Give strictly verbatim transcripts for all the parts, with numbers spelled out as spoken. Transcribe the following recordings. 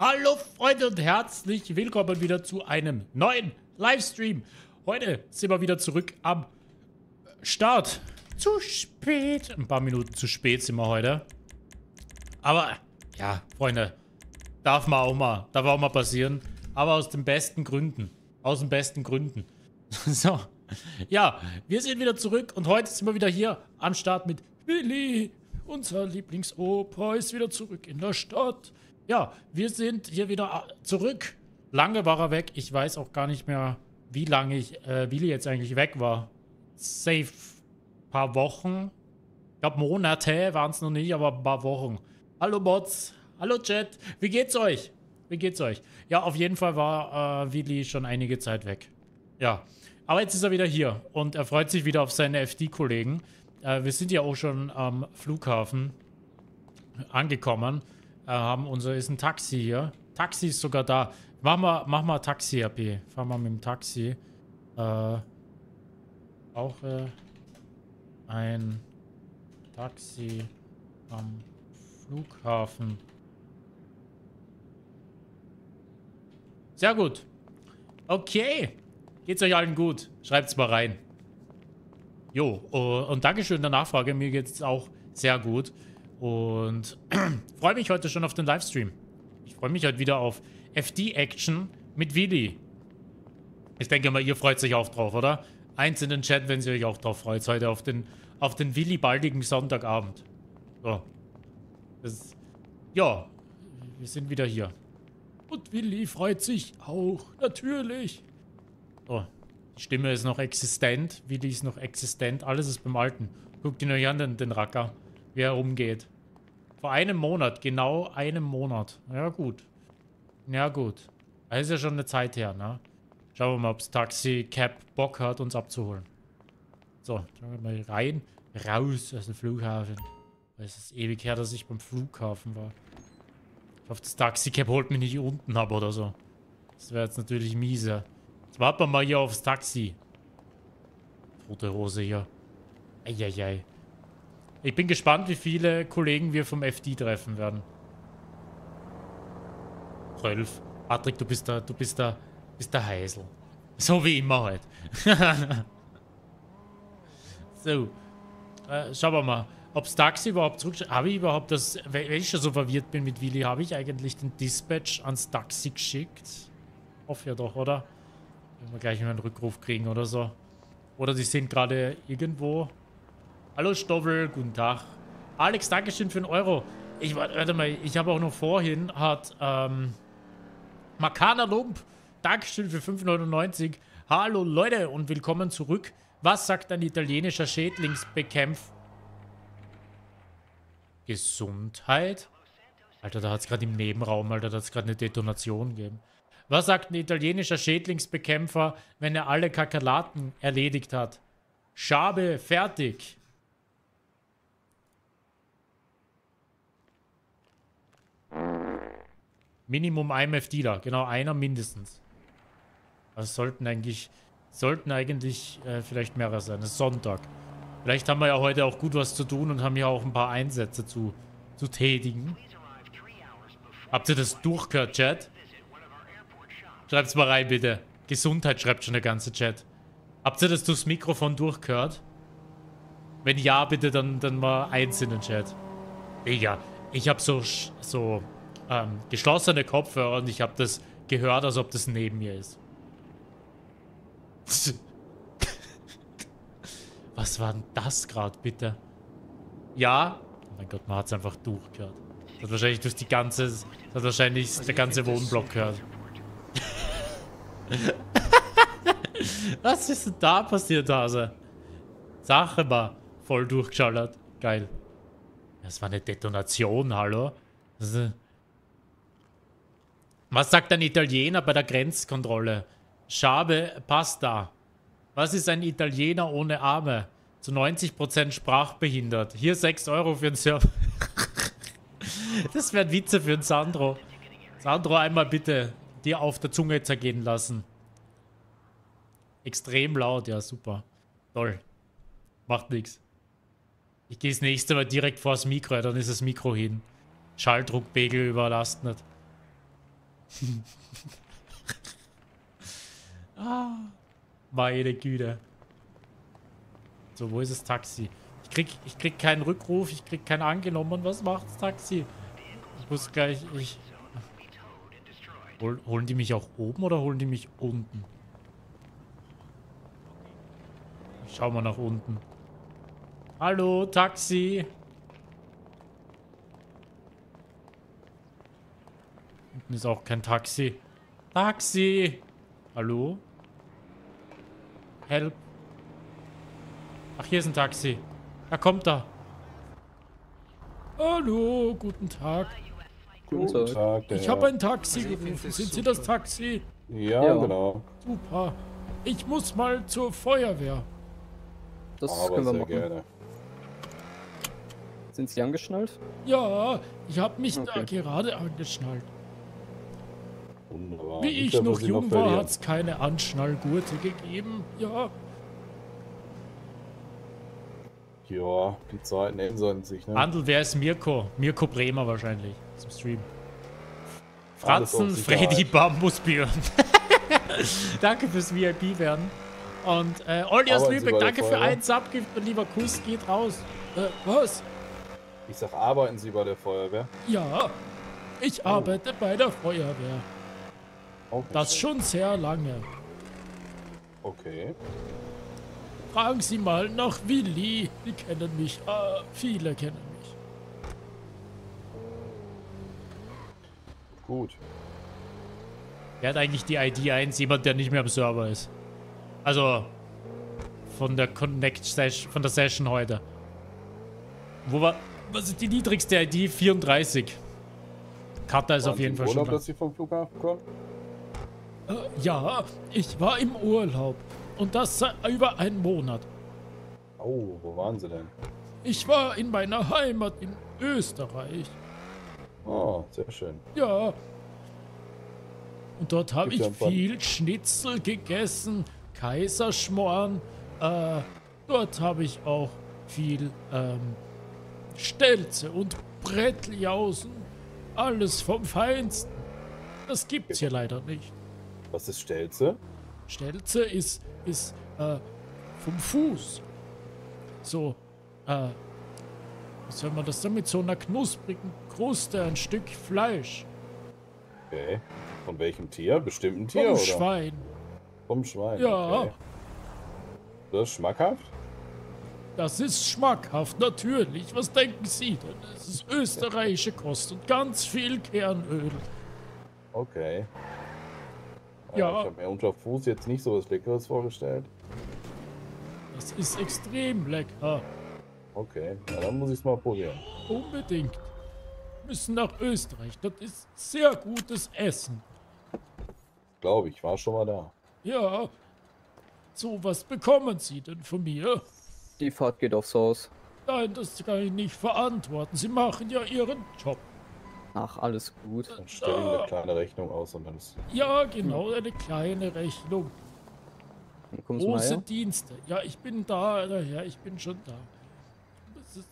Hallo Freunde und herzlich willkommen wieder zu einem neuen Livestream. Heute sind wir wieder zurück am Start. Zu spät. Ein paar Minuten zu spät sind wir heute. Aber ja, Freunde, darf man auch mal, darf auch mal passieren. Aber aus den besten Gründen. Aus den besten Gründen. So, ja, wir sind wieder zurück und heute sind wir wieder hier am Start mit Willi. Unser Lieblingsopa ist wieder zurück in der Stadt. Ja, wir sind hier wieder zurück. Lange war er weg. Ich weiß auch gar nicht mehr, wie lange ich, äh, Willi jetzt eigentlich weg war. Safe. Paar Wochen. Ich glaube, Monate waren es noch nicht, aber ein paar Wochen. Hallo Mods. Hallo Chat. Wie geht's euch? Wie geht's euch? Ja, auf jeden Fall war äh, Willi schon einige Zeit weg. Ja. Aber jetzt ist er wieder hier. Und er freut sich wieder auf seine F D-Kollegen. Äh, wir sind ja auch schon am Flughafen angekommen. Haben unser, ist ein Taxi hier. Taxi ist sogar da. Mach mal, mach mal Taxi, A P. Fahr mal mit dem Taxi. Äh, brauche ein Taxi am Flughafen. Sehr gut. Okay. Geht's euch allen gut? Schreibt's mal rein. Jo, uh, und Dankeschön der Nachfrage. Mir geht's auch sehr gut. Und freue mich heute schon auf den Livestream. Ich freue mich heute wieder auf F D-Action mit Willi. Ich denke mal, ihr freut sich auch drauf, oder? Eins in den Chat, wenn ihr euch auch drauf freut, heute auf den, auf den Willi-baldigen Sonntagabend. So. Das, ja, wir sind wieder hier. Und Willi freut sich auch, natürlich. So, die Stimme ist noch existent, Willi ist noch existent, alles ist beim Alten. Guckt ihn euch an, den, den Racker. Wie er rumgeht. Vor einem Monat. Genau einem Monat. Ja gut. Ja gut. Das ist ja schon eine Zeit her, ne? Schauen wir mal, ob das Taxi Cab Bock hat, uns abzuholen. So. Schauen wir mal rein. Raus aus dem Flughafen. Es ist ewig her, dass ich beim Flughafen war. Ich hoffe, das Taxi Cab holt mich nicht unten ab oder so. Das wäre jetzt natürlich miese. Jetzt warten wir mal hier aufs Taxi. Rote Hose hier. Eieiei. Ich bin gespannt, wie viele Kollegen wir vom F D treffen werden. Rolf, Patrick, du bist der, du bist der, bist der Heisel. So wie immer halt. So. Äh, schauen wir mal, ob das Taxi überhaupt zurückschickt. Habe ich überhaupt das, weil ich schon so verwirrt bin mit Willi, habe ich eigentlich den Dispatch ans Taxi geschickt? Hoffe ja doch, oder? Wenn wir gleich mal einen Rückruf kriegen oder so. Oder die sind gerade irgendwo... Hallo Stoffel, guten Tag. Alex, Dankeschön für den Euro. Ich, warte mal, ich habe auch noch vorhin, hat, ähm, Makana Lump, Dankeschön für fünf neunundneunzig. Hallo Leute und willkommen zurück. Was sagt ein italienischer Schädlingsbekämpf? Gesundheit? Alter, da hat es gerade im Nebenraum, Alter, da hat es gerade eine Detonation gegeben. Was sagt ein italienischer Schädlingsbekämpfer, wenn er alle Kakerlaken erledigt hat? Schabe, fertig. Minimum einem F D-Ler. Genau, einer mindestens. Das sollten eigentlich, sollten eigentlich äh, vielleicht mehrere sein. Es ist Sonntag. Vielleicht haben wir ja heute auch gut was zu tun und haben ja auch ein paar Einsätze zu, zu tätigen. Habt ihr das durchgehört, Chat? Schreibt's mal rein, bitte. Gesundheit schreibt schon der ganze Chat. Habt ihr das durchs Mikrofon durchgehört? Wenn ja, bitte dann, dann mal eins in den Chat. Digga, ich hab so... so Ähm, geschlossene Kopfhörer und ich habe das gehört, als ob das neben mir ist. Was war denn das gerade, bitte? Ja? Oh mein Gott, man hat es einfach durchgehört. Das hat wahrscheinlich durch die ganze... Das hat wahrscheinlich der ganze Wohnblock gehört. Was ist denn da passiert, Hase? Sache mal. Voll durchgeschallert. Geil. Das war eine Detonation, hallo? Das ist eine... Was sagt ein Italiener bei der Grenzkontrolle? Schabe, Pasta. Was ist ein Italiener ohne Arme? Zu neunzig Prozent sprachbehindert. Hier sechs Euro für den Server. Das wären Witze für den Sandro. Sandro, einmal bitte dir auf der Zunge zergehen lassen. Extrem laut, ja super. Toll. Macht nichts. Ich gehe das nächste Mal direkt vors Mikro, dann ist das Mikro hin. Schalldruckpegel überlastet. Ah, meine Güte. So, wo ist das Taxi? Ich krieg, ich krieg keinen Rückruf, ich krieg keinen angenommen. Was macht das Taxi? Ich muss gleich... Ich... Hol, holen die mich auch oben oder holen die mich unten? Ich schau mal nach unten. Hallo, Taxi! Unten ist auch kein Taxi. Taxi! Hallo? Help! Ach, hier ist ein Taxi. Da kommt er. Hallo, guten Tag. Guten Tag. Ich habe ein Taxi gerufen. Sind Sie das Taxi? Ja, ja, genau. Super. Ich muss mal zur Feuerwehr. Das aber können wir machen. Gerne. Sind Sie angeschnallt? Ja, ich habe mich okay. da gerade angeschnallt. Wunderbar. Wie ich, ich noch jung noch war, hat es keine Anschnallgurte gegeben. Ja. Ja, die Zeiten ändern sich, ne? Handel, wer ist Mirko? Mirko Bremer wahrscheinlich, zum Stream. Franzen, Freddy, Bambusbjörn. Danke fürs V I P-Werden. Und äh, Olli aus Lübeck, danke für einen Subgift, mein lieber Kuss, geht raus. Äh, was? Ich sag, arbeiten Sie bei der Feuerwehr? Ja, ich arbeite oh. bei der Feuerwehr. Okay. Das schon sehr lange. Okay. Fragen Sie mal nach Willi. Die kennen mich. Ah, viele kennen mich. Gut. Wer hat eigentlich die I D eins? Jemand, der nicht mehr am Server ist. Also, von der Connect-Session, von der Session heute. Wo war... Was ist die niedrigste I D? vierunddreißig. Kata ist auf jeden Fall schon da. Waren Sie im Urlaub, dass Sie vom Flughafen kommen? Ja, ich war im Urlaub. Und das seit über einen Monat. Oh, wo waren Sie denn? Ich war in meiner Heimat in Österreich. Oh, sehr schön. Ja. Und dort habe ich viel Schnitzel gegessen, Kaiserschmarrn. Äh, dort habe ich auch viel ähm, Stelze und Bretljausen. Alles vom Feinsten. Das gibt's hier leider nicht. Was ist Stelze? Stelze ist, ist äh, vom Fuß. So, äh, was soll man das denn mit so einer knusprigen Kruste, ein Stück Fleisch? Okay. Von welchem Tier? Bestimmten Tier, oder? Vom Schwein. Vom Schwein, ja. Okay. Das ist schmackhaft? Das ist schmackhaft, natürlich. Was denken Sie denn? Es ist österreichische Kost und ganz viel Kernöl. Okay. Ja. Ich habe mir unter Fuß jetzt nicht so was Leckeres vorgestellt. Das ist extrem lecker. Okay, ja, dann muss ich es mal probieren. Unbedingt. Wir müssen nach Österreich. Das ist sehr gutes Essen. Glaube ich, war schon mal da. Ja. So, was bekommen Sie denn von mir? Die Fahrt geht aufs Haus. Nein, das kann ich nicht verantworten. Sie machen ja Ihren Job. Ach, alles gut. Dann stell ihm eine kleine Rechnung aus und dann ist... Ja, genau, eine kleine Rechnung. Große Dienste. Ja, ich bin da, ja, ich bin schon da. Das ist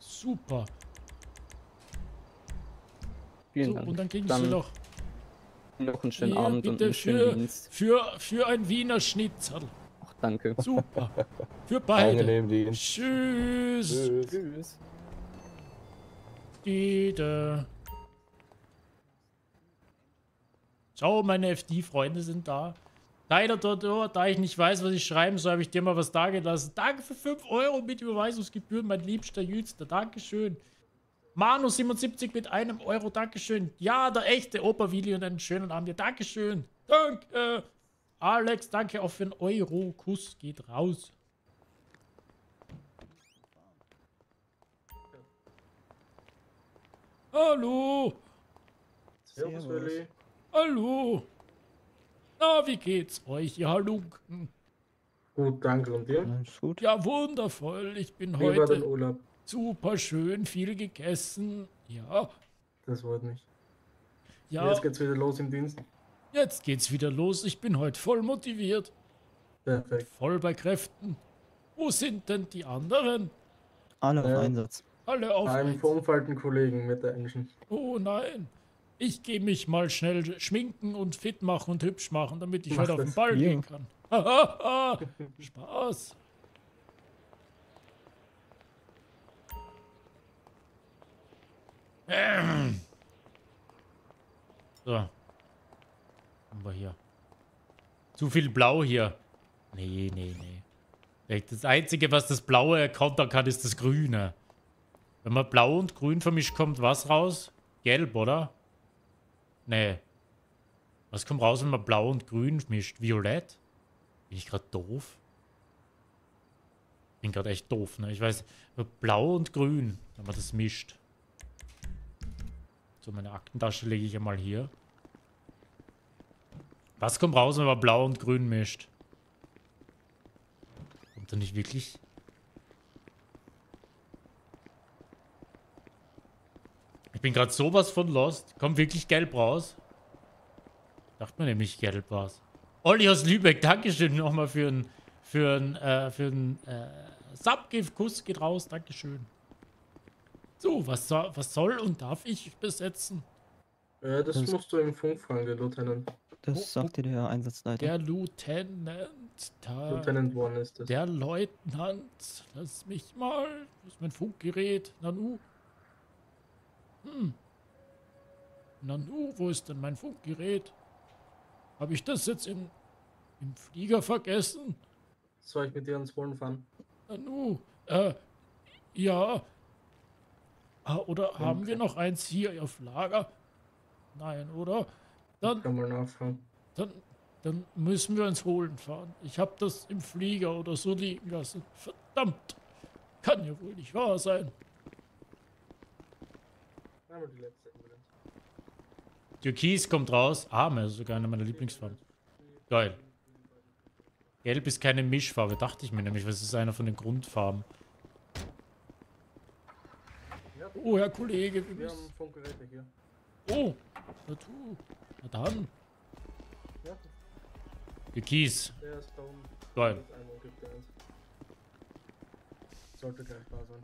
super. Vielen so, Dank. Und dann kriegen Sie noch... Noch einen schönen Abend und einen schönen Dienst. Für, für ein Wiener Schnitzel. Ach, danke. Super. Für beide. Angenehm, Dienst. Tschüss. Tschüss. Tschüss. Ciao, meine F D-Freunde sind da. Leider, dort, oh, da ich nicht weiß, was ich schreiben soll, habe ich dir mal was dagelassen. Danke für fünf Euro mit Überweisungsgebühren, mein liebster Jüdster. Dankeschön. Manu siebenundsiebzig mit einem Euro. Dankeschön. Ja, der echte Opa Willi und einen schönen Abend dir. Dankeschön. Danke. Alex, danke auch für einen Euro. Kuss geht raus. Hallo! Servus, Willi. Hallo! Na, wie geht's euch, ihr Halunken? Gut, danke. Und dir? Alles gut. Ja, wundervoll. Ich bin wie heute war dein Urlaub? Super schön, viel gegessen. Ja. Das freut mich. Ja. Jetzt geht's wieder los im Dienst. Jetzt geht's wieder los. Ich bin heute voll motiviert. Perfekt. Voll bei Kräften. Wo sind denn die anderen? Alle auf Einsatz. Alle auf einem verunfallten Kollegen mit der Engine. Oh nein. Ich gehe mich mal schnell schminken und fit machen und hübsch machen, damit ich heute halt auf den Ball hier. gehen kann. Spaß. Ähm. So. Haben wir hier. Zu viel Blau hier. Nee, nee, nee. Das Einzige, was das Blaue kontern kann, ist das Grüne. Wenn man Blau und Grün vermischt, kommt was raus? Gelb, oder? Nee. Was kommt raus, wenn man Blau und Grün mischt? Violett? Bin ich gerade doof? Bin gerade echt doof, ne? Ich weiß, Blau und Grün, wenn man das mischt. So, meine Aktentasche lege ich einmal hier. Was kommt raus, wenn man Blau und Grün mischt? Kommt da nicht wirklich? Ich bin gerade sowas von lost. Kommt wirklich Gelb raus? Dachte man nämlich, Gelb war's. Olli aus Lübeck, Dankeschön nochmal für einen für einen, äh, für einen äh, Subgift-Kuss geht raus, Dankeschön. So, was, so, was soll und darf ich besetzen? Äh, das, das musst du im Funk fragen, der Lieutenant. Das oh, sagt dir der Einsatzleiter. Der Lieutenant. Der Lieutenant One ist das. Der Leutnant. Lass mich mal. Das ist mein Funkgerät. Nanu. Hm. Nanu, wo ist denn mein Funkgerät? Habe ich das jetzt im, im Flieger vergessen? Soll ich mit dir ans Holen fahren? Nanu, äh, ja. Ah, oder okay. Haben wir noch eins hier auf Lager? Nein, oder? Dann, ich kann mal nachfahren. Dann, dann müssen wir ans Holen fahren. Ich habe das im Flieger oder so liegen lassen. Verdammt! Kann ja wohl nicht wahr sein. Die letzte. Türkis kommt raus. Ah, das ist sogar eine meiner Lieblingsfarben. Geil. Gelb ist keine Mischfarbe, dachte ich mir nämlich, weil es ist einer von den Grundfarben. Oh, Herr Kollege, wir, wir haben Funkgeräte hier. Oh, na du. Na dann. Ja. Türkis. Der ist da oben. Geil. Sollte gleich wahr sein.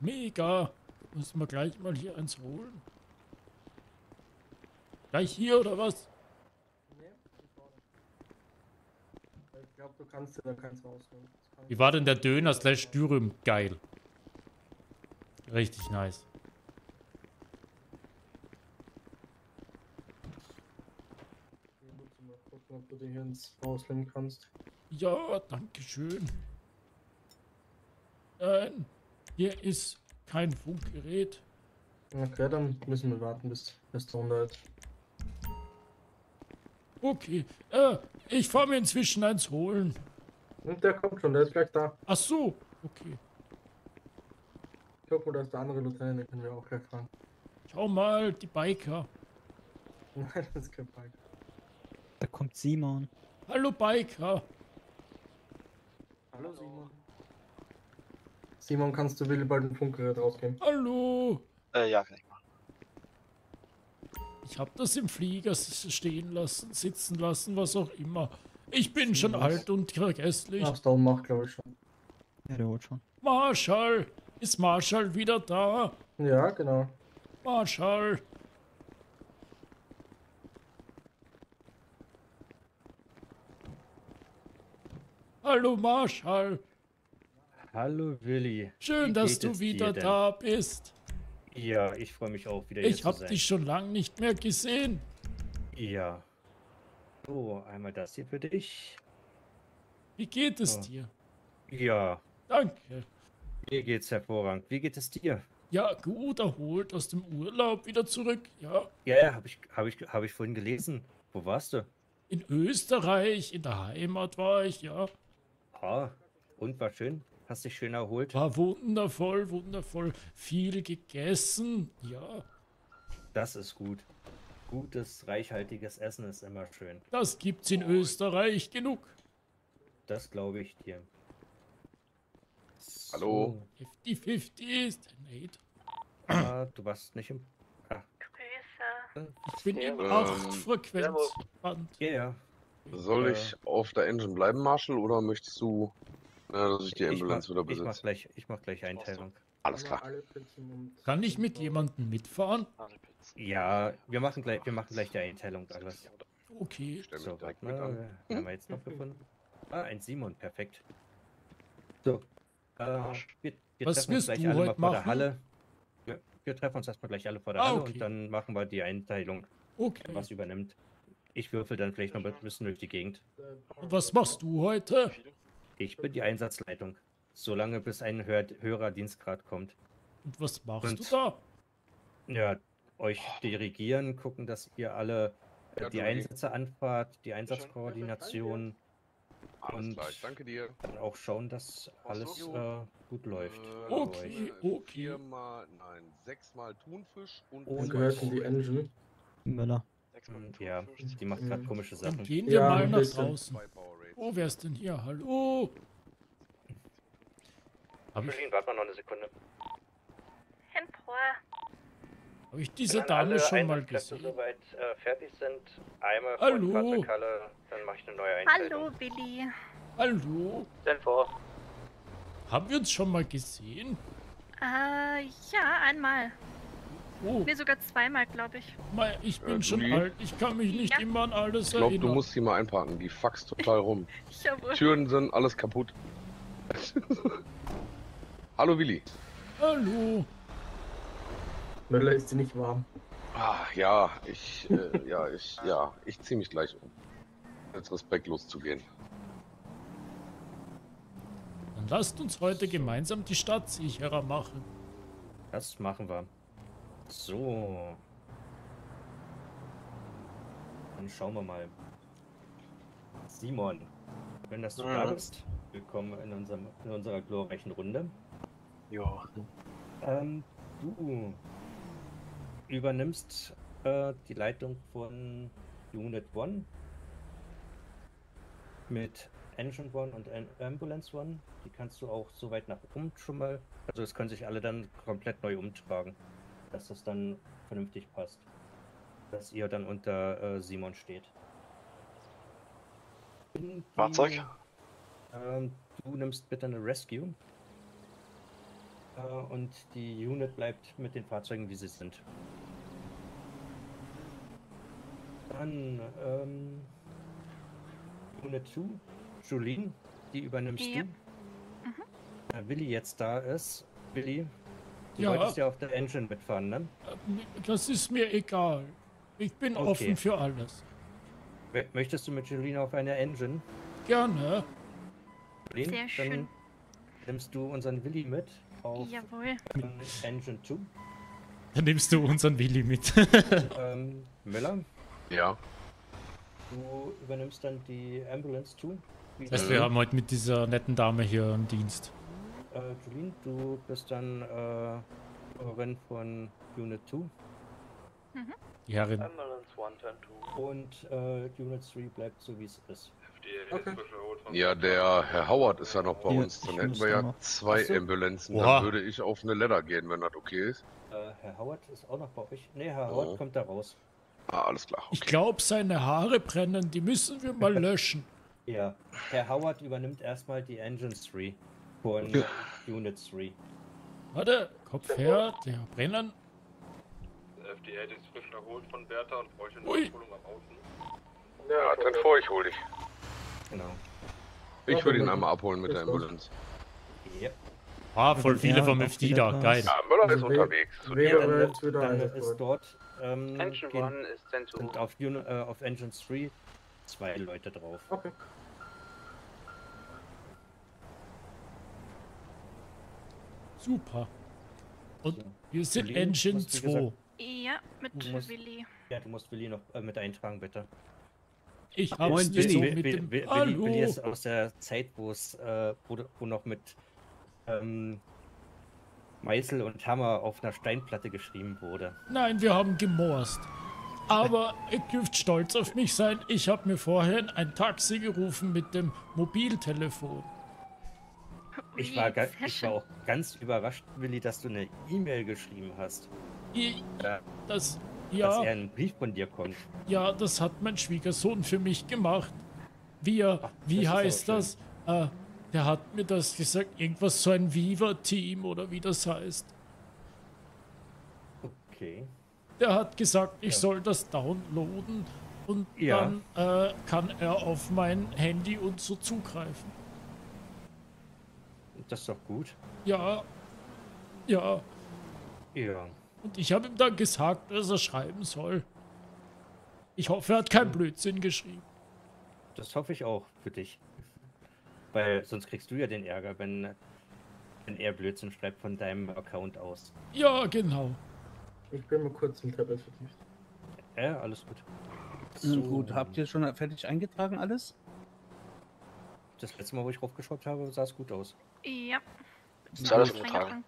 Mega. Müssen wir gleich mal hier eins holen? Gleich hier oder was? Nee, ich vorne. Ich glaube, du kannst dir da keins rausholen. Wie war denn der Döner slash Dürüm? Geil. Richtig nice. Hier musst du mal gucken, ob du dir hier ins Ausland kannst. Ja, danke schön. Nein, hier ist kein Funkgerät. Okay, dann müssen wir warten bis es hundert. Okay, äh, ich fahre mir inzwischen eins holen. Und der kommt schon, der ist gleich da. Ach so, okay. Ich glaube, da ist der andere Lieutenant, den können wir auch gleich fahren. Schau mal, die Biker. Nein, das ist kein Biker. Da kommt Simon. Hallo Biker. Hallo Simon. Simon, kannst du bitte bald ein Funkgerät rausgeben? Hallo! Äh, ja, kann ich machen. Ich hab das im Flieger stehen lassen, sitzen lassen, was auch immer. Ich bin schon was? alt und vergesslich. Ach, da macht, glaube ich, schon. Ja, der holt schon. Marschall! Ist Marschall wieder da? Ja, genau. Marschall! Hallo Marschall! Hallo Willi. Schön, dass du wieder da bist. Ja, ich freue mich auch wieder hier zu sein. Ich habe dich schon lange nicht mehr gesehen. Ja. So, einmal das hier für dich. Wie geht es dir? Ja. Danke. Mir geht's hervorragend. Wie geht es dir? Ja, gut, erholt aus dem Urlaub wieder zurück. Ja. Ja, habe ich, habe ich, habe ich vorhin gelesen. Wo warst du? In Österreich, in der Heimat war ich, ja. Ah, und war schön. Hast dich schön erholt? War wundervoll, wundervoll. Viel gegessen, ja. Das ist gut. Gutes, reichhaltiges Essen ist immer schön. Das gibt's in oh. Österreich genug. Das glaube ich dir. Hallo. fünfzig fünfzig ist Nate. Ah, du warst nicht im... Ah. Grüße. Ich bin im ähm, acht Frequenzband. Ja, ja. Soll ich auf der Engine bleiben, Marshall, oder möchtest du... Ja, dass ich die Ambulance ich mach, wieder besitze. Ich mach gleich, ich mach gleich Einteilung. Alles klar. Kann ich mit jemandem mitfahren? Ja, wir machen gleich, wir machen gleich die Einteilung. Alles. Okay. So, warte mal, haben wir jetzt noch gefunden? Ah, ein Simon, perfekt. So. Äh, wir, wir Was treffen uns gleich alle mal vor der Halle. Wir, wir treffen uns erstmal gleich alle vor der ah, Halle okay. und dann machen wir die Einteilung. Okay. Was übernimmt. Ich würfel dann vielleicht noch ein bisschen durch die Gegend. Und was machst du heute? Ich bin die Einsatzleitung. Solange bis ein Hör höherer Dienstgrad kommt. Und was machst und, du da? Ja, euch dirigieren, gucken, dass ihr alle äh, die Einsätze anfahrt, die Einsatzkoordination. Und gleich. Danke dir. Dann auch schauen, dass alles äh, gut läuft. Äh, okay, okay. Viermal, nein, sechsmal Thunfisch und dann gehört in die Engine. Müller. Ja, die macht gerade komische Sachen. Dann gehen wir ja, mal nach draußen. Oh, wer ist denn hier? Hallo? Hab ich... Warte mal noch eine Sekunde. Habe ich diese Dame schon mal gesehen? Wenn alle Einsatzkräfte soweit äh, fertig sind, einmal vor die Fahrzeughalle, dann mache ich eine neue Einteilung. Hallo, Willi. Hallo. Dann vor. Haben wir uns schon mal gesehen? Äh, ja, einmal. Oh. Nee, sogar zweimal, glaube ich. Ich bin äh, schon die? alt, ich kann mich nicht ja. immer an alles erinnern. Ich glaube, du musst sie mal einparken, die faxt total rum. Türen sind alles kaputt. Hallo, Willi. Hallo. Möller ist sie nicht warm. Ah, ja, ich, äh, ja, ich, ja, ich ziehe mich gleich um. Jetzt respektlos zu gehen. Dann lasst uns heute gemeinsam die Stadt sicherer machen. Das machen wir. So. Dann schauen wir mal. Simon, wenn das du da bist, willkommen in, unserem, in unserer glorreichen Runde. Ja. Ähm, du übernimmst äh, die Leitung von Unit eins mit Engine eins und Ambulance eins. Die kannst du auch so weit nach oben schon mal. Also es können sich alle dann komplett neu umtragen, dass das dann vernünftig passt. Dass ihr dann unter äh, Simon steht. Die, Fahrzeug? Ähm, du nimmst bitte eine Rescue. Äh, und die Unit bleibt mit den Fahrzeugen, wie sie sind. Dann ähm, Unit zwei, Julien, die übernimmst ja. du. Mhm. Da Willi jetzt da ist. Willi. Du ja. wolltest ja auf der Engine mitfahren, ne? Das ist mir egal. Ich bin okay. offen für alles. Möchtest du mit Julien auf einer Engine? Gerne. Julien, sehr schön. Dann nimmst du unseren Willi mit auf Jawohl. Engine zwei. Dann nimmst du unseren Willi mit. ähm, Müller? Ja. Du übernimmst dann die Ambulance zwei. Das heißt, wir haben heute mit dieser netten Dame hier einen Dienst. Uh, Julien, du bist dann Führerin uh, von Unit zwei. Mhm. Die Herrin. Und uh, Unit drei bleibt so, wie es ist. Okay. Ja, der Herr Howard ist ja noch bei ja, uns. Dann hätten wir ja zwei so. Ambulanzen. Oha. Dann würde ich auf eine Ladder gehen, wenn das okay ist. Uh, Herr Howard ist auch noch bei euch. Ne, Herr Howard oh. kommt da raus. Ah, alles klar. Okay. Ich glaube, seine Haare brennen. Die müssen wir mal löschen. Ja, Herr Howard übernimmt erstmal die Engine drei. Von ja. Unit drei. Warte, Kopf her, der Brennen. Der F D A ist frisch erholt von Bertha und bräuchte eine Erholung am Außen. Ja, dann vor, ich hol dich. Genau. Ich würde ihn einmal abholen mit der Ambulance. Ja. Ah, voll viele vom F D da, geil. Ja, Müller ist unterwegs. Zu dir. Ja, dann, dann ist dort, ähm, Engine gehen, ist und auf, Uni, äh, auf Engine drei zwei Leute drauf. Okay. Super. Und wir sind Willi, Engine zwei. Ja, mit musst, Willi. Ja, du musst Willi noch äh, mit eintragen, bitte. Ich hab's Moin, nicht Willi. so mit dem... Willi, Hallo. Willi ist aus der Zeit, wo es äh, wo, wo noch mit ähm, Meißel und Hammer auf einer Steinplatte geschrieben wurde. Nein, wir haben gemorst. Aber ihr dürft stolz auf mich sein. Ich habe mir vorhin ein Taxi gerufen mit dem Mobiltelefon. Ich war, ich war auch ganz überrascht, Willi, dass du eine E-Mail geschrieben hast. Ich, ja, das, ja, dass er einen Brief von dir kommt. Ja, das hat mein Schwiegersohn für mich gemacht. Wir, Ach, wie heißt das? Äh, Der hat mir das gesagt. Irgendwas so ein Viva-Team oder wie das heißt. Okay. Der hat gesagt, ich ja. soll das downloaden und ja. dann äh, kann er auf mein Handy und so zugreifen. Das ist doch gut. Ja. Ja. Ja. Und ich habe ihm dann gesagt, dass er schreiben soll. Ich hoffe, er hat keinen Blödsinn geschrieben. Das hoffe ich auch für dich. Weil sonst kriegst du ja den Ärger, wenn, wenn er Blödsinn schreibt von deinem Account aus. Ja, genau. Ich bin mal kurz im Tablet vertieft. Ja, alles gut. So. Gut, habt ihr schon fertig eingetragen alles? Das letzte Mal, wo ich draufgeschaut habe, sah es gut aus. Ja. Ist alles eingetragen.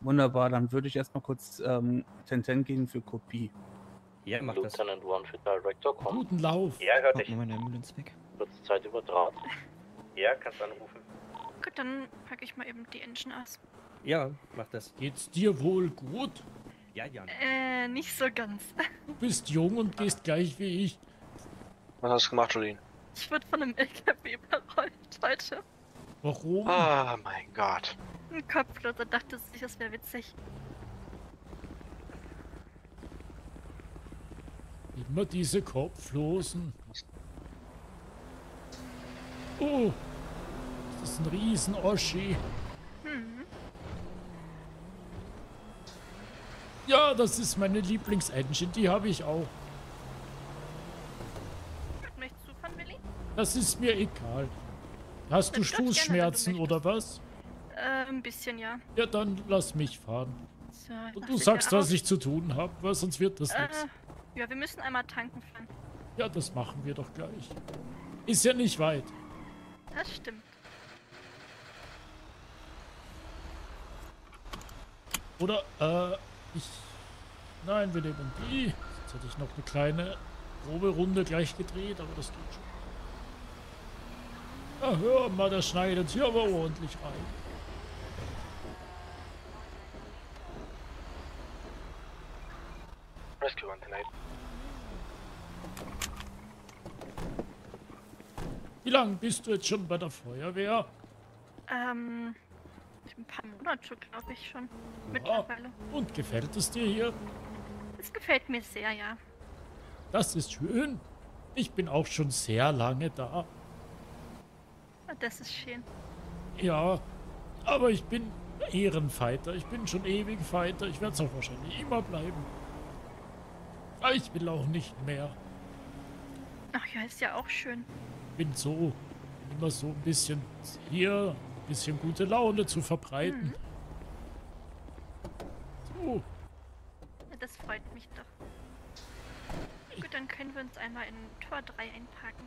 Wunderbar, dann würde ich erstmal kurz ähm, Tenten gehen für Kopie. Ja, macht das. Lieutenant One für Director, komm. Guten Lauf. Ja, hört dich. Kurze Zeit über Draht. Ja, kannst anrufen. Gut, dann packe ich mal eben die Engine aus. Ja, mach das. Geht's dir wohl gut? Ja, Jan. Äh, nicht so ganz. Du bist jung und ah. gehst gleich wie ich. Was hast du gemacht, Jolene? Ich wurde von einem L K W überrollt heute. Warum? Ah, oh, mein Gott. Ein Kopfloser dachte sich, das wäre witzig. Immer diese Kopflosen. Oh, das ist ein Riesen-Oschi. Hm. Ja, das ist meine Lieblings-Engine, die habe ich auch. Hört mich zu von Willi? Das ist mir egal. Hast du Stoßschmerzen oder was? Äh, ein bisschen, ja. Ja, dann lass mich fahren. So, und du sagst, was ich zu tun habe, weil sonst wird das äh, nichts. Ja, wir müssen einmal tanken fahren. Ja, das machen wir doch gleich. Ist ja nicht weit. Das stimmt. Oder, äh, ich... Nein, wir nehmen die. Jetzt hätte ich noch eine kleine Proberunde gleich gedreht, aber das geht schon. Ja, hör mal, das schneidet hier aber ordentlich rein. Rescue One tonight. Wie lange bist du jetzt schon bei der Feuerwehr? Ähm, ein paar Monate, glaube ich, schon. Mittlerweile. Und gefällt es dir hier? Es gefällt mir sehr, ja. Das ist schön. Ich bin auch schon sehr lange da. Das ist schön. Ja, aber ich bin Ehrenfighter. Ich bin schon ewig Fighter. Ich werde es auch wahrscheinlich immer bleiben. Aber ich will auch nicht mehr. Ach ja, ist ja auch schön. Bin so immer so ein bisschen hier, ein bisschen gute Laune zu verbreiten. Mhm. So. Das freut mich doch. Ich Gut, dann können wir uns einmal in Tor drei einparken.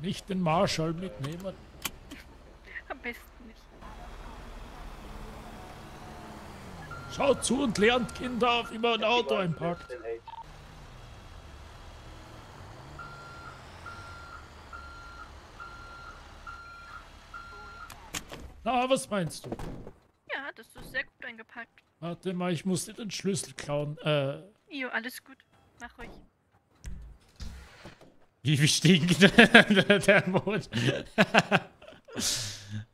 Nicht den Marshall mitnehmen. Am besten nicht. Schaut zu und lernt, Kinder, wie man ein Auto einpackt. Na, was meinst du? Ja, das ist sehr gut eingepackt. Warte mal, ich muss dir den Schlüssel klauen. Äh. Jo, alles gut. Mach ruhig. Wie stinkt der Emoji?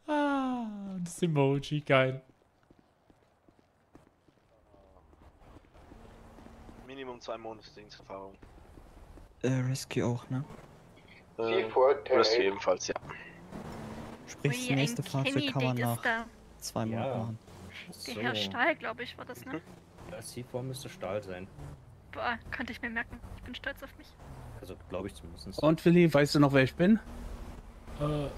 Ah, das Emoji, geil. Minimum zwei Monate Dingserfahrung. Äh, Rescue auch, ne? Äh, Rescue ebenfalls, ja. Sprich, das nächste Fahrzeug kann man nach zwei Monaten ja. machen. Der so. Herr Stahl, glaube ich, war das, ne? Ja, C vier müsste Stahl sein. Boah, konnte ich mir merken. Ich bin stolz auf mich. Also, glaube ich zumindest. Und Willi, weißt du noch, wer ich bin? Äh, äh...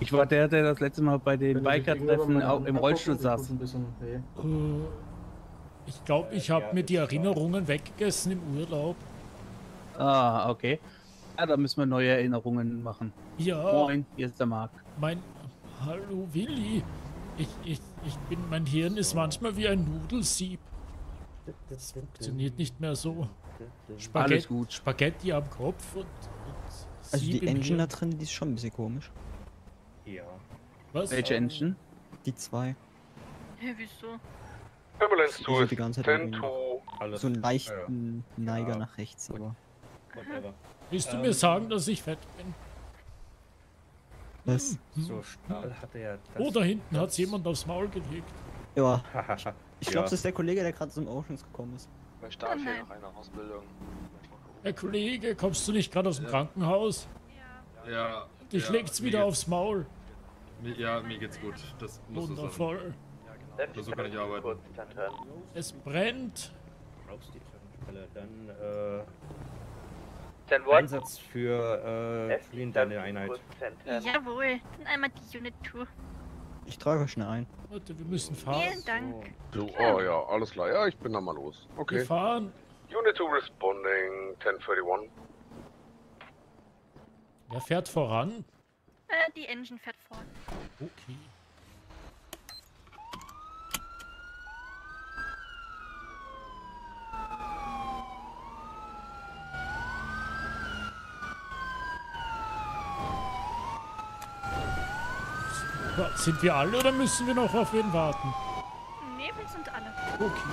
Ich war der, der das letzte Mal bei den Biker-Treffen im Rollstuhl saß. Ein bisschen, okay. äh, ich glaube, ich habe ja, mir die Erinnerungen klar. weggegessen im Urlaub. Ah, okay. Ja, da müssen wir neue Erinnerungen machen. Ja. Moin, hier ist der Marc. Mein... Hallo, Willi. Ich, ich, ich bin... Mein Hirn ist manchmal wie ein Nudelsieb. Das funktioniert nicht mehr so. Spaghetti, alles gut. Spaghetti am Kopf und... und also die Engine da drin, die ist schon ein bisschen komisch. Ja. Was? Welche Engine? Die zwei. Hä, ja, wieso? Ambulance Tools, Ten to... So einen leichten ja. Neiger ja. nach rechts, aber... Whatever. Willst du ähm, mir sagen, dass ich fett bin? Was? So schnell hat er das. Oh, da hinten hat es jemand aufs Maul gelegt. Ja. Ich glaube, ja. Das ist der Kollege, der gerade zum Oceans gekommen ist. Vielleicht darf ich hier noch eine Ausbildung. Herr Kollege, kommst du nicht gerade aus dem ja. Krankenhaus? Ja. Ja. Dich ja, legt's wieder aufs Maul. Mir, ja, mir geht's gut. Das muss so sein. Wundervoll. Ja, genau. So kann ich arbeiten. Es brennt. Brauchst du die Fälle? Dann, äh... Einsatz für äh, fliehen deine Einheit. Jawohl, dann einmal die Unit Tour. Ich trage euch schnell ein. Warte, wir müssen fahren. Vielen Dank. So, oh ja, alles klar. Ja, ich bin dann mal los. Okay. Wir fahren. Unit two responding, ten thirty-one. Wer fährt voran? Äh, die Engine fährt voran. Okay. Sind wir alle oder müssen wir noch auf wen warten? Nee, wir sind alle. Okay.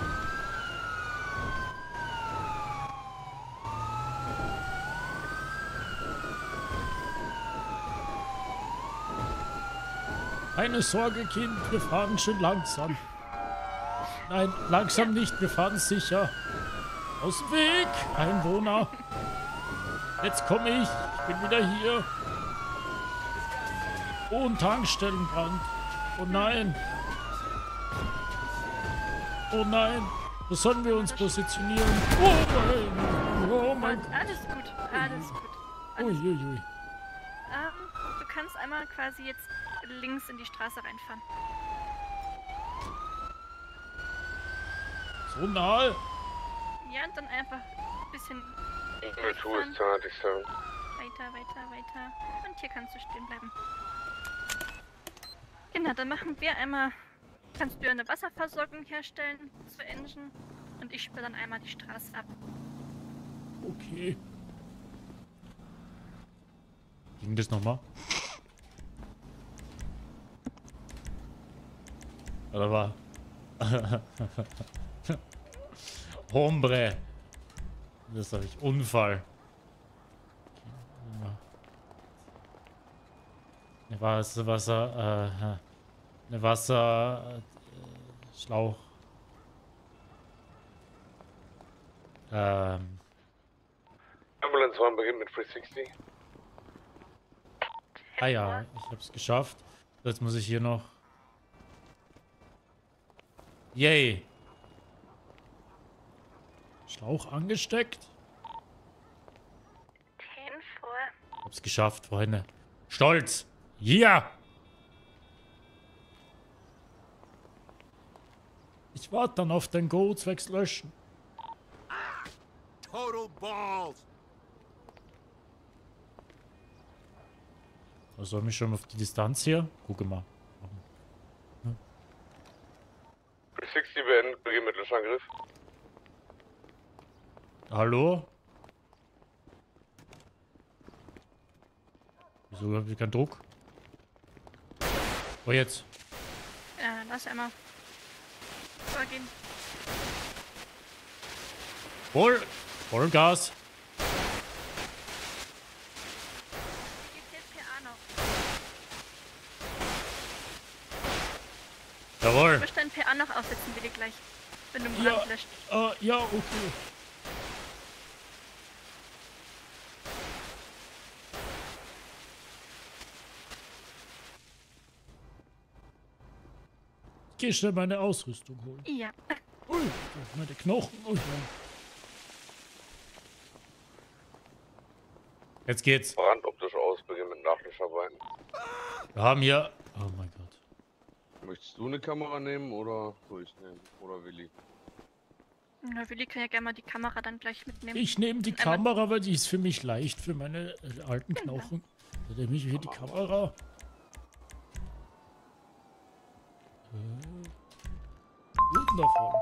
Keine Sorge, Kind, wir fahren schön langsam. Nein, langsam nicht, wir fahren sicher. Aus dem Weg, Einwohner. Jetzt komme ich, ich bin wieder hier. Oh, ein Tankstellenbrand. Oh nein. Oh nein. Wo sollen wir uns positionieren? Oh nein. Oh mein Gott. Alles gut. Alles gut. Uiuiui. Ui, ui. Ähm, du kannst einmal quasi jetzt links in die Straße reinfahren. So nahe. Ja, und dann einfach ein bisschen. Weiter, weiter, weiter. Und hier kannst du stehen bleiben. Genau, dann machen wir einmal, kannst du eine Wasserversorgung herstellen zur Engine und ich sperre dann einmal die Straße ab. Okay. Ging das nochmal? Oder war? Hombre. Das habe ich Unfall. Eine Wasser, Wasser, äh, eine Wasser, äh, Schlauch. Ähm. Ambulance One beginnt mit three sixty. Ah ja, ich hab's geschafft. Jetzt muss ich hier noch. Yay! Schlauch angesteckt. Ten vor. Hab's geschafft, Freunde. Stolz! Ja! Yeah. Ich warte dann auf den Go zwecks Löschen. Ah, total balls! Da soll mich schon auf die Distanz hier? Gucke mal. Hm. three sixty beendet, beginnt mit Löschangriff. Hallo? Wieso haben wir keinen Druck? Oh, jetzt. Ja, lass einmal vorgehen. Voll, voll Gas. P P A noch. Jawohl. Ich möchte ein P A noch aufsetzen, bitte gleich. Wenn du ja, löscht. Uh, ja, okay. Ich geh schnell meine Ausrüstung holen. Ja. Ui, meine Knochen. Ui. Jetzt geht's. Brandoptisch aus, beginnen mit Nachmischarbeiten. Wir haben hier. Oh mein Gott. Möchtest du eine Kamera nehmen oder soll ich nehmen? Oder Willi? Na, Willi kann ja gerne mal die Kamera dann gleich mitnehmen. Ich nehme die Kamera, weil die ist für mich leicht, für meine alten Knochen. Dann nehme ich hier die Kamera. Guten davon.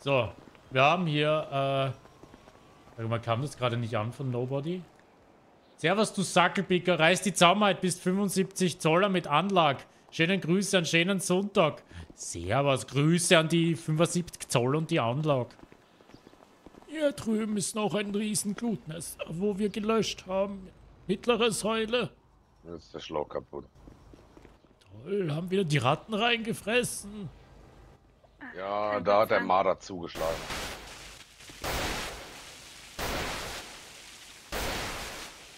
So, wir haben hier, äh, mal, kam das gerade nicht an von Nobody? Servus, du Sackelpicker, reiß die Zaumheit bis fünfundsiebzig Zoller mit Anlag. Schönen Grüße an schönen Sonntag. Servus, Grüße an die fünfundsiebzig Zoll und die Anlag. Hier drüben ist noch ein riesen Glutnest, wo wir gelöscht haben. Mittlere Säule. Jetzt ist der Schlauch kaputt. Toll, haben wieder die Ratten reingefressen. Ja, da hat der Marder zugeschlagen.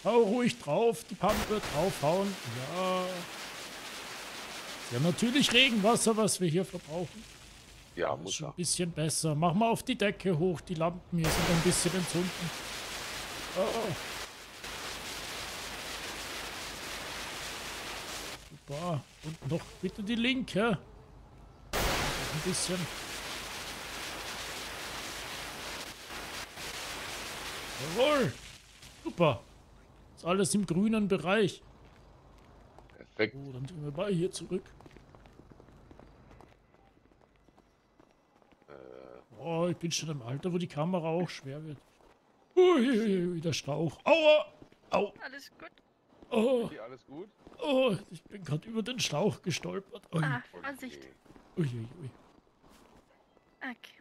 Hau ruhig drauf, die Pampe draufhauen. Ja. Ja, natürlich Regenwasser, was wir hier verbrauchen. Ja, muss schon ein bisschen besser. Mach mal auf die Decke hoch, die Lampen hier sind ein bisschen entzünden. Oh. Super. Und noch bitte die linke. Ein bisschen. Jawohl. Super. Ist alles im grünen Bereich. Perfekt. So, dann gehen wir bei hier zurück. Oh, ich bin schon im Alter, wo die Kamera auch schwer wird. Ui, der Schlauch. Aua! Au! Alles gut? Oh. Ja, alles gut? Oh, ich bin gerade über den Schlauch gestolpert. Ui. Ah, Vorsicht. Uiuiui. Ui, ui. Okay.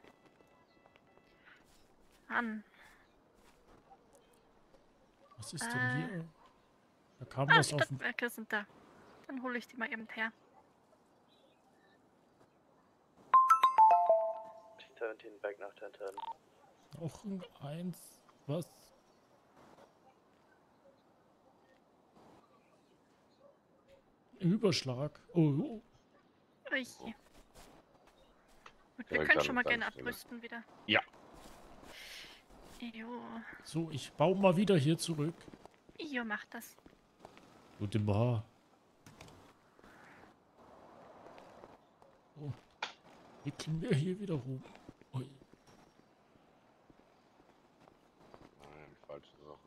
Mann. Was ist äh, denn hier? Da kam ah, was auf dem... Stockwerke sind da. Dann hole ich die mal eben her. siebzehn back nach Tantan. Noch ein eins, was? Überschlag. Oh. Oh je. Gut, wir ja, können schon mal gerne abrüsten wieder. Ja. Jo. So, ich baue mal wieder hier zurück. Jo, mach das. Gute Bar. So. Wickeln wir hier wieder rum. Ui. Nein, falsche Sache.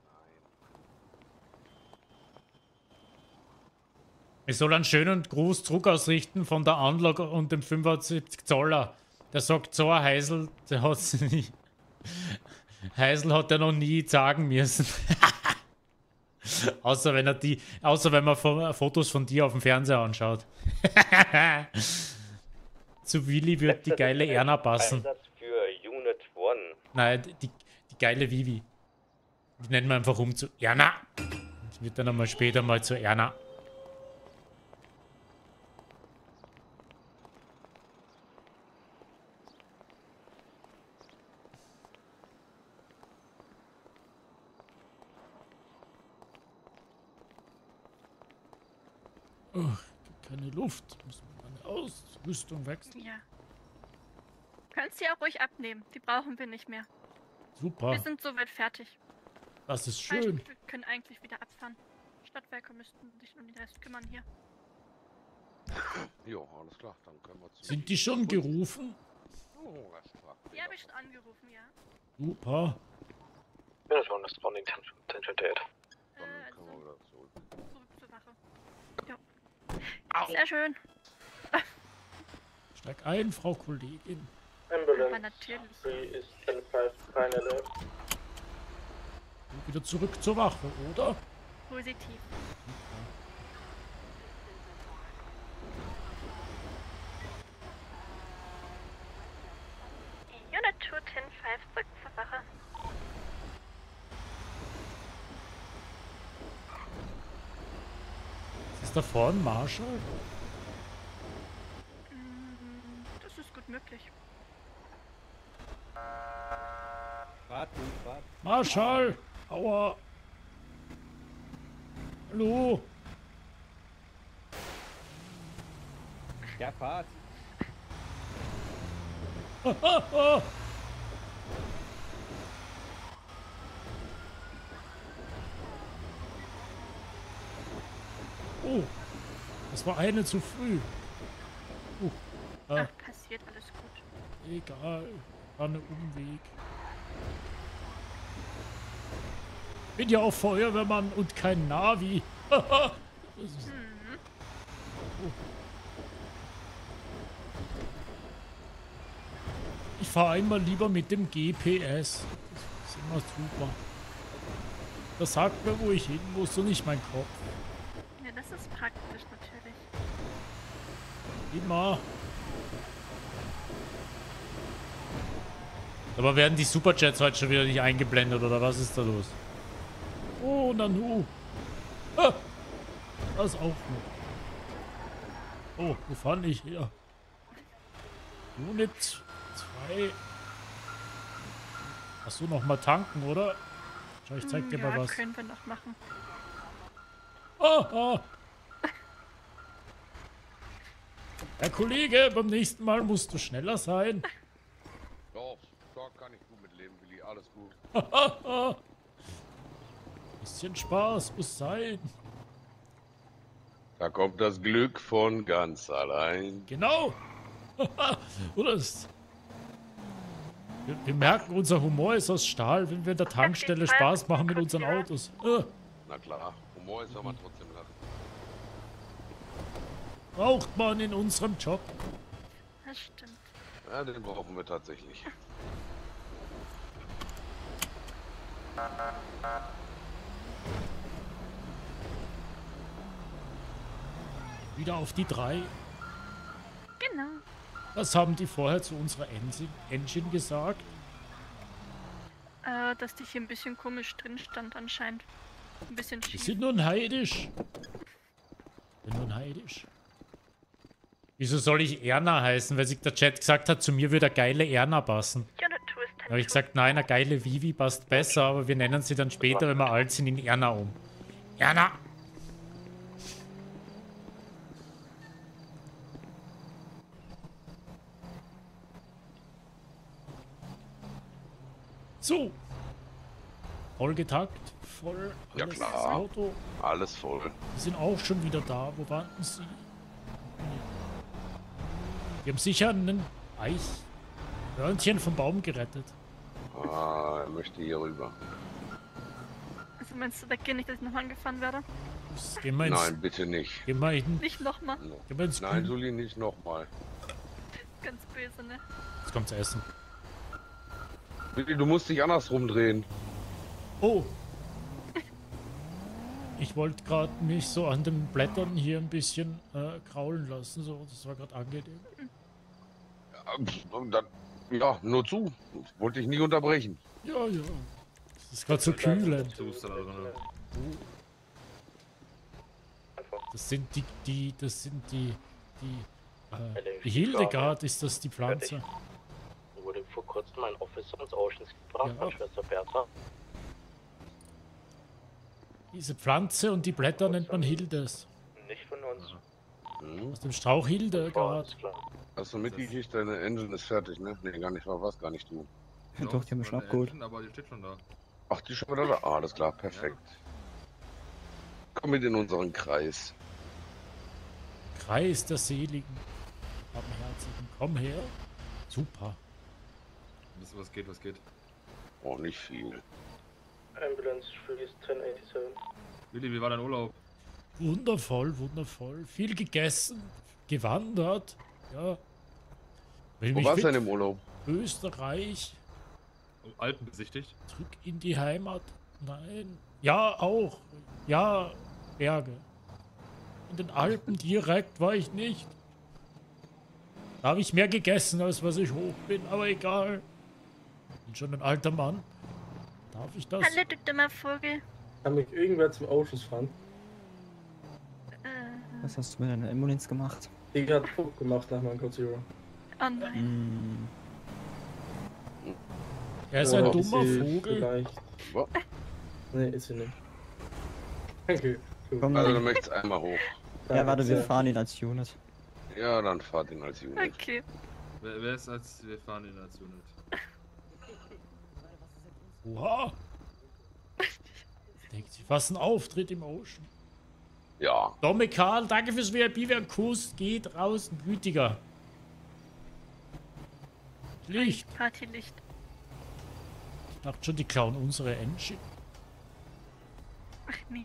Nein. Ich soll einen schönen Grußdruck ausrichten von der Anlage und dem fünfundsiebzig Zoller. Der sagt so, ein Heisel, der hat es nie. Heisel hat er noch nie sagen müssen. Außer wenn er die, außer wenn man Fotos von dir auf dem Fernseher anschaut. Zu Willi wird die geile Erna passen. Für Unit One. Nein, die, die geile Vivi. Die nennen wir einfach um zu Erna. Die wird dann einmal später mal zu Erna. Keine Luft. Muss man meine Ausrüstung wechseln. Ja. Kannst du ja ruhig abnehmen. Die brauchen wir nicht mehr. Super. Wir sind soweit fertig. Das ist schön. Wir können eigentlich wieder abfahren. Stadtwerke müssten sich um den Rest kümmern hier. Jo, alles klar. Dann können wir zu. Sind die schon gerufen? Oh, die habe ich schon angerufen, ja. Super. Ja, das war das Spawning Tension Date. Dann können wir wieder zurück. Zurück zur Wache. Ja. Au. Sehr schön. Steig ein, Frau Kollegin. Ambulance. Aber natürlich. Ist fünf fünf drei eins eins. Und wieder zurück zur Wache, oder? Positiv. Okay. Unit zwei eins null fünf zurück zur Wache. Da vorne Marshall? Das ist gut möglich. Warten, warten. Marshall! Aua! Hallo! Ja, fahrt! Ah, ah, ah. Oh, das war eine zu früh. Oh, ah. Ach, passiert, alles gut. Egal, war ein Umweg. Bin ja auch Feuerwehrmann und kein Navi. Das ist... mhm. Oh. Ich fahre einmal lieber mit dem G P S. Das ist immer super. Das sagt mir, wo ich hin muss und nicht mein Kopf. Das ist praktisch natürlich. Immer. Aber werden die Superchats heute schon wieder nicht eingeblendet, oder was ist da los? Oh, Nanu. Ah, das auch noch. Oh, wo fand ich her? Unit zwei. Hast du noch mal tanken, oder? Schau, ich zeig dir ja, mal was. Können wir noch machen. Oh, oh. Herr Kollege, beim nächsten Mal musst du schneller sein. Doch, da kann ich gut mit leben, Willi. Alles gut. Bisschen Spaß muss sein. Da kommt das Glück von ganz allein. Genau. Oder ist... Wir, wir merken, unser Humor ist aus Stahl, wenn wir an der Tankstelle Spaß machen mit unseren Autos. Ah. Na klar, Humor ist aber trotzdem lachen. Braucht man in unserem Job. Das stimmt. Ja, den brauchen wir tatsächlich. Wieder auf die drei. Genau. Was haben die vorher zu unserer Engine gesagt? Äh, dass die hier ein bisschen komisch drin stand anscheinend. Ein bisschen schief. Die sind nun heidisch. Sind nun heidisch. Wieso soll ich Erna heißen? Weil sich der Chat gesagt hat, zu mir würde eine geile Erna passen. Ja, du tust da habe ich gesagt, nein, eine geile Vivi passt besser, aber wir nennen sie dann später, wenn wir alt sind, in Erna um. Erna! So, voll getackt, voll, ja klar, Auto. Alles voll. Die sind auch schon wieder da, wo waren sie? Die haben sicher einen Eichhörnchen vom Baum gerettet. Ah, er möchte hier rüber. Also meinst du, da geht nicht, dass ich nochmal angefahren werde? Gehen wir ins, nein, bitte nicht. Gehen wir in, nicht nochmal? Nein, Grün. Suli, nicht nochmal. Ganz böse, ne? Jetzt kommt's Essen. Du musst dich andersrum drehen. Oh. Ich wollte gerade mich so an den Blättern hier ein bisschen äh, kraulen lassen. So, das war gerade angenehm. Ja, ja, nur zu. Wollte ich nie unterbrechen. Ja, ja. Das ist gerade so kühl. Das sind die, die, das sind die, die, äh, die Hildegard ist das die Pflanze. Wurde vor kurzem ein Officer ins Oceans gebracht, ja. Schwester Bertha. Diese Pflanze und die Blätter nennt man Hildes. Nicht von uns. Mhm. Aus dem Strauch Hildegard. Hast du mitgekriegt, deine Engine ist fertig, ne? Ne, gar nicht, war was, gar nicht du. Ja, doch, die haben wir schon abgeholt. Aber die steht schon da. Ach, die schon wieder da? Ah, alles klar, perfekt. Komm mit in unseren Kreis. Kreis der Seligen. Barmherzigen, komm her. Super. Wisst ihr, was geht, was geht? Oh, nicht viel. Ambulance Freeze zehn siebenundachtzig. Willi, wie war dein Urlaub? Wundervoll, wundervoll. Viel gegessen, gewandert, ja. Will Wo warst du denn im Urlaub? Österreich. Alpen besichtigt? Zurück in die Heimat. Nein. Ja, auch. Ja, Berge. In den Alpen direkt war ich nicht. Da habe ich mehr gegessen, als was ich hoch bin, aber egal. Bin schon ein alter Mann. Darf ich das? Hallo, du dummer Vogel. Kann mich irgendwer zum Ausschuss fahren? Äh. Was hast du mit deiner Immunitz gemacht? Ich hab Druck gemacht nach meinem Code-Zero. Oh nein. Mm. Er ist oh, ein dummer ist Vogel. Nee, ist sie nicht. Danke. Okay. Also, du möchtest einmal hoch. Ja, ja warte, wir ja. fahren ihn als Unit. Ja, dann fahrt ihn als Unit. Okay. Wer, wer ist als... Wir fahren ihn als Unit. Wow. Denkt sich, was ein Auftritt im Ocean. Ja. Domikal, danke fürs V I P, wer Kuss geht raus, ein gütiger. Licht. Partylicht. Ich dachte schon, die klauen unsere Engine. Ach nee.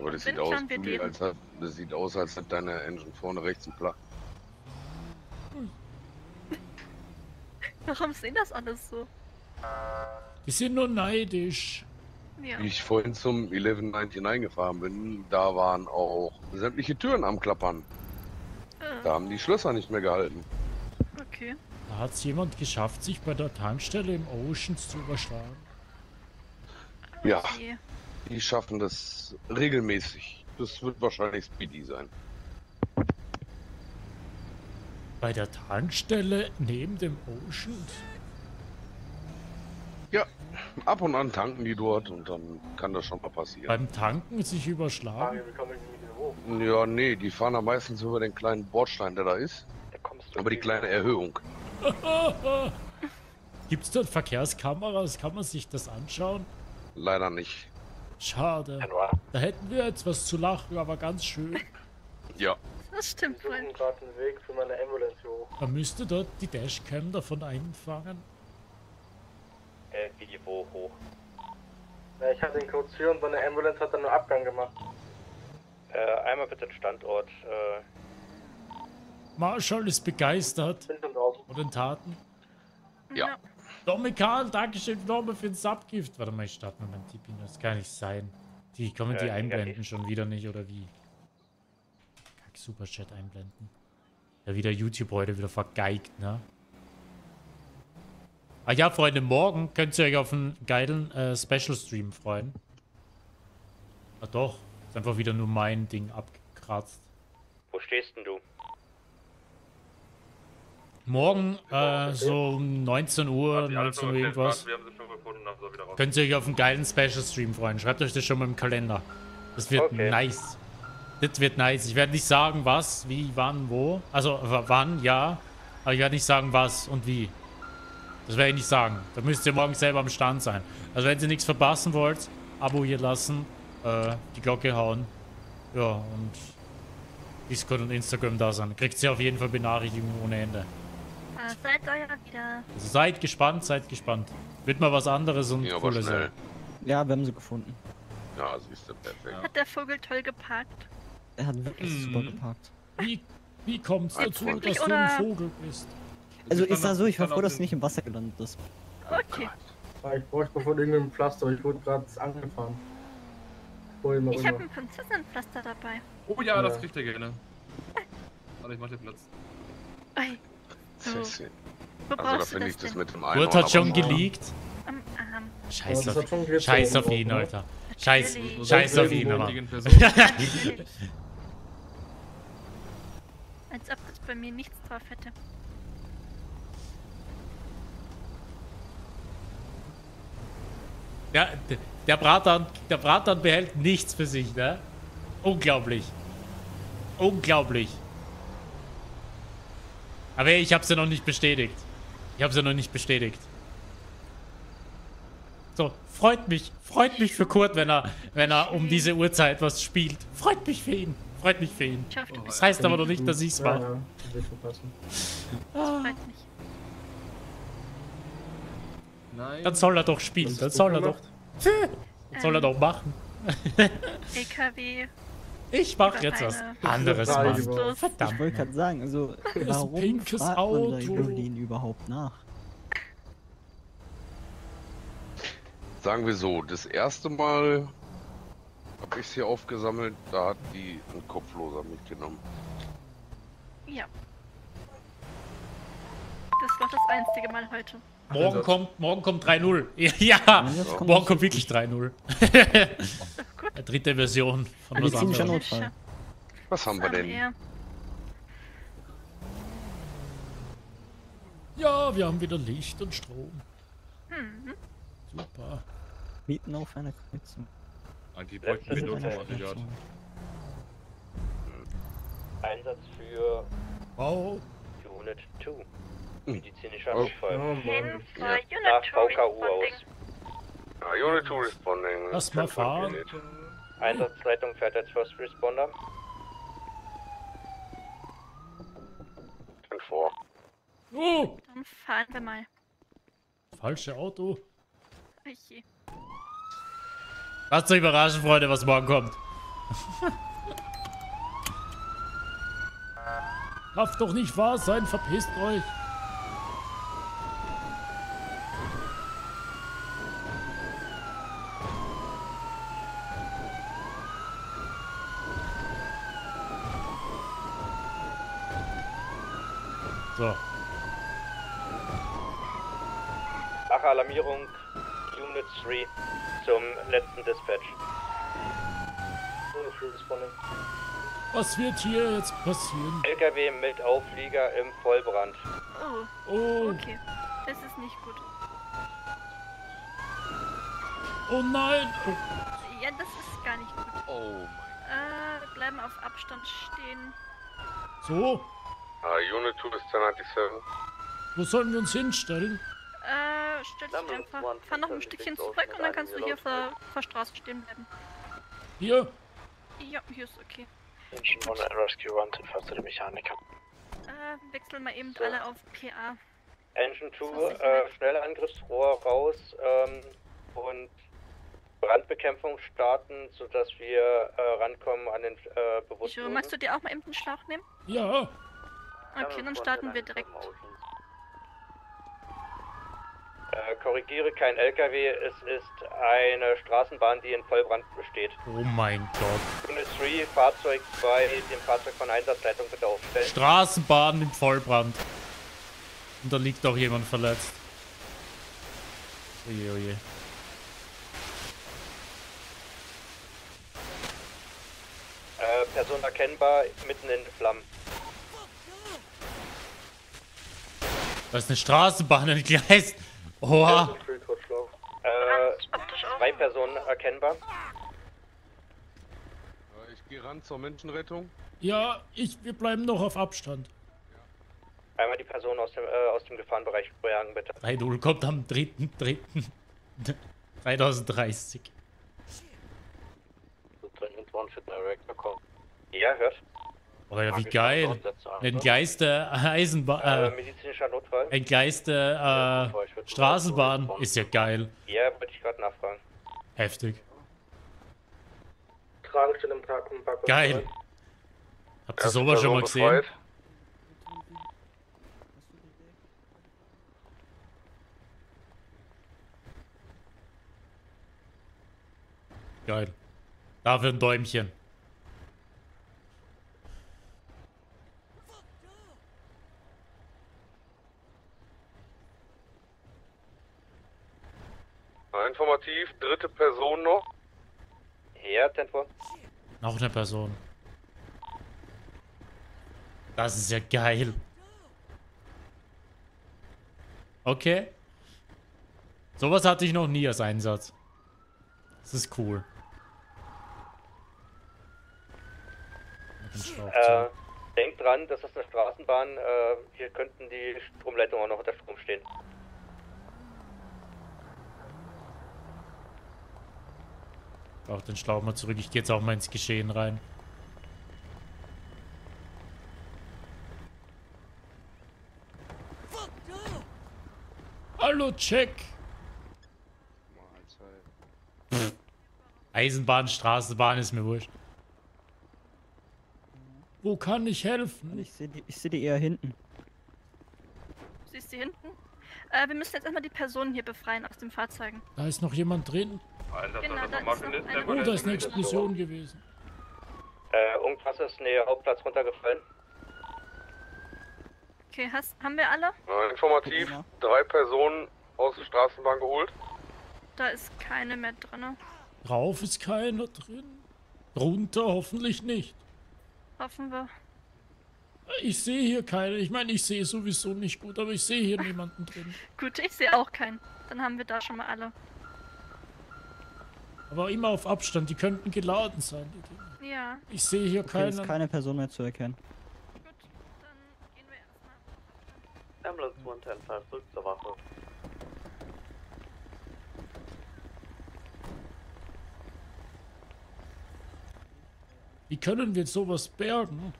Aber das sieht, aus, Juli, als hat, das sieht aus, als hat deine Engine vorne rechts einen Plug. Hm. Warum sehen das alles so? Die sind nur neidisch. Ja. Wie ich vorhin zum elf neunundneunzig gefahren bin, da waren auch sämtliche Türen am Klappern. Äh. Da haben die Schlösser nicht mehr gehalten. Okay. Da hat es jemand geschafft, sich bei der Tankstelle im Oceans zu überschlagen. Ja, okay. Die schaffen das regelmäßig. Das wird wahrscheinlich Speedy sein. Bei der Tankstelle neben dem Oceans? Ja, ab und an tanken die dort und dann kann das schon mal passieren. Beim Tanken sich überschlagen? Ja, nee, die fahren da meistens über den kleinen Bordstein, der da ist. Aber die kleine Erhöhung. Gibt es dort Verkehrskameras? Kann man sich das anschauen? Leider nicht. Schade. Da hätten wir jetzt was zu lachen, aber ganz schön. Ja. Das stimmt. Wir suchen gerade einen Weg für meine Ambulance hier hoch. Man müsste dort die Dashcam davon einfangen. Äh, wie die wo hoch? Na, ich hatte den Code vier und meine Ambulance hat dann nur Abgang gemacht. Äh, einmal bitte den Standort. Äh... Marshall ist begeistert von den Taten. Ja. Domikan, Dankeschön nochmal für den Subgift. Warte mal, ich starte mal meinen Tipi. Das kann nicht sein. Die kommen die äh, einblenden ja, schon wieder nicht, oder wie? Kack, Superchat einblenden. Ja, wieder YouTube heute wieder vergeigt, ne? Ah ja, Freunde, morgen könnt ihr euch auf einen geilen äh, Special-Stream freuen. Ah doch, ist einfach wieder nur mein Ding abgekratzt. Wo stehst denn du? Morgen, äh, so um neunzehn Uhr, neunzehn Uhr irgendwas, könnt ihr euch auf einen geilen Special-Stream freuen. Schreibt euch das schon mal im Kalender. Das wird okay. Nice. Das wird nice. Ich werde nicht sagen, was, wie, wann, wo. Also, wann, ja. Aber ich werde nicht sagen, was und wie. Das werde ich nicht sagen. Da müsst ihr morgen selber am Stand sein. Also, wenn ihr nichts verpassen wollt, Abo hier lassen, äh, die Glocke hauen. Ja, und Discord und Instagram da sein. Kriegt ihr auf jeden Fall Benachrichtigungen ohne Ende. Seid euer wieder. Also seid gespannt, seid gespannt. Wird mal was anderes und ja, cooler sein. Ja, wir haben sie gefunden. Ja, sie ist perfekt. Hat der Vogel toll geparkt? Er hat wirklich mhm. super geparkt. Wie, wie kommt es dazu, dass wirklich, du ein Vogel bist? Also ist da so, ich war froh, dass du nicht im Wasser gelandet bist. Okay. Ich bräuchte von irgendeinem Pflaster, ich wurde gerade angefahren. Mal ich habe ein Prinzessinenpflaster dabei. Oh ja, ja, das kriegt er gerne. Warte, ich mach den Platz. Ei. So. Wo also da finde ich das mit dem einen. Gurt hat schon geleakt. Um, um. Scheiß, auf, schon Scheiß auf ihn, Alter. Scheiß, Scheiß auf ihn, Alter. Als ob das bei mir nichts drauf hätte. Ja, der Bratan, der Bratan behält nichts für sich, ne? Unglaublich. Unglaublich. Aber ich hab's ja noch nicht bestätigt. Ich hab's ja noch nicht bestätigt. So, freut mich. Freut mich für Kurt, wenn er, wenn er um diese Uhrzeit was spielt. Freut mich für ihn. Freut mich für ihn. Das heißt aber noch nicht, dass ich's mache. Ja, ja. Das freut mich. Nein. Dann soll er doch spielen. Dann soll er doch. Dann soll er doch machen. E K W. Ich mach jetzt was anderes, Mann. Verdammt. Ich wollte gerade sagen, also warum pinkes fragt Auto. Man Jolene überhaupt nach? Sagen wir so, das erste Mal habe ich es hier aufgesammelt, da hat die ein Kopfloser mitgenommen. Ja. Das war das einzige Mal heute. Morgen kommt, morgen kommt drei null. Ja, ja, morgen kommt wirklich drei null. Dritte Version von was anderes. Was haben wir denn? Ja, wir haben wieder Licht und Strom. Mhm. Super. Mieten auf einer Kreuzung. Die bräuchten wir nur vom Aggregat. Einsatz für... Oh. Für Unit zwei. Medizinischer Abfall. Oh, Mann. Ja. Nach V K U aus. Ja, Unit zwei Responding. Lass mal fahren. Einsatzleitung fährt als First Responder. Ich bin vor. Oh. Dann fahren wir mal. Falsche Auto. Okay. Lasst euch überraschen, Freunde, was morgen kommt. Darf doch nicht wahr sein, verpisst euch. Schwache Alarmierung Unit drei zum letzten Dispatch. Was wird hier jetzt passieren? L K W mit Auflieger im Vollbrand. Oh, oh. Okay. Das ist nicht gut. Oh nein! Ja, das ist gar nicht gut. Oh. Äh, wir bleiben auf Abstand stehen. So? Ah, Unit zwei bis zwei neun sieben. Wo sollen wir uns hinstellen? Äh, stell dich einfach. Fahr noch ein Stückchen zurück und dann kannst du hier auf der Straße stehen bleiben. Hier? Ja, hier ist okay. Engine One and Rescue Wanted, falls du die Mechanik hast. Äh, wechseln mal eben so. Alle auf P A. Engine zwei, äh, schnelle Angriffsrohr raus, ähm, und Brandbekämpfung starten, sodass wir äh, rankommen an den äh, Bewusstlosen. Magst du dir auch mal eben den Schlauch nehmen? Ja. Okay, dann starten wir direkt. Äh, korrigiere, kein L K W, es ist eine Straßenbahn, die in Vollbrand besteht. Oh mein Gott. Unit drei, Fahrzeug zwei, dem Fahrzeug von Einsatzleitung bitte aufstellen. Straßenbahn im Vollbrand. Und da liegt auch jemand verletzt. Oje, oje. Äh, Person erkennbar, mitten in Flammen. Da ist eine Straßenbahn entgleist. Oha. Äh, zwei Personen erkennbar. Ich gehe ran zur Menschenrettung. Ja, ich, wir bleiben noch auf Abstand. Einmal die Person aus dem, äh, aus dem Gefahrenbereich bejagen, bitte. drei null kommt am dritten dritten zweitausenddreißig. Ja, hört. Oder wie geil. Ein Geister Eisenbahn. Äh, medizinischer Notfall. Ein Geister äh, Straßenbahn. Ist ja geil. Ja, wollte ich gerade nachfragen. Heftig. Geil. Habt ihr sowas schon mal gesehen? Geil. Dafür ein Däumchen. Informativ, dritte Person noch. Ja, Tempo. Noch eine Person. Das ist ja geil. Okay. Sowas hatte ich noch nie als Einsatz. Das ist cool. Äh, denkt dran, das ist eine Straßenbahn. Äh, hier könnten die Stromleitungen auch noch unter Strom stehen. Ich brauche den Schlauch mal zurück. Ich gehe jetzt auch mal ins Geschehen rein. Hallo, check! Pff. Eisenbahn, Straßenbahn ist mir wurscht. Wo kann ich helfen? Ich sehe die, seh die eher hinten. Siehst du die hinten? Äh, wir müssen jetzt erstmal die Personen hier befreien aus den Fahrzeugen. Da ist noch jemand drin. Einsatz, genau, da ist noch ist, eine oh, da ist eine Explosion gewesen. Äh, irgendwas ist näher Hauptplatz runtergefallen. Okay, hast, haben wir alle? Äh, informativ, ja. Drei Personen aus der Straßenbahn geholt. Da ist keine mehr drin. Drauf ist keiner drin. Runter hoffentlich nicht. Hoffen wir. Ich sehe hier keine. Ich meine, ich sehe sowieso nicht gut, aber ich sehe hier niemanden drin. Gut, ich sehe auch keinen. Dann haben wir da schon mal alle. Aber immer auf Abstand. Die könnten geladen sein, die Dinge. Ja. Ich sehe hier okay, keinen. Ist keine Person mehr zu erkennen. Gut, dann gehen wir erstmal. Ambulance hundertfünfzehn zurück zur Wache. Wie können wir sowas bergen?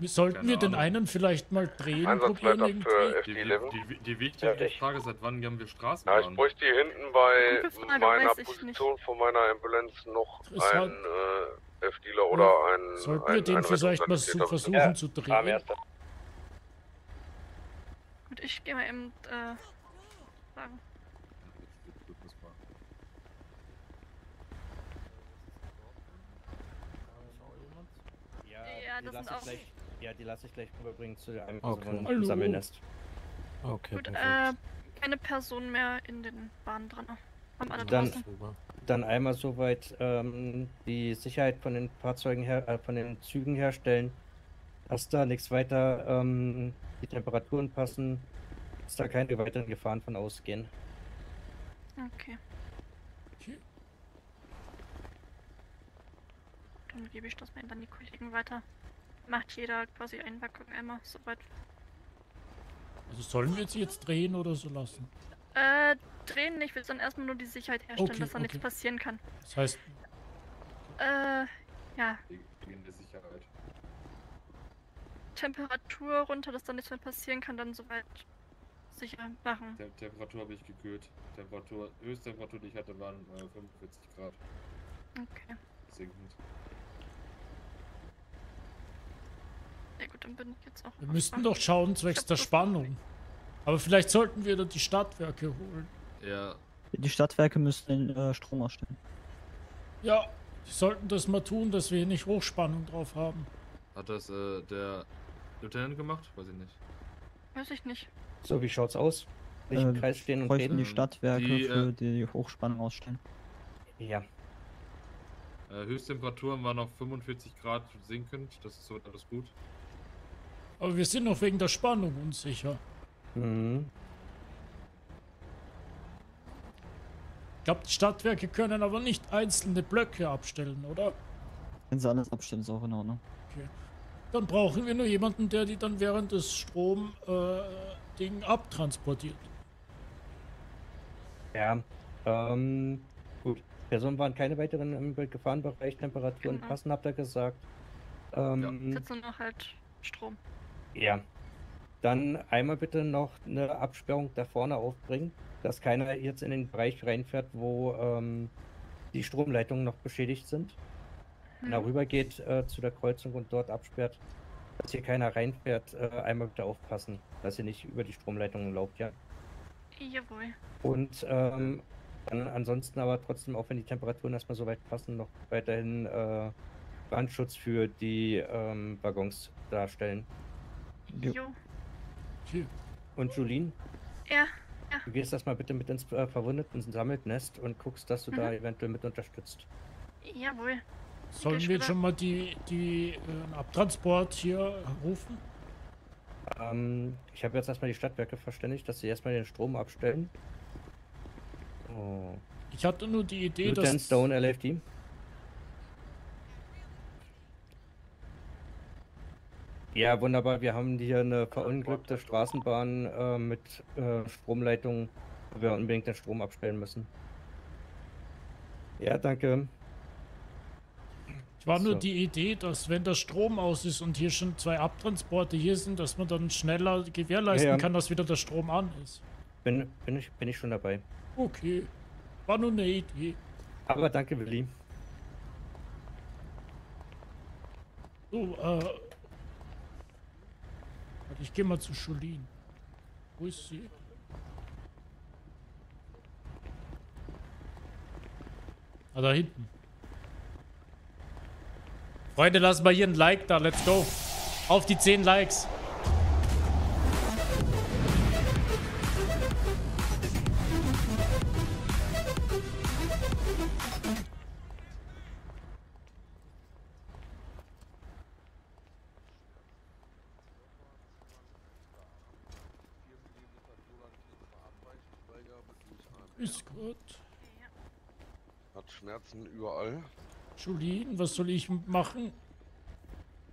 Sollten wir den einen vielleicht mal drehen? Einsatzleitung für F D elf. Die, die, die wichtige ja, Frage ist, seit wann haben wir Straßenbahn? Ja, ich bräuchte hier hinten bei Frage, meiner Position nicht. Von meiner Ambulance noch einen äh, F D ler oder ja. einen... Sollten ein, wir den vielleicht mal zu versuchen ja. zu drehen? Ja, gut, ich gehe mal eben... Äh, fragen. Ja, das sind auch... Gleich, ja, die lasse ich gleich rüberbringen zu einem, okay. Sammelnest. Okay. Gut, äh, keine Person mehr in den Bahnen drin. Haben alle dann, dann einmal soweit ähm, die Sicherheit von den Fahrzeugen her, äh, von den Zügen herstellen, dass da nichts weiter, ähm, die Temperaturen passen, dass da keine weiteren Gefahren von ausgehen. Okay. Dann gebe ich das mal an die Kollegen weiter. Macht jeder quasi Einpackung einmal soweit. Also sollen wir jetzt jetzt drehen oder so lassen? Äh, drehen nicht, wir sollen erstmal nur die Sicherheit herstellen, okay, dass da okay. nichts passieren kann. Das heißt... Äh, ja. Die Sicherheit. Temperatur runter, dass da nichts mehr passieren kann, dann soweit sicher machen. Tem Temperatur habe ich gekühlt. Temperatur, Höchsttemperatur, die ich hatte, waren äh, fünfundvierzig Grad. Okay. Sinkend. Ja gut, dann bin ich jetzt auch... Wir müssten doch schauen, zwecks der Spannung. Aber vielleicht sollten wir dann die Stadtwerke holen. Ja. Die Stadtwerke müssen den äh, Strom ausstellen. Ja, die sollten das mal tun, dass wir hier nicht Hochspannung drauf haben. Hat das äh, der Lieutenant gemacht? Weiß ich nicht. Weiß ich nicht. So, wie schaut's aus? Nicht im äh, Kreis stehen und reden. Die Stadtwerke die, für äh, die Hochspannung ausstellen. Ja. Äh, Höchsttemperaturen waren noch fünfundvierzig Grad sinkend. Das ist so alles gut. Aber wir sind noch wegen der Spannung unsicher. Mhm. Ich glaube, die Stadtwerke können aber nicht einzelne Blöcke abstellen, oder? Wenn sie alles abstellen, ist auch in Ordnung. Okay. Dann brauchen wir nur jemanden, der die dann während des Strom äh, Ding abtransportiert. Ja, ähm, gut. Personen waren keine weiteren im Gefahrenbereich, Temperaturen genau. passen, habt ihr gesagt. Ähm, ja. Jetzt nur noch halt Strom. Ja. Dann einmal bitte noch eine Absperrung da vorne aufbringen, dass keiner jetzt in den Bereich reinfährt, wo ähm, die Stromleitungen noch beschädigt sind. Hm. Darüber geht äh, zu der Kreuzung und dort absperrt, dass hier keiner reinfährt. Äh, einmal bitte aufpassen, dass ihr nicht über die Stromleitungen lauft, ja? Jawohl. Und ähm, dann ansonsten aber trotzdem, auch wenn die Temperaturen erstmal so weit passen, noch weiterhin äh, Brandschutz für die ähm, Waggons darstellen. Jo. Jo. Und Julien? Ja, ja. Du gehst erstmal bitte mit ins äh, Verwundeten-Sammelnest und guckst, dass du mhm. da eventuell mit unterstützt. Jawohl. Sollen wir jetzt schon mal die, die äh, Abtransport hier rufen? Ähm, ich habe jetzt erstmal die Stadtwerke verständigt, dass sie erstmal den Strom abstellen. Oh. Ich hatte nur die Idee, Lieutenant dass... Stone, L F D. Ja, wunderbar. Wir haben hier eine verunglückte Straßenbahn äh, mit äh, Stromleitungen, wo wir unbedingt den Strom abstellen müssen. Ja, danke. Ich war so. nur die Idee, dass wenn der Strom aus ist und hier schon zwei Abtransporte hier sind, dass man dann schneller gewährleisten ja, ja. kann, dass wieder der Strom an ist. Bin, bin, ich, bin ich schon dabei. Okay. War nur eine Idee. Aber danke, Willi. So, äh... ich gehe mal zu Julien. Wo ist sie? Ah, da hinten. Freunde, lassen wir hier ein Like da. Let's go. Auf die zehn Likes. Überall. Julien, was soll ich machen?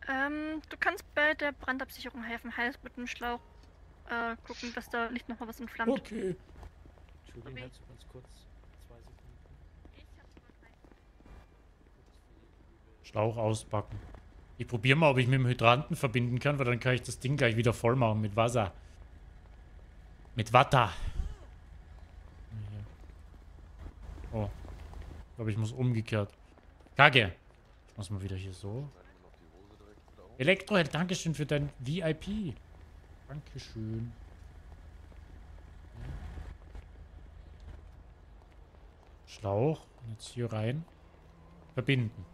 Ähm, du kannst bei der Brandabsicherung helfen, heißt mit dem Schlauch äh, gucken, dass da nicht nochmal was entflammt. Okay. Julien, hältst du ganz kurz zwei Sekunden? Ich hab's bereit. Schlauch auspacken. Ich probiere mal, ob ich mit dem Hydranten verbinden kann, weil dann kann ich das Ding gleich wieder voll machen mit Wasser. Mit Watter. Oh. Ich glaube, ich muss umgekehrt. Kacke. Ich muss mal wieder hier so. Elektroheld, dankeschön für dein V I P. Dankeschön. Schlauch. Und jetzt hier rein. Verbinden.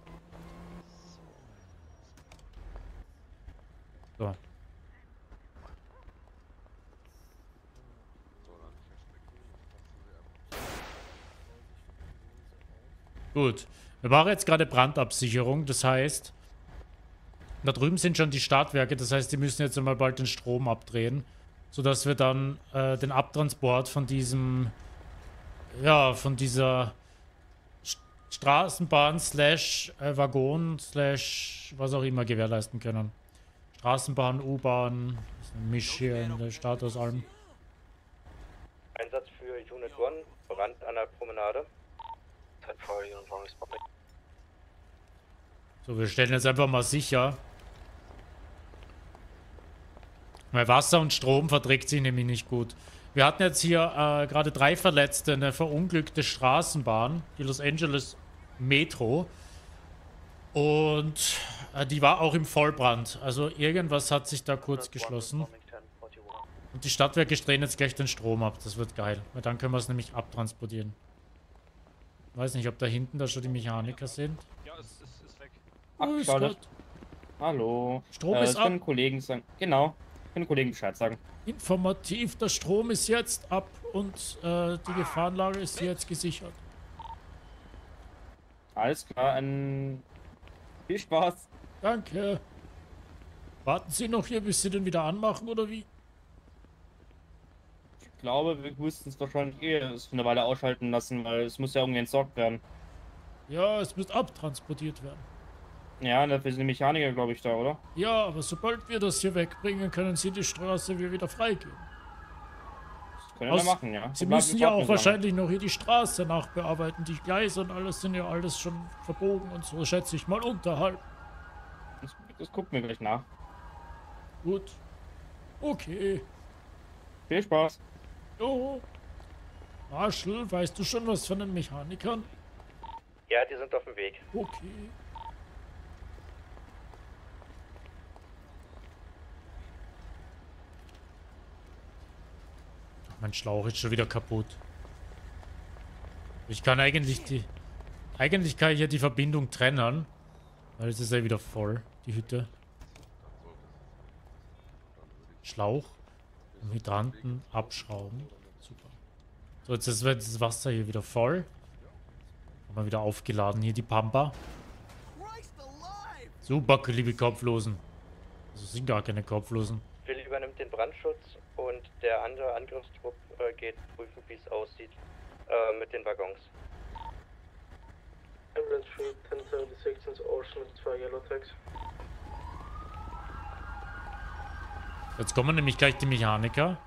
So. Gut. Wir brauchen jetzt gerade Brandabsicherung. Das heißt, da drüben sind schon die Startwerke. Das heißt, die müssen jetzt einmal bald den Strom abdrehen, sodass wir dann äh, den Abtransport von diesem, ja, von dieser St Straßenbahn slash Waggon slash was auch immer gewährleisten können. Straßenbahn, U-Bahn, Misch hier in der Stadt aus allem. Einsatz für Unit eins, Brand an der Promenade. So, wir stellen jetzt einfach mal sicher. Weil Wasser und Strom verträgt sich nämlich nicht gut. Wir hatten jetzt hier äh, gerade drei Verletzte, eine verunglückte Straßenbahn, die Los Angeles Metro. Und äh, die war auch im Vollbrand. Also irgendwas hat sich da kurz geschlossen. Und die Stadtwerke drehen jetzt gleich den Strom ab. Das wird geil. Weil dann können wir es nämlich abtransportieren. Weiß nicht, ob da hinten da schon die Mechaniker sind. Ja, es ist, ist weg. Abgeschaltet. Oh, hallo. Strom äh, ist ab. Ich kann Kollegen sagen. Genau. Ich kann Kollegen Bescheid sagen. Informativ, der Strom ist jetzt ab und äh, die Gefahrenlage ist jetzt gesichert. Alles klar, ein... viel Spaß. Danke. Warten Sie noch hier, bis Sie den wieder anmachen, oder wie? Ich glaube, wir müssten es wahrscheinlich eh für eine Weile ausschalten lassen, weil es muss ja irgendwie entsorgt werden. Ja, es muss abtransportiert werden. Ja, dafür sind die Mechaniker, glaube ich, da, oder? Ja, aber sobald wir das hier wegbringen, können sie die Straße wieder freigeben. Das können Aus wir machen, ja. Sie müssen ja auch wahrscheinlich noch hier die Straße nachbearbeiten, die Gleise und alles sind ja alles schon verbogen und so, schätze ich mal, unterhalb. Das, das gucken wir gleich nach. Gut. Okay. Viel Spaß. Jo. Marshall, weißt du schon was von den Mechanikern? Ja, die sind auf dem Weg. Okay. Mein Schlauch ist schon wieder kaputt. Ich kann eigentlich die... Eigentlich kann ich ja die Verbindung trennen. Weil es ist ja wieder voll, die Hütte. Schlauch. Hydranten abschrauben. Super. So, jetzt wird das Wasser hier wieder voll. Haben wir wieder aufgeladen hier die Pampa. Super, liebe Kopflosen. Also sind gar keine Kopflosen. Will übernimmt den Brandschutz und der andere Angriffstrupp äh, geht prüfen, wie es aussieht äh, mit den Waggons. Jetzt kommen nämlich gleich die Mechaniker.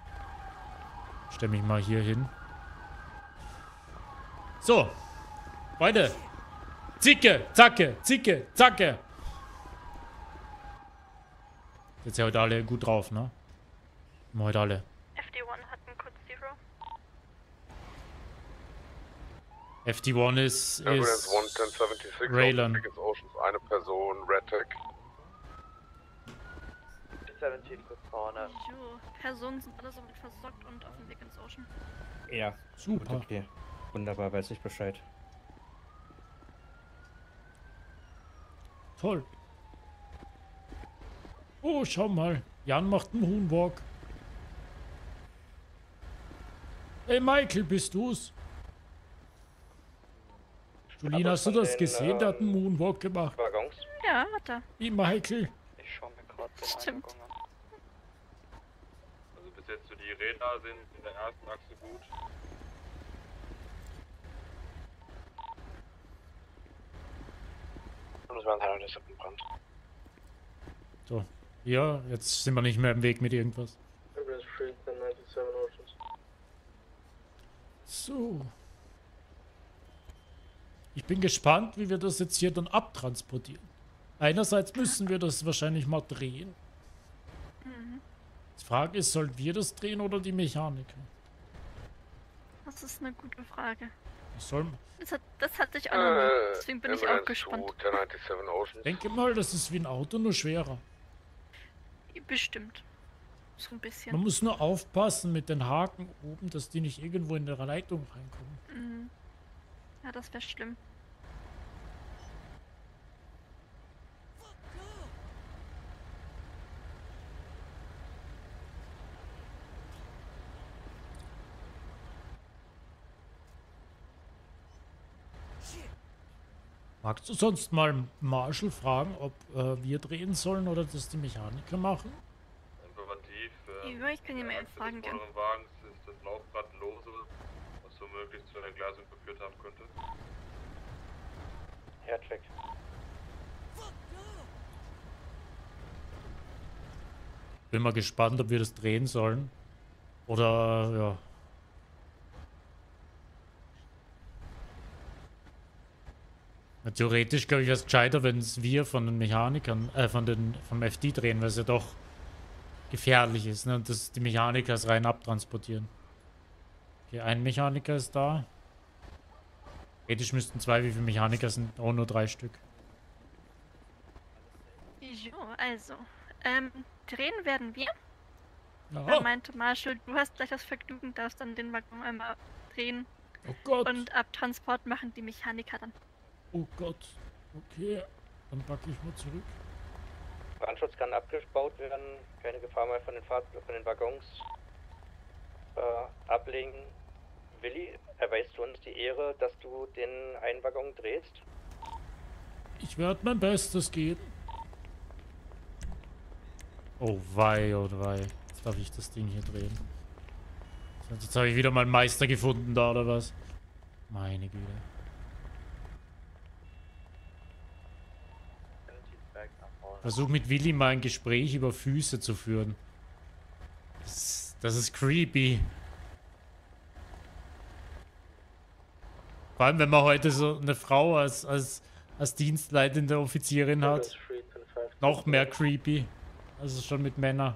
Ich stelle mich mal hier hin. So. Beide. Zicke, zacke, zicke, zacke. Jetzt sind ja heute alle gut drauf, ne? Sind heute alle. F D eins hat einen Code Zero. F D eins ist... ist Raylan. Eine Person, Redtech. Jo, Personen sind allesamt versorgt und auf dem Weg ins Ocean. Ja, super. Okay. Wunderbar, weiß ich Bescheid. Toll. Oh, schau mal. Jan macht einen Moonwalk. Hey, Michael, bist du's? Julina, hast du das gesehen? Der hat einen Moonwalk gemacht. Waggons? Ja, hat er. Wie Michael. Ich schau mir gerade den Stimmt. Eingang an. Jetzt so die Räder sind in der ersten Achse gut. So, ja, jetzt sind wir nicht mehr im Weg mit irgendwas. So. Ich bin gespannt, wie wir das jetzt hier dann abtransportieren. Einerseits müssen wir das wahrscheinlich mal drehen. Die Frage ist, sollen wir das drehen oder die Mechaniker? Das ist eine gute Frage. Was soll man? Das, hat, das hatte ich auch noch nie. Deswegen bin äh, ich auch gespannt. Ich denke mal, das ist wie ein Auto, nur schwerer. Bestimmt. So ein bisschen. Man muss nur aufpassen mit den Haken oben, dass die nicht irgendwo in der Leitung reinkommen. Mhm. Ja, das wäre schlimm. Magst du sonst mal Marshall fragen, ob äh, wir drehen sollen oder dass die Mechaniker machen? Informativ. Äh, ja, ich kann ihn mal fragen. Des vorderen Wagens ist das Laufrad lose, was womöglich zu einer Gleisung geführt haben könnte. Ja, check. Bin mal gespannt, ob wir das drehen sollen. Oder, ja. Theoretisch glaube ich, wäre es gescheiter, wenn es wir von den Mechanikern, äh, von den, vom F D drehen, weil es ja doch gefährlich ist, ne? Und dass die Mechaniker es rein abtransportieren. Okay, ein Mechaniker ist da. Theoretisch müssten zwei, wie viele Mechaniker sind? Oh, nur drei Stück. Jo, also, ähm, drehen werden wir. Oh. Er meinte, Marshall, du hast gleich das Vergnügen, darfst dann den Waggon einmal drehen. Oh Gott. Und ab Transport machen die Mechaniker dann. Oh Gott, okay, dann packe ich mal zurück. Brandschutz kann abgebaut werden, keine Gefahr mehr von den, Fahr von den Waggons. Äh, ablegen. Willi, erweist du uns die Ehre, dass du den einen Waggon drehst? Ich werde mein Bestes geben. Oh wei, oh wei, jetzt darf ich das Ding hier drehen. Jetzt habe ich wieder meinen Meister gefunden da, oder was? Meine Güte. Versuch mit Willi mal ein Gespräch über Füße zu führen. Das, das ist creepy. Vor allem, wenn man heute so eine Frau als, als, als dienstleitende Offizierin hat. Noch mehr creepy. Also schon mit Männern.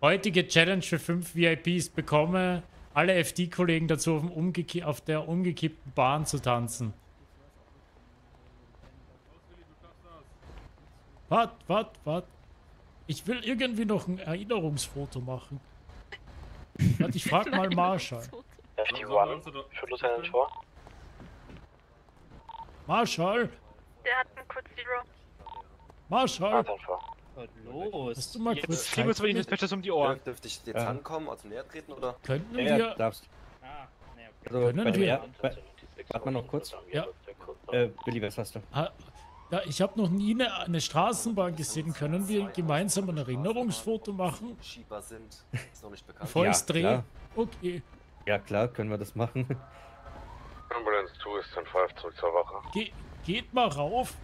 Heutige Challenge für fünf V I Ps. Bekomme alle F D-Kollegen dazu, auf, dem umgeki auf der umgekippten Bahn zu tanzen. Wart, wart, wart. Ich will irgendwie noch ein Erinnerungsfoto machen. Warte, ich frag mal Marshall. Marshall? Der hat einen kurz Zero. Marshall? Los. Hast du mal jetzt kurz kriegen wir uns bei den Dispatchers um die Ohren. Dürfte ich jetzt ankommen, also näher treten, oder? Könnten wir... Ja, darfst. Ah, naja. Also, können wir... Warte mal noch kurz. Ja. Äh, Billy, was hast du? Ha Ja, ich habe noch nie eine, eine Straßenbahn gesehen. Können wir gemeinsam ein Erinnerungsfoto machen? Schieber sind. Ist noch nicht bekannt. Volksdreh? Ja, okay. Ja, klar, können wir das machen. Ambulance zwei ist zehn fünf, zurück zur Wache. Ge geht mal rauf.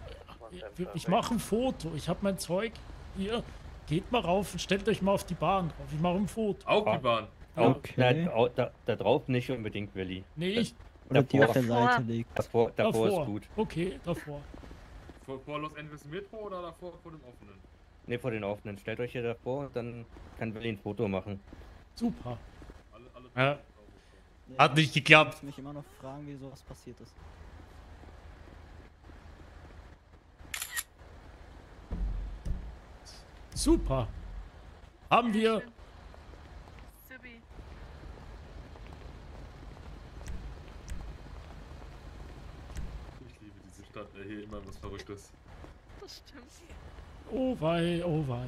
Ich, ich mache ein Foto. Ich habe mein Zeug hier. Geht mal rauf und stellt euch mal auf die Bahn drauf. Ich mache ein Foto. Auf die Bahn? Okay. Nein, da, da drauf nicht unbedingt, Willi. Nee, ich... Oder die auf der Seite liegt. Davor, davor ist gut. Okay, davor. Vor, vor Los Angeles Metro oder davor vor dem offenen? Ne, vor den offenen. Stellt euch hier davor, dann kann Willi ein Foto machen. Super. Alle, alle ja. Ja, hat nicht geklappt. Ich muss mich immer noch fragen, wie sowas passiert ist. Super. Haben wir... Hier immer was Verrücktes. Das stimmt. Oh wei, oh wei.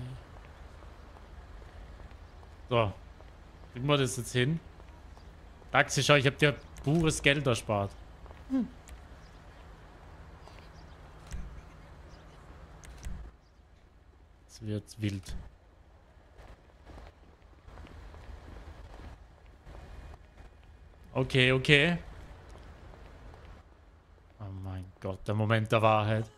So. Kriegen wir das jetzt hin? Taxi, schau, ich hab dir pures Geld erspart. Hm. Es wird wild. Okay, okay. Oh mein Gott, der Moment der Wahrheit.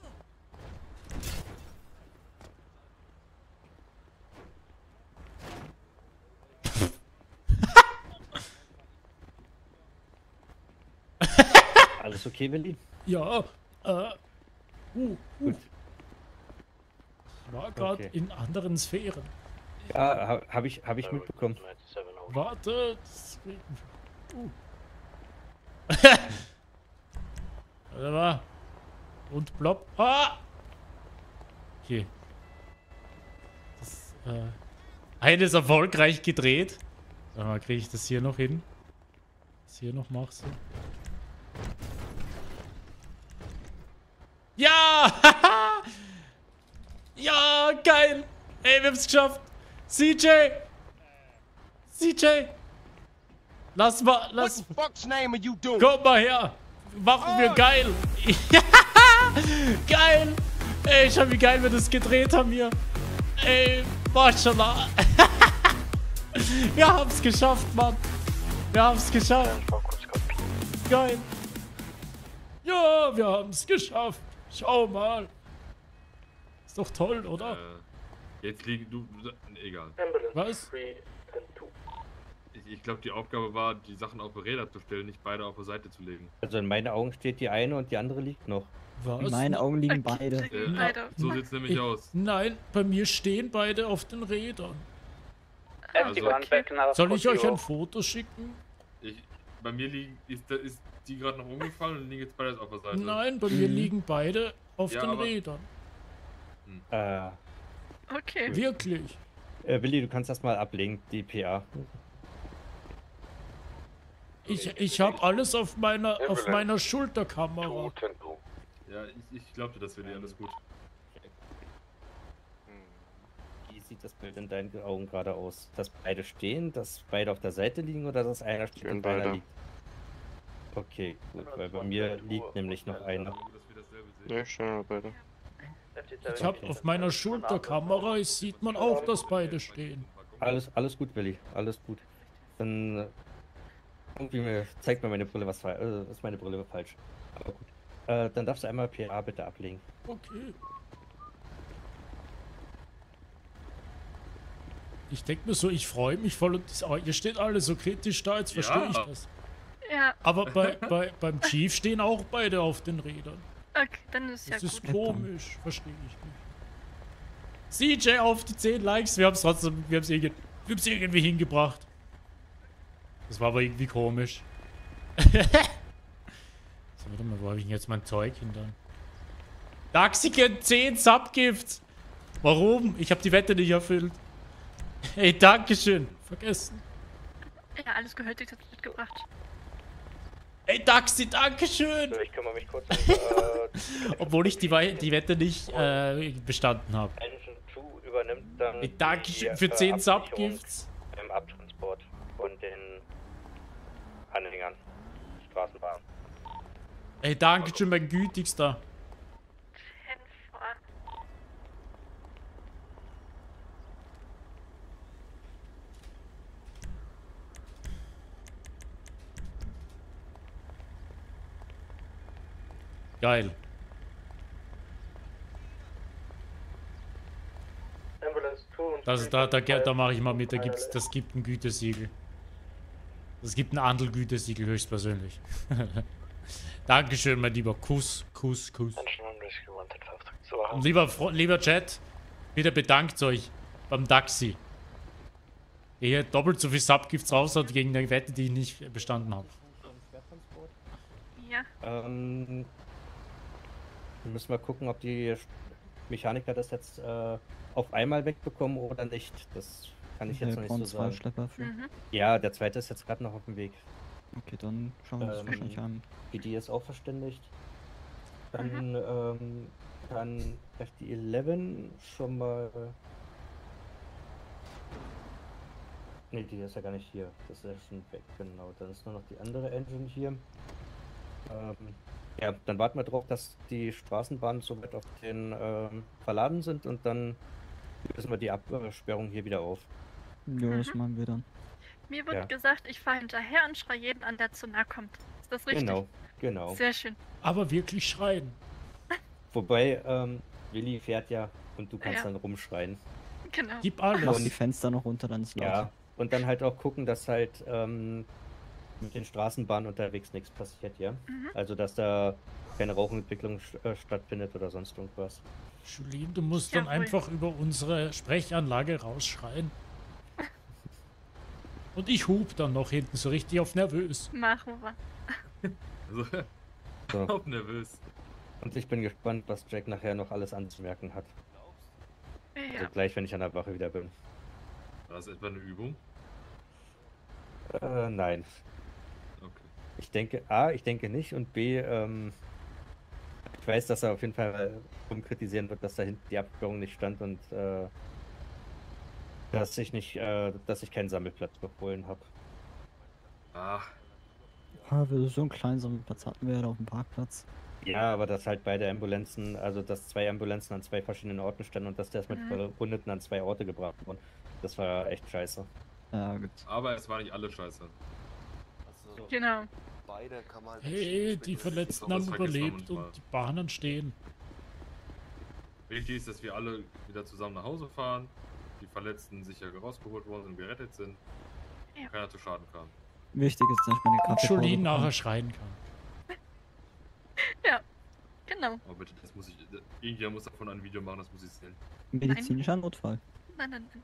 Alles okay, Willi? Ja, äh, uh, uh. War gerade okay. In anderen Sphären. Ja, ha, habe ich, hab ich mitbekommen. Warte, uh. Und plopp. Ah! Okay. Das, äh, eine ist erfolgreich gedreht. Sag mal, kriege ich das hier noch hin? Das hier noch machst du? Ja! Ja, geil! Ey, wir haben's geschafft! C J! C J! Lass mal, lass... What the fuck's name are you doing? Komm mal her! Machen wir geil. Geil. Ey, schau, wie geil wir das gedreht haben hier. Ey, Mashallah. Wir haben's geschafft, Mann. Wir haben's geschafft. Geil. Ja, wir haben's geschafft. Schau mal. Ist doch toll, oder? Äh, jetzt liegen du... Egal. Was? Ich glaube, die Aufgabe war, die Sachen auf Räder zu stellen, nicht beide auf der Seite zu legen. Also in meinen Augen steht die eine und die andere liegt noch. Was? In meinen Augen liegen beide. Äh, beide. So sieht's nämlich ich, aus. Nein, bei mir stehen beide auf den Rädern. Also, okay. Soll ich euch ein Foto schicken? Ich, bei mir liegen, ist, ist die gerade noch umgefallen und liegen jetzt beide auf der Seite. Nein, bei mhm. mir liegen beide auf ja, den aber, Rädern. Hm. Äh. Okay. Wirklich. Äh, Willi, du kannst das mal ablenken, die P A. Ich, ich habe alles auf meiner, auf meiner Schulterkamera. Ja, ich, ich glaubte, das wäre alles gut. Wie sieht das Bild in deinen Augen gerade aus? Dass beide stehen, dass beide auf der Seite liegen oder dass einer steht und einer liegt? Okay, gut, weil bei mir liegt nämlich noch einer. Ja, schön, beide. Ich habe auf meiner Schulterkamera, sieht man auch, dass beide stehen. Alles, alles gut, Willi, alles gut. Dann... Irgendwie mir, zeigt mir meine Brille, was falsch äh, ist. Meine Brille falsch. Aber gut. Äh, dann darfst du einmal P A bitte ablegen. Okay. Ich denke mir so, ich freue mich voll und das, ihr steht alle so kritisch da, jetzt verstehe ja. ich das. Ja. Aber bei, bei, beim Chief stehen auch beide auf den Rädern. Okay, dann ist ja gut. Das ist komisch, verstehe ich nicht. C J auf die zehn Likes, wir haben es trotzdem, wir haben es irgendwie, irgendwie hingebracht. Das war aber irgendwie komisch. So, warte mal, wo habe ich denn jetzt mein Zeug hintern? Daxiken zehn Subgifts! Warum? Ich habe die Wette nicht erfüllt. Hey, Dankeschön. Vergessen. Ja, alles gehört, ich hab's mitgebracht. Hey, Daxi, Dankeschön! So, ich kümmere mich kurz um, äh, obwohl ich die, We die Wette nicht äh, bestanden habe. Hey, Dankeschön für zehn äh, Subgifts. Im Abtransport und den Anhängern, Straßenbahn. Ey, danke schön, mein gütigster. Geil. Also da, da, da, da mache ich mal mit, da gibt's, das gibt ein Gütesiegel. Es gibt ein Andelgütesiegel höchstpersönlich. Dankeschön, mein lieber Kuss, Kuss, Kuss. Und lieber, lieber Chat, bitte bedankt euch beim Daxi, der hier doppelt so viel Subgifts raus hat gegen eine Wette, die ich nicht bestanden habe. Ja. Ähm, wir müssen mal gucken, ob die Mechaniker das jetzt äh, auf einmal wegbekommen oder nicht. Das kann ich jetzt noch nicht so sagen. Mhm. Ja, der zweite ist jetzt gerade noch auf dem Weg. Okay, dann schauen wir uns ähm, wahrscheinlich an. P D ist auch verständigt. Dann mhm. ähm, kann die elf schon mal... Ne, die ist ja gar nicht hier. Das ist ja schon weg, genau. Dann ist nur noch die andere Engine hier. Ähm, ja, dann warten wir drauf, dass die Straßenbahnen soweit auf den ähm, verladen sind und dann lösen wir die Absperrung hier wieder auf. Ja, das machen wir dann. Mir wird ja gesagt, ich fahre hinterher und schreie jeden an, der zu nah kommt. Ist das richtig? Genau, genau. Sehr schön. Aber wirklich schreien. Wobei, ähm, Willi fährt ja und du kannst ja dann rumschreien. Genau. Gib alles. Und die Fenster noch runter, dann ist laut. Ja, und dann halt auch gucken, dass halt ähm, mit den Straßenbahnen unterwegs nichts passiert, ja? Mhm. Also, dass da keine Rauchentwicklung äh, stattfindet oder sonst irgendwas. Julien, du musst ja dann ruhig einfach über unsere Sprechanlage rausschreien. Und ich hub dann noch hinten so richtig auf nervös. Machen wir. Also, so. Auf nervös. Und ich bin gespannt, was Jack nachher noch alles anzumerken hat. Ja. Also gleich, wenn ich an der Wache wieder bin. War das etwa eine Übung? Äh, nein. Okay. Ich denke, A, ich denke nicht und B, ähm... ich weiß, dass er auf jeden Fall rumkritisieren wird, dass da hinten die Absperrung nicht stand und äh, dass ich nicht, äh, dass ich keinen Sammelplatz befohlen habe. Ah, Ah, wir sind so einen kleinen Sammelplatz hatten wir ja da auf dem Parkplatz. Ja, aber dass halt beide Ambulanzen, also dass zwei Ambulanzen an zwei verschiedenen Orten standen und dass der mit Verwundeten an zwei Orte gebracht wurde. Das war echt scheiße. Ja, gut. Aber es war nicht alle scheiße. Also, genau. Beide kann man hey, die Verletzten haben überlebt und die Bahnen stehen. Wichtig ist, dass wir alle wieder zusammen nach Hause fahren, die Verletzten sicher rausgeholt worden sind, gerettet sind, ja. Keiner zu Schaden kam. Wichtig ist, dass ich meine Kraft. Und Jolene nachher schreien kann. Ja, genau. Oh bitte, das muss ich. Irgendjemand muss davon ein Video machen, das muss ich sehen. Medizinischer Notfall. Nein, nein, nein.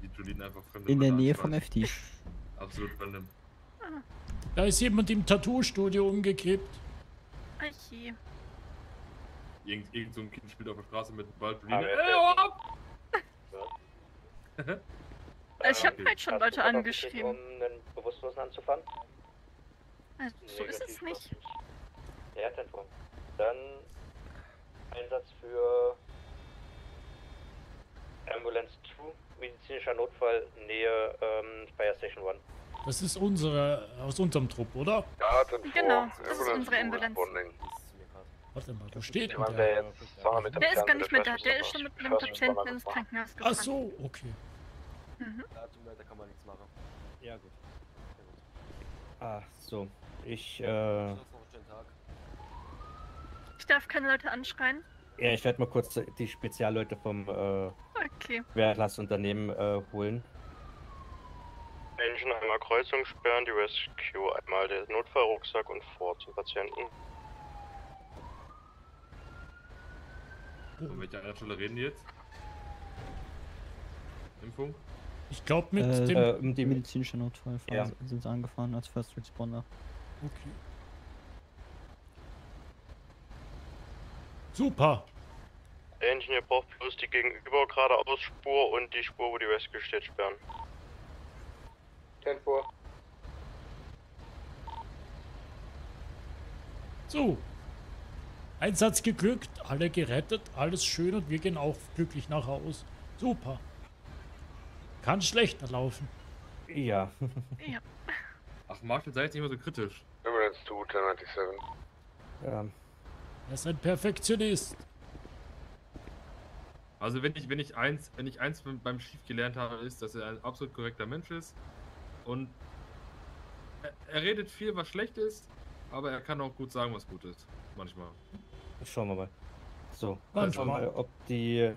Wie Jolene einfach fremde in der Nähe vom F D. Absolut random. Ah. Da ist jemand im Tattoo-Studio umgekippt. Ach je. Irgend, irgend so ein Kind spielt auf der Straße mit dem Ball. Ah, hey, hör ab! Ich hab halt schon Leute angeschrieben. Um einen Bewusstlosen anzufahren? Also, so ist es nicht. Ja, Zentrum. Dann Einsatz für Ambulance zwei, medizinischer Notfall, Nähe ähm, Fire Station eins. Das ist unsere, aus unserem Trupp, oder? Ja, Zentrum. Genau, das ist unsere Ambulance. Warte mal, da steht jemand, der, der, der ist gar nicht mehr da, der ist schon mit einem Patienten ins Krankenhaus gefahren. Ach so, okay. Mhm. Da kann man nichts machen. Ja, gut. Ah, so. Ich, äh... ich darf keine Leute anschreien. Ja, ich werde mal kurz die Spezialleute vom, äh... okay. Schwerlastunternehmen, äh, holen. Menschen einmal Kreuzung sperren, die Rescue einmal der Notfallrucksack und vor zum Patienten. Von welcher Stelle reden die jetzt? Impfung? Ich glaube mit äh, dem... Äh, mit dem medizinischen Notfall ja. Sind sie angefahren als First Responder. Okay. Super! Der Ingenieur braucht bloß die gegenüber geradeaus Spur und die Spur, wo die Rescue steht, sperren. Tempo. So. Einsatz geglückt, alle gerettet, alles schön und wir gehen auch glücklich nach Haus. Super. Kann schlechter laufen. Ja. Ja. Ach, Marshall, sei jetzt nicht mehr so kritisch. Ambulance zwei, zehn siebenundneunzig. Ja. Er ist ein Perfektionist. Also wenn ich, wenn ich eins, wenn ich eins beim Chief gelernt habe, ist, dass er ein absolut korrekter Mensch ist. Und er, er redet viel, was schlecht ist, aber er kann auch gut sagen, was gut ist. Manchmal. Schauen wir mal. So, dann schauen wir mal, ob die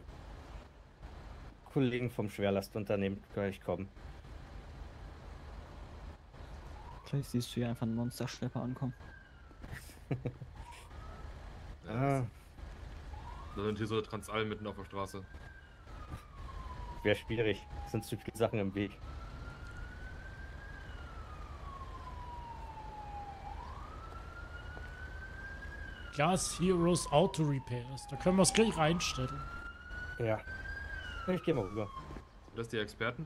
Kollegen vom Schwerlastunternehmen gleich kommen. Gleich siehst du hier einfach einen Monsterschlepper ankommen. Ja. Ah. Da sind hier so Transall mitten auf der Straße. Wäre schwierig, sind zu viele Sachen im Weg. Gas Heroes Auto Repairs. Da können wir es gleich reinstellen. Ja. Ich geh mal rüber. Sind das die Experten?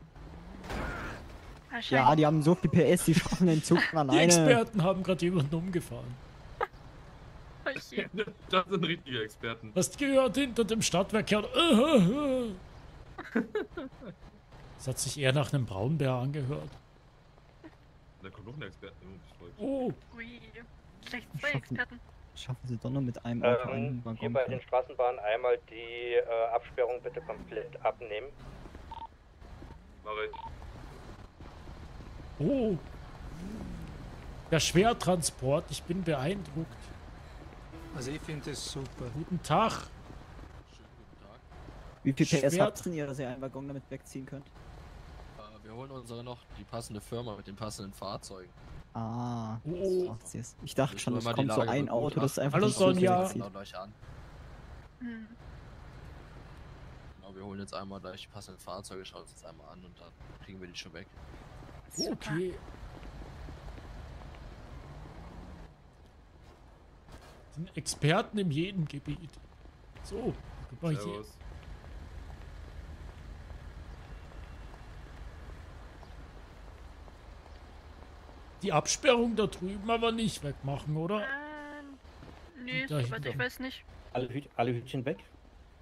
Ja, die haben so viel P S, die schaffen den Zug an alleine. Die Experten haben gerade jemanden umgefahren. Das sind richtige Experten. Das gehört hinter dem Stadtwerk her. Das hat sich eher nach einem Braunbär angehört. Da kommt noch ein Experte. Oh. Ui. Vielleicht zwei Experten. Schaffen Sie doch nur mit einem Auto ähm, einen hier bei den Straßenbahnen einmal die äh, Absperrung bitte komplett abnehmen. Mach ich. Oh! Der Schwertransport, ich bin beeindruckt. Also ich finde das super. Guten Tag! Schönen guten Tag. Wie viel P S habt ihr, dass ihr einen Waggon damit wegziehen könnt? Äh, wir holen unsere noch die passende Firma mit den passenden Fahrzeugen. Ah, oh. Das ich dachte schon, das kommt so ein Auto, das ist einfach nur so ein Jahr. Genau, wir holen jetzt einmal gleich die passenden Fahrzeuge, schauen uns jetzt einmal an und dann kriegen wir die schon weg. Okay. Sind Experten in jedem Gebiet. So, guck mal. Die Absperrung da drüben aber nicht wegmachen, oder? Ähm, nee, soweit ich weiß nicht. Alle, Hü alle Hütchen weg?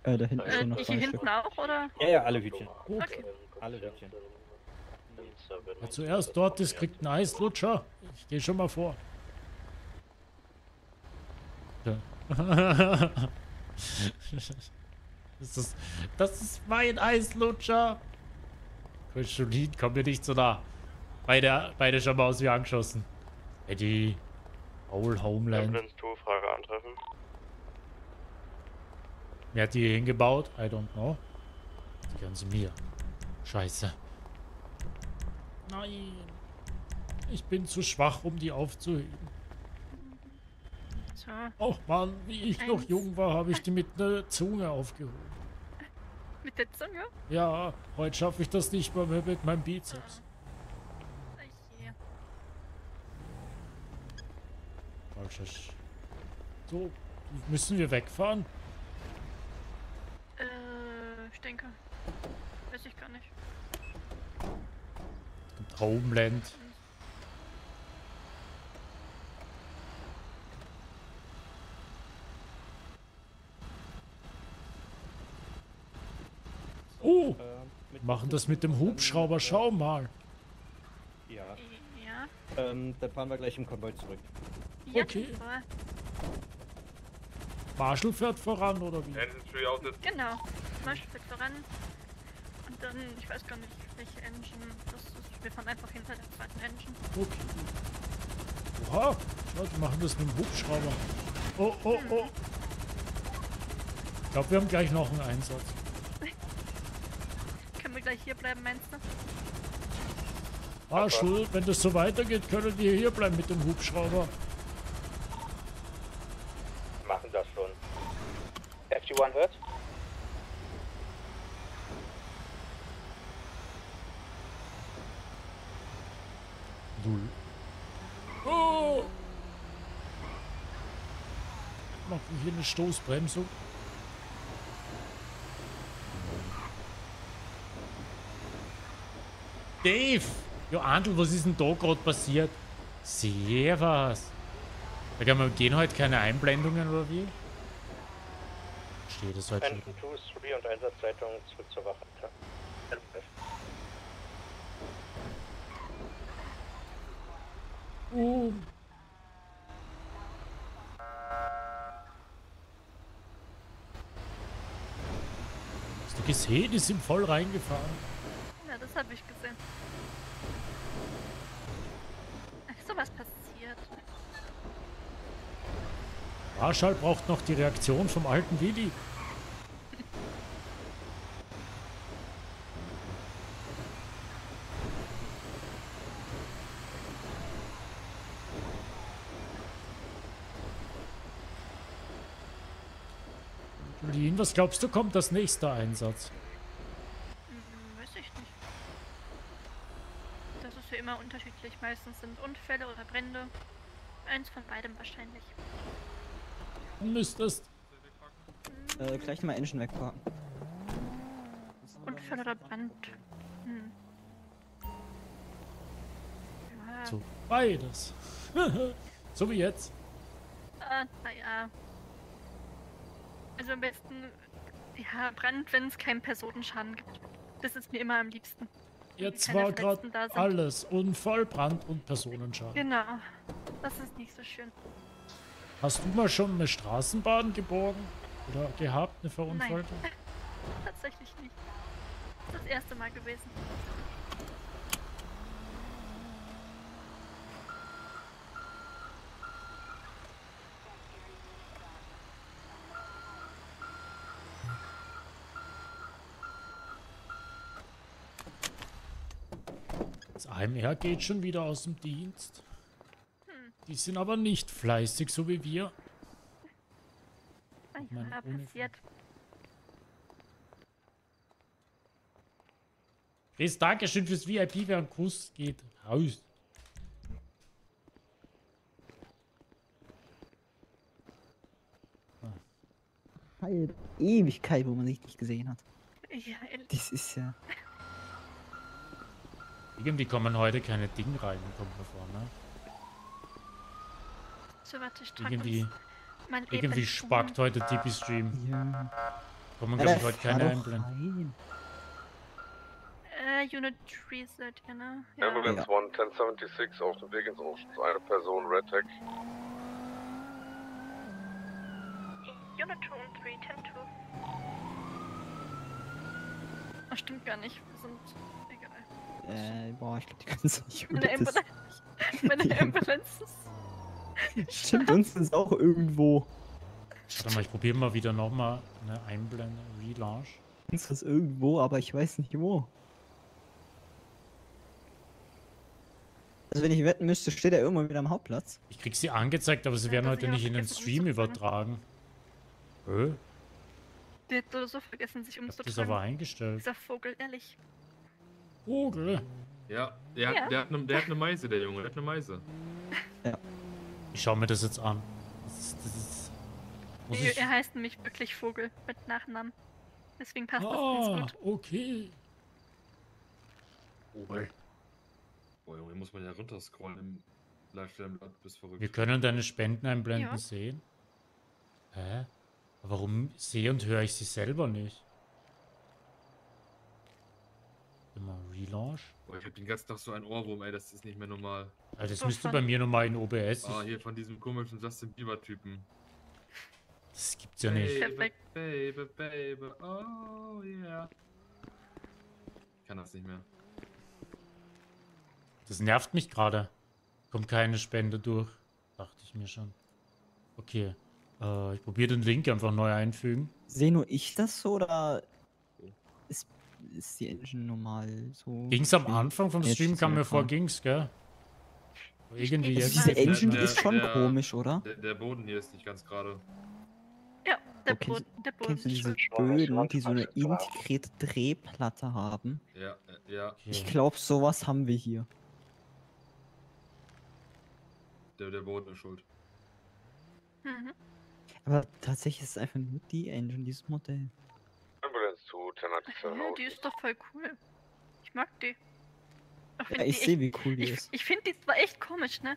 Äh, da hinten äh, schon noch hier hinten Stück. Auch, oder? Ja, ja, alle Hütchen. Okay. Alle Hütchen. Wer zuerst dort ist, kriegt einen Eislutscher. Ich gehe schon mal vor. Ja. Das ist, das ist mein Eislutscher. Cholin, komm mir nicht so nah. Beide, beide schon mal aus wie angeschossen. Eddie. Old Homeland. zwei Frage antreffen. Wer hat die hier hingebaut? I don't know. Die gehören zu mir. Scheiße. Nein. Ich bin zu schwach, um die aufzuheben. Och Mann, wie ich noch jung war, habe ich die mit einer Zunge aufgehoben. Mit der Zunge? Ja, heute schaffe ich das nicht mehr mit meinem Bizeps. Falsches. So, müssen wir wegfahren? Äh, ich denke. Weiß ich gar nicht. Und Homeland. Oh, machen das mit dem Hubschrauber, schau mal. Ja. Ja. Ähm, dann fahren wir gleich im Konvoi zurück. Ja, okay. Marshall fährt voran, oder wie? Genau, Marshall fährt voran. Und dann, ich weiß gar nicht, welche Engine das ist. Wir fahren einfach hinter der zweiten Engine. Okay. Oha, die machen das mit dem Hubschrauber. Oh, oh, oh. Ich glaube, wir haben gleich noch einen Einsatz. Gleich hier bleiben, meinst du? Marshall, wenn das so weitergeht, können wir hier bleiben mit dem Hubschrauber. Machen das schon. F G eins hört. Null. Oh! Machen wir hier eine Stoßbremsung. Dave! Jo, Andl, was ist denn da gerade passiert? Sehr was. Da kann man gehen heute keine Einblendungen oder wie? Steht das heute schon? zwei, drei und Einsatzleitung zurück zur Wache. Uh. Hast du gesehen? Die sind voll reingefahren. Das habe ich gesehen. Ach, sowas passiert. Marshall braucht noch die Reaktion vom alten Willi. Jolien, was glaubst du, kommt das nächste Einsatz? Unterschiedlich. Meistens sind Unfälle oder Brände. Eins von beidem wahrscheinlich. Müsstest. Äh, gleich mal Engine wegfahren. Unfälle oder Brand. Hm. Ja. So, beides. So wie jetzt. Ah, naja. Also am besten, ja, Brand, wenn es keinen Personenschaden gibt. Das ist mir immer am liebsten. Jetzt war gerade alles Unfall, Brand und Personenschaden. Genau, das ist nicht so schön. Hast du mal schon eine Straßenbahn geborgen oder gehabt, eine Verunfallte? Nein, tatsächlich nicht. Das ist das erste Mal gewesen. A M R geht schon wieder aus dem Dienst. Hm. Die sind aber nicht fleißig, so wie wir. Ich mein, ja, passiert. Chris, danke schön fürs V I P, wer einen Kuss geht raus. Ah. Halb Ewigkeit, wo man sich nicht gesehen hat. Ja, das ist ja... Irgendwie kommen heute keine Dinge rein, kommt mir vor, ne? So, warte, ich irgendwie irgendwie spackt heute T P-Stream. Ja. Kommen, glaube ich, heute keine Einblenden. Äh, äh, Unit drei seid ihr, ne? Ja. Ambulance ja. eins, zehn sechsundsiebzig auf dem Weg ins Ocean. Eine Person, Red Tag. Unit zwei und drei, eins null zwei. Ach, stimmt gar nicht. Wir sind... egal. Äh, boah, ich glaube, die ganze es nicht Ambulance... Meine Ambulance ist... Stimmt, uns ist auch irgendwo... Warte mal, ich probiere mal wieder nochmal eine Einblende, Relaunch. Uns ist irgendwo, aber ich weiß nicht wo. Also wenn ich wetten müsste, steht er irgendwann wieder am Hauptplatz. Ich krieg sie angezeigt, aber sie ja, werden heute nicht in den Stream übertragen. Hä? Der hat so vergessen, sich umzutragen. Das ist aber eingestellt. Dieser Vogel, ehrlich. Vogel? Ja, der, ja. Hat, der, hat ne, der hat eine Meise, der Junge. Der hat eine Meise. Ja. Ich schau mir das jetzt an. Das ist, das ist, muss ich... Er heißt nämlich wirklich Vogel mit Nachnamen. Deswegen passt ah, das ganz gut. Okay. Oh, ey. Oh, Junge, muss man ja runterscrollen im Livestream-Blatt, bis verrückt. Wir können deine Spenden einblenden ja. sehen. Hä? Aber warum sehe und höre ich sie selber nicht? Immer Relaunch. Oh, ich hab den ganzen Tag so ein Ohrwurm, ey, das ist nicht mehr normal. Alter, das so müsste bei mir nochmal in O B S. Ah, hier von diesem komischen Justin Bieber-Typen. Das gibt's ja nicht. Baby, baby, baby, oh yeah. Ich kann das nicht mehr. Das nervt mich gerade. Kommt keine Spende durch. Dachte ich mir schon. Okay. Äh, ich probiere den Link einfach neu einfügen. Sehe nur ich das so oder ist, ist die Engine normal so? Ging's am Anfang vom Stream, kam mir vor, ging's, gell? Irgendwie jetzt. Diese Engine, die ist schon der, komisch, oder? Der, der Boden hier ist nicht ganz gerade. Ja, der okay, Boden, der Boden ist diese Böden, die so eine integrierte Drehplatte haben. Ja, ja. Ich glaube, sowas haben wir hier. Der, der Boden ist schuld. Mhm. Aber tatsächlich ist es einfach nur die Engine, dieses Modell. Ja, die ist doch voll cool. Ich mag die. Auch ja, ich sehe, wie cool die ich, ist. Ich finde die zwar echt komisch, ne?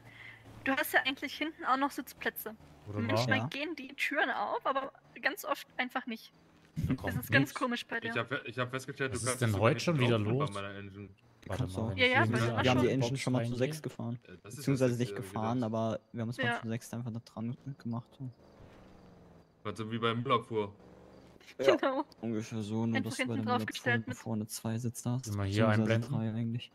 Du hast ja eigentlich hinten auch noch Sitzplätze. Oder manchmal ja. gehen die Türen auf, aber ganz oft einfach nicht. Da das ist nichts. Ganz komisch bei dir. Ich habe hab festgestellt, was du kannst... Was ist denn heute schon wieder los? Warte mal. Ja, ja, wir ja, haben die Engine schon mal zu sechs gefahren. Ja, beziehungsweise nicht gefahren, gedacht. Aber wir haben es ja. mal zu sechs einfach da dran gemacht. Was so wie beim Müllabfuhr. Ja, genau. Ungefähr so, nur dass du bei dem Müllabfuhr vorne zwei Sitze hast. Sind wir hier einblenden? Eigentlich.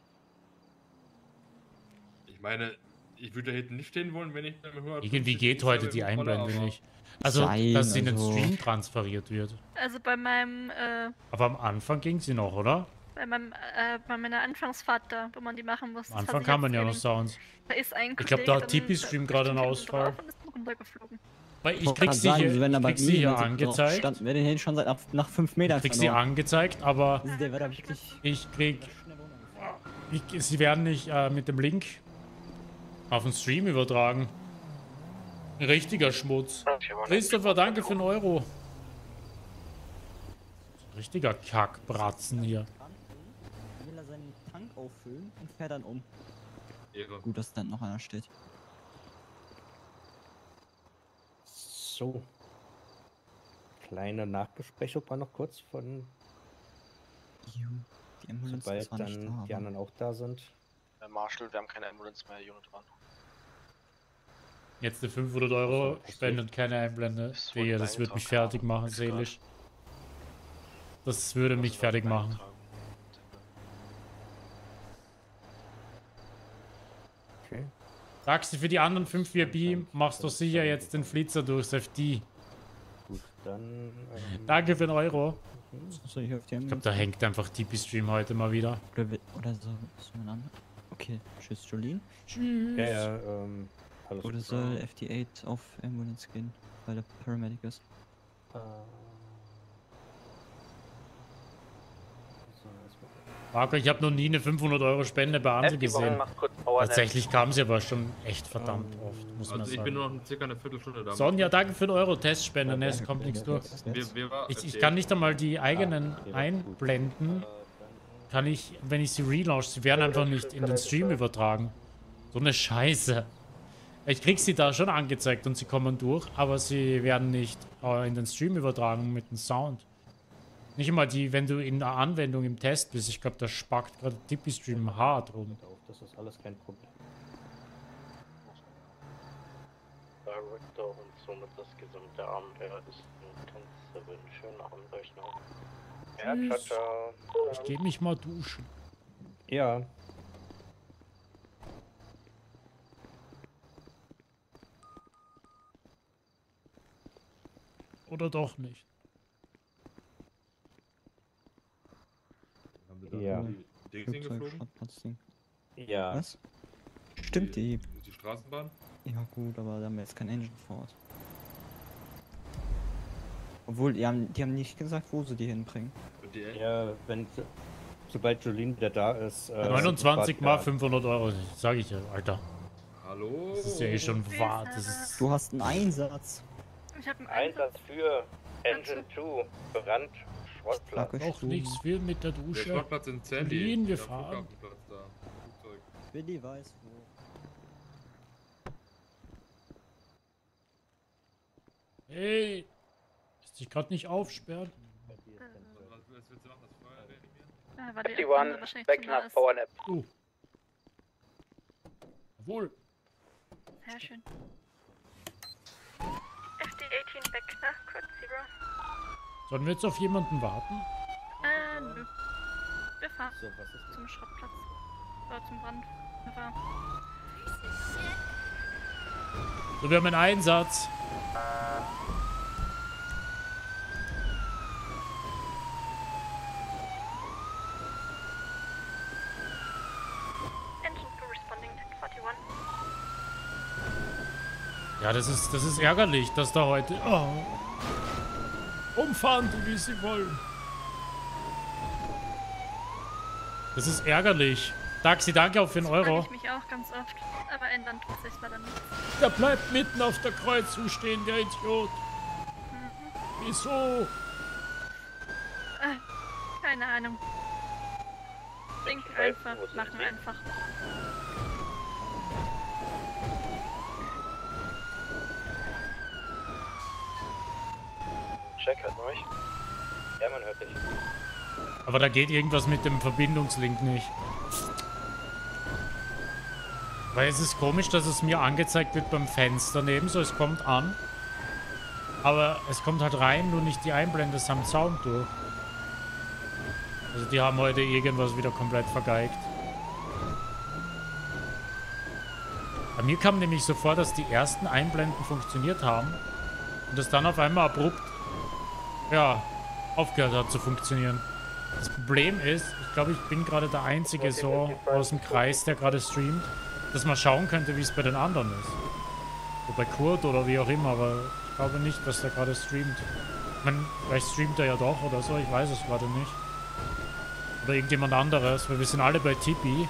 Ich meine... Ich würde da hinten nicht stehen wollen, wenn ich... Irgendwie geht heute die Einblendung nicht. Also, Nein, dass sie also. in den Stream transferiert wird. Also bei meinem... Äh, aber am Anfang ging sie noch, oder? Bei, meinem, äh, bei meiner Anfangsfahrt da, wo man die machen musste. Am Anfang kam man ja noch Sounds. Da ist ein ich glaube, da hat Tipi-Stream gerade einen Ausfall. Weil ich krieg sie sagen, hier, ich krieg sie hier angezeigt. Stand, wir den hier schon seit ab, nach fünf Metern. Ich krieg sie angezeigt, aber... Der wird da wirklich ich krieg... Ich, sie werden nicht äh, mit dem Link... auf den Stream übertragen. Ein richtiger Schmutz. Christopher, danke für den Euro. Richtiger Kackbratzen hier. Will er seinen Tank auffüllen und fährt dann um. Ehre. Gut, dass dann noch einer steht. So. Kleine Nachbesprechung war noch kurz von... Jo, die Ambulance sobald dann da, die anderen auch da sind. Marshall, wir haben keine Ambulance mehr, Unit dran. Jetzt eine fünfhundert Euro Spende und keine Einblende. Das, Digga, das würde mich fertig machen, seelisch. Das würde mich fertig machen. Okay. Sagst du für die anderen fünf V I P, machst du sicher jetzt den Flitzer durchs F D. Gut, dann. Ähm, Danke für den Euro. So, ich glaube, da hängt einfach Tipi-Stream heute mal wieder. Oder so, so ein anderer. Okay, tschüss Jolene. Tschüss. Ja, ja, ähm, alles Oder soll F D acht auf Ambulance gehen, weil der Paramedic ist? Äh. Marco, ich habe noch nie eine fünfhundert Euro Spende bei Amsel gesehen. Tatsächlich kam sie aber schon echt verdammt um, oft, muss also man sagen. Also ich bin nur noch circa eine Viertelstunde da. Sonja, danke für den Euro, Testspende, ne, es kommt nichts durch. Ich, ich kann nicht einmal die eigenen einblenden. Kann ich, wenn ich sie relaunch, sie werden einfach nicht in den Stream übertragen. So eine Scheiße. Ich krieg sie da schon angezeigt und sie kommen durch, aber sie werden nicht in den Stream übertragen mit dem Sound. Nicht immer die, wenn du in der Anwendung im Test bist. Ich glaube, das sparkt gerade Tippy-Stream hart rum. Das ist alles kein Problem. Director und somit das gesamte Abend. Ja, das kannst du einen schönen Abend euch noch. Ja, ciao, ciao. Ich geh mich mal duschen. Ja. Oder doch nicht? Ja. Ja. Was? Stimmt die? Die, die Straßenbahn? Ja gut, aber da haben wir jetzt kein Engine Force. Obwohl, die haben, die haben nicht gesagt, wo sie die hinbringen. Und die ja, wenn... Sobald Jolene wieder da ist... Äh, neunundzwanzig mal fünfhundert Euro, sag ich dir, Alter. Hallo? Das ist ja eh schon wahr, das ist... Du hast einen Einsatz. Ich hab einen Einsatz. Einsatz für Engine zwei, Brand, Schrottplatz. Noch nichts viel mit der Dusche. Der Schrottplatz in Sandy. Jolene, wir fahren. Billy weiß wo. Hey! Ist dich gerade nicht aufsperrt? Was willst du machen? Das Feuer reanimieren? einundfünfzig, Backnap, Power Nap. Uh. Jawohl! Sehr schön. F D achtzehn, Backnap, Code Zero. Sollen wir jetzt auf jemanden warten? Äh, nö. Wir fahren so, was ist zum Schrottplatz. Oder zum Brand. So, wir haben einen Einsatz. Ja, das ist das ist ärgerlich, dass da heute oh, umfahren, wie sie wollen. Das ist ärgerlich. Taxi, danke auch für den Euro. Ich mich auch ganz oft, aber ändern tut sich leider nicht. Der bleibt mitten auf der Kreuzung stehen, der Idiot. Mhm. Wieso? Äh, keine Ahnung. Denken einfach, machen einfach. Check, hört man euch? Ja, man hört dich. Aber da geht irgendwas mit dem Verbindungslink nicht. Weil es ist komisch, dass es mir angezeigt wird beim Fenster neben, so es kommt an. Aber es kommt halt rein, nur nicht die Einblende am Sound durch. Also die haben heute irgendwas wieder komplett vergeigt. Bei mir kam nämlich so vor, dass die ersten Einblenden funktioniert haben. Und das dann auf einmal abrupt, ja, aufgehört hat zu funktionieren. Das Problem ist, ich glaube, ich bin gerade der Einzige so aus dem Kreis, der gerade streamt, dass man schauen könnte, wie es bei den anderen ist. So bei Kurt oder wie auch immer, aber ich glaube nicht, dass der gerade streamt. Ich meine, vielleicht streamt er ja doch oder so, ich weiß es gerade nicht. Oder irgendjemand anderes, weil wir sind alle bei Tippy.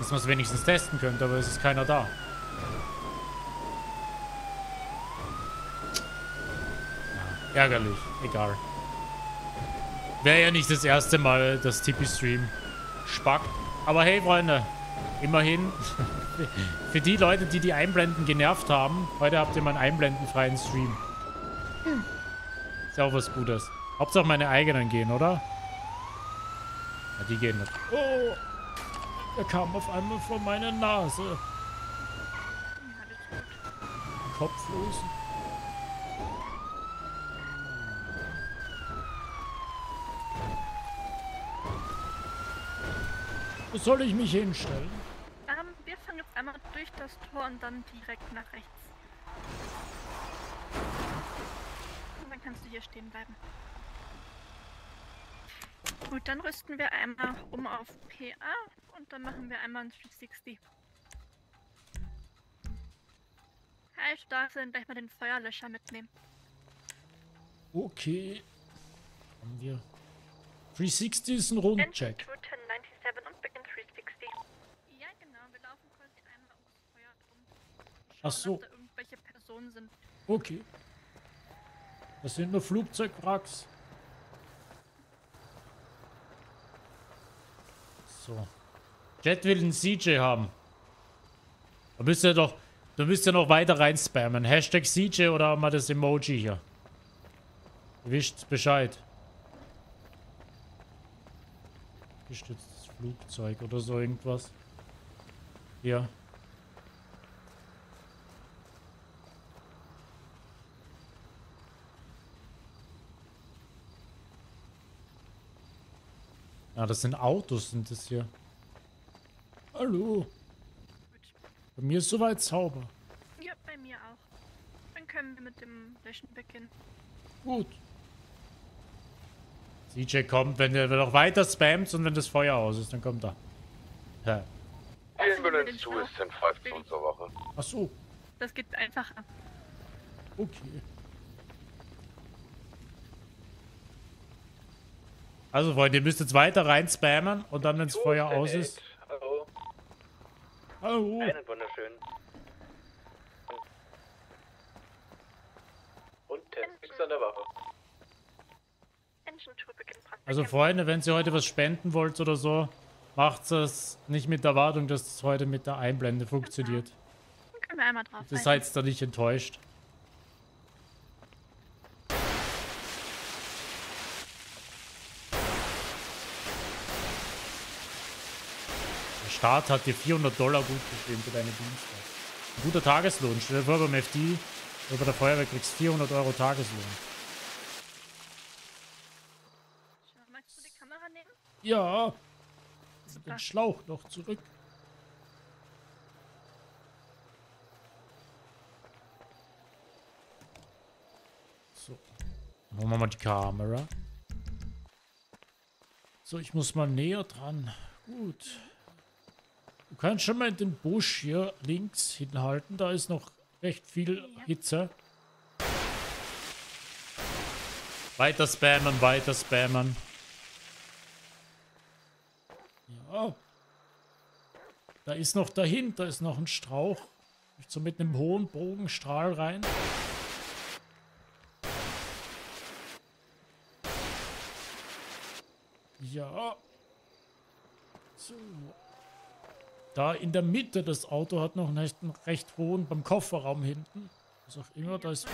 Dass man es wenigstens testen könnte, aber es ist keiner da. Ja, ärgerlich, egal. Wäre ja nicht das erste Mal, dass Tippy-Stream spackt. Aber hey, Freunde, immerhin, für die Leute, die die Einblenden genervt haben, heute habt ihr mal einen einblendenfreien Stream. Hm. Ist ja auch was Gutes. Hauptsache meine eigenen gehen, oder? Ja, die gehen nicht. Oh, der kam auf einmal vor meiner Nase. Ja, kopflos. Wo soll ich mich hinstellen? Um, wir fahren jetzt einmal durch das Tor und dann direkt nach rechts. Und dann kannst du hier stehen bleiben. Gut, dann rüsten wir einmal um auf P A und dann machen wir einmal ein dreihundertsechzig. Hi, Starsinn, gleich mal den Feuerlöscher mitnehmen. Okay. Haben wir. dreihundertsechzig ist ein Rundcheck. Ach so. Da irgendwelche Personen sind. Okay. Das sind nur Flugzeugwracks. So. Jet will einen C J haben. Da müsst ihr doch. Da müsst ihr noch weiter rein spammen. Hashtag C J oder mal das Emoji hier. Ihr wisst Bescheid. luftgestütztes Flugzeug oder so irgendwas. Ja. Ah, das sind Autos, sind das hier. Hallo. Bei mir ist soweit sauber. Ja, bei mir auch. Dann können wir mit dem Löschen beginnen. Gut. C J kommt, wenn er noch weiter spammt und wenn das Feuer aus ist, dann kommt er. Ja. Ambulance zwei ist in fünf zu unserer Woche. Ach so. Das geht einfacher. Okay. Also Freunde, ihr müsst jetzt weiter rein spammen und dann, wenn das Feuer aus ist. Hallo. Hallo. Einen wunderschönen. Und Test an der Wache. Also Freunde, wenn ihr heute was spenden wollt oder so, macht es nicht mit der Erwartung, dass es heute mit der Einblende funktioniert. Dann können wir einmal drauf. Ihr seid da nicht enttäuscht. Der Staat hat dir vierhundert Dollar gut geschrieben für deine Dienste. Ein guter Tageslohn. Stell dir vor, beim F D oder bei der Feuerwehr kriegst du vierhundert Euro Tageslohn. Magst du die Kamera nehmen? Ja. Super. Den Schlauch noch zurück. So. Dann holen wir mal die Kamera. So, ich muss mal näher dran. Gut. Du kannst schon mal in den Busch hier links hinhalten. Da ist noch recht viel Hitze. Weiter spammen, weiter spammen. Ja. Da ist noch dahinter, ist noch ein Strauch. So mit einem hohen Bogenstrahl rein. Ja. So. Da in der Mitte, das Auto hat noch einen recht, einen recht hohen beim Kofferraum hinten. Was auch immer, da ist...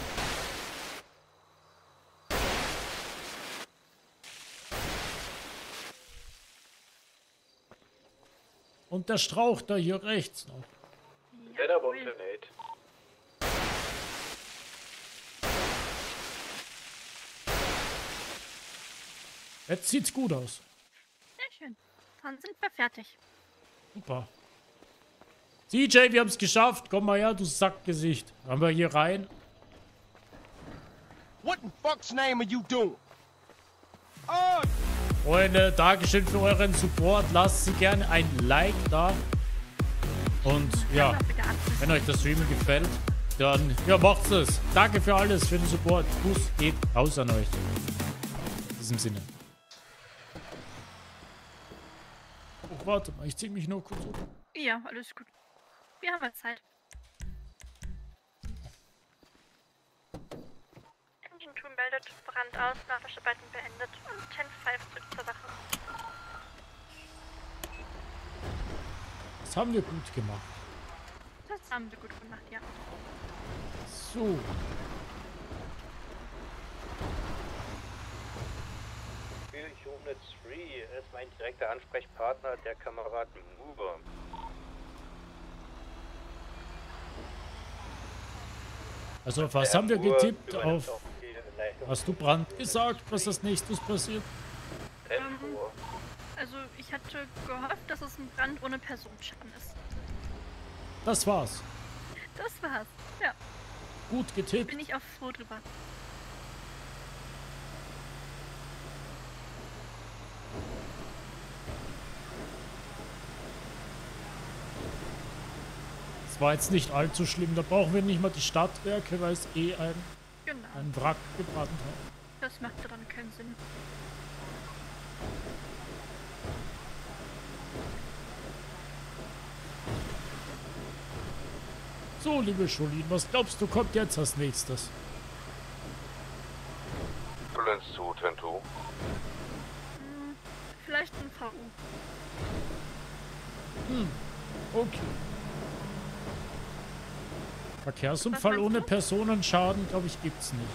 Und der Strauch da hier rechts noch. Jetzt sieht's gut aus. Sehr schön. Dann sind wir fertig. Super. C J, wir haben es geschafft. Komm mal her, du Sackgesicht. Haben wir hier rein? What in fuck's name are you doing? Oh. Freunde, Dankeschön für euren Support. Lasst sie gerne ein Like da. Und ja, wenn euch das Streamen gefällt, dann ja, macht's es. Danke für alles, für den Support. Kuss geht raus an euch. In diesem Sinne. Oh, warte mal, ich zieh mich nur kurz um. Ja, alles gut. Wir haben Zeit. Engine zwei meldet Brand aus, Nachrichtenarbeiten beendet und zehn fünf zurück zur Wache. Das haben wir gut gemacht. Das haben wir gut gemacht, ja. So. Unit drei ist mein direkter Ansprechpartner, der Kamerad Huber. Also auf was haben wir getippt? Auf, hast du Brand gesagt, was als nächstes passiert? Ähm, also ich hatte gehofft, dass es ein Brand ohne Personenschaden ist. Das war's. Das war's, ja. Gut getippt. Bin ich auch froh drüber. War jetzt nicht allzu schlimm, da brauchen wir nicht mal die Stadtwerke, weil es eh ein, genau. ein Wrack gebrannt hat. Das macht daran keinen Sinn. So, liebe Schulin, was glaubst du, kommt jetzt als nächstes? Hm, vielleicht ein V U. Hm, okay. Verkehrsunfall ohne Personenschaden, glaube ich, gibt's nicht.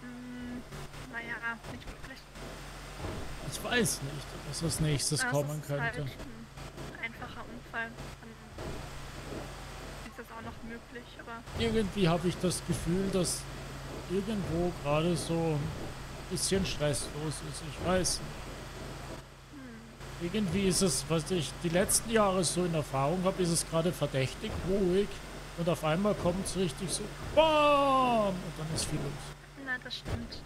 Hm, naja, nicht wirklich. Ich weiß nicht, was als nächstes das kommen könnte. Halt ein einfacher Unfall. Dann ist das auch noch möglich, aber... Irgendwie habe ich das Gefühl, dass irgendwo gerade so ein bisschen stresslos ist. Ich weiß nicht. Hm. Irgendwie ist es, was ich die letzten Jahre so in Erfahrung habe, ist es gerade verdächtig ruhig. Und auf einmal kommt es richtig so, BAM! Und dann ist viel los. Na, das stimmt.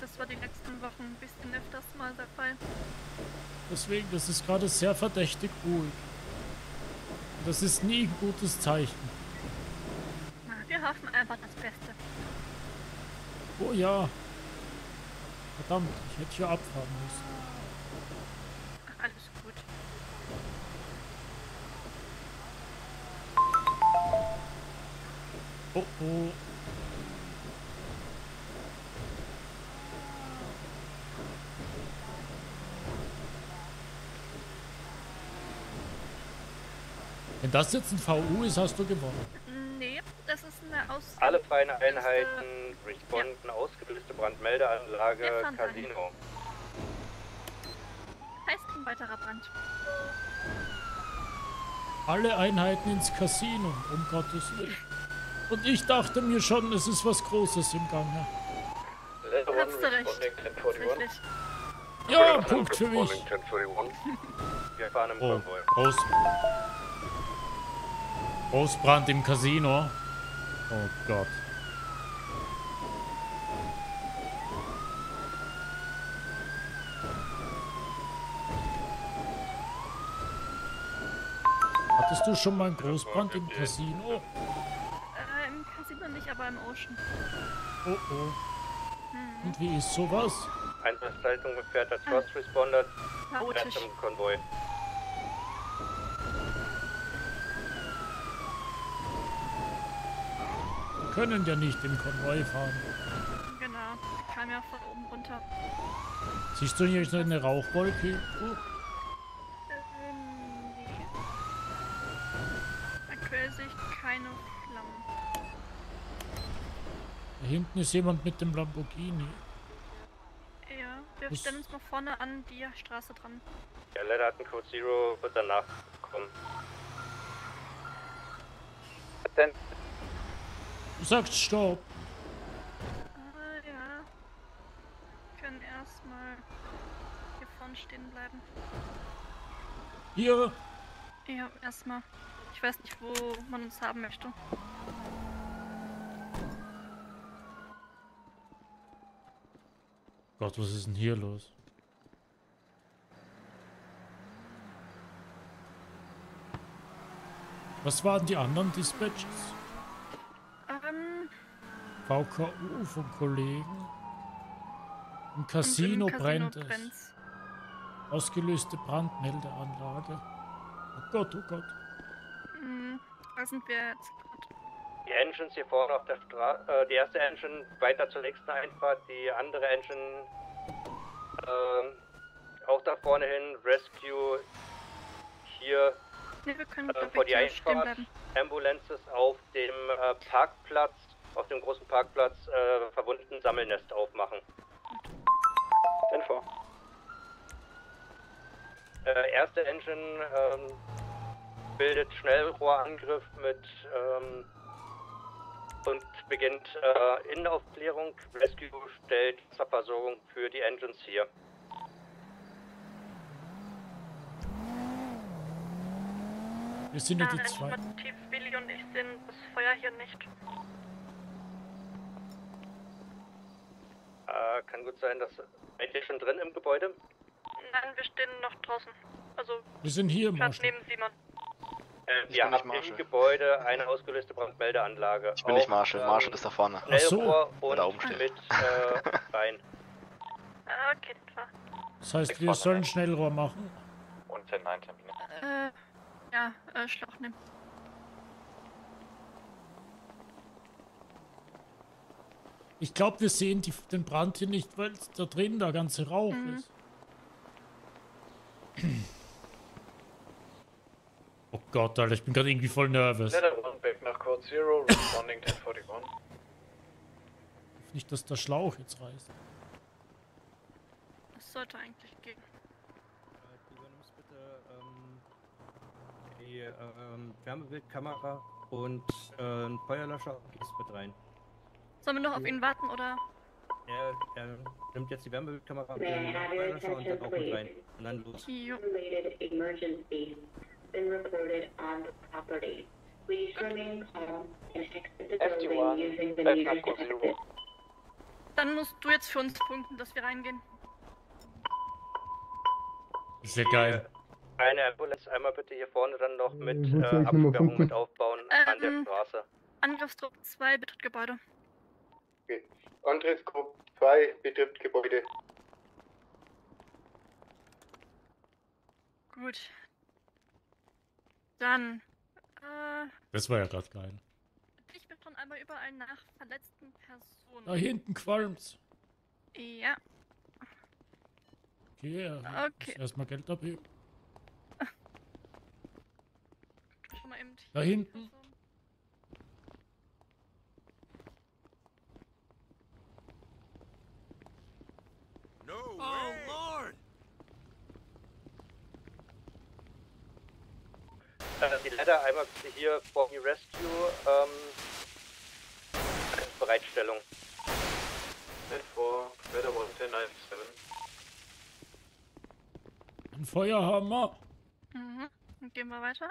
Das war die letzten Wochen ein bisschen öfters mal der Fall. Deswegen, das ist gerade sehr verdächtig ruhig. Das ist nie ein gutes Zeichen. Na, wir hoffen einfach das Beste. Oh ja. Verdammt, ich hätte hier abfahren müssen. Ach, alles gut. Oh oh. Wenn das jetzt ein V U ist, hast du gewonnen. Nee, das ist eine Aus... Alle freien Einheiten, responden, ja. Ausgebildete Brandmeldeanlage, Casino. Heißt ein weiterer Brand. Alle Einheiten ins Casino, um Gottes Willen. Und ich dachte mir schon, es ist was Großes im Gange. Du hast recht. Tatsächlich. Ja, Punkt für mich. Wir fahren im Konvoi. Groß. Großbrand im Casino. Oh Gott. Hattest du schon mal einen Großbrand im Casino? Äh, im Casino nicht, aber im Ocean. Oh oh. Hm. Und wie ist sowas? Einsatzleitung gefährt als First Responder. Chaotisch. Im Konvoi. Können ja nicht im Konvoi fahren. Genau, ich kam ja von oben runter. Siehst du hier eine Rauchwolke? Oh. Ähm, nee. Aktuell sehe ich keine Flammen. Da hinten ist jemand mit dem Lamborghini. Ja, wir Was? stellen uns mal vorne an die Straße dran. Ja, leider hat ein Code Zero, wird danach kommen. Dann Du sagst Stopp. Ah ja. Wir können erstmal hier vorne stehen bleiben. Hier? Ja, erstmal. Ich weiß nicht, wo man uns haben möchte. Gott, was ist denn hier los? Was waren die anderen Dispatches? V K U vom Kollegen. Im Casino, Im Casino brennt es. Brennt's. Ausgelöste Brandmeldeanlage. Oh Gott, oh Gott. Hm, da sind wir jetzt gerade. Die Engines hier vorne auf der Straße. Äh, die erste Engine weiter zur nächsten Einfahrt. Die andere Engine äh, auch da vorne hin. Rescue hier. Nee, wir können äh, vor die Einfahrt. Ambulances auf dem äh, Parkplatz. Auf dem großen Parkplatz äh, verwundeten Sammelnest aufmachen. Info. Äh, erste Engine ähm, bildet Schnellrohrangriff mit ähm, und beginnt äh, Innenaufklärung. Rescue stellt zur Versorgung für die Engines hier. Wir sind ja die zwei. Team Billy und ich sehen das Feuer hier nicht. Äh, kann gut sein, dass... Seid ihr schon drin im Gebäude? Nein, wir stehen noch draußen. Also... Wir sind hier, Marshall. Neben Simon. Äh, wir haben im Gebäude eine ausgelöste Brandmeldeanlage. Ich bin auch, nicht Marshall. Ähm, Marshall ist da vorne. Ach so. Und da oben steht. Mit, äh, rein. Okay, klar. Das heißt, wir sollen Schnellrohr machen? Und zehn neun Termine. Äh, ja, äh, Schlauch nehmen. Ich glaube, wir sehen die, den Brand hier nicht, weil da drin der ganze Rauch mhm. ist. Oh Gott, Alter, ich bin gerade irgendwie voll nervös. Nach Code Zero, responding zehn einundvierzig. Nicht, dass der Schlauch jetzt reißt. Das sollte eigentlich gehen. Du übernimmst bitte ähm, die ähm, Wärmebildkamera und äh, einen Feuerlöscher und gehst mit rein. Sollen wir noch auf ihn warten, oder? Er, er nimmt jetzt die Wärmebildkamera und den Feuerlöscher und dann auch mit rein. Und dann los. Jo. Dann musst du jetzt für uns punkten, dass wir reingehen. Sehr geil. Eine Ambulance einmal bitte hier vorne dann noch mit äh, Absperrung mit aufbauen ähm, an der Straße. Angriffsgruppe zwei betrifft Gebäude. Okay. Angriffsgruppe zwei betrifft Gebäude. Gut. Dann. Äh, das war ja gerade geil. Ich bin schon einmal überall nach verletzten Personen. Da hinten Qualms. Ja. Yeah, okay. Erstmal Geld abheben. Schon mal eben da hinten. No way. Oh Lord! Die Leiter einmal hier vor die Rescue ähm, Bereitstellung. For Wetterwall eins null neun sieben. Ein Feuerhammer! Mhm, dann gehen wir weiter.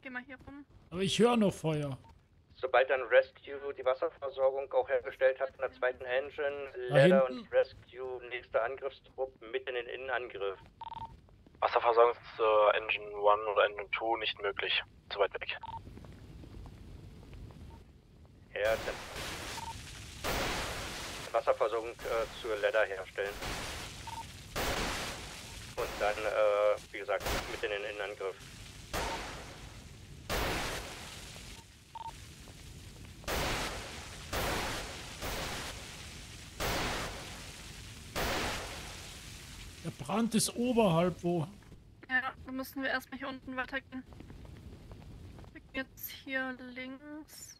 Gehen wir hier rum. Aber ich höre noch Feuer. Sobald dann Rescue die Wasserversorgung auch hergestellt hat in der zweiten Engine, Ladder und Rescue, nächster Angriffstrupp mit in den Innenangriff. Wasserversorgung ist äh, Engine eins oder Engine zwei nicht möglich. Zu weit weg. Ja, dann Wasserversorgung äh, zur Ladder herstellen. Und dann, äh, wie gesagt, mit in den Innenangriff. Der Brand ist oberhalb wo. Ja, dann müssen wir erstmal hier unten weitergehen. Wir gehen jetzt hier links.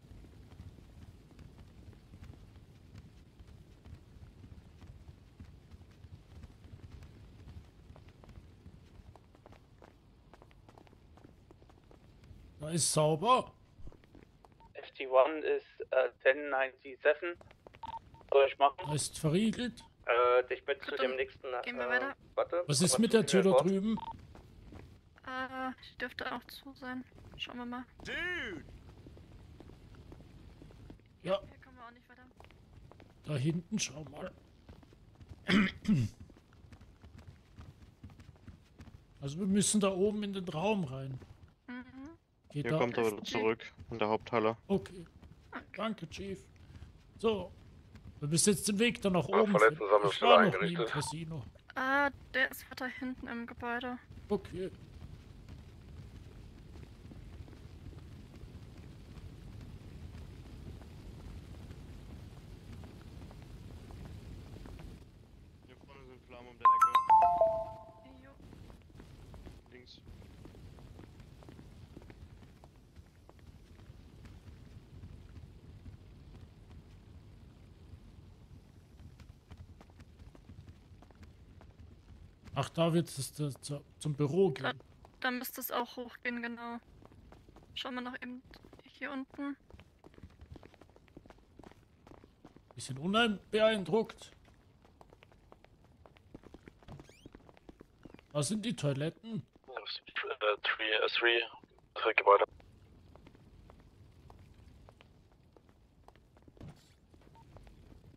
Da ist sauber. F T eins ist äh, zehn neunundneunzig. Soll ich machen? Da ist verriegelt. Äh, ich bin zu dem nächsten. Gehen wir weiter. Äh, warte, was ist mit der Tür da drüben? Äh, die dürfte auch zu sein. Schauen wir mal. Dude! Ja. Hier kommen wir auch nicht weiter. Da hinten, schau mal. Also wir müssen da oben in den Raum rein. Geht Hier da? Kommt er zurück in der Haupthalle. Okay. Danke, Chief. So. Du bist jetzt den Weg dann nach oben. Ich war noch nie im Casino. Ah, der ist weiter hinten im Gebäude. Okay. Hier vorne sind Flammen um der Ecke. Jo. Links. Ach, da wird es zum Büro gehen. Da, da müsste es auch hochgehen, genau. Schauen wir noch eben hier unten. Bisschen unbeeindruckt. Was sind die Toiletten? Drei uh, Gebäude.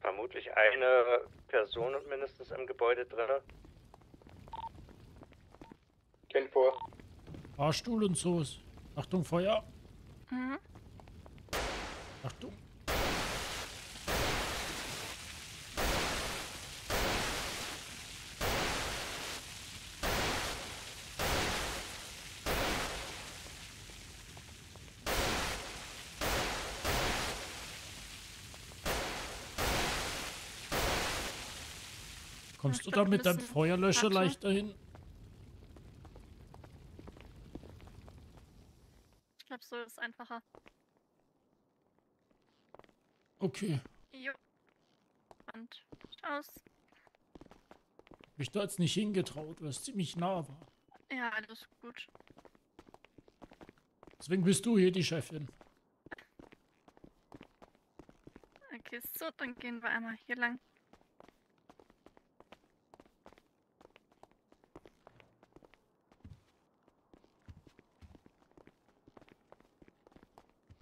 Vermutlich eine Person mindestens im Gebäude drin. Vor. Fahrstuhl und so. Achtung, Feuer. Mhm. Achtung. Kommst du da mit deinem Feuerlöscher leichter hin? So ist einfacher. Okay. Jo. Und aus. Hab ich da jetzt nicht hingetraut, weil es ziemlich nah war. Ja, das ist gut. Deswegen bist du hier die Chefin. Okay, so, dann gehen wir einmal hier lang.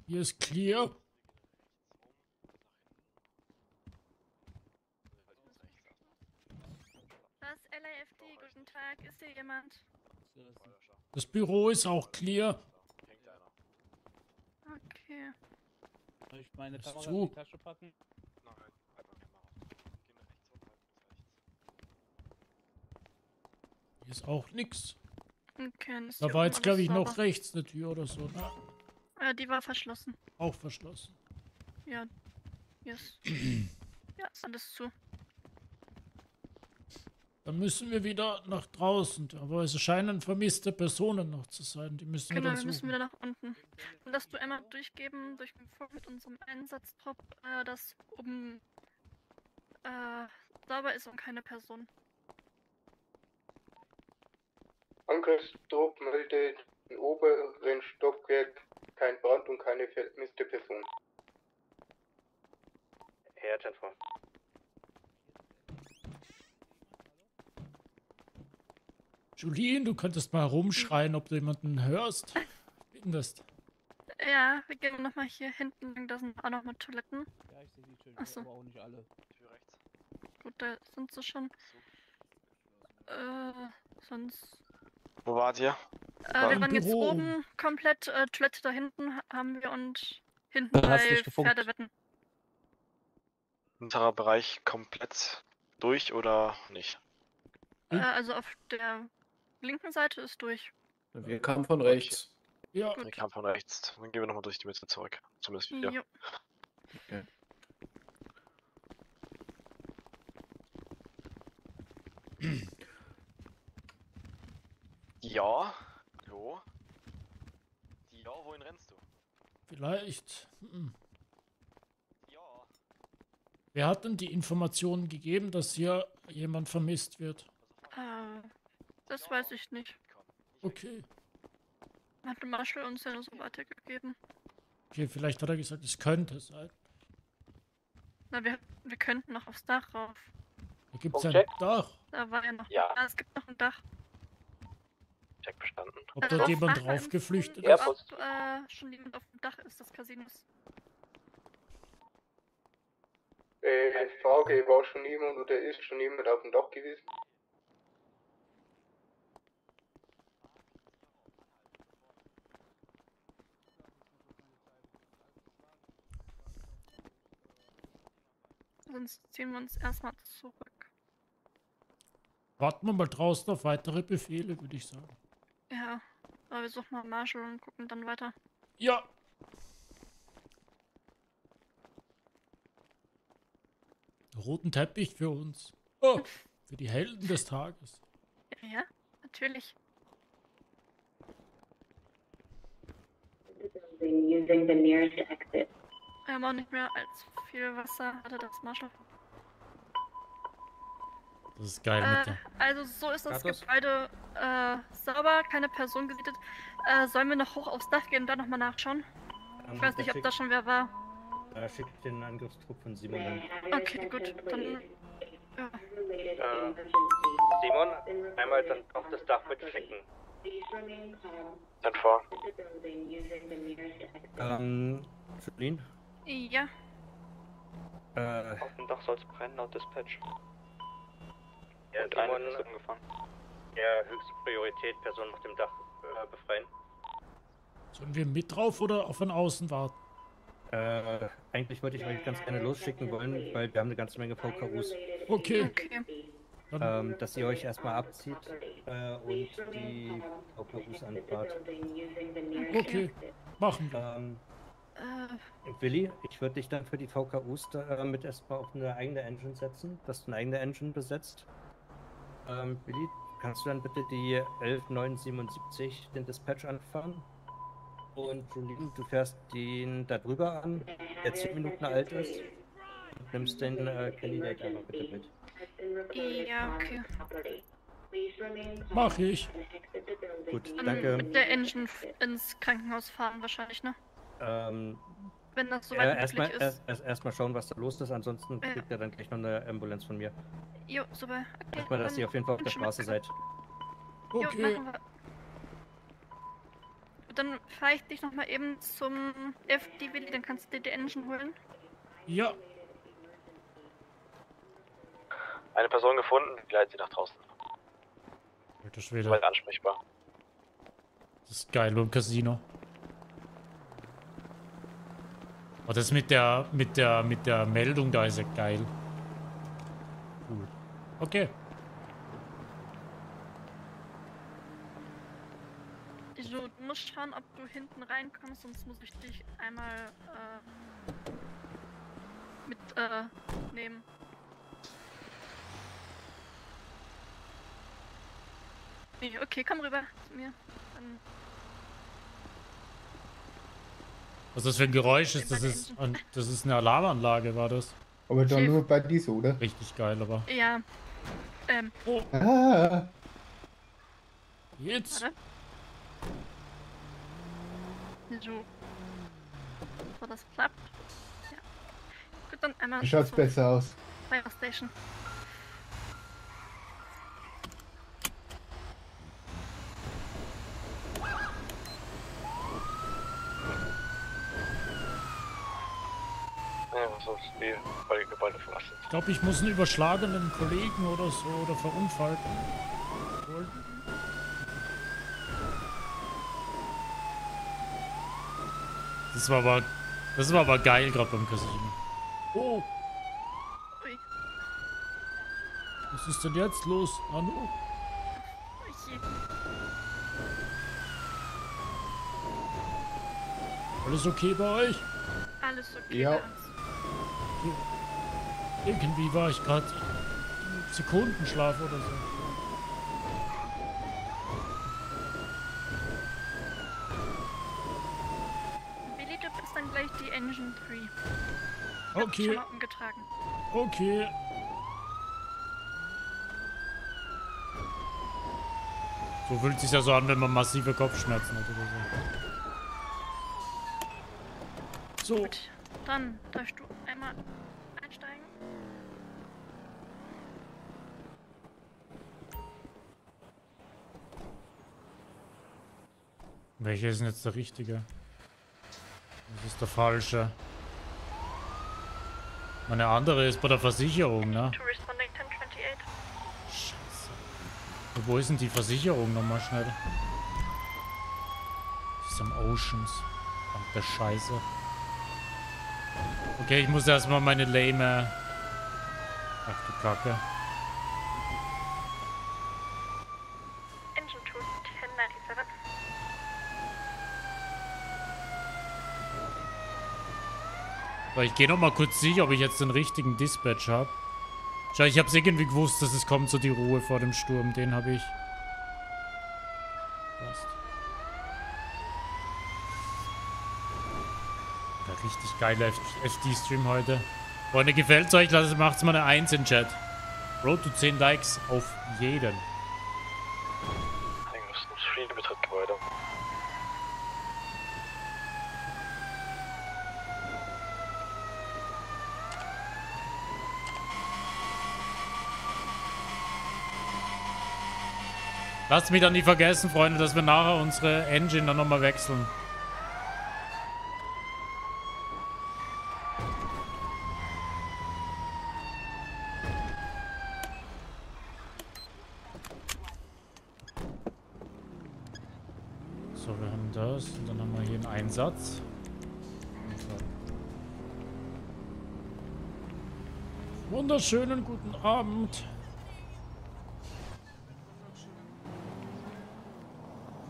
Hier ist clear. Was, L A F D? Guten Tag, ist hier jemand? Das Büro ist auch clear. Okay. Soll ich meine Kamera in die Tasche packen? Nein, einfach nicht machen. Gehen wir rechts und halten rechts. Hier ist auch nix. Okay, da war jetzt, glaube ich, noch rechts eine Tür oder so, ne? Ja, die war verschlossen. Auch verschlossen. Ja. Yes. Ja, ist alles zu. Dann müssen wir wieder nach draußen. Aber es scheinen vermisste Personen noch zu sein. Die müssen genau, wir dann suchen. Wir müssen wieder nach unten. Und dass du einmal durchgeben, durch mit unserem Einsatztrupp, äh, dass oben äh, sauber ist und keine Person. Einsatztrupp meldet im oberen Stockwerk kein Brand und keine vermisste Person. Herr Jennifer. Julien, du könntest mal rumschreien, ob du jemanden hörst. Findest. Ja, wir gehen nochmal hier hinten, da sind auch nochmal Toiletten. Ja, ich sehe die Tür, so. Aber auch nicht alle. Tür rechts. Gut, da sind sie schon. Äh, sonst... Wo wart ihr? Äh, wir waren jetzt oben komplett, äh, Toilette da hinten haben wir und hinten bei Pferdewetten. Unserer Bereich komplett durch oder nicht? Äh, also auf der linken Seite ist durch. Wir kamen von rechts. Okay. Ja. Gut. Wir kamen von rechts. Dann gehen wir nochmal durch die Mitte zurück. Zumindest wieder. Jo. Okay. Ja. Jo. Ja, wohin rennst du? Vielleicht. Hm. Ja. Wer hat denn die Informationen gegeben, dass hier jemand vermisst wird? Äh, das ja. weiß ich nicht. Okay. Hat der Marshall uns ja nur so weitergegeben. Okay, vielleicht hat er gesagt, es könnte sein. Na, wir, wir könnten noch aufs Dach rauf. Da gibt's ja ein Dach. Da war ja noch ja. Ah, es gibt noch ein Dach. Check bestanden. Ob dort also jemand drauf geflüchtet ist? Ja, ob äh, schon jemand auf dem Dach ist, das Casinos. Äh, Frage, war schon jemand oder ist schon jemand auf dem Dach gewesen? Sonst ziehen wir uns erstmal zurück. Warten wir mal draußen auf weitere Befehle, würde ich sagen. Ja, aber wir suchen mal Marshall und gucken dann weiter. Ja. Roten Teppich für uns. Oh, für die Helden des Tages. Ja, natürlich. Using the nearest exit. Wir haben auch nicht mehr als viel Wasser, hatte das Marshall. Das ist geil äh, mit dir. Also so ist das Gebäude äh, sauber, keine Person gesiedelt. Äh, sollen wir noch hoch aufs Dach gehen und dann nochmal nachschauen? Um, ich weiß nicht, ob schick, da schon wer war. Äh, schickt den Angriffstrupp von Simon an. Okay, gut, dann... Ja. Äh, Simon, einmal dann auf das Dach mitschicken. Dann vor. Ähm, Celine? Ja. Äh, auf dem Dach soll es brennen, laut Dispatch. Ja, und Simon ist umgefangen. Ja, höchste Priorität, Person auf dem Dach äh, befreien. Sollen wir mit drauf oder auch von außen warten? Äh, eigentlich wollte ich euch ganz gerne losschicken wollen, weil wir haben eine ganze Menge V K Us. Okay. okay. Ähm, dass ihr euch erstmal abzieht äh, und die V K Us anfahrt. Okay, machen wir. Ähm, Willi, ich würde dich dann für die V K Us da, äh, mit erstmal auf eine eigene Engine setzen, dass du eine eigene Engine besetzt. Ähm, Willi, kannst du dann bitte die elf neun siebenundsiebzig den Dispatch anfahren? Und Julien, du fährst den da drüber an, der zehn Minuten alt ist. Nimmst den äh, Kandidat einfach bitte mit. Ja, okay. Mach ich. Gut, danke. Mit der Engine ins Krankenhaus fahren wahrscheinlich, ne? Ähm. Wenn das soweit äh, erst möglich mal, ist. Erstmal erst, erst schauen, was da los ist, ansonsten kriegt ja. er dann gleich noch eine Ambulanz von mir. Jo, super. Okay, Sag mal, dass ihr auf jeden Fall auf der Straße seid. Okay. Jo, machen wir. Dann fahre ich dich nochmal eben zum F D W, dann kannst du dir die Engine holen. Ja. Eine Person gefunden, gleitet sie nach draußen. Alter Schwede. Weit ansprechbar. Das ist geil, beim Casino. Oh, das mit der, mit der, mit der Meldung da ist ja geil. Cool. Okay. So, du musst schauen, ob du hinten reinkommst, sonst muss ich dich einmal äh, mit äh, nehmen. Nee, okay, komm rüber zu mir. Dann was das für ein Geräusch ist, das ist, das ist eine Alarmanlage, war das? Aber doch nur bei Diesel, oder? Richtig geil, aber. Ja. Ähm. Oh. Ah. Jetzt. Warte. So. So, das klappt. Ja. Gut, dann einmal. Schaut's so besser aus. Fire Station. Ich glaube, ich muss einen überschlagenen Kollegen oder so oder verunfallten. Das war aber, das war aber geil gerade beim Casino. Oh! Was ist denn jetzt los? Anu? Alles okay bei euch? Alles okay. Ja. Irgendwie war ich gerade im Sekundenschlaf oder so. Billy, du bist dann gleich die Engine drei. Okay. Ich hab schon umgetragen. Okay. So fühlt es sich ja so an, wenn man massive Kopfschmerzen hat oder so. So. Gut, dann darfst du einmal einsteigen. Welcher ist denn jetzt der richtige? Das ist der falsche. Meine andere ist bei der Versicherung, ne? Scheiße. Wo ist denn die Versicherung nochmal schnell? Das ist am Oceans. Verdammte Scheiße. Okay, ich muss erstmal meine lame. Ach du Kacke. Ich gehe noch mal kurz sicher, ob ich jetzt den richtigen Dispatch habe. Schau, ich habe es irgendwie gewusst, dass es kommt so die Ruhe vor dem Sturm. Den habe ich. Passt. Ein richtig geiler F D-Stream heute. Freunde, gefällt es euch? Lasst, macht's mal eine eins in Chat. Road to zehn Likes auf jeden. Lasst mich dann nicht vergessen, Freunde, dass wir nachher unsere Engine dann nochmal wechseln. So, wir haben das und dann haben wir hier einen Einsatz. Wunderschönen guten Abend.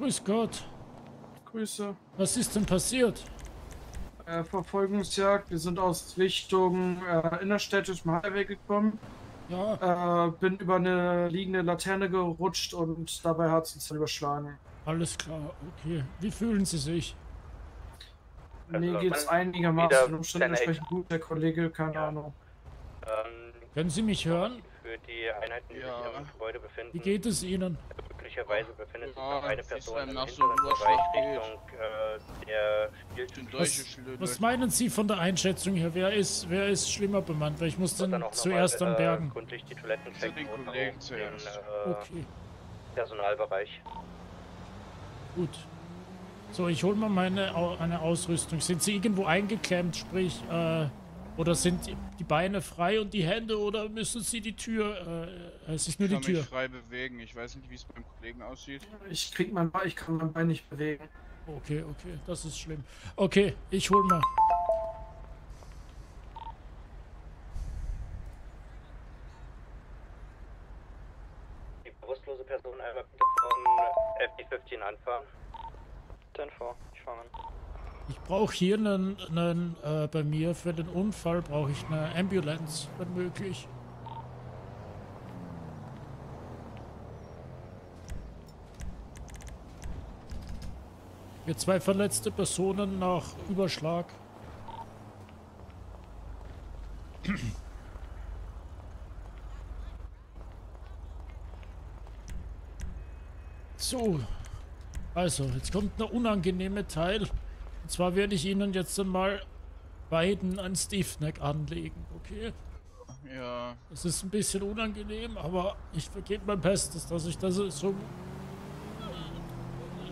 Grüß Gott. Grüße. Was ist denn passiert? Äh, Verfolgungsjagd. Wir sind aus Richtung äh, innerstädtischem Highway gekommen. Ja. Äh, bin über eine liegende Laterne gerutscht und dabei hat es uns dann überschlagen. Alles klar, okay. Wie fühlen Sie sich? Mir also, geht es einigermaßen, Umständen entsprechend gut. Der Kollege, keine ja. Ahnung. Können Sie mich hören? Für die Einheiten, die ja. sich im Gebäude befinden. Wie geht es Ihnen? Möglicherweise befindet sich noch eine Person im hinteren Bereich Richtung äh, der Spieltür. Was meinen Sie von der Einschätzung her? Wer ist, wer ist schlimmer bemannt? Weil ich muss dann, dann zuerst mal, am Bergen. Äh, gründlich die Toiletten checken und auch den äh, okay. Personalbereich. Gut. So, ich hole mal meine eine Ausrüstung. Sind Sie irgendwo eingeklemmt, sprich, äh, oder sind die Beine frei und die Hände, oder müssen Sie die Tür, äh, es ist nur die Tür. Ich kann mich frei bewegen, ich weiß nicht, wie es beim Kollegen aussieht. Ich krieg mein Bein, ich kann mein Bein nicht bewegen. Okay, okay, das ist schlimm. Okay, ich hol mal. Die bewusstlose Person einmal bitte von F D fünfzehn anfahren. zehn vor, ich fange an. Ich brauche hier einen, einen äh, bei mir für den Unfall brauche ich eine Ambulance, wenn möglich. Wir zwei verletzte Personen nach Überschlag. So, also jetzt kommt der unangenehme Teil. Und zwar werde ich Ihnen jetzt einmal beiden ein Stiffneck anlegen, okay? Ja. Es ist ein bisschen unangenehm, aber ich vergebe mein Bestes, dass ich das so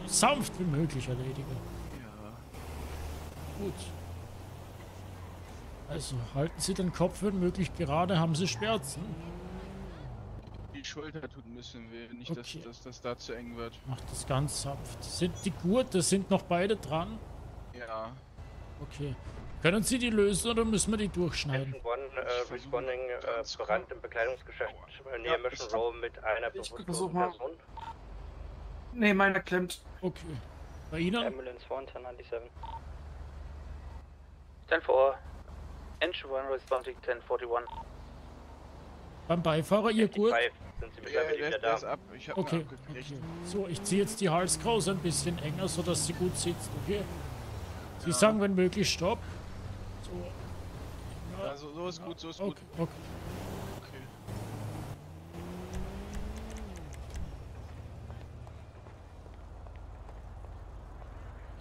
sanft wie möglich erledige. Ja. Gut. Also, halten Sie den Kopf wenn möglich gerade, haben Sie Schmerzen? Die Schulter tut ein bisschen weh, nicht, okay. dass, dass das da zu eng wird. Macht das ganz sanft. Sind die Gurte, sind noch beide dran? Ja. Okay. Können Sie die lösen oder müssen wir die durchschneiden? One, uh, responding, uh, Brand im Bekleidungsgeschäft näher Mission Row mit einer bewusstlosen Person. Ne, meiner klemmt. Okay. Bei Ihnen? Ambulance eins eins neun sieben. zehn vor. Engine eins responding zehn einundvierzig. Beim Beifahrer, ihr Gurt? Sind Sie ja, wieder da. Ab. Ich hab okay. okay. So, ich ziehe jetzt die Halskrause ein bisschen enger, sodass sie gut sitzt, okay? Sie ja. sagen, wenn möglich, stopp. So. Ja. Also, so ist ja. gut, so ist okay. gut. Okay. okay.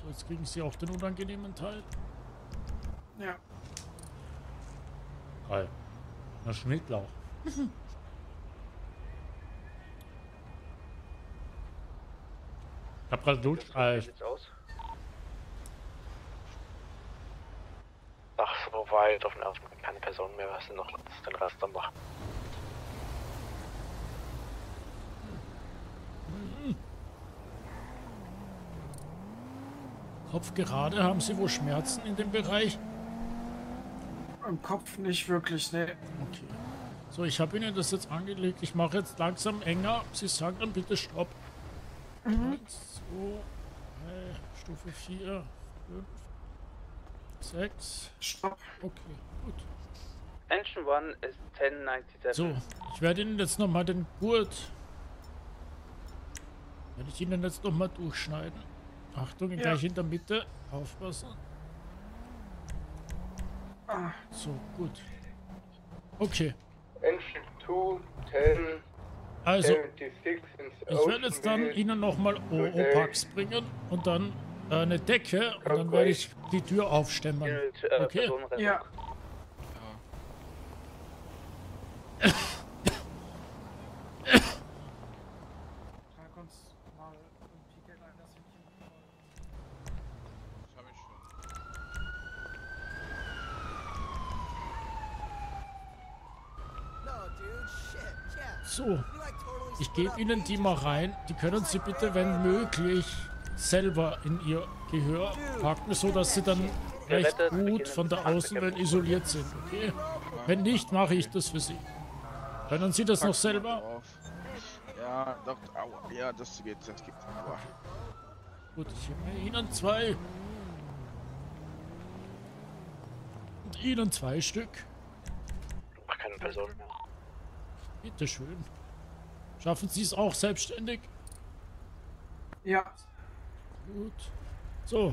So, jetzt kriegen Sie auch den unangenehmen Teil. Ja. Hi. Na, Schnittlauch. Ich hab grad Lutsch, Alter. Ach, so weit auf den ersten Mal keine Person mehr, was denn noch den Rest dann machen. Hm. Kopf gerade, haben Sie wohl Schmerzen in dem Bereich? Im Kopf nicht wirklich, ne. Okay. So, ich habe Ihnen das jetzt angelegt. Ich mache jetzt langsam enger. Sie sagen dann bitte Stopp. Mhm. eins, zwei, drei, Stufe vier, fünf, sechs. Stopp. Okay, gut. Engine eins ist zehn neunundneunzig. So, ich werde Ihnen jetzt nochmal den Gurt. Werde ich Ihnen jetzt nochmal durchschneiden. Achtung, ja. gleich in der Mitte. Aufpassen. Ah. So, gut. Okay. Engine zwei, zehn. Also, ich werde jetzt dann Ihnen nochmal O O-Packs bringen und dann äh, eine Decke und dann werde ich die Tür aufstemmen. Okay? Ja. So. Ich gebe Ihnen die mal rein. Die können Sie bitte, wenn möglich, selber in Ihr Gehör packen, so dass Sie dann recht gut von der Außenwelt isoliert sind. Okay? Wenn nicht, mache ich das für Sie. Können Sie das noch selber? Ja, doch. Ja, das geht. Das geht. Gut, ich habe Ihnen zwei. Und Ihnen zwei Stück. Mach keine Person mehr. Bitteschön. Schaffen Sie es auch selbstständig? Ja. Gut. So. Und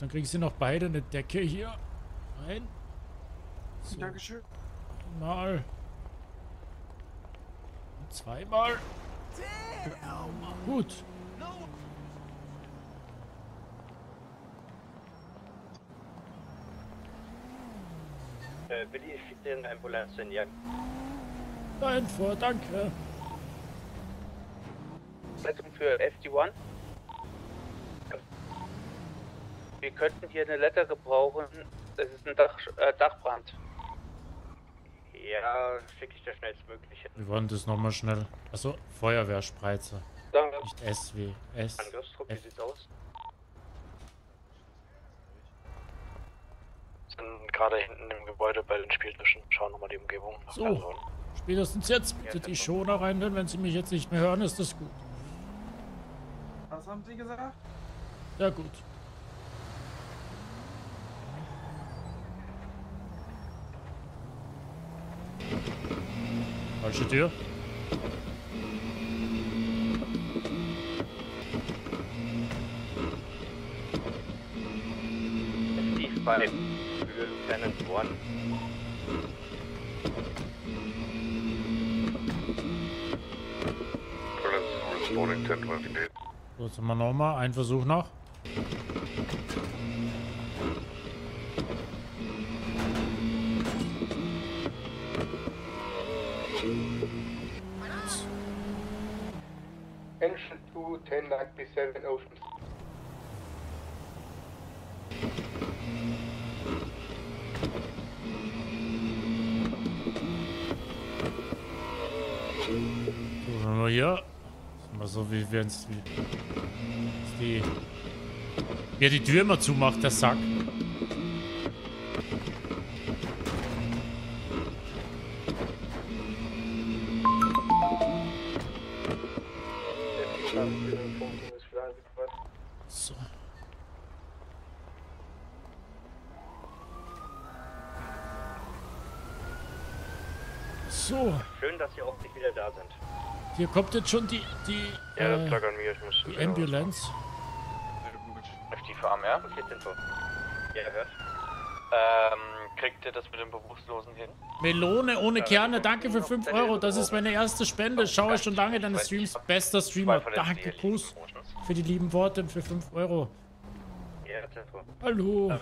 dann kriegen Sie noch beide eine Decke hier. Rein. So. Dankeschön. Mal. Und zweimal. Gut. Will ich den Ambulanz denn jagen? Nein, vor, danke. Leitung für F D eins. Wir könnten hier eine Leiter gebrauchen. Das ist ein Dach, äh, Dachbrand. Ja, schicke ich da schnellstmöglich hin. Wir wollen das nochmal schnell. Achso, Feuerwehrspreize. Danke. Nicht S W. S. Angriffstrupp, wie sieht's aus? Gerade hinten im Gebäude bei den Spieltischen. Schauen nochmal die Umgebung. So, Personen. Spätestens jetzt bitte die Schoner rein, denn wenn sie mich jetzt nicht mehr hören, ist das gut. Was haben Sie gesagt? Ja, gut. Falsche Tür. Die Falle. Lieutenant One. So, jetzt haben wir nochmal einen Versuch noch. Engine two, ten ninety-seven Oceans. Ja, so wie wenn es die, ja, die Tür immer zumacht, der Sack. So. So. Schön, dass Sie auch nicht wieder da sind. Hier kommt jetzt schon die, die, ja, äh, an mir. Ich muss die Ambulance. Die Farm, ja? Ja, hört. Ähm, kriegt ihr das mit dem Bewusstlosen hin? Melone ohne Kerne, danke für fünf Euro. Das ist meine erste Spende. Schaue ich schon lange deine Streams. Bester Streamer. Danke, Gruß für die lieben Worte für fünf Euro. Hallo.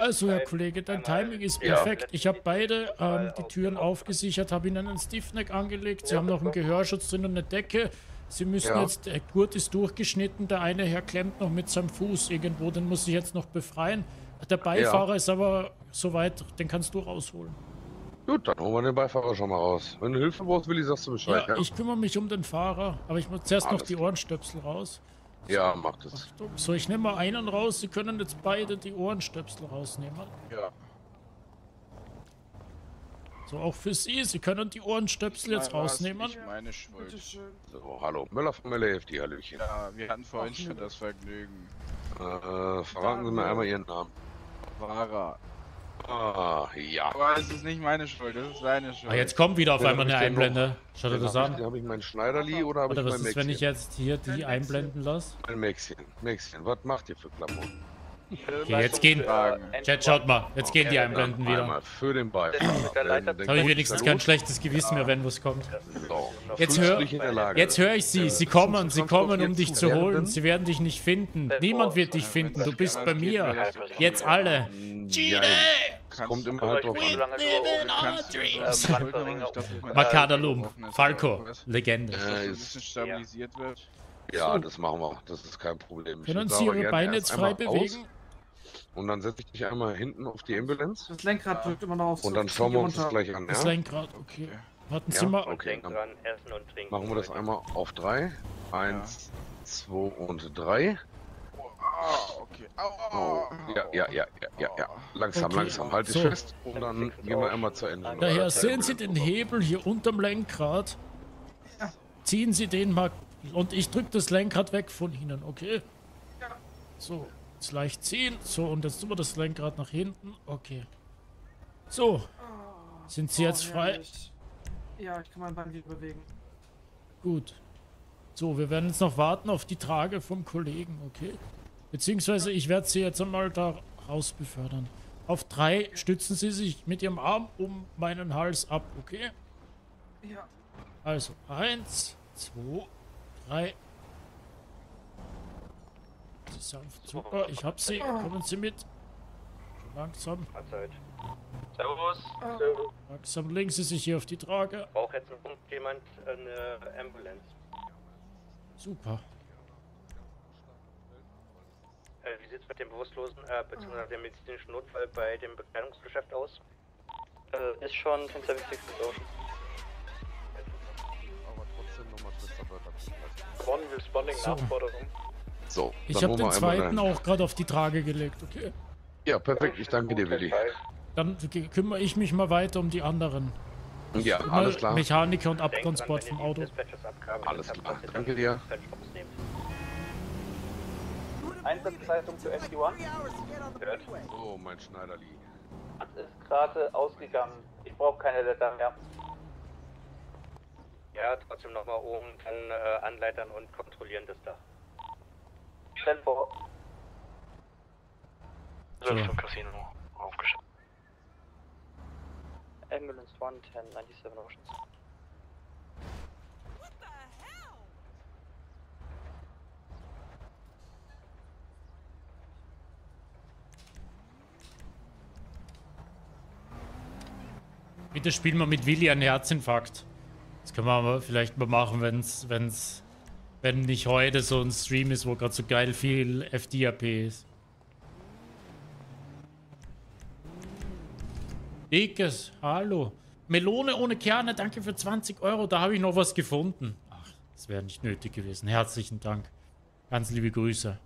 Also, Herr Kollege, dein Timing ist perfekt. Ich habe beide ähm, die Türen aufgesichert, habe ihnen einen Stiffneck angelegt. Sie haben noch einen Gehörschutz drin und eine Decke. Sie müssen ja. jetzt, der Gurt ist durchgeschnitten, der eine Herr klemmt noch mit seinem Fuß irgendwo, den muss ich jetzt noch befreien. Der Beifahrer ja. ist aber soweit, den kannst du rausholen. Gut, dann holen wir den Beifahrer schon mal raus. Wenn du Hilfe brauchst, Willi, sagst du Bescheid. Ja, ja? Ich kümmere mich um den Fahrer, aber ich muss zuerst Alles noch die Ohrenstöpsel raus. Ja, macht es. So, ich nehme mal einen raus. Sie können jetzt beide die Ohrenstöpsel rausnehmen. Ja. So, auch für Sie. Sie können die Ohrenstöpsel ich jetzt meine, rausnehmen. Ich meine Schuld. So, hallo. Müller von Müller F D, hallöchen. Ja, wir hatten vorhin schon das Vergnügen. Äh, verraten Sie mir einmal Ihren Namen. Vara. Ah, ja. Aber es ist nicht meine Schuld, das ist seine Schuld. Ah, jetzt kommt wieder auf einmal eine Einblende. Schau dir das an. Habe ich meinen Schneiderli oder habe ich mein Mäxchen? Oder was ist, wenn ich jetzt hier die einblenden lasse? Ein Mäxchen, Mäxchen. Was macht ihr für Klamotten? Okay, jetzt gehen. Chat, schaut mal. Jetzt gehen die Einblenden wieder. Für den Ball. Jetzt habe ich wenigstens kein schlechtes Gewissen mehr, wenn was kommt. Jetzt höre jetzt hör ich sie. Sie kommen, sie kommen, um dich zu holen. Sie werden dich nicht finden. Niemand wird dich finden. Du bist bei mir. Jetzt alle. Gide! Kommt immer halt drauf an. Makada Lump, Falco, Legende. Ja, das machen wir. Das ist kein Problem. Können Sie Ihre Beine jetzt frei bewegen? Und dann setze ich dich einmal hinten auf die Ambulance. Das Lenkrad drückt immer noch aufs. Und dann schauen wir uns das gleich an. Das Lenkrad, okay. Warten Sie mal. Machen wir das einmal auf drei. Eins, zwei und drei. Okay. Oh, ja, ja, ja, ja, ja. Langsam, okay, langsam. Halt dich so fest und dann gehen wir einmal zur Ende. Daher sehen Sie den Hebel hier unterm Lenkrad. Ja. Ziehen Sie den mal und ich drücke das Lenkrad weg von Ihnen, okay? Ja. So, jetzt leicht ziehen. So, und jetzt tun wir das Lenkrad nach hinten. Okay. So. Sind Sie jetzt frei? Ja, ich kann mein Bein wieder bewegen. Gut. So, wir werden jetzt noch warten auf die Trage vom Kollegen, okay? Beziehungsweise ich werde sie jetzt einmal da raus befördern. Auf drei stützen Sie sich mit Ihrem Arm um meinen Hals ab, okay? Ja. Also, eins, zwei, drei. Sie sanft zu. Oh, ich hab Sie. Kommen Sie mit. Schon langsam. Servus. Servus. Langsam legen Sie sich hier auf die Trage. Braucht jetzt jemand eine Ambulance. Super. Wie sieht es mit dem bewusstlosen äh, bzw. dem medizinischen Notfall bei dem Bekleidungsgeschäft aus? Äh, ist schon fünf sechs sechs Ocean. Aber trotzdem nochmal Twister-Bird Responding Nachforderung. So, ich habe den zweiten auch gerade auf die Trage gelegt, okay? Ja, perfekt, ich danke dir, Willi. Dann kümmere ich mich mal weiter um die anderen. Ich ja, alles klar. Mechaniker und Abtransport vom Auto. Alles klar, danke dir. Einsatzzeitung zu S D eins. Oh, mein Schneiderli. Das ist gerade ausgegangen. Ich brauche keine Letter mehr. Ja, trotzdem nochmal oben dann äh, anleitern und kontrollieren das Dach. Tempo. So, vom Casino aufgeschaltet. Ambulance eins eins null neun sieben Oceans. Bitte spielen wir mit Willi einen Herzinfarkt. Das können wir aber vielleicht mal machen, wenn's, wenn's, wenn nicht heute so ein Stream ist, wo gerade so geil viel F D A P ist. Dickes, hallo. Melone ohne Kerne, danke für zwanzig Euro, da habe ich noch was gefunden. Ach, das wäre nicht nötig gewesen. Herzlichen Dank. Ganz liebe Grüße.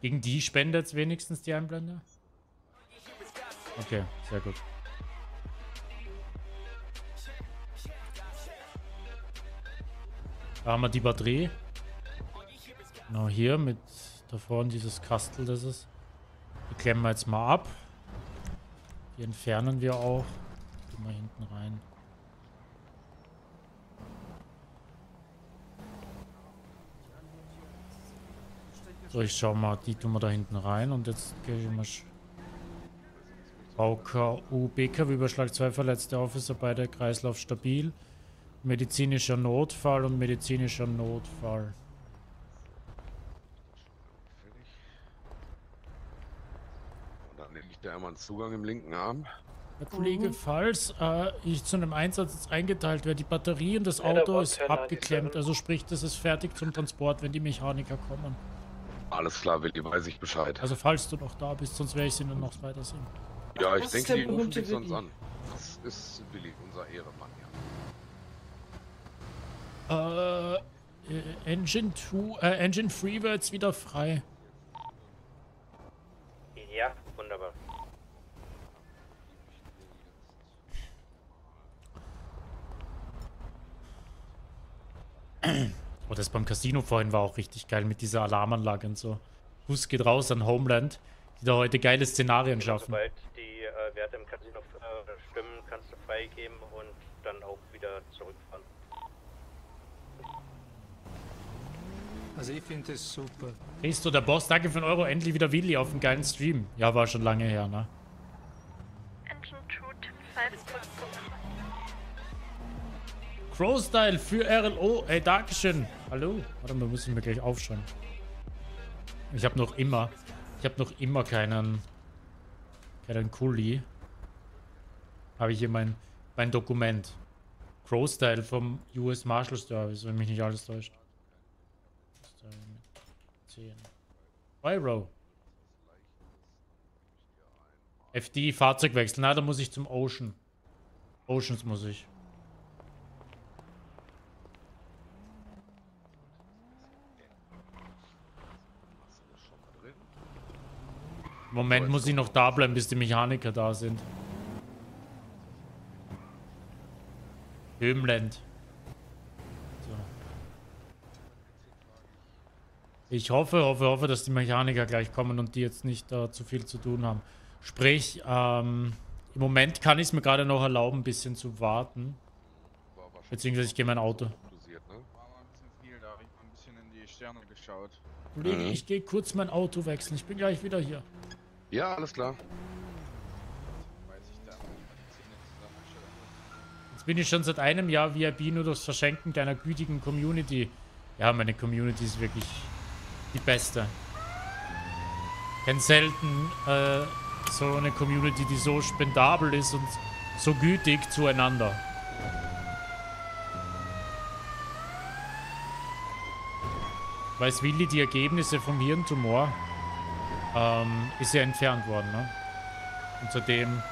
Gegen die spendet es wenigstens die Einblender? Okay, sehr gut. Da haben wir die Batterie. Genau hier mit da vorne dieses Kastel, das ist. Die klemmen wir jetzt mal ab. Die entfernen wir auch. Gehen wir hinten rein. So, ich schau mal, die tun wir da hinten rein und jetzt gehe ich mal. V K U B K W-Überschlag, zwei verletzte Officer, beide Kreislauf stabil. Medizinischer Notfall und medizinischer Notfall. Und dann liegt da einmal einen Zugang im linken Arm. Herr Kollege, mhm. falls äh, ich zu einem Einsatz eingeteilt werde, die Batterie und das Auto ist abgeklemmt, also sprich, das ist fertig zum Transport, wenn die Mechaniker kommen. Alles klar, Willi, weiß ich Bescheid. Also falls du noch da bist, sonst werde ich sie nur noch weiter sehen. Ja, ich denke, die rufen uns sonst an. Das ist Willi, unser Ehrenmann, ja. Äh, äh Engine zwei, äh, Engine drei wird jetzt wieder frei. Ja, wunderbar. Oh, das beim Casino vorhin war auch richtig geil mit dieser Alarmanlage und so. Bus geht raus an Homeland, die da heute geile Szenarien schaffen. Werte im Casino äh, stimmen, kannst du freigeben und dann auch wieder zurückfahren. Also ich finde das super. Risto, der Boss, danke für den Euro, endlich wieder Willi auf dem geilen Stream. Ja, war schon lange her, ne? Crowstyle für R L O, ey, Dankeschön. Hallo? Warte mal, muss ich mir gleich aufschreiben. Ich habe noch immer, ich habe noch immer keinen... Ja, dann Kuli. Habe ich hier mein, mein Dokument. Crowstyle vom U S Marshal Service, wenn mich nicht alles täuscht. zehn. Pyro. F D, Fahrzeugwechsel. Na, da muss ich zum Ocean. Oceans muss ich. Moment, muss ich noch da bleiben, bis die Mechaniker da sind. Hömland. So. Ich hoffe, hoffe, hoffe, dass die Mechaniker gleich kommen und die jetzt nicht äh, zu viel zu tun haben. Sprich, ähm, im Moment kann ich es mir gerade noch erlauben, ein bisschen zu warten. Beziehungsweise ich gehe mein Auto. Kollege, mhm. ich gehe kurz mein Auto wechseln. Ich bin gleich wieder hier. Ja, alles klar. Jetzt bin ich schon seit einem Jahr V I P nur durchs Verschenken deiner gütigen Community. Ja, meine Community ist wirklich die beste. Ich kenne selten äh, so eine Community, die so spendabel ist und so gütig zueinander. Weiß Willi, die Ergebnisse vom Hirntumor ähm, ist ja entfernt worden, ne? Und seitdem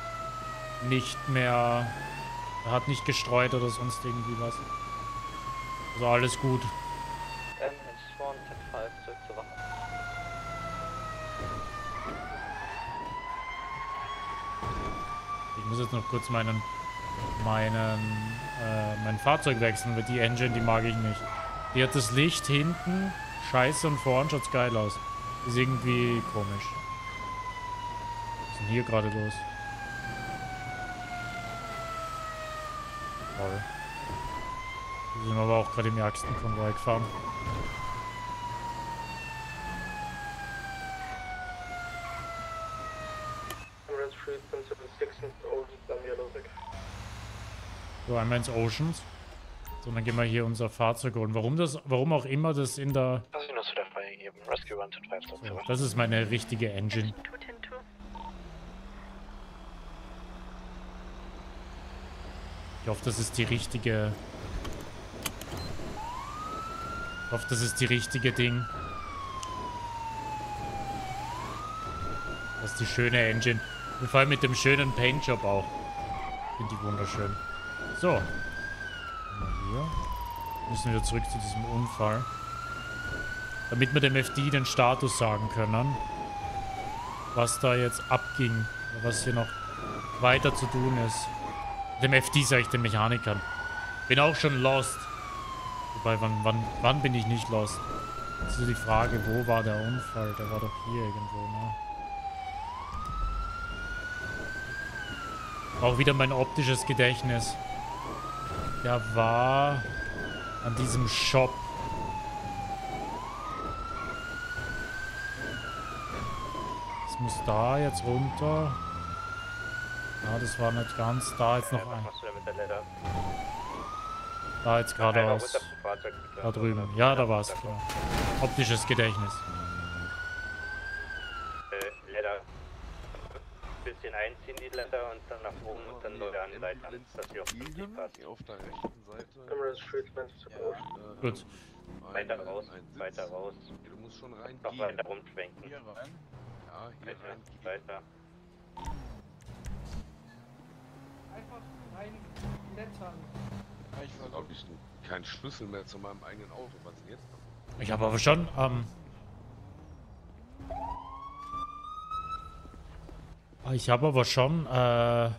nicht mehr, er hat nicht gestreut oder sonst irgendwie was. Also alles gut. Ich muss jetzt noch kurz meinen, meinen, äh, mein Fahrzeug wechseln, weil die Engine, die mag ich nicht. Die hat das Licht hinten scheiße und vorn schaut's geil aus. Ist irgendwie komisch. Was ist denn hier gerade los? Toll. Wir sind aber auch gerade im Jagdkonvoi gefahren. So, einmal ins Oceans. So, dann gehen wir hier unser Fahrzeug holen. Warum das, warum auch immer das in der... So, das ist meine richtige Engine. Ich hoffe, das ist die richtige... Ich hoffe, das ist die richtige Ding. Das ist die schöne Engine. Und vor allem mit dem schönen Paintjob auch. Finde ich wunderschön. So. Hier. Müssen wir zurück zu diesem Unfall. Damit wir dem F D den Status sagen können. Was da jetzt abging. Was hier noch weiter zu tun ist. Dem F D sage ich den Mechanikern. Bin auch schon lost. Wobei, wann, wann, wann bin ich nicht lost? Das ist die Frage, wo war der Unfall? Der war doch hier irgendwo, ne? Auch wieder mein optisches Gedächtnis. Der war an diesem Shop. Das muss da jetzt runter. Ja, das war nicht ganz. Da jetzt noch ein. Da jetzt geradeaus. Da drüben. Ja, da war es. Optisches Gedächtnis. Einziehen die Leiter und dann nach oben und dann nur an die Seite an, dass die auf die Seite auf der rechten Seite. Gut. Weiter raus, weiter raus. Du musst schon rein. Noch weiter rumschwenken. Hier rein. Ja, hier rein. Weiter. Einfach reinblättern. Ich habe auch nicht keinen Schlüssel mehr zu meinem eigenen Auto. Was denn jetzt? Ich habe aber schon ähm Ich habe aber schon äh,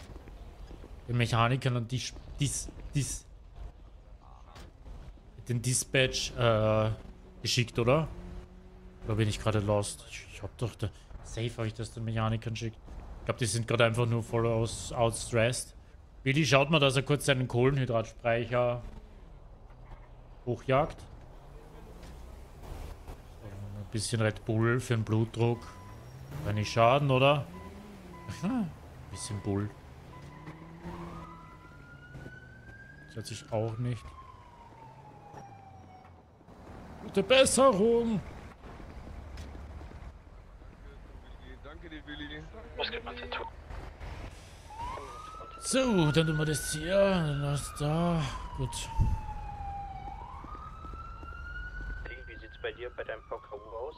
den Mechanikern und die, dies, dies, den Dispatch äh, geschickt, oder? Oder bin ich gerade lost? Ich, ich habe doch... Der, safe habe ich das den Mechanikern geschickt. Ich glaube, die sind gerade einfach nur voll aus, outstressed. Willi schaut mal, dass er kurz seinen Kohlenhydratspeicher hochjagt. So, ein bisschen Red Bull für den Blutdruck. Kann nicht schaden, oder? Hm, bisschen Bull. Das hat sich auch nicht. Gute Besserung! Danke dir, Willi. Was geht man denn tun? So, dann tun wir das hier. Dann das da. Gut. Wie sieht's bei dir bei deinem V K U aus?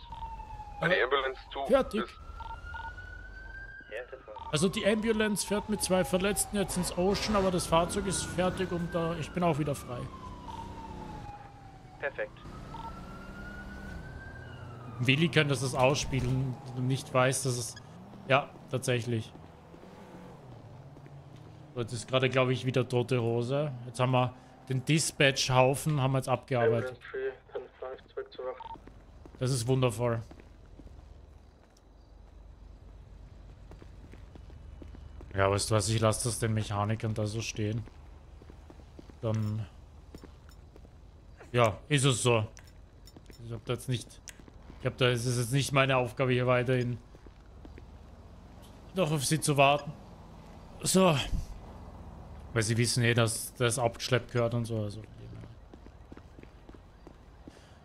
Eine Ambulance zu. Fertig. Also die Ambulance fährt mit zwei Verletzten jetzt ins Ocean, aber das Fahrzeug ist fertig und da uh, ich bin auch wieder frei. Perfekt. Willi kann das das ausspielen und nicht weiß, dass es... Ja, tatsächlich. So, jetzt ist gerade, glaube ich, wieder tote Hose. Jetzt haben wir den Dispatch-Haufen, haben wir jetzt abgearbeitet. Das ist wundervoll. Ja, weißt du was, ich lasse das den Mechanikern da so stehen. Dann... Ja, ist es so. Ich hab da jetzt nicht... Ich hab da... Es ist jetzt nicht meine Aufgabe, hier weiterhin noch auf sie zu warten. So. Weil sie wissen eh, dass das abgeschleppt gehört und so. Also.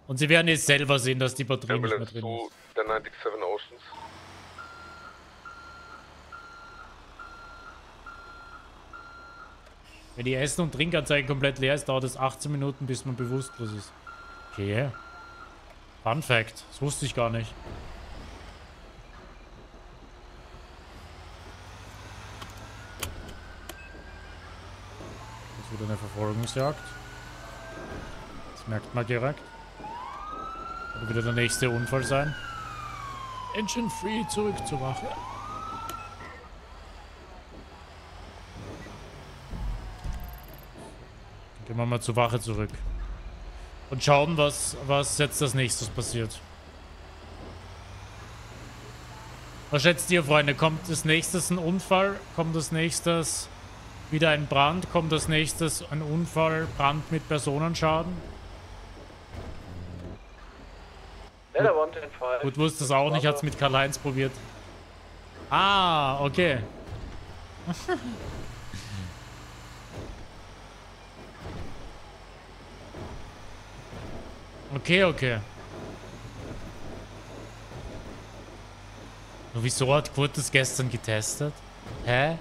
Und sie werden jetzt selber sehen, dass die Batterie nicht mehr drin ist. Der siebenundneunzig Oceans. Wenn die Essen- und Trinkanzeige komplett leer ist, dauert es achtzehn Minuten, bis man bewusstlos ist. Okay. Fun Fact. Das wusste ich gar nicht. Das ist wieder eine Verfolgungsjagd. Das merkt man direkt. Wird wieder der nächste Unfall sein. Engine free, zurück zur Wache. Gehen wir mal zur Wache zurück. Und schauen, was, was jetzt als nächstes passiert. Was schätzt ihr, Freunde? Kommt als nächstes ein Unfall? Kommt als nächstes wieder ein Brand? Kommt als nächstes ein Unfall, Brand mit Personenschaden? Gut, wusste es auch nicht, hat es mit Karl-Heinz probiert. Ah, okay. Okay, okay. Nur wieso hat Kurt das gestern getestet? Hä?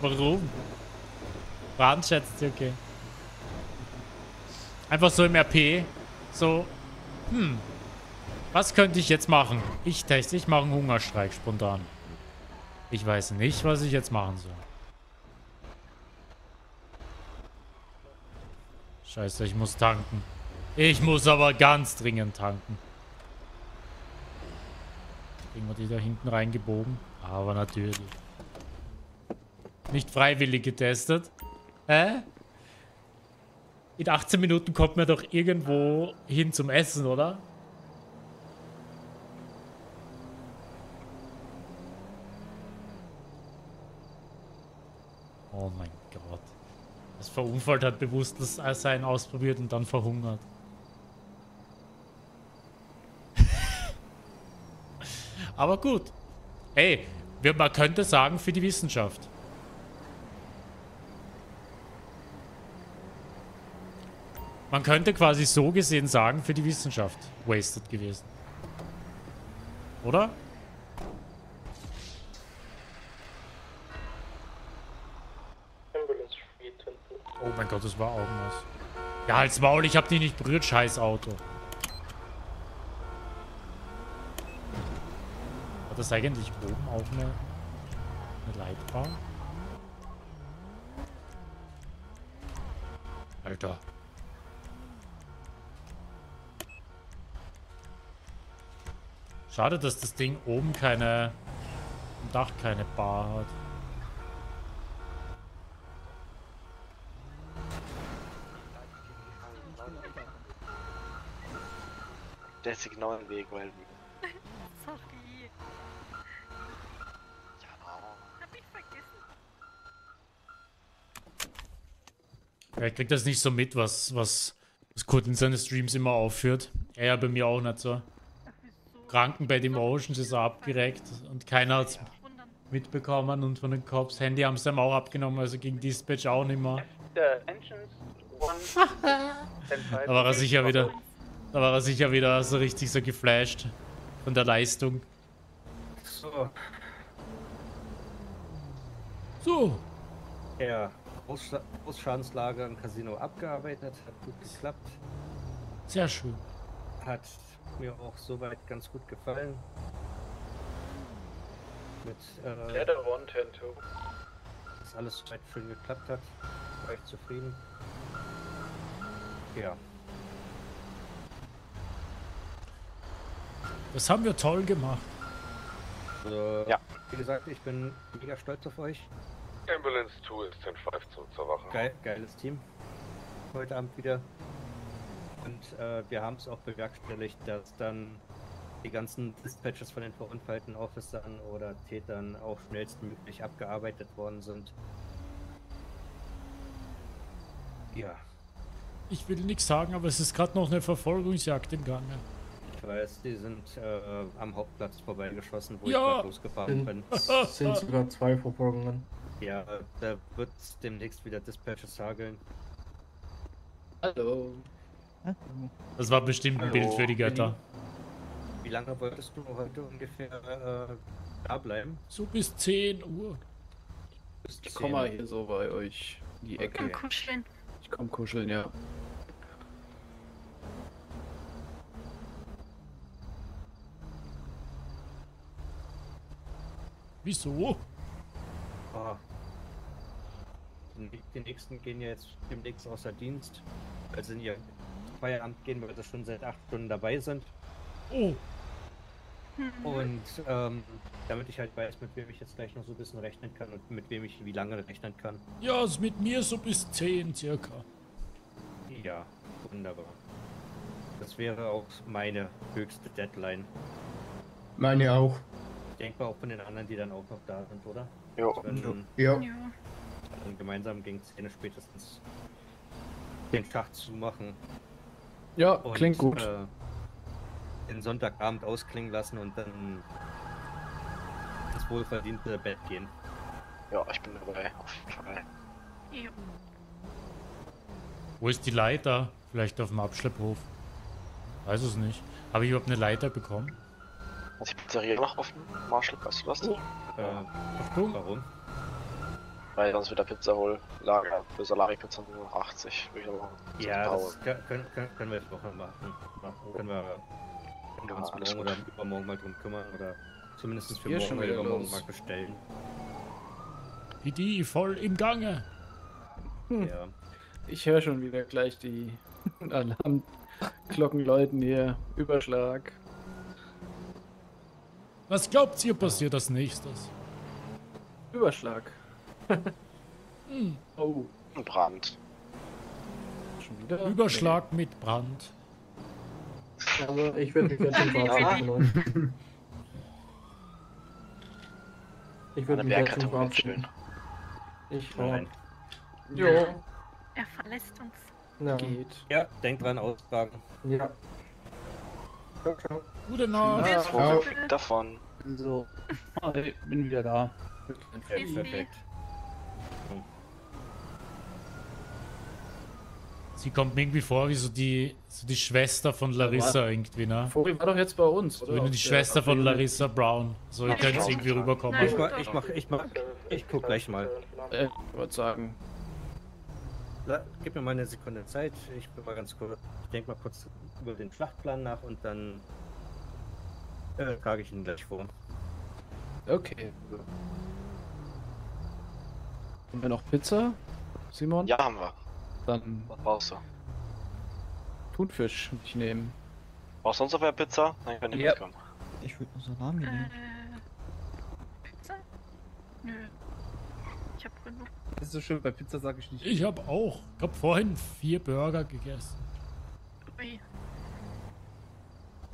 Warum? Brand schätzt ihr, okay. Einfach so im R P. So, hm, was könnte ich jetzt machen? Ich teste, ich mache einen Hungerstreik spontan. Ich weiß nicht, was ich jetzt machen soll. Scheiße, ich muss tanken. Ich muss aber ganz dringend tanken. Kriegen wir die da hinten reingebogen? Aber natürlich. Nicht freiwillig getestet. Hä? In achtzehn Minuten kommt man doch irgendwo hin zum Essen, oder? Oh mein Gott. Das verunfallt hat bewusstes Sein ausprobiert und dann verhungert. Aber gut. Ey, man könnte sagen, für die Wissenschaft. Man könnte quasi so gesehen sagen, für die Wissenschaft wasted gewesen. Oder? Oh mein Gott, das war Augen aus. Ja, halt's Maul, ich hab die nicht berührt, scheiß Auto. Hat das eigentlich oben auch eine, eine Leitbahn? Alter. Schade, dass das Ding oben keine, im Dach keine Bar hat. Der Signal im Weg, weil... Sorry. Ja, hab ich vergessen. Ja, ich krieg das nicht so mit, was, was, was Kurt in seinen Streams immer aufführt. Er ja bei mir auch nicht so. Krankenbett im Oceans ist abgereckt und keiner hat es mitbekommen und von den Cops Handy haben sie ihm auch abgenommen, also ging Dispatch auch nicht mehr. Da war er sicher wieder, da war er sicher wieder so richtig so geflasht von der Leistung. So. So. Ja, Großschadenslage im Casino abgearbeitet, hat gut geklappt. Sehr schön. Hat mir auch soweit ganz gut gefallen. Mit, äh, dass alles soweit schön geklappt hat. War ich zufrieden. Ja. Das haben wir toll gemacht. Also, ja. Wie gesagt, ich bin mega stolz auf euch. Ambulance zwei ist zehn fünf zur Wache. Geil, geiles Team. Heute Abend wieder. Und äh, wir haben es auch bewerkstelligt, dass dann die ganzen Dispatches von den verunfallten Officern oder Tätern auch schnellstmöglich abgearbeitet worden sind. Ja. Ich will nichts sagen, aber es ist gerade noch eine Verfolgungsjagd im Gange. weiß, die sind äh, am Hauptplatz vorbeigeschossen, wo ja. ich gerade losgefahren bin. Es sind sogar zwei Verfolgungen. Ja, da wird demnächst wieder Dispatches hageln. Hallo. Das war bestimmt ein Hallo. Bild für die Götter. Wie lange wolltest du heute ungefähr äh, da bleiben? So bis zehn Uhr. Bis ich komme mal hier so bei euch in die Ecke. Ich komm kuscheln. Ich komm kuscheln, ja. Wieso? Oh. Die nächsten gehen ja jetzt demnächst außer Dienst. Also in ihr Feierabend gehen, weil sie schon seit acht Stunden dabei sind. Oh. Und ähm, damit ich halt weiß, mit wem ich jetzt gleich noch so ein bisschen rechnen kann und mit wem ich wie lange rechnen kann. Ja, also mit mir so bis zehn circa. Ja, wunderbar. Das wäre auch meine höchste Deadline. Meine auch. Denkbar auch von den anderen, die dann auch noch da sind, oder? Ja. Dann, ja. Dann gemeinsam gegen zehn spätestens den Schacht zumachen. Ja, und, klingt gut. Äh, den Sonntagabend ausklingen lassen und dann das wohlverdiente Bett gehen. Ja, ich bin dabei. Ja. Wo ist die Leiter? Vielleicht auf dem Abschlepphof. Weiß es nicht. Habe ich überhaupt eine Leiter bekommen? Ist die Pizzeria noch offen? Marshall, weißt du was? Äh, warum? Weil sonst wieder Pizza hol. Lager für Salami-Pizza nur achtzig. Ja, das können, können, können wir jetzt Woche machen. Können wir, können wir uns ah, morgen oder übermorgen mal drum kümmern oder zumindest für morgen oder übermorgen mal bestellen. Idee voll im Gange. Hm. Ja. Ich höre schon wieder gleich die Alarmglocken läuten hier. Überschlag. Was glaubt ihr passiert als nächstes? Überschlag. hm. Oh. Brand. Schon wieder? Überschlag nee. mit Brand. Aber ich würde mich ganz schön verabschieden. Ich würde mich ganz schön verabschieden. Ich nein. Jo. Er verlässt uns. Ja. Geht. Ja, denkt dran, ausfragen. Ja. Ciao, ciao. Gute Nacht. Ja, ciao. Davon. So. Ich bin wieder da. Okay, perfekt. Sie kommt mir irgendwie vor wie so die, so die Schwester von Larissa irgendwie, ne? Vogel war doch jetzt bei uns, oder? Wenn die Schwester von Larissa Brown. So, ihr könnt irgendwie rüberkommen. Ich mach, ich mach, ich mach, ich guck gleich mal. Äh, ich würde sagen. La, gib mir mal eine Sekunde Zeit, ich bin mal ganz kurz, ich denke mal kurz über den Schlachtplan nach und dann äh, trage ich ihn gleich vor. Okay. Haben wir noch Pizza, Simon? Ja, haben wir. Dann brauchst du? Thunfisch würde ich nehmen. Brauchst du sonst noch mehr Pizza? Nein, ich kann nicht mitkommen. Ich würde nur Salami nehmen. Äh, Pizza? Nö. Ich hab genug. Das ist so schön, bei Pizza sage ich nicht. Ich hab auch. Ich hab vorhin vier Burger gegessen. Ui.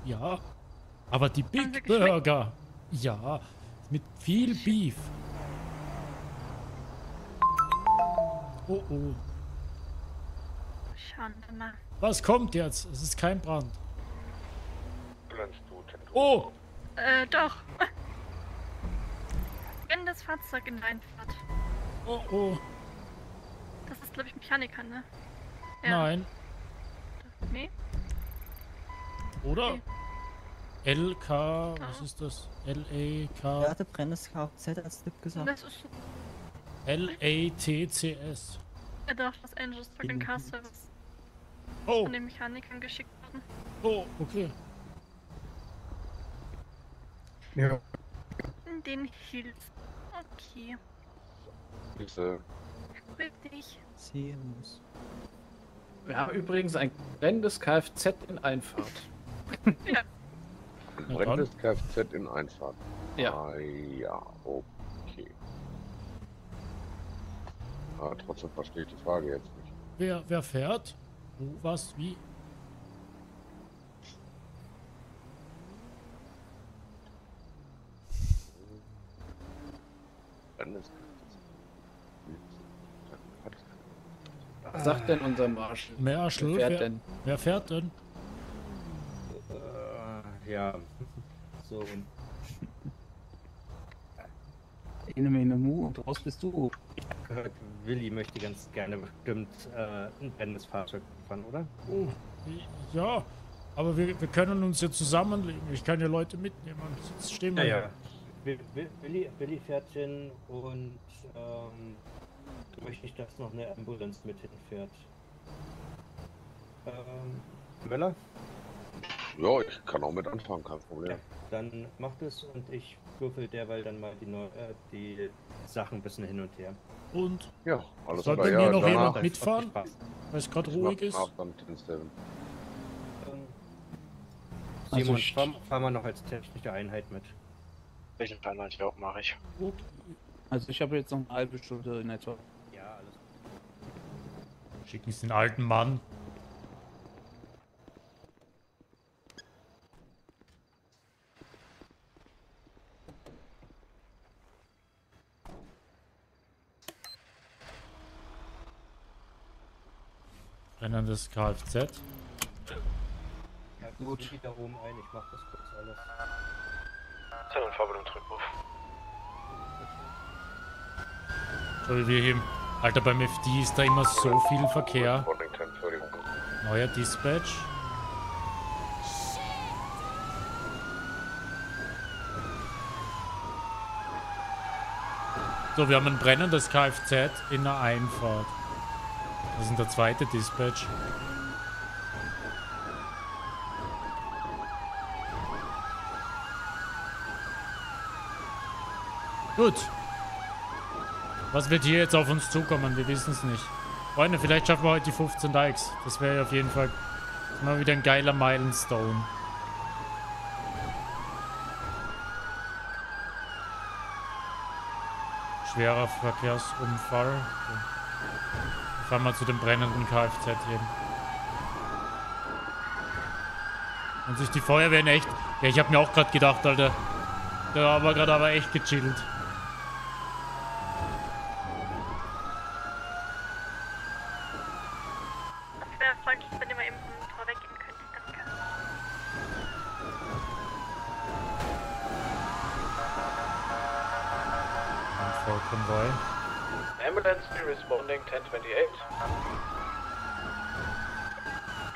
Ja. Aber die Big Burger. Ja. Mit viel Beef. Oh oh. Was kommt jetzt? Es ist kein Brand. Oh! Äh, doch. Wenn das Fahrzeug in reinfährt. Oh oh. Das ist, glaube ich, Mechaniker, ne? Ja. Nein. Nee? Oder? Nee. L K, genau. Was ist das? L A K. Er hatte Brennnestkfz als Tipp gesagt. Das ist L A T C S. Ja doch, das Angels Truck and Car Service. Oh. Von den Mechanikern geschickt worden. Oh, okay. Ja. In den Hills. Okay. Bitte. Grüß dich. Servus. Wir haben übrigens ein brennendes Kfz in Einfahrt. ja. Ein brennendes Kfz in Einfahrt. Ja. Ah, ja, okay. Aber trotzdem verstehe ich die Frage jetzt nicht. Wer, wer fährt? Wo, was, wie? Brennendes Kfz. Was sagt denn unser Marshall? Marshall? Wer fährt wer, denn? Wer fährt denn? Ja, so. Eine Menge Mu und raus bist du. Ich hab gehört, Willi möchte ganz gerne bestimmt äh, ein brennendes Fahrzeug fahren, oder? Oh, ja, aber wir, wir können uns hier zusammenlegen. Ich kann ja Leute mitnehmen. Jetzt stehen wir ja, ja. Willi, Willi fährt hin und ähm, ich möchte nicht, dass noch eine Ambulanz mit hinfährt. Ähm, Möller? Ja, ich kann auch mit anfangen, kein Problem. Ja, dann macht es und ich würfel derweil dann mal die, Neu äh, die Sachen ein bisschen hin und her. Und? Ja, alles klar. Sollte mir ja, noch jemand mitfahren, weil es gerade ruhig ist? Dann also Simon, ich fahren fahr wir noch als technische Einheit mit. Welchen Teil manche auch mache ich. Gut. Also ich habe jetzt noch eine halbe Stunde in etwa. Ja, alles gut. Schick nicht den alten Mann. Das Kfz. Ja, das gut. Da oben ein. Ich mach das kurz alles. Dann fahren wir den Rückruf. So wie hier, Alter, beim F D ist da immer so viel Verkehr. Neuer Dispatch. So, wir haben ein brennendes Kfz in der Einfahrt. Das ist der zweite Dispatch. Gut. Was wird hier jetzt auf uns zukommen? Wir wissen es nicht. Freunde, vielleicht schaffen wir heute die fünfzehn Likes. Das wäre auf jeden Fall mal wieder ein geiler Milestone. Schwerer Verkehrsunfall. Fahren wir zu dem brennenden Kfz hin. Und sich die Feuerwehren echt... Ja, ich habe mir auch gerade gedacht, Alter. Da haben wir gerade aber echt gechillt. Das wäre freundlich, wenn ihr mal eben vom Tor weggehen könnt. Danke. Ein Vollkonvoi. Ambulance be responding ten twenty-eight.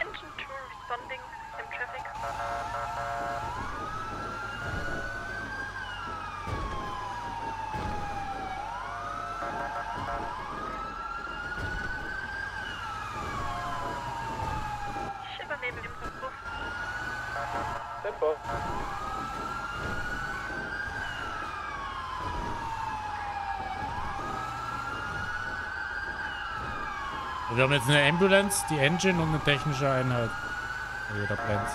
Engine two responding, same traffic. Ich übernehme den Rückruf. Tempo. Wir haben jetzt eine Ambulance, die Engine und eine technische Einheit. Oh, jeder brennt.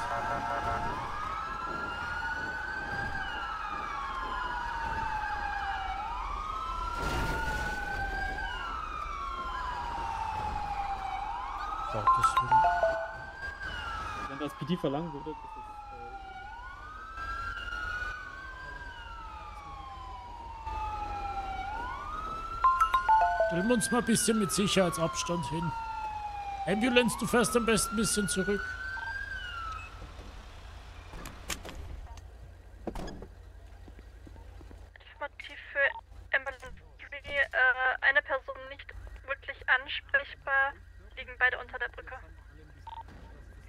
Wenn das P D verlangen würde, das ist... Stellen wir uns mal ein bisschen mit Sicherheitsabstand hin. Ambulance, du fährst am besten ein bisschen zurück. Informativ für Ambulance drei, äh, eine Person nicht wirklich ansprechbar, liegen beide unter der Brücke.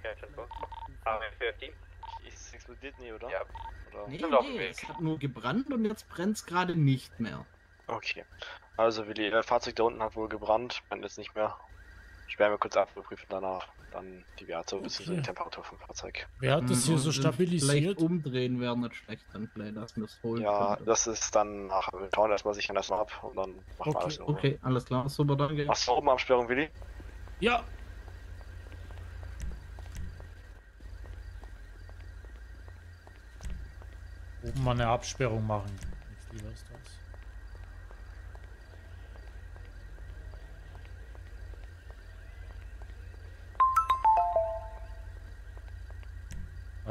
Ja, fünfzehn. Es explodiert nie, oder? Ja. Oder? Nee, nee, es hat nur gebrannt und jetzt brennt es gerade nicht mehr. Okay. Also, Willi, das Fahrzeug da unten hat wohl gebrannt, brennt jetzt nicht mehr. Ich werde mir kurz abprüfen danach, dann die Werte, okay. Bisschen so die Temperatur vom Fahrzeug. Wer hat das hier so stabilisiert? Vielleicht umdrehen wäre nicht schlecht, dann vielleicht, dass wir es holen. Ja, können. Das ist dann nachher. Wir schauen erstmal sichern das noch ab und dann machen okay. wir alles noch. Okay, alles klar, super, danke. Machst du oben Absperrung, Willi? Ja! Oben mal eine Absperrung machen. Nichts lieber ist das.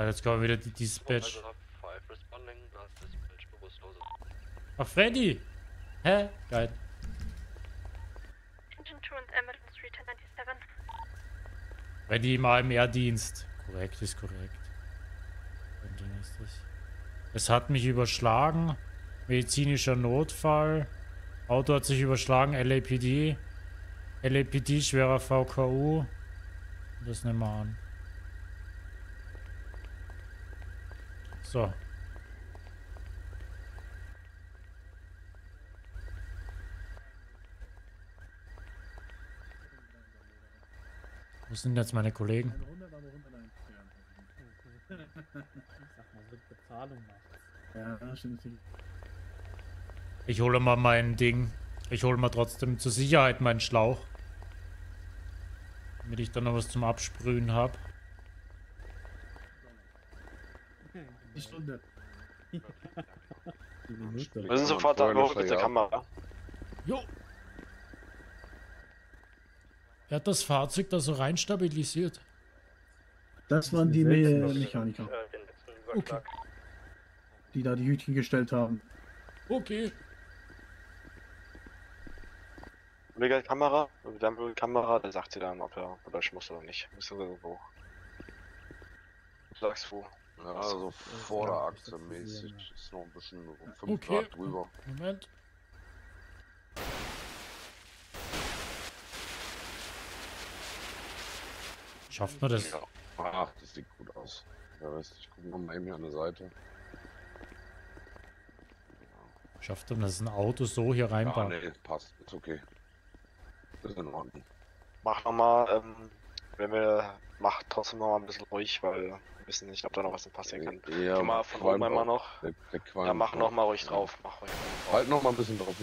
Jetzt kommen wieder die Dispatch. Ach, Freddy! Hä? Geil. Freddy im A M R-Dienst. Korrekt ist korrekt. Ding ist das. Es hat mich überschlagen. Medizinischer Notfall. Auto hat sich überschlagen. L A P D. L A P D, schwerer V K U. Das nehmen wir an. So. Wo sind jetzt meine Kollegen? Ich hole mal mein Ding. Ich hole mal trotzdem zur Sicherheit meinen Schlauch. Damit ich dann noch was zum Absprühen habe. Die Stunde. Wir sind sofort am Hof mit der Kamera. Jo! Er hat das Fahrzeug da so rein stabilisiert. Das waren die Me Mechaniker. Okay. Die da die Hütchen gestellt haben. Okay. Mega Kamera. Wir haben eine Kamera, da sagt sie dann, ob er oder schmutzt oder nicht. Ist irgendwo. Sagst wo? Ja, also Vorderachse mäßig. Ist noch ein bisschen um fünf okay. Grad drüber. Moment. Schafft man das? Ja. Ach, das sieht gut aus. Ja, weißt du, ich gucke nochmal eben hier an der Seite. Schafft man das ein Auto so hier reinbauen? Ja, nee, passt. Ist okay. Das ist in Ordnung. Mach nochmal, ähm, wenn wir... Macht trotzdem nochmal ein bisschen ruhig, weil wir wissen nicht, ob da noch was passieren kann. Ja, geh mal von oben einmal noch. Der, der ja, mach nochmal ruhig drauf. Mach ruhig drauf. Halt nochmal ein bisschen drauf.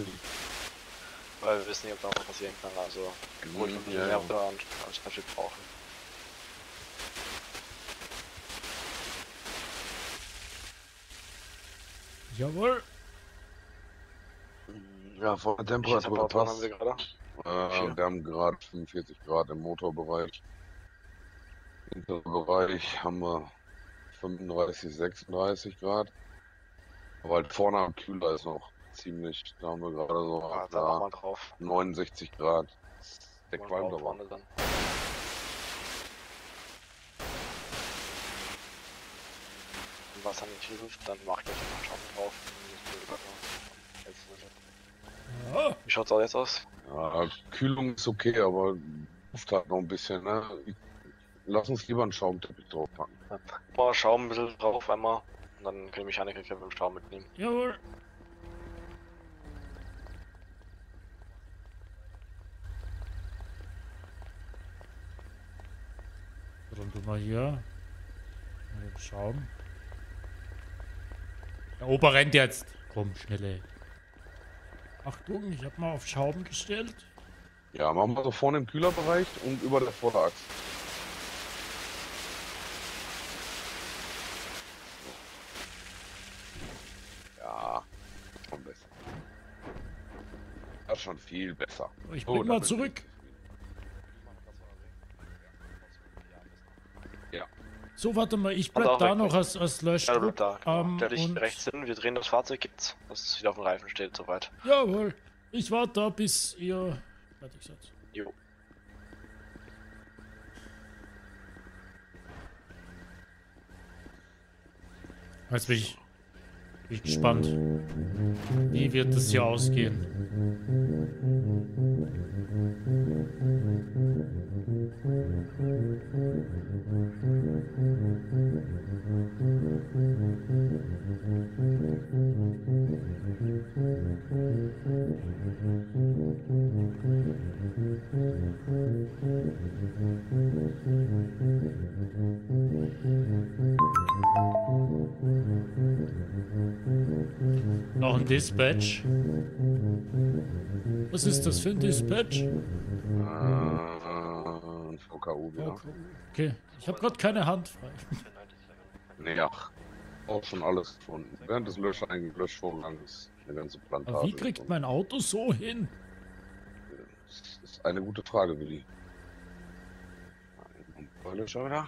Weil wir wissen nicht, ob da noch was passieren kann. Also, mhm, ruhig und ja, mehr auf der Anschnitt brauchen. Jawohl! Ja, vor der Temperatur passt. Äh, wir haben gerade fünfundvierzig Grad im Motorbereich. Im Hinterbereich haben wir fünfunddreißig, sechsunddreißig Grad. Aber halt vorne am Kühler ist noch ziemlich. Da haben wir gerade so ja, da drauf. neunundsechzig Grad. Der Qualm da war. Was an den Tieren, dann mach ich gleich den Schatten drauf. Ja. Wie schaut's auch jetzt aus? Ja, Kühlung ist okay, aber Luft hat noch ein bisschen, ne? Lass uns lieber einen Schaumteppich drauf packen. Boah, Schaum ein bisschen drauf einmal und dann kann ich Mechaniker mit dem Schaum mitnehmen. Jawohl! Dann tun wir hier mit dem Schaum. Der Opa rennt jetzt. Komm, schnelle. Achtung, ich hab mal auf Schrauben gestellt. Ja, machen wir so vorne im Kühlerbereich und über der Vorderachse. Ja, schon besser. Das ist schon viel besser. Ich bin oh, mal zurück. So, warte mal, ich bleib da noch als, als Löschdruck. Ja, ähm, stell dich und rechts hin, wir drehen das Fahrzeug, gibt's, dass es wieder auf dem Reifen steht, soweit. Jawohl, ich warte da, bis ihr fertig seid. Jo. Jetzt bin ich, bin ich gespannt, wie wird das hier ausgehen. Noch ein Dispatch. Was ist das für ein Dispatch? Uh, ein V K U, ja. Okay, okay. Ich habe gerade keine Hand frei. Nee, ach. Auch schon alles schon. Während des Lösch Löschvorgangs eine ganze Plantage. Aber wie kriegt mein Auto so hin? Das ist eine gute Frage, Willi. Löscher wieder.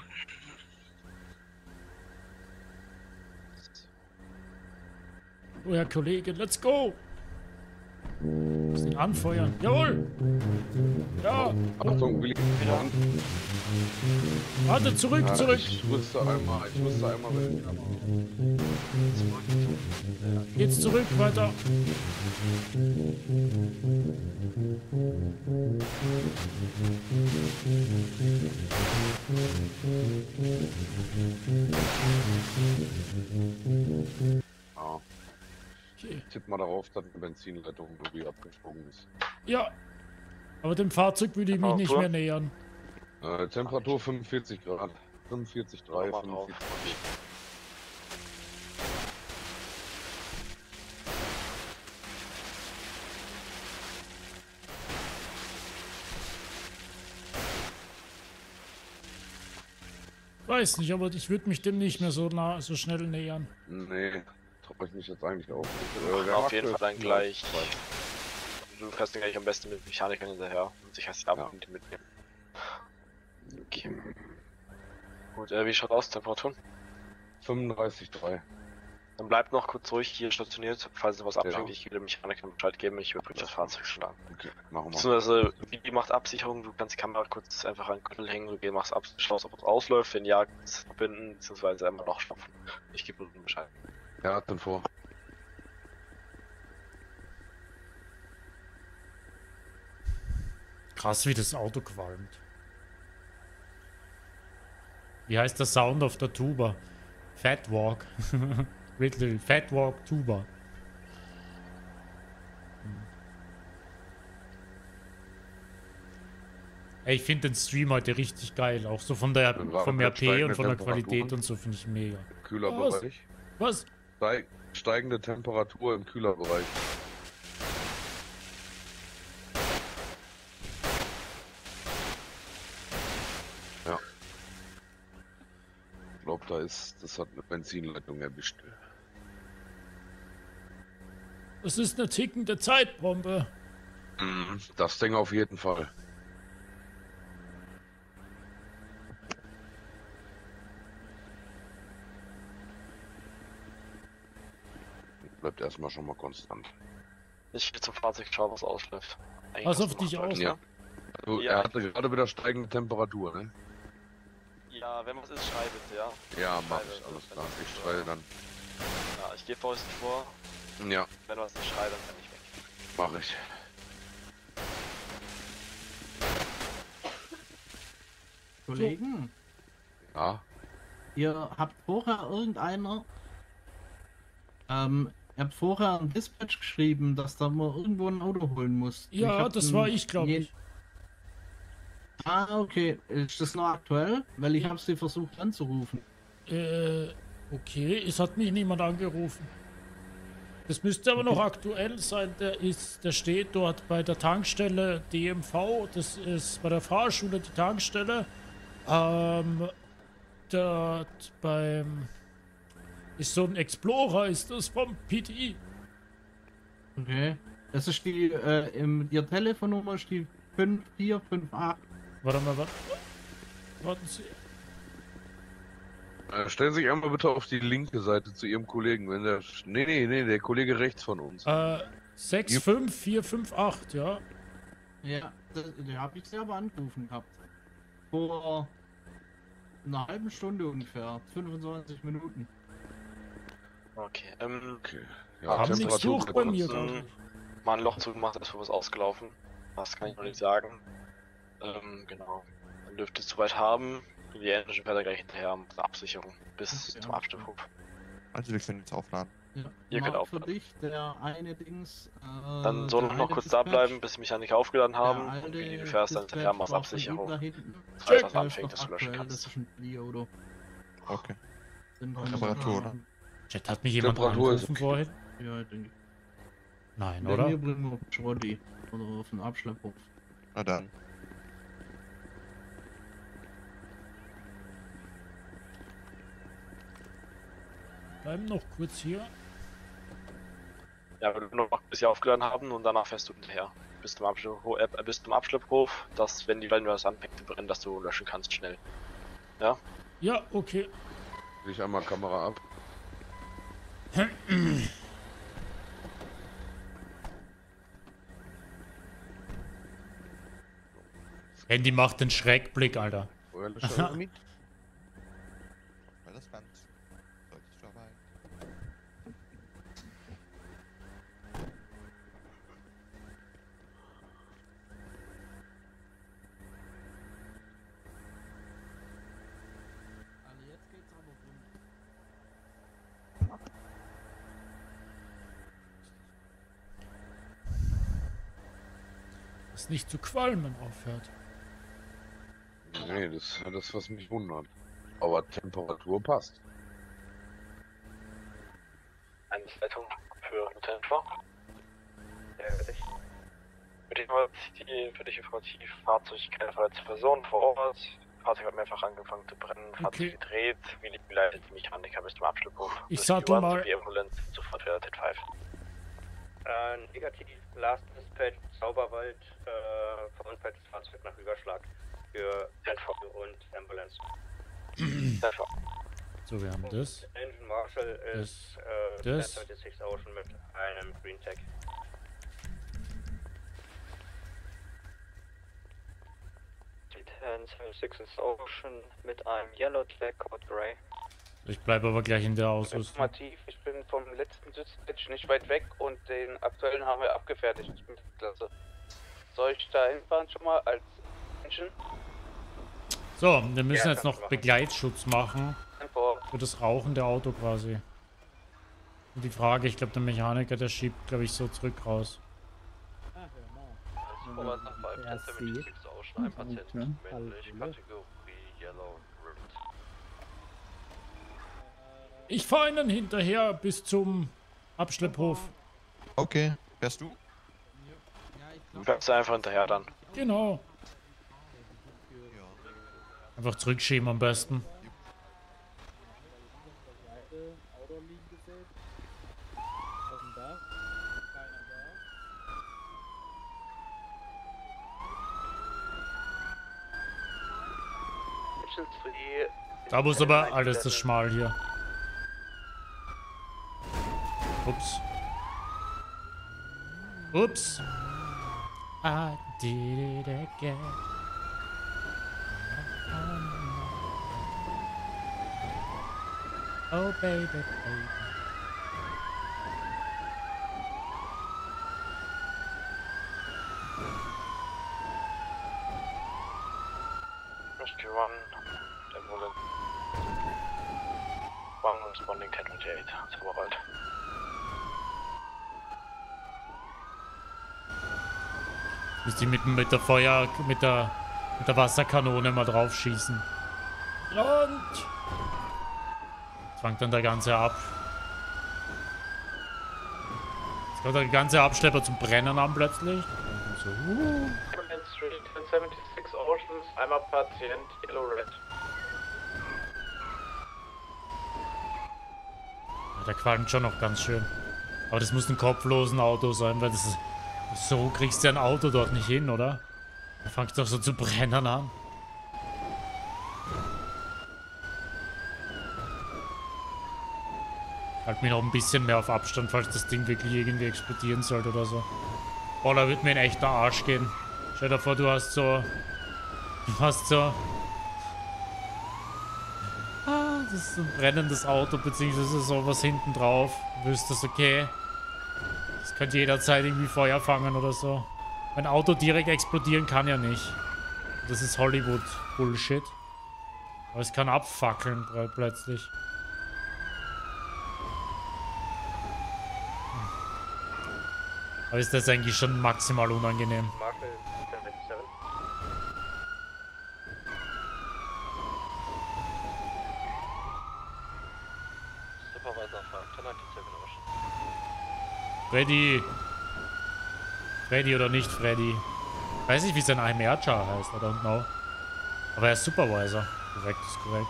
Oh, Herr Kollege, let's go! müssen anfeuern. Jawohl! Ja! Achtung, Willi, wieder an. Warte, zurück, ja, zurück! Ich musste einmal, ich musste einmal mit der Kamera. Jetzt zurück, weiter! Ja. Okay. Tipp mal darauf, dass die Benzinleitung irgendwie abgesprungen ist. Ja, aber dem Fahrzeug würde ich mich nicht mehr nähern. Äh, Temperatur fünfundvierzig Grad. fünfundvierzig Komma drei, fünfundvierzig Grad. Weiß nicht, aber ich würde mich dem nicht mehr so nah, so schnell nähern. Nee, traue ich mich jetzt eigentlich auch nicht. Äh, Auf jeden Fall dann gleich. Du fährst dann gleich am besten mit Mechanikern hinterher und sicherst die Abend ja. mitnehmen. Okay. Gut, äh, wie schaut aus, Temperaturen? fünfunddreißig Komma drei. Dann bleibt noch kurz ruhig hier stationiert, falls noch was abfängt. Ja. Ich will dem Mechaniker Bescheid geben, ich überprüfe das Fahrzeug schon an. Okay, machen wir. Beziehungsweise, wie macht Absicherung? Du kannst die Kamera kurz einfach an den Gürtel hängen, du machst ab, schaust, ob es ausläuft, wenn ja, verbinden, beziehungsweise einmal noch stopfen. Ich gebe dir Bescheid. Ja, dann vor. Krass, wie das Auto qualmt. Wie heißt der Sound auf der Tuba? Fat Walk. Ridley, Fat Walk Tuba. Ey, ich finde den Stream heute richtig geil. Auch so von der vom R P und von der Qualität und so finde ich mega. Kühlerbereich. Was? Was? Steigende Temperatur im Kühlerbereich. Ich glaube, da ist, das hat eine Benzinleitung erwischt. Das ist eine tickende Zeitbombe. Das Ding auf jeden Fall. Bleibt erstmal schon mal konstant. Ich gehe zum Fahrzeug, schau, was ausläuft. Eigentlich Pass auf dich aus, ja. Also, ja. Er hatte gerade wieder steigende Temperatur, ne? Ja, wenn was ist, schreibe es, ja. Ja, mach ich, alles klar. Ich schreibe dann. Ja, ich gehe vorsichtig vor. Ja. Wenn was ist, schreibe, dann kann ich weg. Mach ich. Kollegen? Ja? Ihr habt vorher irgendeiner... Ähm, ihr habt vorher ein Dispatch geschrieben, dass da mal irgendwo ein Auto holen muss. Ja, das war ich, glaube ich. Ah, okay. Ist das noch aktuell? Weil ich habe sie versucht anzurufen. Äh, okay. Es hat mich niemand angerufen. Das müsste aber okay. noch aktuell sein. Der ist, der steht dort bei der Tankstelle D M V. Das ist bei der Fahrschule die Tankstelle. Ähm, dort beim... Ist so ein Explorer, ist das vom P T I. Okay. Das ist die, äh, im, ihr Telefonnummer ist die fünf vier fünf acht. Warte mal, warte. Warten Sie. Äh, stellen Sie sich einmal bitte auf die linke Seite zu Ihrem Kollegen, wenn der. Nee, nee, nee, der Kollege rechts von uns. Äh, sechs fünf vier fünf acht, ja. Ja, den habe ich selber angerufen gehabt. Vor einer halben Stunde ungefähr. fünfundzwanzig Minuten. Okay, ähm. Okay. Ja, haben Sie nichts durch bei mir, dann? Mal ein Loch zugemacht, ist für was ausgelaufen. Das kann ich noch nicht sagen. Ähm, genau. Dann dürfte es soweit haben. Die Engine fährt gleich hinterher mit der Absicherung bis ja. zum Abstimmhof. Also wir können jetzt aufladen. Ja. Ihr könnt aufladen. Für dich, der eine Dings, äh, dann soll noch kurz Dispatch. Da bleiben, bis die Mechaniker aufgeladen haben. Und wie du fährst dann hinterher, machst Absicherung. Das heißt, was anfängt, dass du löschen kannst. Das ist ein okay. Temperatur, oder? Chat, hat mich jemand angerufen vorhin? Ja, ich denke. Nein, oder? Hier bringen wir auf den Schrodi oder auf den Abschlepphof. Na dann. Bleiben noch kurz hier. Ja, wir noch bis hier aufgeladen haben und danach fährst du hinterher. Bis zum Abschlepphof, äh, bis zum Abschlepphof, dass wenn die Leute das anfängt zu brennen, dass du löschen kannst schnell. Ja? Ja, okay. Ich einmal Kamera ab. Andy macht den Schreckblick, Alter. Nicht zu qualmen aufhört. Nee, das ist das, was mich wundert. Aber Temperatur passt. Eine Leitung für Temperatur. Ja, richtig. Für dich informativ, Fahrzeug, keine verletzte Person vor Ort. Fahrzeug hat mehrfach angefangen zu brennen, Fahrzeug okay. gedreht, wie die leitet die Mechaniker bis zum Abschlepphof. Ich sagte mal... Äh, negativ, Last Dispatch, Zauberwald, äh, verunfalltes Fahrzeug nach Überschlag für N V und Ambulance. So, wir haben und das. Engine Marshal ist, das. äh, das. sechsunddreißig Ocean mit einem Green Tag. sechsunddreißig Ocean mit einem Yellow Tag, Code Grey. Ich bleibe aber gleich in der Ausrüstung. Ich bin vom letzten Dispatch nicht weit weg und den aktuellen haben wir abgefertigt. Klasse. Soll ich da hinfahren schon mal als Menschen? So, wir müssen ja, jetzt noch machen. Begleitschutz machen. Für das Rauchen der Auto quasi. Und die Frage, ich glaube der Mechaniker, der schiebt glaube ich so zurück raus. Ah, genau. Das ist ein Patient männlich, Kategorie Yellow. Ich fahre ihnen hinterher bis zum Abschlepphof. Okay, fährst du? Ja, ich glaub, du fährst einfach hinterher dann. Genau. Einfach zurückschieben am besten. Da muss aber alles das schmal hier. Ups. Ups. I did it again. Oh, baby, baby. Rescue one, Ambulance. One responding ten twenty-eight, Zauberwald. Bis die mit, mit der Feuer, mit der, mit der Wasserkanone mal drauf schießen. Und... Jetzt fängt dann der ganze ab. Jetzt kommt der ganze Abschlepper zum Brennen an plötzlich. So, uh. eins sieben sechs Oceans, einmal Patient, Yellow Red. Ja, der qualmt schon noch ganz schön. Aber das muss ein kopflosen Auto sein, weil das ist... So kriegst du ein Auto dort nicht hin, oder? Da fangst du doch so zu brennen an. Halt mich noch ein bisschen mehr auf Abstand, falls das Ding wirklich irgendwie explodieren sollte oder so. Oh, da wird mir ein echter Arsch gehen. Stell dir vor, du hast so... Du hast so... Ah, das ist ein brennendes Auto, beziehungsweise sowas hinten drauf. Wüsstest, okay... Das könnte jederzeit irgendwie Feuer fangen oder so. Ein Auto direkt explodieren kann ja nicht. Das ist Hollywood-Bullshit. Aber es kann abfackeln plötzlich. Aber ist das eigentlich schon maximal unangenehm. Freddy! Freddy oder nicht Freddy? Ich weiß nicht, wie sein I M R-Char heißt, I don't know. Aber er ist Supervisor. Korrekt ist korrekt.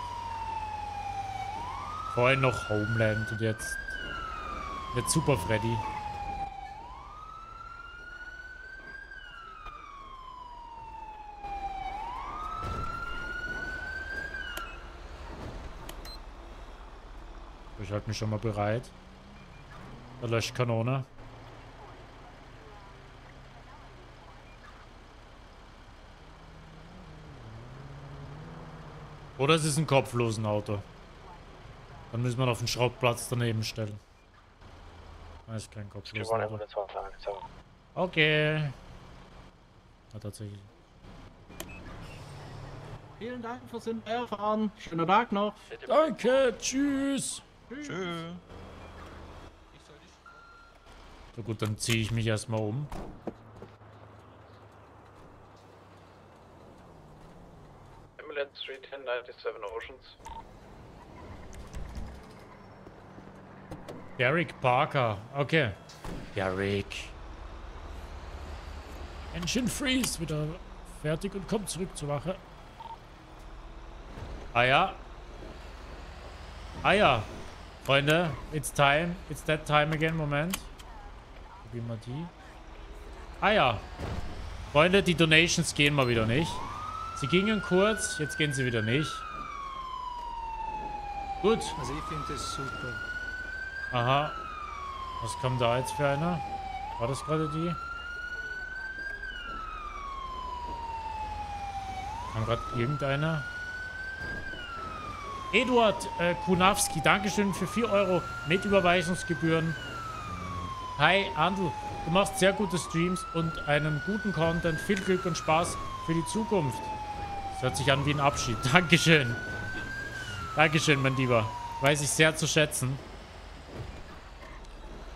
Vorhin noch Homeland und jetzt. Jetzt Super Freddy. Ich halte mich schon mal bereit. Der Löschkanone. Oder es ist ein kopflosen Auto. Dann müssen wir noch auf den Schrottplatz daneben stellen. Das ist kein kopflosen Auto. Okay. Ja, tatsächlich. Vielen Dank fürs Hinterherfahren. Schönen Tag noch. Danke, tschüss. Tschüss. Tschüss. So gut, dann ziehe ich mich erstmal um. Ambulance drei eins null neun sieben Oceans. Derek Parker, okay. Derek. Engine Freeze wieder fertig und kommt zurück zur Wache. Ah ja. Ah ja. Freunde, it's time. It's that time again. Moment. Probieren wir die. Ah ja. Freunde, die Donations gehen mal wieder nicht. Sie gingen kurz, jetzt gehen sie wieder nicht. Gut. Also ich finde das super. Aha. Was kommt da jetzt für einer? War das gerade die? Kam gerade irgendeiner? Eduard äh, Kunawski, Dankeschön für vier Euro mit Überweisungsgebühren. Hi, Andl, du machst sehr gute Streams und einen guten Content. Viel Glück und Spaß für die Zukunft. Das hört sich an wie ein Abschied. Dankeschön. Dankeschön, mein Lieber. Weiß ich sehr zu schätzen,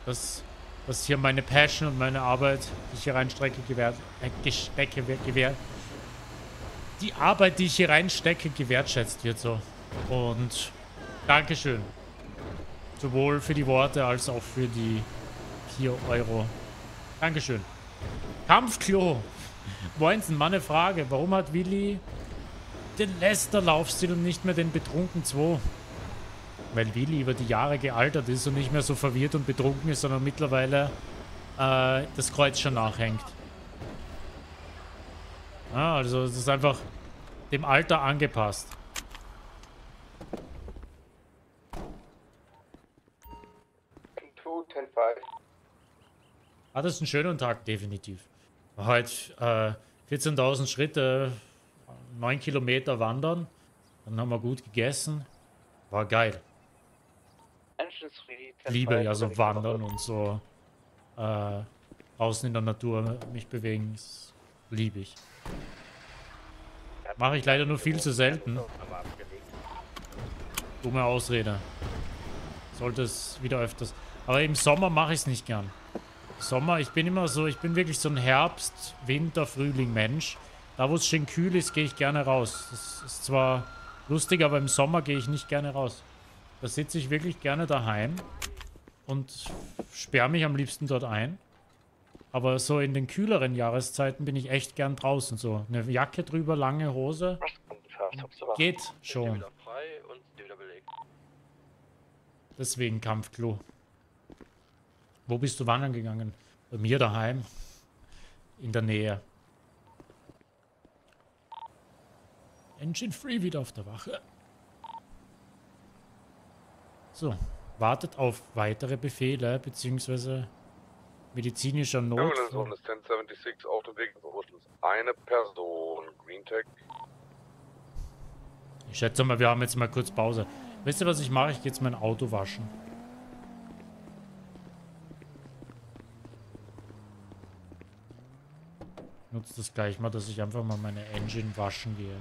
dass, dass hier meine Passion und meine Arbeit, die ich hier reinstrecke, gewährt, äh, gestecke, gewährt, die Arbeit, die ich hier reinstecke, gewertschätzt wird so. Und Dankeschön. Sowohl für die Worte als auch für die vier Euro. Dankeschön. Kampfklo. Moinsen, Mann, eine Frage. Warum hat Willi den Lester-Laufstil und nicht mehr den betrunken zwei? Weil Willi über die Jahre gealtert ist und nicht mehr so verwirrt und betrunken ist, sondern mittlerweile äh, das Kreuz schon nachhängt. Ah, also es ist einfach dem Alter angepasst. Ah, das ist ein schöner Tag, definitiv. Heute äh, vierzehntausend Schritte, neun Kilometer wandern. Dann haben wir gut gegessen. War geil. Liebe ja so wandern und so äh, außen in der Natur mich bewegen. Das liebe ich. Mache ich leider nur viel zu selten. Dumme Ausrede. Sollte es wieder öfters. Aber im Sommer mache ich es nicht gern. Sommer, ich bin immer so, ich bin wirklich so ein Herbst-, Winter-, Frühling-Mensch. Da, wo es schön kühl ist, gehe ich gerne raus. Das ist zwar lustig, aber im Sommer gehe ich nicht gerne raus. Da sitze ich wirklich gerne daheim und sperre mich am liebsten dort ein. Aber so in den kühleren Jahreszeiten bin ich echt gern draußen. So eine Jacke drüber, lange Hose. Geht schon. Deswegen Kampfklo. Wo bist du wandern gegangen? Bei mir daheim. In der Nähe. Engine Free wieder auf der Wache. So. Wartet auf weitere Befehle, beziehungsweise medizinischer Not. eins null sieben sechs auf dem Weg. Eine Person. Green Tech. Ich schätze mal, wir haben jetzt mal kurz Pause. Wisst ihr, was ich mache? Ich gehe jetzt mein Auto waschen. Nutze das gleich mal, dass ich einfach mal meine Engine waschen gehe.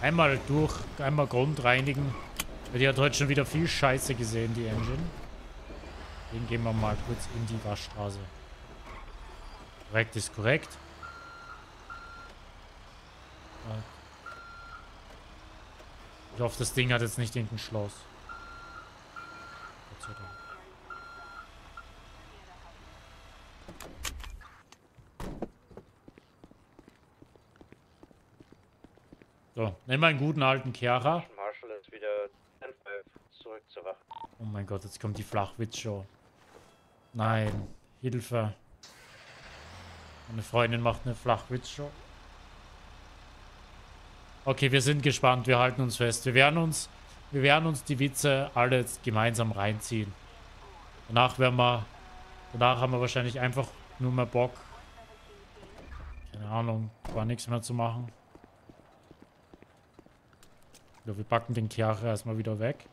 Einmal durch, einmal Grund reinigen. Die hat heute schon wieder viel Scheiße gesehen, die Engine. Den gehen wir mal kurz in die Waschstraße. Korrekt ist korrekt. Ich hoffe, das Ding hat jetzt nicht irgendein Schloss. Gott sei Dank. So, nehmen wir einen guten alten Kercher. Marshall ist wieder zurück zur Wache. Oh mein Gott, jetzt kommt die Flachwitz-Show. Nein, Hilfe. Meine Freundin macht eine Flachwitz-Show. Okay, wir sind gespannt, wir halten uns fest. Wir werden uns, wir werden uns die Witze alle jetzt gemeinsam reinziehen. Danach werden wir, danach haben wir wahrscheinlich einfach nur mehr Bock. Keine Ahnung, war nichts mehr zu machen. Ja, wir packen den Kercher erstmal wieder weg.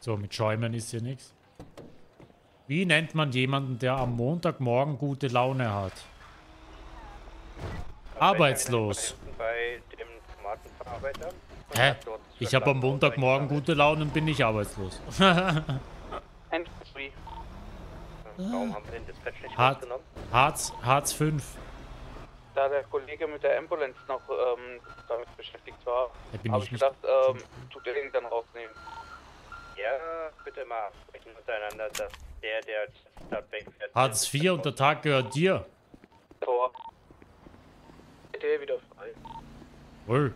So, mit Schäumen ist hier nichts. Wie nennt man jemanden, der am Montagmorgen gute Laune hat? Arbeitslos. Bei dem Tomatenverarbeiter. Hä? Ich habe am Montagmorgen gute Laune und bin nicht arbeitslos. Warum haben wir den Dispatch nicht rausgenommen? Hartz fünf. Da der Kollege mit der Ambulance noch ähm, damit beschäftigt war, habe ich gedacht, ähm, tut er den dann rausnehmen. Ja, bitte mal sprechen miteinander, dass der, der das wegfährt. Hartz vier und der Tag gehört dir. Tor. B T wieder frei. Wohl.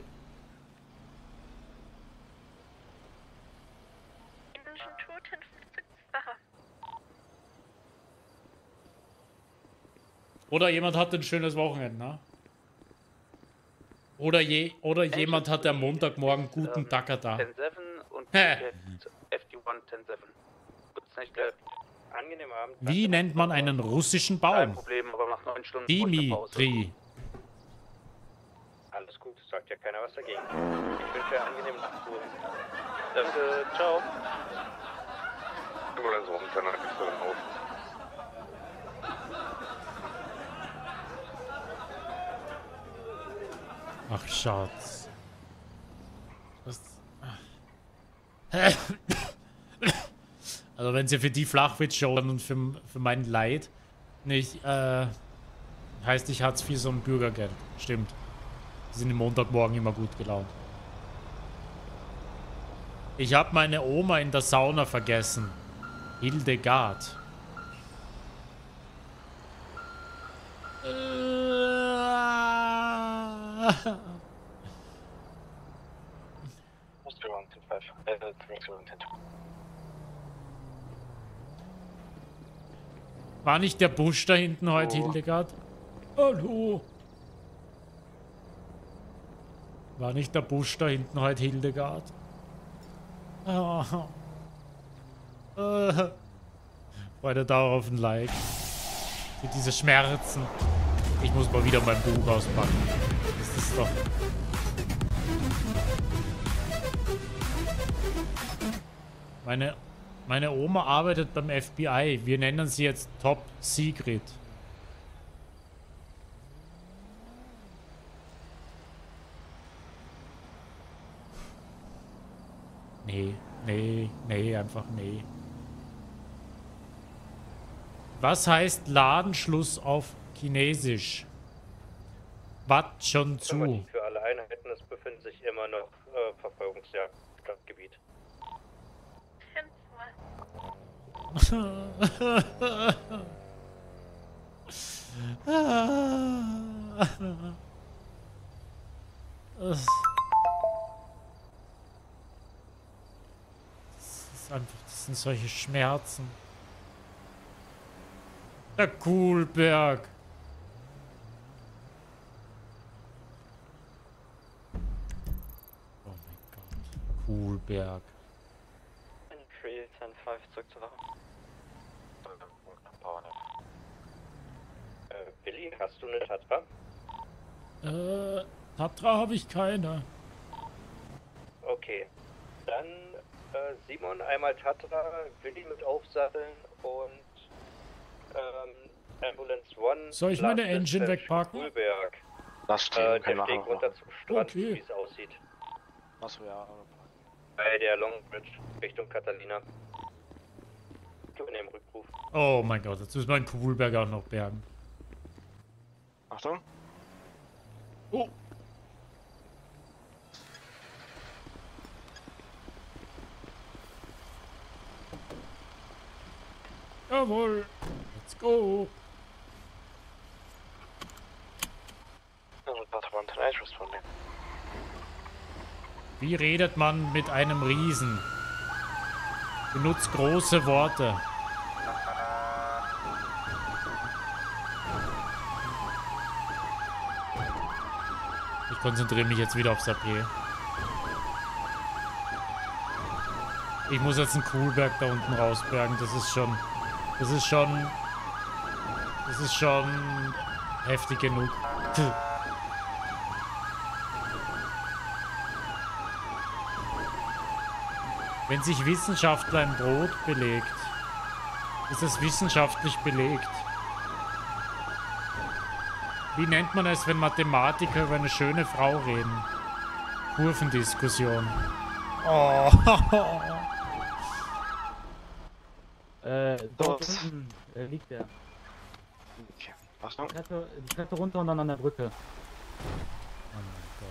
Oder jemand hat ein schönes Wochenende, ne? Oder, je, oder jemand hat am Montagmorgen guten Dacker da. Wie nennt man einen russischen Baum? Dimitri. Alles gut, sagt ja keiner was dagegen. Ich wünsche dir angenehm nachzuholen. Danke, ciao. Ach, Schatz. Was? Also wenn sie für die Flachwitz-Show und für, für mein Leid nicht, äh, heißt ich Hartz vier so ein Bürgergeld. Stimmt. Die sind am Montagmorgen immer gut gelaunt. Ich habe meine Oma in der Sauna vergessen. Hildegard. War nicht der Busch da hinten heute, oh. Hildegard? Hallo. War nicht der Busch da hinten heute, Hildegard? Oh. Oh. Freude darauf ein Like. Für diese Schmerzen. Ich muss mal wieder mein Buch auspacken. Das ist doch... Meine, meine Oma arbeitet beim F B I. Wir nennen sie jetzt Top Secret. Nee, nee, nee, einfach nee. Was heißt Ladenschluss auf Chinesisch? Wat schon zu. Für alle Einheiten, es befinden sich immer noch äh, Verfolgungsjagd im Stadtgebiet. Das ist einfach, das sind solche Schmerzen. Der Kuhlberg. Oh mein Gott, Kuhlberg. Billy, hast du eine Tatra? Äh, Tatra habe ich keine. Okay. Dann äh, Simon einmal Tatra, Billy mit aufsatteln und ähm, Ambulance One. Soll ich meine Engine wegpacken? Kuhlberg. Das steht äh, der Weg runter zum Strand, okay. Wie es aussieht. Achso, ja. Bei der Long Bridge Richtung Catalina. Rückruf. Oh mein Gott, jetzt müssen wir einen Kuhlberg auch noch bergen. Achtung. Oh. Jawohl. Let's go. Wie redet man mit einem Riesen? Benutzt große Worte. Ich konzentriere mich jetzt wieder aufs A P. Ich muss jetzt einen Kuhlberg da unten rausbergen. Das ist schon... Das ist schon... Das ist schon... heftig genug. Wenn sich Wissenschaftler ein Brot belegt, ist es wissenschaftlich belegt. Wie nennt man es, wenn Mathematiker über eine schöne Frau reden? Kurvendiskussion. Oh. äh, dort unten äh, liegt er. Okay, Achtung. Die Treppe, die Treppe runter und dann an der Brücke. Oh mein Gott.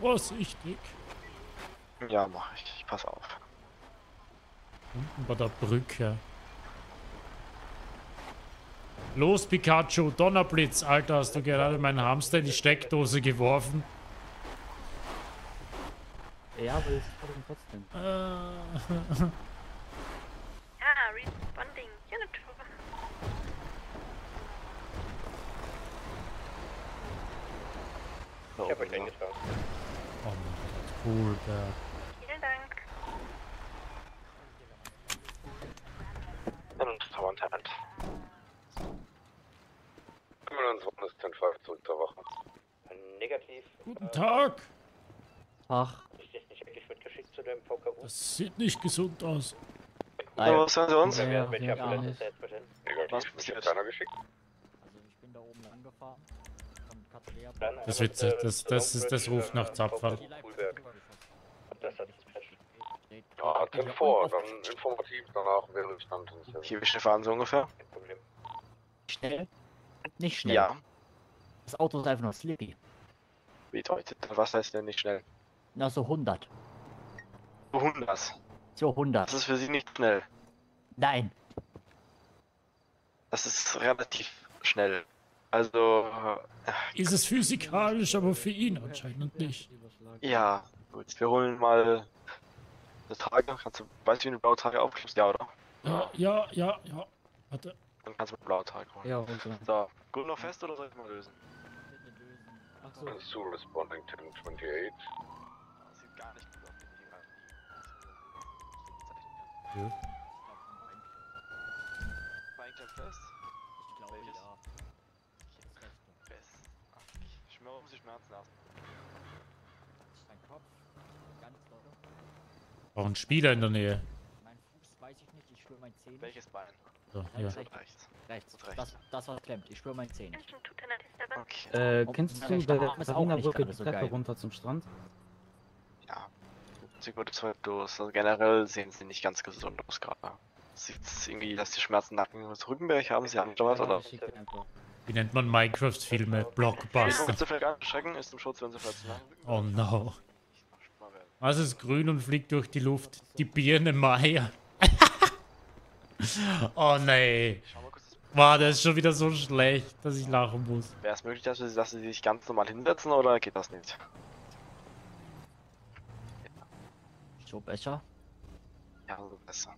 Vorsichtig. Ja, mach ich. Ich pass auf. Unten bei der Brücke. Los, Pikachu, Donnerblitz. Alter, hast du gerade meinen Hamster in die Steckdose geworfen? Ja, aber ich hab ihn trotzdem. Äh. Ah, responding. Unit. Ich hab euch eingetragen. Oh mein Gott, cool, Berg. Vielen Dank. Dann uns Talent. Kümmern uns um das zehn fünf zurück zur Woche. Negativ. Guten Tag! Ach. Ist das nicht wirklich mitgeschickt zu dem V K U? Das sieht nicht gesund aus. Nein. Was haben sie uns? Ja, ja, ja, ja, nicht. Negativ, mich hat keiner geschickt. Also ich bin da oben angefahren. Das wird, das, das ist, das ruft nach Zapfer. Ja, dann vor, dann informativ, danach wäre ich dann. Hier, wie schnell fahren so ungefähr? Schnell? Nicht schnell. Ja. Das Auto ist einfach nur slippy. Wie deutet, was heißt denn nicht schnell? Na, so hundert. So hundert? So hundert. Das ist für Sie nicht schnell. Nein. Das ist relativ schnell. Also... Ist es physikalisch, aber für ihn anscheinend nicht. Ja, gut. Wir holen mal... das Trage. Kannst du... Weißt du, wie du eine blaue Trage aufklebst? Ja, oder? Ja, ja, ja, ja. Warte. Dann kannst du eine blaue Trage holen. Ja, und so. So. Gut noch fest, oder soll ich mal lösen? Ach so. Und so responding to achtundzwanzig. Das sieht gar nicht gut aus. Ja. War ein Klemm fest? Ich glaube, ja. Um sich Schmerzen lassen. Dein Kopf, ganz doll. Auch ein Spieler in der Nähe. Mein Fuß weiß ich nicht, ich spüre mein Zehen. Welches Bein? So, ja. Rechts. Rechts. Das, das war klemmt, ich spüre mein Zehen. Okay. Äh, kennst du bei der Katharina-Brücke die Treppe runter zum Strand? Ja. Sie wurde zwar durch, also generell sehen sie nicht ganz gesund aus gerade. Sieht irgendwie, dass die Schmerzen Nacken und Rückenbereich haben, sie haben da was, oder? Wie nennt man Minecraft-Filme? Blockbuster. Oh no. Was ist grün und fliegt durch die Luft? Die Birne Meier. Oh nee. War wow, das ist schon wieder so schlecht, dass ich lachen muss. Wäre es möglich, dass sie, dass sie sich ganz normal hinsetzen, oder geht das nicht? So besser? Ja, so besser.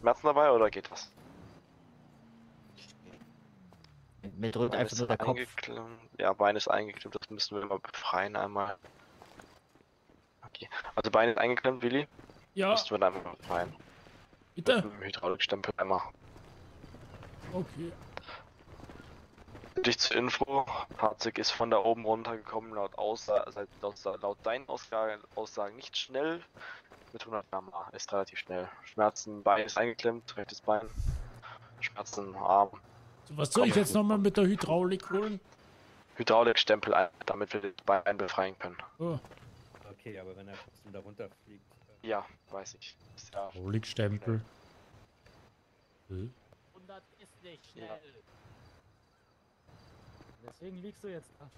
Schmerzen dabei, oder geht das? Mir drückt Bein einfach nur der Kopf. Ja, Bein ist eingeklemmt, das müssen wir mal befreien einmal. Okay. Also Bein ist eingeklemmt, Willi? Ja. Müssen wir dann einmal befreien. Bitte? Mit dem Hydraulikstempel einmal. Okay. Dich zur Info, Fahrzeug ist von da oben runtergekommen, laut Aussage, laut, laut deinen Aussagen, Aussagen nicht schnell. Mit hundert Kilometer pro Stunde ist relativ schnell. Schmerzen, Bein ist eingeklemmt, rechtes Bein. Schmerzen, Arm. So, was soll Komm, ich jetzt nochmal mit der Hydraulik holen? Hydraulikstempel ein, damit wir das Bein befreien können. Oh. Okay, aber wenn er trotzdem da runterfliegt. Äh ja, weiß ich. Ja. Hydraulikstempel. Hm? hundert ist nicht schnell. Ja. Deswegen liegst du jetzt da.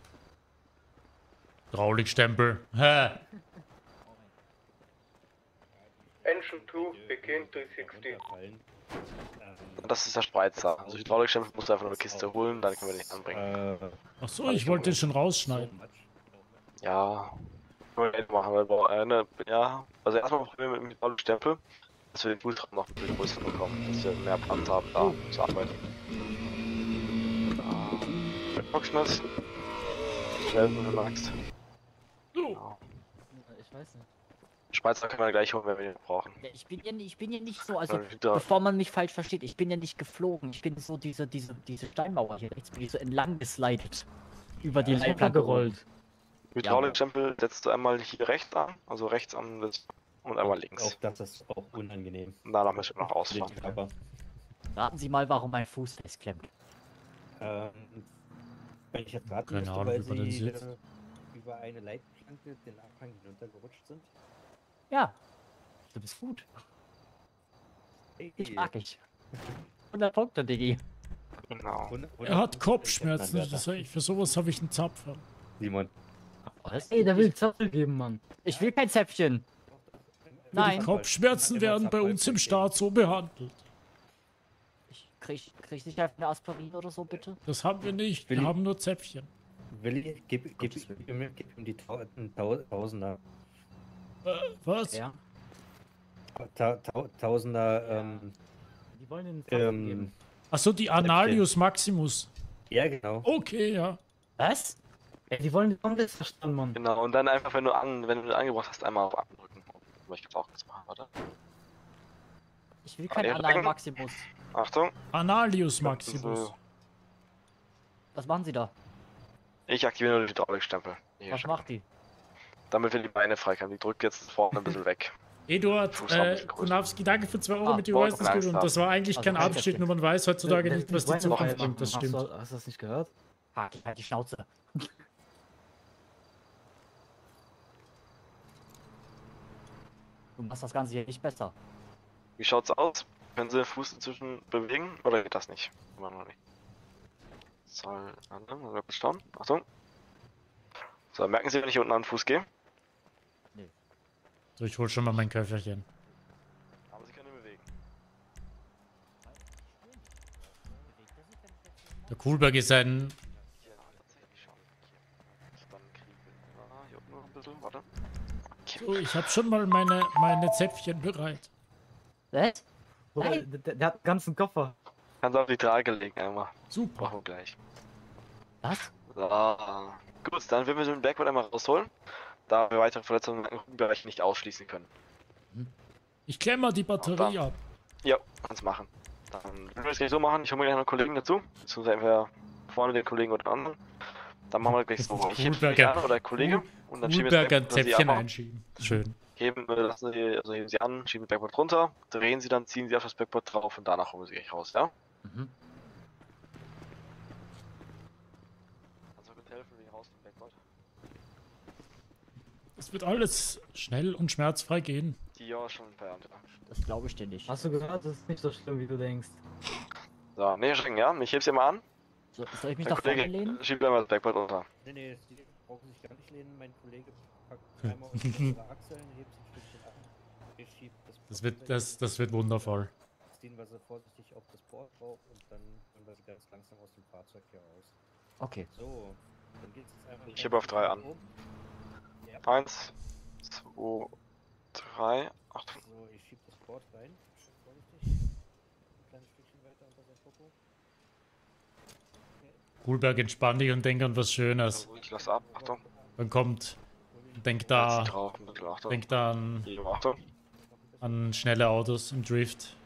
Hydraulikstempel. Hä? Engine zwei, begin dreihundertsechzig. Das ist der Spreizer. Also Hydraulikstempel musst du einfach nur eine Kiste holen, dann können wir den anbringen. Ach so, ich wollte den schon rausschneiden. Ja. Machen ja. Also erstmal probieren wir mit dem Hydraulikstempel, dass wir den Fußraum noch ein bisschen größer bekommen, dass wir mehr Platz haben, da zu arbeiten. Boxschmerz. Schnell, wenn du magst. Ich weiß nicht. Schweizer können wir gleich holen, wenn wir den brauchen. Ich bin ja, ich bin ja nicht so, also bevor man mich falsch versteht, ich bin ja nicht geflogen. Ich bin so diese, diese, diese Steinmauer hier rechts, bin ich so entlang geslidet. Über die ja, Leitplanke gerollt. Hydraulik Tempel setzt du einmal hier rechts an, also rechts am und einmal links. Auch das ist auch unangenehm. Na, da müssen wir noch ausfahren. Aber raten Sie mal, warum mein Fuß festklemmt. Ähm, ich hab raten, genau, weil Sie äh, über eine Leitplanke den Abhang hinuntergerutscht sind. Ja, du bist gut. Hey. Ich mag dich. hundert Punkte, Diggi. Genau. Er hat Kopfschmerzen, das heißt, für sowas habe ich einen Zapfen. Simon. Was? Ey, da will ich Zapfen geben, Mann. Ich will kein Zäpfchen. Nein. Die Kopfschmerzen werden bei uns im Staat so behandelt. Ich krieg, krieg nicht einfach eine Aspirin oder so, bitte? Das haben wir nicht, wir haben nur Zäpfchen. Willi, gib, gib, gib, gib ihm die Tausender. Äh, was? Ja. Ta ta Tausender, ja. ähm... Die wollen den ähm, geben. Achso, die Analius Maximus. Ja, genau. Okay, ja. Was? Ja, die wollen den komplett verstanden, Mann. Genau, und dann einfach, wenn du an, wenn du angebracht hast, einmal auf abdrücken. Ich will auch das machen, oder? Ich will kein Anal Maximus. Achtung. Analius Maximus. Was machen Sie da? Ich aktiviere nur den Hydraulikstempel. Was macht die? Damit wir die Beine freikriegen. Die drückt jetzt vorne ein bisschen weg. Eduard äh, Kunawski, danke für zwei Euro ah, mit die Horizons. Und das war eigentlich also kein Abschied, nur man weiß heutzutage nicht, was die Zukunft bringt. Das stimmt. Hast du, hast du das nicht gehört? Haki, halt die Schnauze. Du machst das Ganze hier nicht besser. Wie schaut's aus? Können Sie den Fuß inzwischen bewegen? Oder geht das nicht? Immer noch nicht. Soll andere, mal kurz schauen. Achtung. So, merken Sie, wenn ich unten an den Fuß gehe? Nee. So, ich hol schon mal mein Köfferchen. Aber Sie können ihn bewegen. Der Kuhlberg ist ein... Ja, tatsächlich schon. Dann kriegen wir... Hier unten noch ein bisschen, warte. So, ich habe schon mal meine, meine Zäpfchen bereit. Was? Hey. Der, der hat einen ganzen Koffer. Kannst auf die Trage legen einmal. Super. Machen wir gleich. Was? So. Gut, dann werden wir den Blackwood einmal rausholen, da wir weitere Verletzungen im Rückenbereich nicht ausschließen können. Ich klemme mal die Batterie dann ab. Ja, kannst machen. Dann würden wir es gleich so machen, ich hole mir gleich noch einen Kollegen dazu. Beziehungsweise entweder vorne den Kollegen oder den anderen. Dann machen wir gleich so. Ich hätte mich an, oder Kollege. Und dann schieben wir ein Zäpfchen einschieben. Schön. Heben, lassen Sie, also heben Sie an, schieben das Backboard runter, drehen Sie dann, ziehen Sie auf das Backboard drauf und danach holen Sie gleich raus, ja? Mhm. Kannst du bitte helfen, wie raus vom Backboard? Es wird alles schnell und schmerzfrei gehen. Ja, schon verärmt. Das glaube ich dir nicht. Hast du gesagt, das ist nicht so schlimm, wie du denkst. So, nee, schicken, ja? Ich heb's dir mal an. So, soll ich mich nach vorne lehnen? Schieb einmal das Backboard runter. Nee, nee, das geht. Brauchen sich gar nicht lehnen, mein Kollege packt einmal unter unsere Achseln, hebt sich ein Stückchen ab, ich schieb das Board. Das wird, das, das wird wundervoll. Ziehen wir sie vorsichtig auf das Board drauf und dann können wir sie ganz langsam aus dem Fahrzeug hier raus. Okay. So, dann geht's jetzt einfach. Ich heb auf drei an. Ja. Eins, zwei, drei, acht. So, ich schieb das Board rein, schön vorsichtig. Ein kleines Stückchen weiter unter sein Popo. Kuhlberg, entspann dich und denk an was Schönes. Ich lass ab, Achtung. Dann kommt, denk da, denk da an, an schnelle Autos im Drift.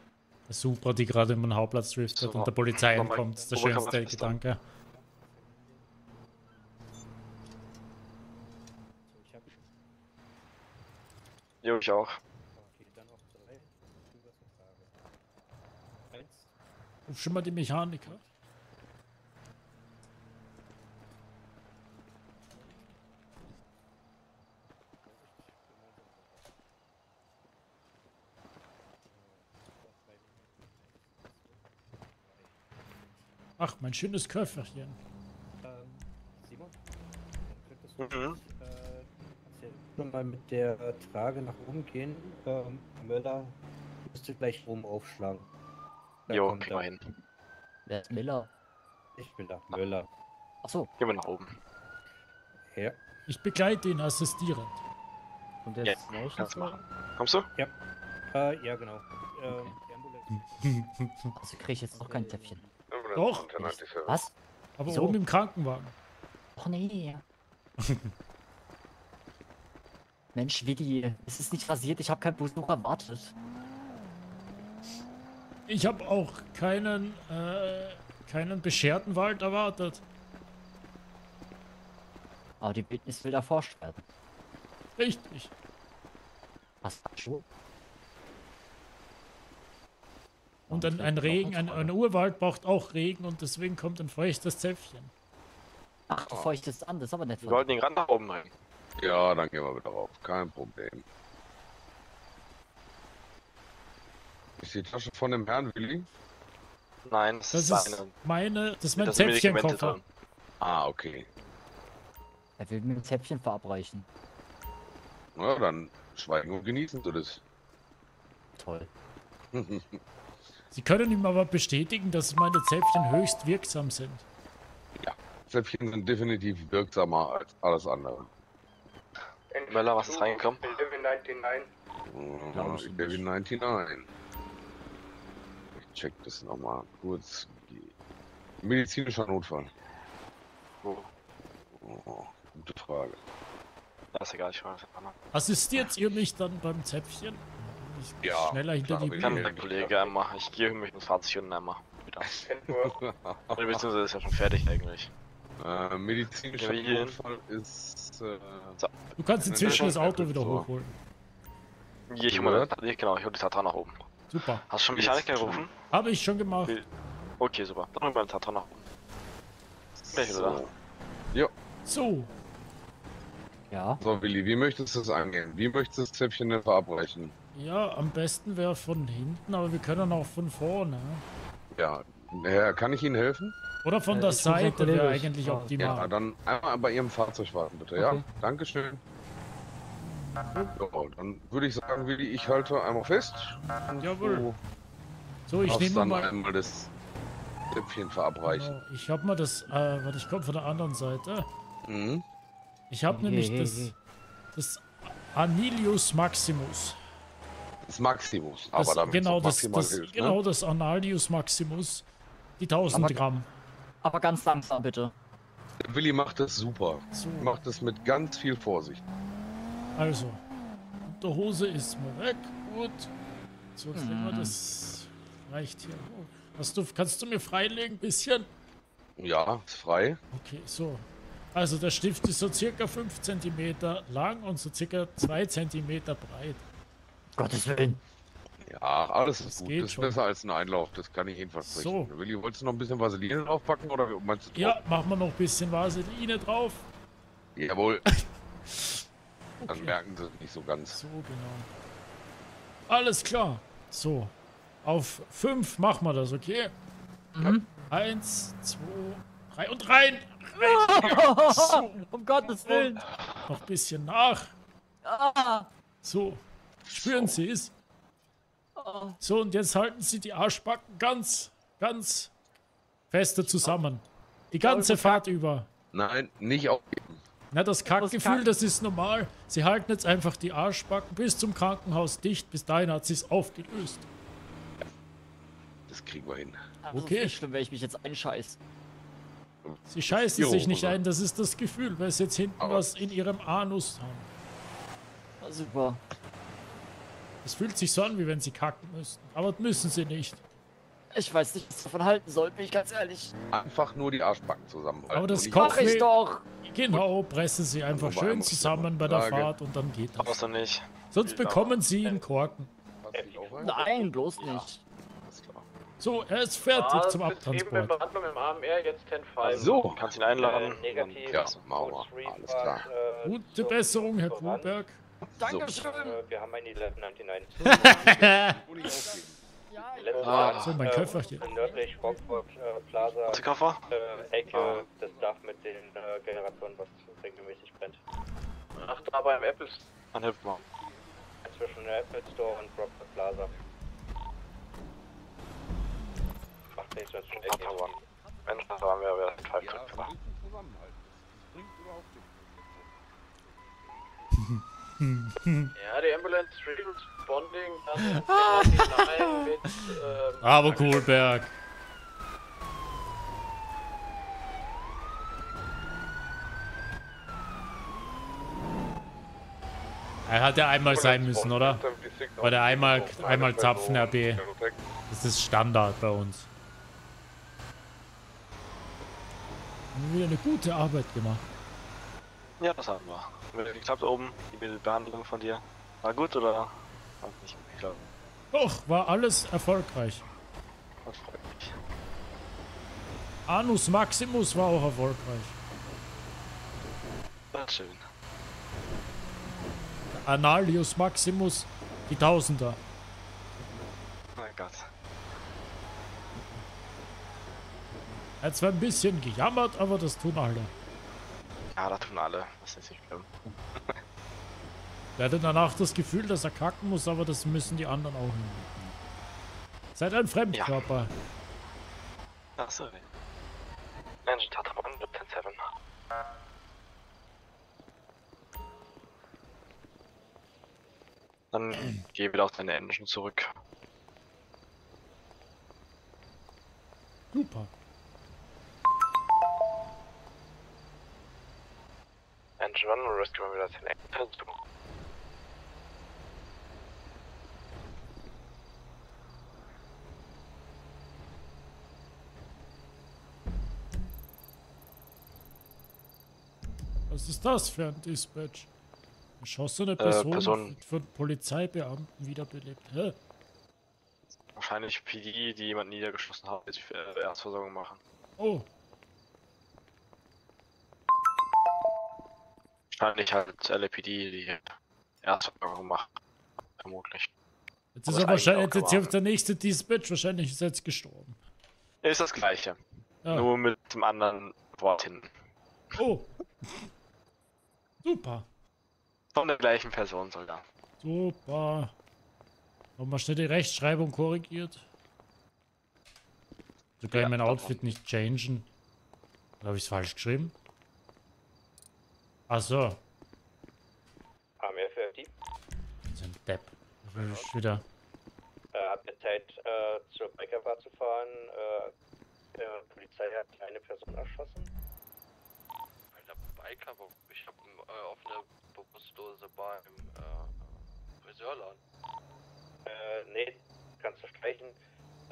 Der Supra, die gerade über den Hauptplatz driftet und der Polizei entkommt, ist der schönste Gedanke. Jo, ich auch. Ruf schon mal die Mechaniker. Ach, mein schönes Köfferchen. Ähm, Simon, dann könntest du, äh, nochmal mit der äh, Trage nach oben gehen. Ähm, Möller müsste gleich oben aufschlagen. Da jo, kriegen wir hin. Wer ist Müller? Ich bin da, Möller. Achso. Gehen wir nach oben. Ja. Ich begleite ihn assistierend. Und der ja, ist raus, kannst du machen. Kommst du? Ja. Äh, ja, genau. Okay. Ähm, also krieg ich jetzt noch kein Täppchen. Doch! Was? Aber so oben im Krankenwagen. Och nee. Mensch, Vidi, es ist nicht rasiert. Ich habe keinen Besuch erwartet. Ich habe auch keinen, äh, keinen bescherten Wald erwartet. Aber die Wildnis will erforscht werden. Richtig. Was schon? Und dann ein Regen, ein, ein Urwald braucht auch Regen und deswegen kommt ein feuchtes Zäpfchen. Ach, du feuchtest an, das ist aber nicht. Wir sollten den Rand nach oben rein. Ja, dann gehen wir wieder rauf. Kein Problem. Ist die Tasche von dem Herrn Willi? Nein, das, das ist seine. Meine, das ist mein Zäpfchenkoffer. Ah, okay. Er will mir ein Zäpfchen verabreichen. Na, dann schweigen und genießen du das. Toll. Sie können ihm aber bestätigen, dass meine Zäpfchen höchst wirksam sind. Ja, Zäpfchen sind definitiv wirksamer als alles andere. Möller, was ist reingekommen? neunundneunzig. Ich bin neunundneunzig. Ich check das nochmal kurz. Medizinischer Notfall. Oh. Oh, gute Frage. Das ist egal, ich weiß nicht. Assistiert ihr mich dann beim Zäpfchen? Ich bin ja, schneller hinter klar, die Bühne. Ich kann der Kollege einmal. Ich gehe mich mit Fahrzeugen einmal wieder. Oder beziehungsweise ist ja schon fertig eigentlich. Äh, medizinischer Notfall ist... Äh, so. Du kannst inzwischen das Auto wieder hochholen. Ja, ich hole genau, ich hol die Tatra nach oben. Super. Hast du schon Mechaniker gerufen? Habe ich schon gemacht. Okay, super. Dann holen wir den Tatra nach oben. Bin ich wieder da. Jo. So. Ja. So, Willi, wie möchtest du das angehen? Wie möchtest du das Zäpfchen denn verabreichen? Ja, am besten wäre von hinten, aber wir können auch von vorne. Ja, Herr, kann ich Ihnen helfen? Oder von äh, der Seite wäre eigentlich optimal. Ja, dann einmal bei Ihrem Fahrzeug warten, bitte. Okay. Ja, Dankeschön. So, dann würde ich sagen, Willi, ich halte einmal fest. Jawohl. So, so ich nehme dann mal... einmal das Zäpfchen verabreichen. Genau. Ich habe mal das... Äh, warte, ich komme von der anderen Seite. Mhm. Ich habe nämlich mhm. das... Das Anilius Maximus. Das Maximus, das, aber damit genau das, das, hilft, genau ne? Das Analius Maximus, die tausend aber, Gramm. Aber ganz langsam bitte. Willi macht das super. So. Macht das mit ganz viel Vorsicht. Also, die Hose ist mal weg. Gut. So, jetzt nehmen wir das. Reicht hier. Hast du, kannst du mir freilegen ein bisschen? Ja, ist frei. Okay, so. Also, der Stift ist so circa fünf Zentimeter lang und so circa zwei Zentimeter breit. Gottes Willen. Ja, alles ist gut. Das ist besser als ein Einlauf. Das kann ich jedenfalls versprechen. So. Willi, wolltest du noch ein bisschen Vaseline draufpacken? Oder meinst du ja, machen wir noch ein bisschen Vaseline drauf. Jawohl. Okay. Dann merken sie es nicht so ganz. So, genau. Alles klar. So. Auf fünf machen wir das, okay? Mhm. Eins, zwei, drei und rein. rein. So. Um Gottes Willen. Noch ein bisschen nach. So. Spüren Sie es? So, und jetzt halten Sie die Arschbacken ganz, ganz feste zusammen. Die ganze Fahrt über. Nein, nicht aufgeben. Na, das Kackgefühl, das ist normal. Sie halten jetzt einfach die Arschbacken bis zum Krankenhaus dicht. Bis dahin hat sie es aufgelöst. Das kriegen wir hin. Okay. Das ist schlimm, wenn ich mich jetzt einscheiße. Sie scheißen sich nicht ein, das ist das Gefühl, weil sie jetzt hinten was in ihrem Anus haben. Super. Es fühlt sich so an, wie wenn sie kacken müssten. Aber das müssen sie nicht. Ich weiß nicht, was ich davon halten soll, bin ich ganz ehrlich. Einfach nur die Arschbacken zusammenhalten. Aber das koche ich doch. Genau, pressen sie einfach also schön zusammen bei der Frage. Fahrt und dann geht das. Außer nicht. Sonst bekommen sie einen Korken. Nein, bloß nicht. Ja. So, er ist fertig ah, zum Abtransport. So, kannst ihn einladen. Negativ. Ja, Mauer. Alles klar. Gute Besserung, Herr Kuhlberg. Dankeschön! So. Wir haben einen elf neunundneunzig. Ah, so, mein Köfferchen. Nördlich Rockburg Plaza. Der Koffer? Ecke, das Dach mit den Generationen, was regelmäßig brennt. Ach, da beim Apple Store. Dann hilft mal. Zwischen der Apple Store und Rockburg Plaza. Macht nichts, wenn es schon Ecke war. Mensch, da haben wir wieder total Glück gemacht. Ja, die Ambulance Stream Bonding, dann also mit ähm, Bravo Kohlberg. Er hat ja einmal sein müssen, oder? Weil der einmal, einmal Zapfen R P. Das ist Standard bei uns. Wieder eine gute Arbeit gemacht. Ja, das haben wir. Wie klappt oben die Behandlung von dir? War gut oder? Nicht, ich glaube. Doch, war alles erfolgreich. Das freut mich. Anus Maximus war auch erfolgreich. Sehr schön. Analius Maximus, die Tausender. Oh mein Gott. Er hat zwar ein bisschen gejammert, aber das tun alle. Ja, das tun alle. Das ist nicht schlimm. Er hatte danach das Gefühl, dass er kacken muss, aber das müssen die anderen auch nicht. Seid ein Fremdkörper. Ja. Ach so. Engine Tata eins sieben sieben. Dann geh wieder auf deine Engine zurück. Super. Engine eins, wir rescuen wieder den Engine zurück. Was ist das für ein Dispatch? Erschossene Person, äh, Person von Polizeibeamten wiederbelebt. Hä? Wahrscheinlich P D, die jemanden niedergeschossen hat, jetzt äh, Erstversorgung machen. Oh. Wahrscheinlich halt L A P D, die Erstversorgung machen. Vermutlich. Jetzt ist aber er wahrscheinlich jetzt hier auf der nächste Dispatch, wahrscheinlich ist er jetzt gestorben. Ist das gleiche. Ja. Nur mit dem anderen Wort hin. Oh. Super. Von der gleichen Person sogar. Super. Nochmal schnell die Rechtschreibung korrigiert. So kann ja, ich mein Outfit davon nicht changen. Oder habe ich es falsch geschrieben? Achso. Haben wir für die? Das ist ein Depp. Ich wieder. Äh, habt ihr Zeit, äh, zur Bikerbar zu fahren? Äh, die Polizei hat eine Person erschossen. Biker, ich habe äh, auf eine bewusstlose beim äh, Friseurladen. Äh, nee, kannst du streichen.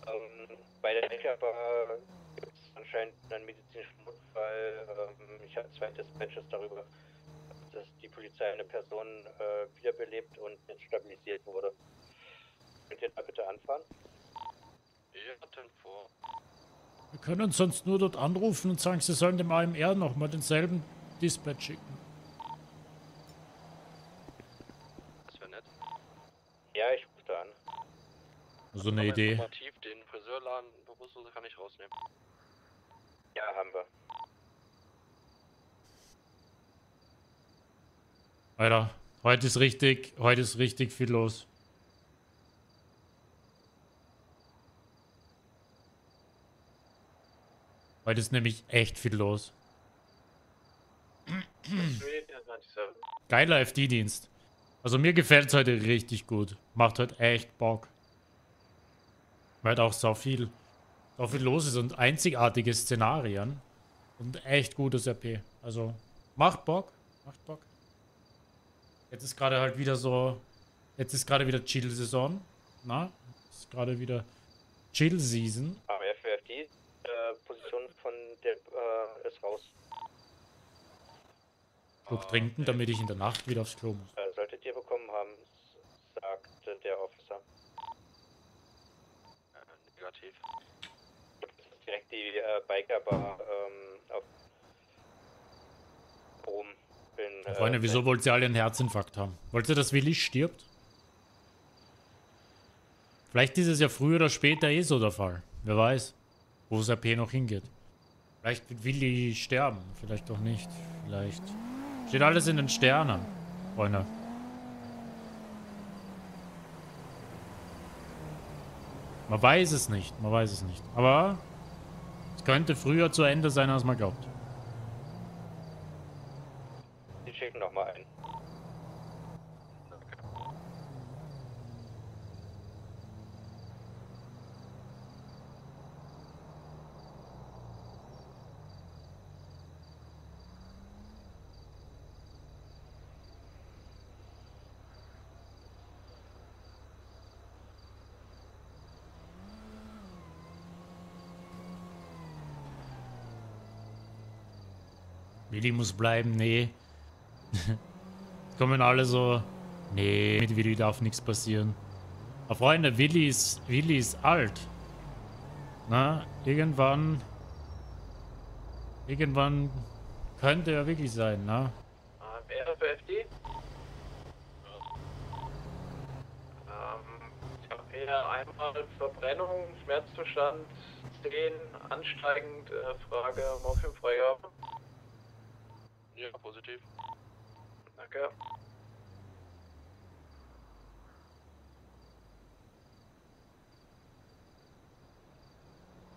Ähm, bei der Bikerbar gibt es anscheinend einen medizinischen Notfall. Ähm, ich habe zwei Dispatches darüber, dass die Polizei eine Person äh, wiederbelebt und jetzt stabilisiert wurde. Könnt ihr da bitte anfahren? Ja, dann vor. Wir können sonst nur dort anrufen und sagen, sie sollen dem A M R nochmal denselben Dispatch schicken. Das wäre nett. Ja, ich rufe da an. So eine Idee. Den Friseurladen bewusstlos kann ich rausnehmen. Ja, haben wir. Alter, heute ist richtig, heute ist richtig viel los. Heute ist nämlich echt viel los. Geiler F D-Dienst. Also mir gefällt es heute richtig gut. Macht heute echt Bock. Weil auch so viel, so viel los ist und einzigartige Szenarien. Und echt gutes R P. Also macht Bock. Macht Bock. Jetzt ist gerade halt wieder so... Jetzt ist gerade wieder Chill-Saison. Na? Ist gerade wieder Chill-Season. Aber F D, äh, Position von der äh, ist raus. Trinken, damit ich in der Nacht wieder aufs Klo muss. Solltet ihr bekommen haben, sagte der Officer. Äh, negativ. Direkt die äh, Bikerbar ähm, auf oben. Äh, Freunde, wieso wollt ihr alle einen Herzinfarkt haben? Wollt ihr, dass Willi stirbt? Vielleicht ist es ja früher oder später eh so der Fall. Wer weiß, wo es R P noch hingeht. Vielleicht wird Willi sterben, vielleicht doch nicht. Vielleicht... Steht alles in den Sternen, Freunde. Man weiß es nicht, man weiß es nicht. Aber es könnte früher zu Ende sein, als man glaubt. Sie schicken nochmal ein. Willi muss bleiben, nee. Kommen alle so, nee, mit Willi darf nichts passieren. Aber Freunde, Willi ist, Willi ist alt. Na, irgendwann... Irgendwann könnte er wirklich sein, ne? Wäre für F D? Ähm, ich habe hier einmal Verbrennung, Schmerzzustand, zehn, ansteigend, äh, Frage, Morphinfreigabe. Ja, positiv. Danke.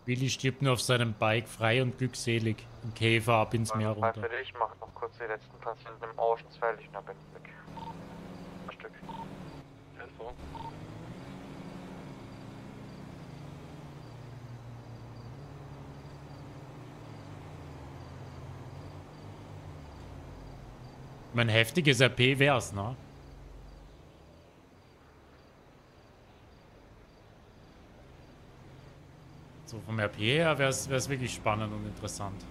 Willi stirbt nur auf seinem Bike, frei und glückselig. Im Käfer ab ins Meer runter. Ich mach noch kurz die letzten Patienten im Oceans fertig und dann bin ich weg. Ein Stück. Info. Mein heftiges R P wär's, ne? So vom R P her wäre es wirklich spannend und interessant.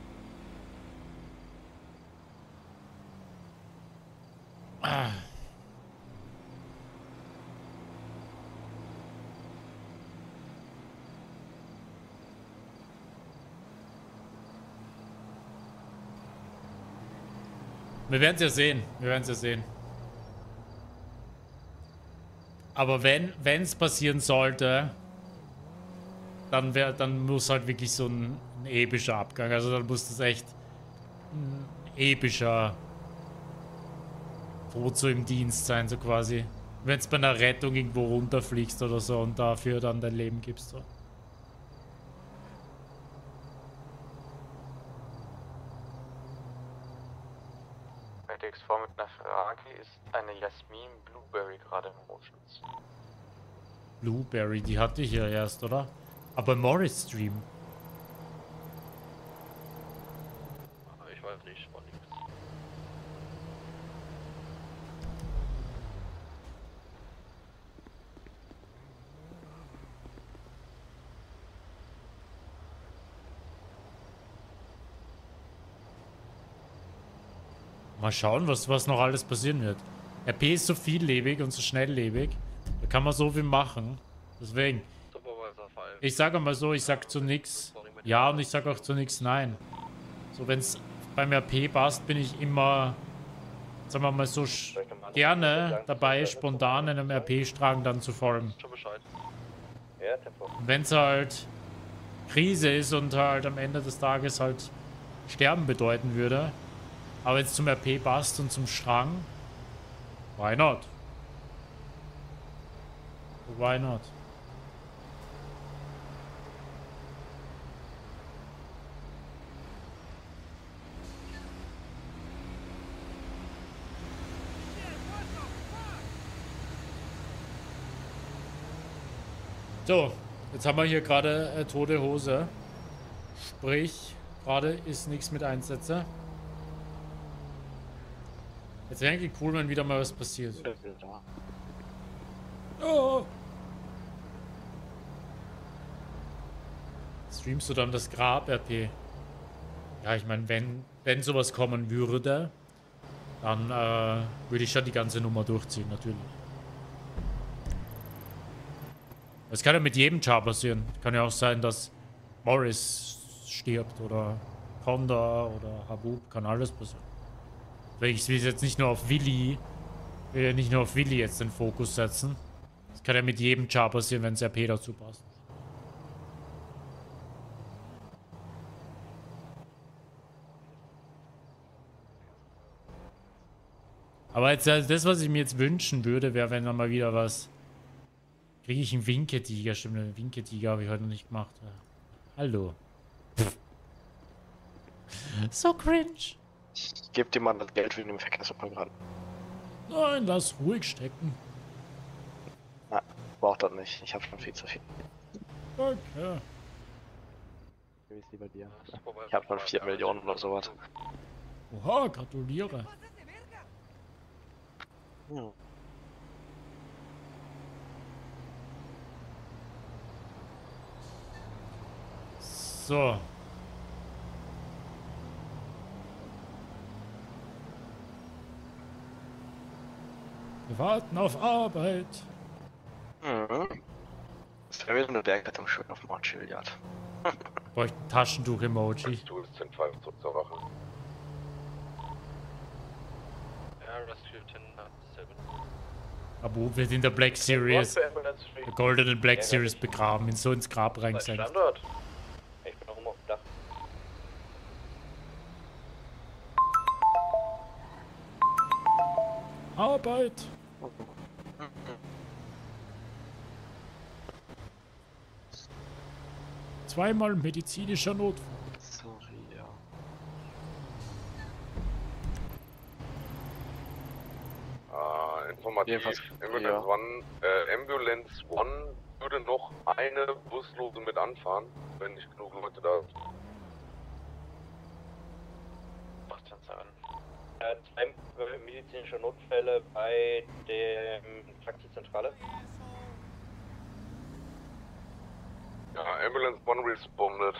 Ah. Wir werden es ja sehen, wir werden es ja sehen. Aber wenn es passieren sollte, dann, wär, dann muss halt wirklich so ein, ein epischer Abgang, also dann muss das echt ein epischer Foto im Dienst sein, so quasi. Wenn du bei einer Rettung irgendwo runterfliegst oder so und dafür dann dein Leben gibst, so. Vor mit einer Frage, ist eine Jasmin Blueberry gerade im Oceans? Blueberry, die hatte ich ja erst, oder? Aber Morris Stream. Ich weiß nicht, war nichts. Mal schauen, was, was noch alles passieren wird. R P ist so viellebig und so schnelllebig. Da kann man so viel machen. Deswegen. Ich sage mal so, ich sag zu nix ja und ich sag auch zu nix nein. So, wenn es beim R P passt, bin ich immer, sagen wir mal so, gerne dabei, spontan einem R P-Strang dann zu folgen. Wenn es halt Krise ist und halt am Ende des Tages halt Sterben bedeuten würde, aber jetzt zum R P passt und zum Strang, why not? Why not? So, jetzt haben wir hier gerade äh, tote Hose. Sprich, gerade ist nichts mit Einsätze. Jetzt wäre eigentlich cool, wenn wieder mal was passiert. Oh. Streamst du dann das Grab-R P? Ja, ich meine, wenn, wenn sowas kommen würde, dann äh, würde ich schon die ganze Nummer durchziehen, natürlich. Es kann ja mit jedem Char passieren. Kann ja auch sein, dass Morris stirbt oder Conda oder Habub. Kann alles passieren. Weil ich will jetzt nicht nur auf Willi, will nicht nur auf Willi jetzt den Fokus setzen. Das kann ja mit jedem Char passieren, wenn es R P dazu passt. Aber jetzt, das, was ich mir jetzt wünschen würde, wäre, wenn dann mal wieder was. Kriege ich einen Winketiger? Stimmt, einen Winketiger habe ich heute noch nicht gemacht. Ja. Hallo. So cringe. Ich gebe dir mal das Geld für den Verkehrsprogramm. Nein, lass ruhig stecken. Na, braucht das nicht. Ich habe schon viel zu viel. Okay. Ich lieber dir. Ich habe schon vier Millionen oder sowas. Oha, gratuliere. Ja. So. Wir warten auf Arbeit. Mhm. Das wäre wieder eine Bergrettung schön auf Mount Chiliad. Bräuchte ein Taschentuch-Emoji. Aber wird in der Black Series, der goldenen Black Series begraben, in so ins Grab reingesetzt. Ich bin auch immer auf dem Dach. Arbeit! Zweimal medizinischer Notfall. Sorry, ja. Ah, informativ. Ambulance One, äh, Ambulance One würde noch eine Buslose mit anfahren, wenn nicht genug Leute da sind. Was kann sein? Äh, zwei medizinische Notfälle bei der Taxizentrale. Ja, Ambulance One responded.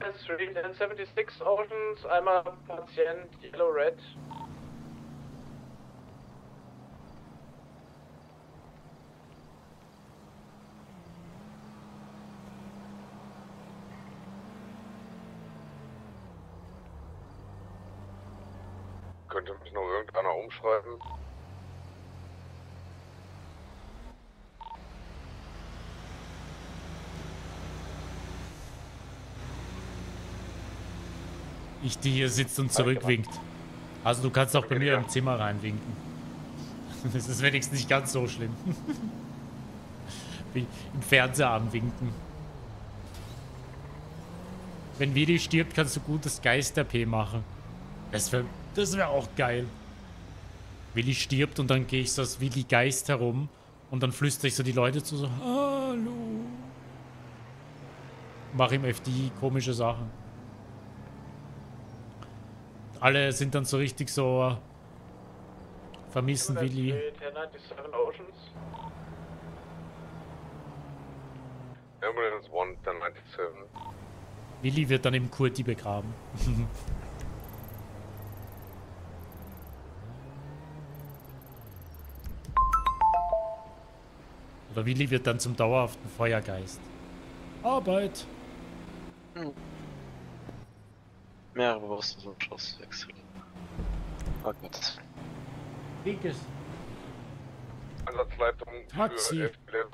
S drei sechs sieben Oceans, einmal Patient Yellow Red. Könnte mich noch irgendeiner umschreiben? Ich, die hier sitzt und zurückwinkt. Also du kannst auch bei mir im Zimmer reinwinken. Das ist wenigstens nicht ganz so schlimm. Wie im Fernseher anwinken. Wenn Vidi stirbt, kannst du gut das Geister-P machen. Das wäre das wär auch geil. Willi stirbt und dann gehe ich so als Willi Geist herum und dann flüstere ich so die Leute zu, so hallo. Mach im F D I komische Sachen. Alle sind dann so richtig so vermissen Willi. Willi wird dann im Kurti begraben. Oder Willi wird dann zum dauerhaften Feuergeist. Arbeit! Hm. Mehrere bewusste zum Schluss wechseln. Oh Gott. Linkes. Ansatzleitung Taxi. Für F L M.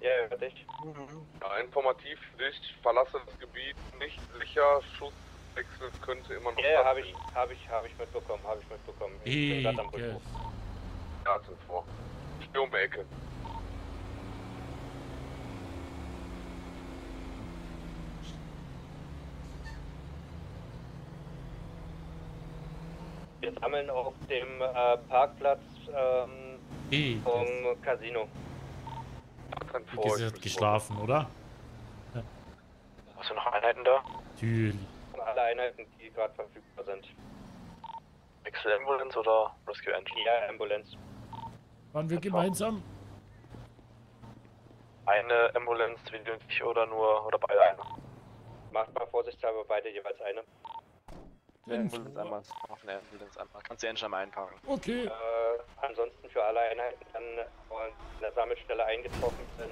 Ja, über dich. Mhm. Ja, informativ für dich. Verlasse das Gebiet nicht sicher. Schusswechsel könnte immer noch. Ja, habe ich, hab ich, hab ich mitbekommen. Habe ich mitbekommen. Ich e bin gerade am Rückruf. Ja, sind vor. Steh um die Ecke. Wir sammeln auf dem äh, Parkplatz ähm, e vom Casino. Wie gesagt, geschlafen, oder? Ja. Hast du noch Einheiten da? Natürlich. Alle Einheiten, die gerade verfügbar sind. Wechsel Ambulance oder Rescue Engine? Ja, Ambulance. Waren wir das gemeinsam? Eine Ambulance, wie nötig, oder nur, oder beide eine? Macht mal vorsichtshalber beide jeweils eine. Ambulance einmal, auf eine Ambulance einmal. Kannst du die Engine einmal einparken. Okay. Äh, ansonsten für alle Einheiten dann an der Sammelstelle eingetroffen sind.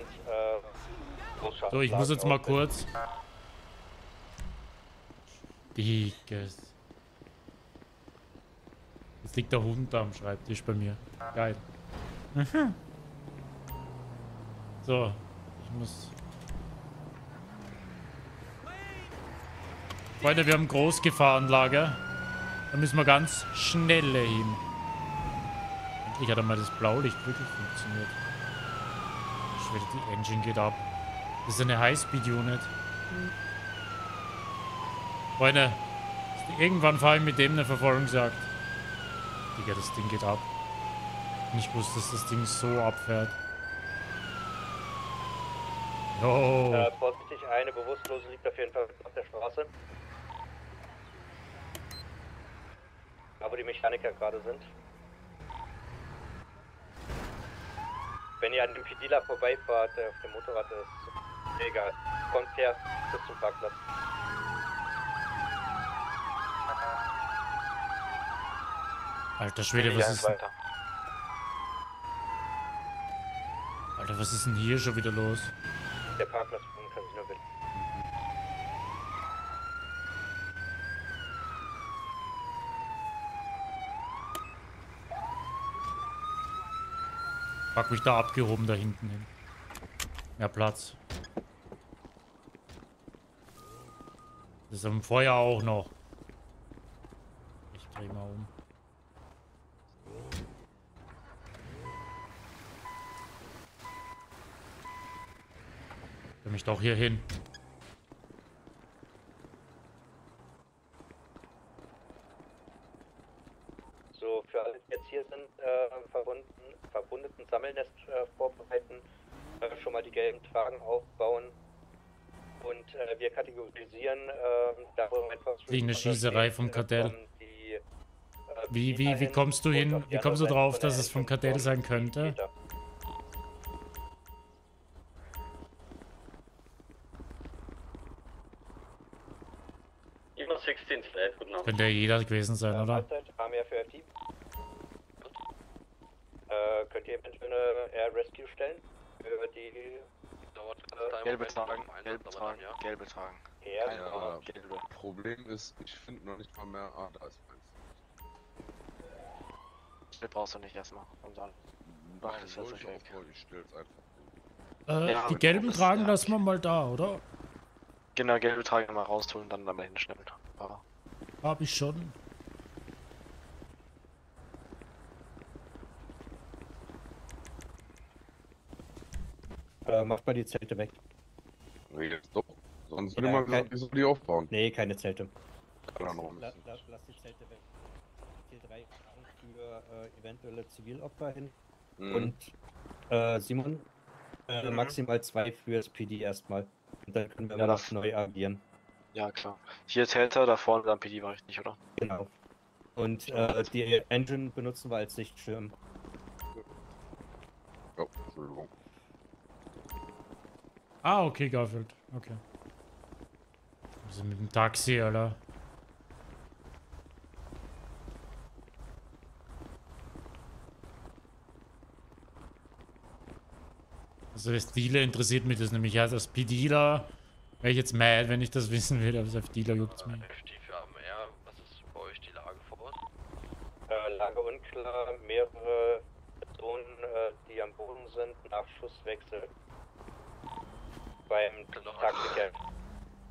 Äh, so, ich muss jetzt mal kurz. Dickes. Jetzt liegt der Hund am Schreibtisch bei mir. Geil. Mhm. So, ich muss... Freunde, wir haben Großgefahrenlager. Da müssen wir ganz schnell hin. Endlich hat einmal das Blaulicht wirklich funktioniert. Schwede, die Engine geht ab. Das ist eine Highspeed-Unit. Freunde, irgendwann fahre ich mit dem eine Verfolgungsjagd. Digga, das Ding geht ab. Ich wusste, dass das Ding so abfährt. Oh. Äh, vorsichtig, eine Bewusstlose liegt auf jeden Fall auf der Straße. Da, wo die Mechaniker gerade sind. Wenn ihr an dem Pedila vorbeifahrt, der auf dem Motorrad ist, egal. Kommt her, bis zum Parkplatz. Alter Schwede, was ist... Weiter. Alter, was ist denn hier schon wieder los? Der Parkplatz kann sich nur binden. Pack mich da abgehoben, da hinten hin. Mehr Platz. Das ist am Feuer auch noch. Ich dreh mal um. Ich will mich doch hier hin. So, für alle, die jetzt hier sind, äh, verbunden, verbundeten Sammelnest äh, vorbereiten, äh, schon mal die gelben Tragen aufbauen. Und äh, wir kategorisieren äh, da etwas eine Schießerei vom Kartell. Die, äh, wie, wie, wie kommst du hin? Wie kommst du drauf, dass es vom Kartell sein könnte? Könnte ja jeder gewesen sein, äh, oder? Äh, könnt ihr eventuell eine Air Rescue stellen? Über die. Gelbe tragen, gelbe tragen, ja. Gelbe tragen. Keine Ahnung. Gelbe. Problem ist, ich finde noch nicht mal mehr Adler-Eis. Das brauchst du nicht erstmal. Und dann. Nein, das ist ich auch ich still's einfach. Äh, ja, die gelben das tragen lassen wir mal da, oder? Genau, gelbe tragen mal raustun und dann da mal hinschnippeln. Aber. Hab ich schon. Äh, macht mal die Zelte weg. Nee, jetzt doch. Sonst würde ja, man kein... gesagt, die aufbauen. Nee, keine Zelte. Lass, lass, lass, lass die Zelte weg. T drei für äh, eventuelle Zivilopfer hin. Mhm. Und äh, Simon, äh, mhm. maximal zwei für das P D erstmal. Und dann können wir ja, das neu agieren. Ja, klar. Hier ist Helter, da vorne dann P D war richtig, oder? Genau. Und äh, die Engine benutzen wir als Sichtschirm. Ja, Entschuldigung. Ah, okay, Garfield. Okay. Also mit dem Taxi, Alter. Also das Dealer interessiert mich das nämlich. Ja, das P-Dealer wäre ich jetzt mad, wenn ich das wissen will, aber das F-Dealer juckt's mir. F D für A M R, was ist bei euch die Lage vor Ort? Äh, Lage unklar, mehrere Personen, die am Boden sind, nach Schusswechsel. Beim Taktiker.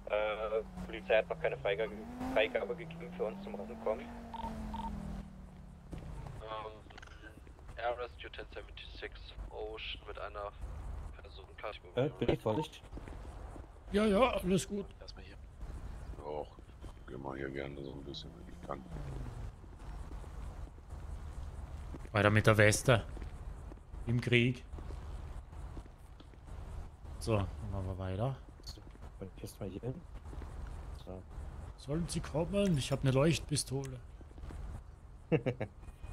Äh, die Polizei hat noch keine Freigabe, Freigabe gegeben für uns zum Rauskommen. Ähm, Air Rescue eins null sieben sechs Ocean mit einer Person kann ich bewegen. Äh, bin ich vorsichtig? Ja, ja, alles gut. Erstmal hier. Doch, geh mal hier gerne so ein bisschen, wenn ich kann. Weiter mit der Weste. Im Krieg. So, dann machen wir weiter. Mal hier hin. So. Sollen sie kommen? Ich habe eine Leuchtpistole.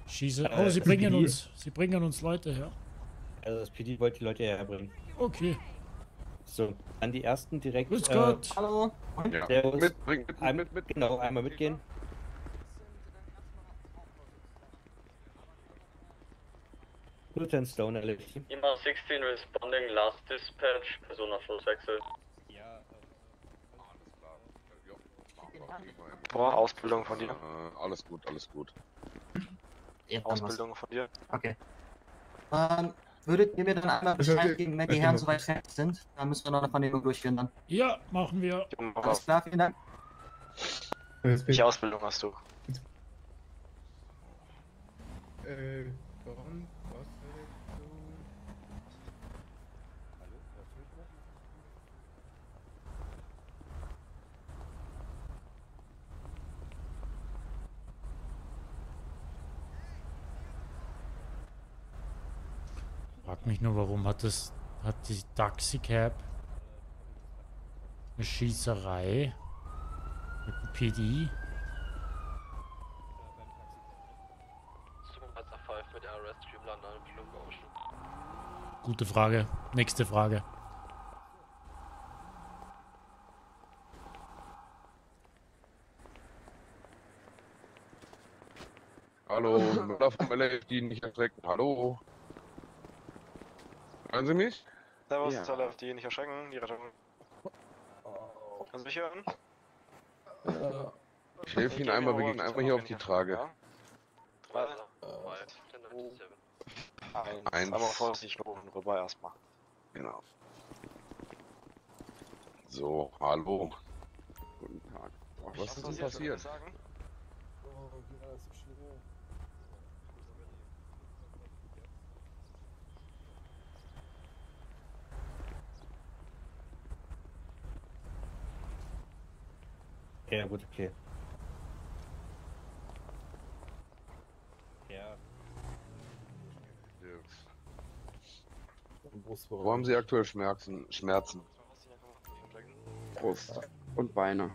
Schieße. Oh, sie bringen uns. Sie bringen uns Leute her. Also das P D wollte die Leute herbringen. Okay. So, an die ersten direkt. Grüß Gott. Äh, hallo. Ja. Servus. Mit, bring, mit, mit, mit, mit. Genau, einmal mitgehen. Lieutenant Stone, erledigt. Immer sechzehn responding, last dispatch, Person auf Schusswechsel. Ja, Boah, Ausbildung von dir. Äh, alles gut, alles gut. Ja, Ausbildung was. von dir. Okay. Ähm, würdet ihr mir dann einmal Bescheid geben, wenn die Herren soweit fertig sind? Dann müssen wir noch eine Vernehmung durchführen dann. Ja, machen wir. Alles klar, vielen Dank. Welche Ausbildung hast du? Äh, warum? Frag mich nur, warum hat das, hat die Taxicab eine Schießerei mit dem P D? Gute Frage. Nächste Frage. Hallo, Müller vom L F D nicht erschrecken. Hallo. Hören Sie mich? Servus, ja. L F D nicht erschrecken. Die Rettung. Kannst du mich hören? Ja. Ich helfe Ihnen einmal, wir gehen einfach hier auf die Trage. Ja. drei, zwei, eins. Aber vorsichtig rüber erstmal. Genau. So, hallo. Guten Tag. Boah, was ist denn passiert? Ja, gut, okay. Ja. Wo haben Sie aktuell Schmerzen? Schmerzen? Brust und Beine.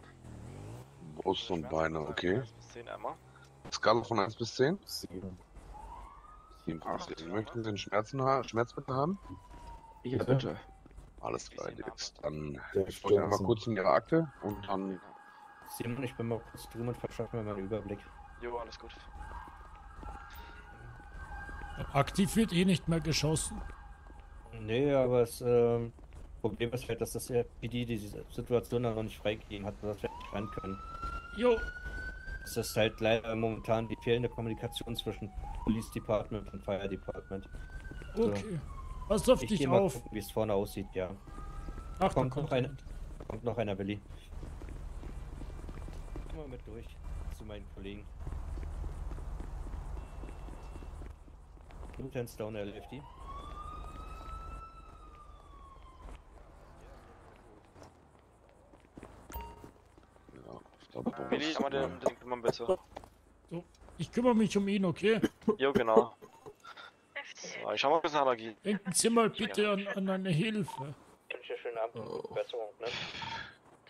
Brust und Beine, okay. Skala von eins bis zehn? sieben. sieben, acht. Möchten Sie einen Schmerzen, Schmerzmittel haben? Ja, bitte. Alles klar, jetzt dann... Ich spreche einmal kurz in Ihre Akte und dann... Simon, ich bin mal kurz drüben und verschaffe mir mal einen Überblick. Jo, alles gut. Aktiv wird eh nicht mehr geschossen. Nee, aber das ähm, Problem ist halt, dass das R P D die Situation da noch nicht freigegeben hat, dass wir nicht rein können. Jo. Das ist halt leider momentan die fehlende Kommunikation zwischen Police Department und Fire Department. Also, okay. Pass auf dich auf. Wie es vorne aussieht, ja. Ach, kommt, kommt noch einer. Kommt noch einer, Willi. Mal mit durch zu meinen Kollegen. Lieutenant Down L F D. Ja, Willi, mal den, den kümmern bitte. So, ich kümmere mich um ihn, okay? Jo, genau. So, ich schau mal ein bisschen Allergie. Denken Sie mal bitte an, an eine Hilfe. Ich wünsche schönen Abend. Oh. Besserung, ne?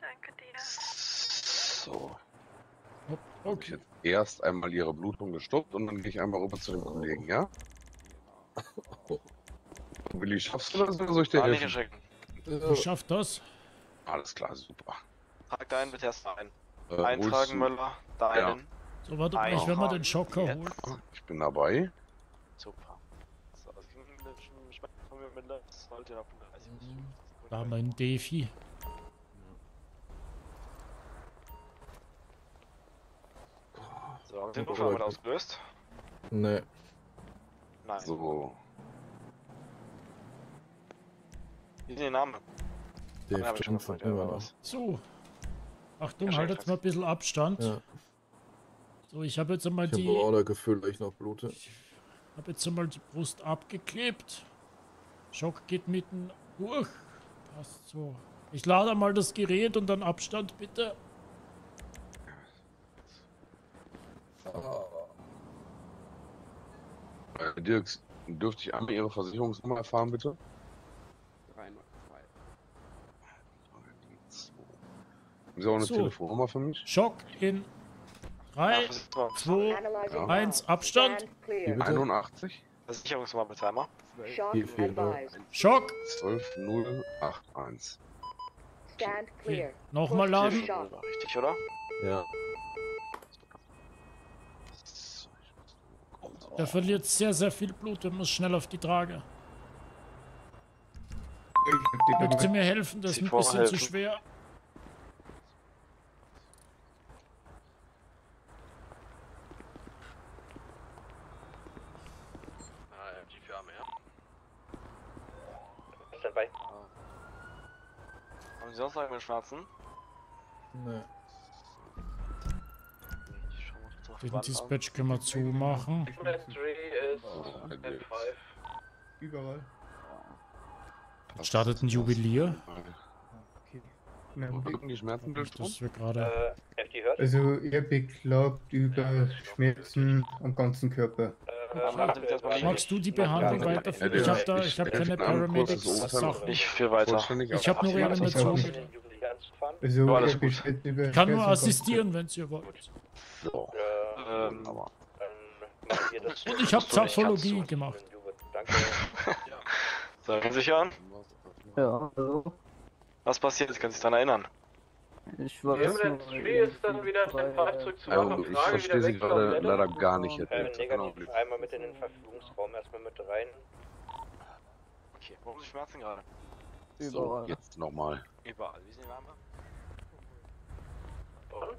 Danke dir. So. Okay. Jetzt erst einmal ihre Blutung gestoppt und dann gehe ich einmal rüber zu dem Kollegen, ja? Willi, schaffst du das oder soll ich dir helfen? Ich schaff das. Alles klar, super. Trag deinen bitte erst ein. Äh, Eintragen, Müller, deinen. Ja. So, warte mal, ich will mal den Schocker holen. Ich bin dabei. Super. So, also ich meine, von mir mit das sollte ab dreißig. Da haben wir einen Defi. So, haben Sie den Notfall mal ausgelöst? Nee. Nein. So. Wie ist denn Ihr Name? Der habe ich schon gefragt, immer was. So. Achtung, haltet mal ein bisschen Abstand. Ja. So, ich habe jetzt einmal ich die... Ich habe auch das Gefühl, dass ich noch blute. Ich habe jetzt einmal die Brust abgeklebt. Schock geht mitten durch. Passt so. Ich lade einmal das Gerät und dann Abstand, bitte. Äh, Dirks, dürfte ich einmal Ihre Versicherungsnummer erfahren, bitte? drei null zwei. Haben Sie auch eine so. Telefonnummer für mich? Schock in drei, zwei, eins, Abstand. einundachtzig. Versicherungsnummer bitte einmal. Schock. zwölf null acht eins. Stand clear. Okay. Nochmal laden. Richtig, oder? Ja. Der verliert sehr, sehr viel Blut, er muss schnell auf die Trage. Möchten Sie mir helfen? Das ist ein bisschen zu schwer. Ah, M G für Arme, ja. Stand bei. Haben Sie sonst noch einen Schwarzen? Nö. Den Dispatch können wir zumachen. Überall. Startet ein Juwelier. Wirken die Schmerzen durch das wir gerade. Also ihr beklagt über Schmerzen am ganzen Körper. Okay. Magst du die Behandlung weiterführen? Ich habe da, ich habe keine Paramedics-Sachen. Ich führe weiter. Ich habe nur Reanimation. Also, alles gut. Ich kann nur assistieren, wenn ihr wollt. So. Ähm, aber. Und ich habe Zapfologie gemacht. Danke. Sagen Sie sich an? Ja, hallo. Was passiert ist, kann sich daran erinnern. Ich weiß nur, das Spiel ist dann wieder auf den Park zurückzumachen. Ich verstehe sie gerade leider gar nicht. Jetzt. Ähm, negativ einmal mit in den Verfügungsraum, erstmal mit rein. Okay, warum sind Schmerzen gerade? Überall. So, jetzt nochmal. Überall, wie sind die Arme? Oh.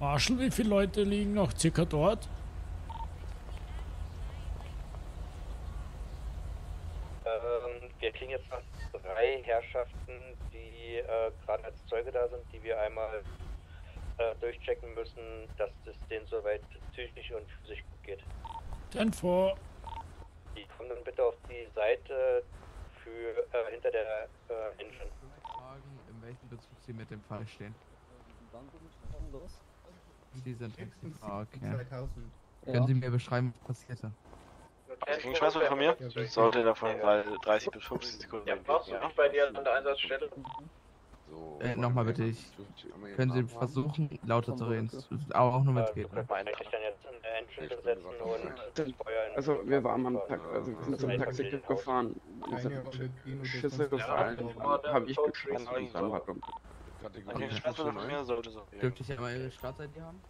Marshall, wie viele Leute liegen noch circa dort? Ähm, wir kriegen jetzt noch drei Herrschaften, die äh, gerade als Zeuge da sind, die wir einmal äh, durchchecken müssen, dass es denen soweit psychisch und physisch gut geht. Dann vor. Die kommen dann bitte auf die Seite für, äh, hinter der äh, Engine. In welchem Bezug sie mit dem Fall stehen? Sie sind extrem arg, ja. Ja. Können Sie mir beschreiben, was passierte? Ich weiß nicht von mir. Sollte davon bei dreißig bis fünfzig Sekunden. Ja, brauchst du nicht bei dir an der Einsatzstelle? So, äh, nochmal bitte, ich. Können Sie versuchen, lauter zu reden? Aber auch nur wenn es geht. Ne? Also, wir waren am Tag, also wir sind zum Taxiclub gefahren. Schüsse gefallen. Hab ich geschossen. Okay, okay. Sollte so. Dürfte ich ja mal Ihre Startseite haben?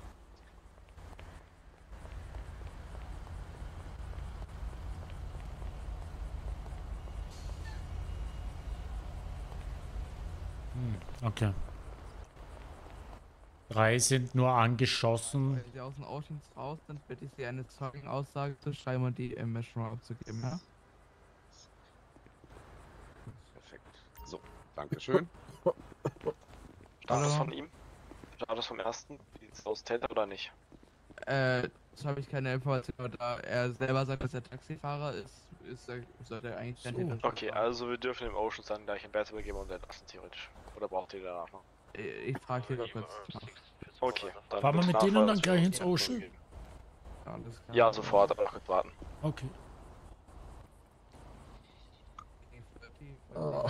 Hm, okay. Drei sind nur angeschossen. Wenn Sie aus dem Ausschuss raus sind, bitte ich Sie eine Zeugenaussage zu schreiben und die im Mission abzugeben, ja? Perfekt. So, Dankeschön. Status von ihm? Status vom ersten? Ist aus Täter oder nicht? Äh, das habe ich keine Information, da er selber sagt, dass er Taxifahrer ist, ist er, soll er eigentlich so. Täter. Okay, also wir dürfen dem Oceans dann gleich ein Bett übergeben und entlassen, theoretisch. Oder braucht ihr danach noch? Ich, ich frage lieber kurz. Okay, dann fahren wir mit denen dann gleich ins Ocean? Ja, ja, sofort, aber kurz warten. Okay. Oh.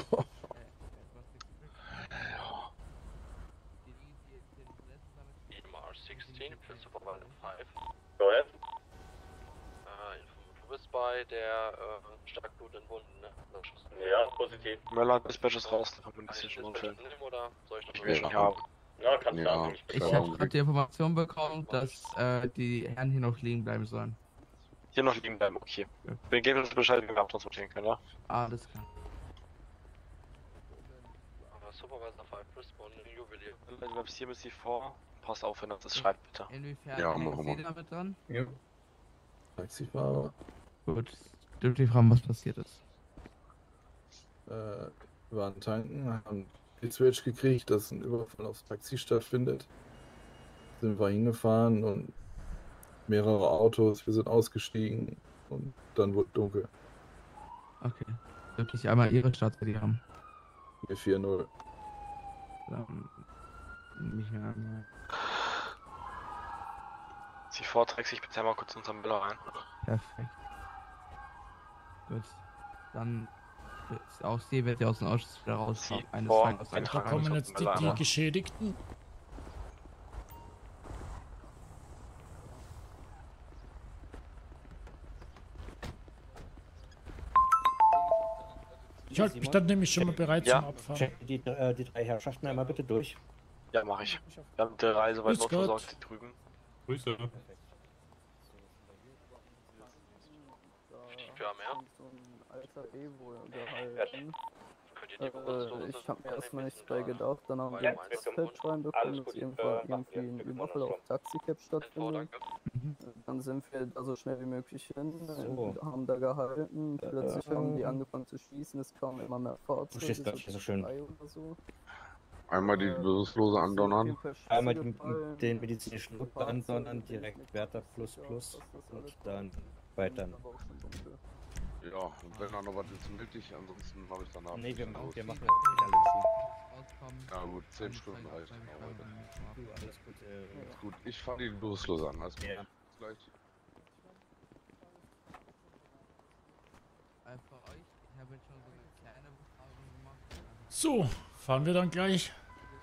Go ahead. Du bist bei der äh, stark blutenden Wunden, ne? Ja, positiv. Möller, Dispatch ist raus, da kommt ein bisschen schon unschön. Ich will schon haben. Ja, kannst du haben. Ich habe gerade die Information bekommen, dass äh, die Herren hier noch liegen bleiben sollen. Hier noch liegen bleiben, okay. Ja. Wir geben uns Bescheid, wie wir abtransportieren können, ja? Ah, das kann. Supervisor fünf Respawn, Juwelier. Du bleibst hier bis die vor. Pass auf, wenn er das schreibt, bitte. Inwiefern? Ja, machen wir. Damit dran? Ja. Taxifahrer. Gut. Dürft ihr fragen, was passiert ist? Äh, wir waren tanken, haben die Switch gekriegt, dass ein Überfall aufs Taxi stattfindet. Sind wir hingefahren und mehrere Autos, wir sind ausgestiegen und dann wurde dunkel. Okay. Dürft ich einmal Ihre Startseite die haben? vier null. Dann nicht mehr einmal. Sie vorträgt, ich bitte mal kurz unseren Müller rein. Perfekt. Gut. Dann auch sie wird ja aus dem Ausschuss wieder raus. Eines Tages. Da kommen jetzt die, die Geschädigten. Ich halte mich dann nämlich schon mal bereit ja. zum Abfahren. Check die, äh, die drei Herrschaften einmal bitte durch. Ja, mach ich. Wir haben die Reise weit versorgt drüben. Grüße. Ich hab mir erstmal nichts bei gedacht, dann haben wir einen Dispatch reinbekommen, dass irgendwie ein Überfall auf Taxicab stattfindet. Dann sind wir da so schnell wie möglich hin, haben da gehalten, plötzlich haben die angefangen zu schießen, es kamen immer mehr Fahrzeuge. Du schießt das so schön. Einmal die bewusstlose andonnern. Einmal den, den medizinischen Notfall andonnern, direkt Werther plus plus und dann weiter. Ja, und wenn dann noch was ist nötig, ansonsten habe ich danach. Nee, wir machen wir machen nicht alles. Ja gut, zehn Stunden halt heute. Alles gut, äh, gut, ich fahre die bewusstlos an, alles gut. Ja. Gleich. So, fahren wir dann gleich.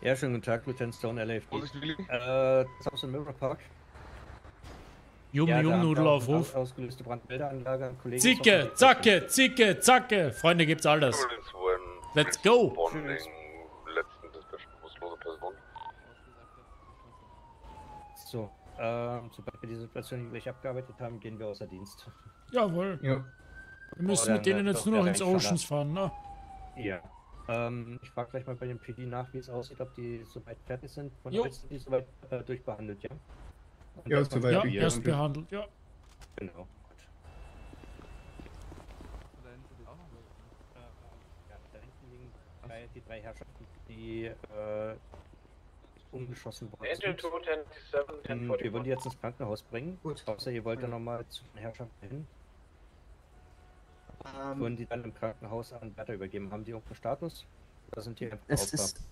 Ja, schönen guten Tag, Lieutenant Stone L F D. Äh, das ist aus dem Mirror Park. Jum, ja, jum, Nudelaufruf. Ausgelöste Brandmeldeanlage. Zicke, zacke, zicke, zacke. Freunde, gibt's alles. Let's go. So, ähm, sobald wir die Situation gleich abgearbeitet haben, gehen wir außer Dienst. Jawohl. Ja. Wir müssen oh, mit denen jetzt nur noch ins Oceans fahren, ne? Ja. Ähm, ich frage gleich mal bei dem P D nach, wie es aussieht, ob die soweit fertig sind. Von euch sind die soweit äh, durchbehandelt, ja? Und ja, soweit ja, ja, erst behandelt, ja. Genau. Da hinten liegen die drei Herrschaften, die äh, umgeschossen worden sind. Und wir wollen die jetzt ins Krankenhaus bringen. Gut. Außer ihr wollt ja nochmal zu den Herrschaften hin. Um, wurden die dann im Krankenhaus an Wärter übergeben? Haben die irgendeinen Status? Da sind die einfach ist,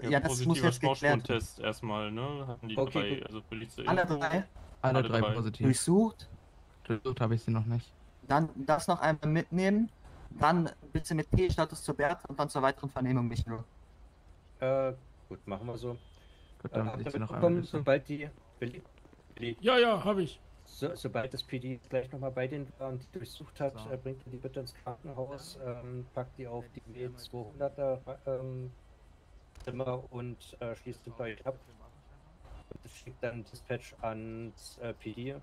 ja, ja, das muss jetzt geklärt werden. Erstmal, ne? Hatten die okay, drei, also Polizei. Alle drei? Alle, Alle drei, drei positiv. Durchsucht? Durchsucht habe ich sie noch nicht. Dann das noch einmal mitnehmen, dann bitte mit P-Status zu Bert und dann zur weiteren Vernehmung mich nur. Äh, gut, machen wir so. Gut, dann äh, ich sie noch einmal sobald die... Willi? Willi? Ja, ja, habe ich. So, sobald das P D gleich nochmal bei denen war und die durchsucht hat, so. äh, bringt die bitte ins Krankenhaus, ähm, packt die auf die W zweihunderter ähm, Zimmer und äh, schließt den Fall ab. Und das schickt dann Dispatch ans äh, P D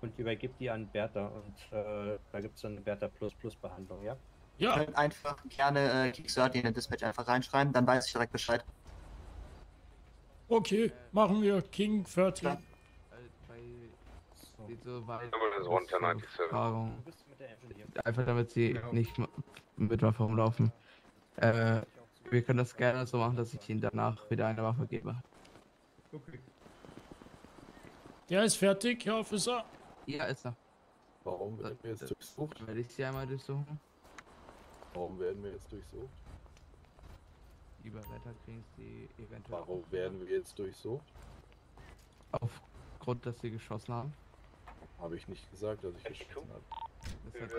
und übergibt die an Bertha. Und äh, da gibt es dann eine Bertha Plus Plus Behandlung, ja? Ja. Ihr könnt einfach gerne äh, Kickstarter in den Dispatch einfach reinschreiben, dann weiß ich direkt Bescheid. Okay, machen wir King vierzehn. Ja. So weit einfach damit sie ja. nicht mit Waffe rumlaufen. Äh, wir können das gerne so machen, dass ich ihnen danach wieder eine Waffe gebe. Okay. Der ist fertig, Herr Officer. Ja, ist er. Warum werden wir jetzt durchsucht? Werde ich sie einmal durchsuchen? Warum werden wir jetzt durchsucht? Die Beretta kriegen sie eventuell. Warum werden wir jetzt durchsucht? Aufgrund, dass sie geschossen haben. Habe ich nicht gesagt, dass ich geschossen habe. Das ist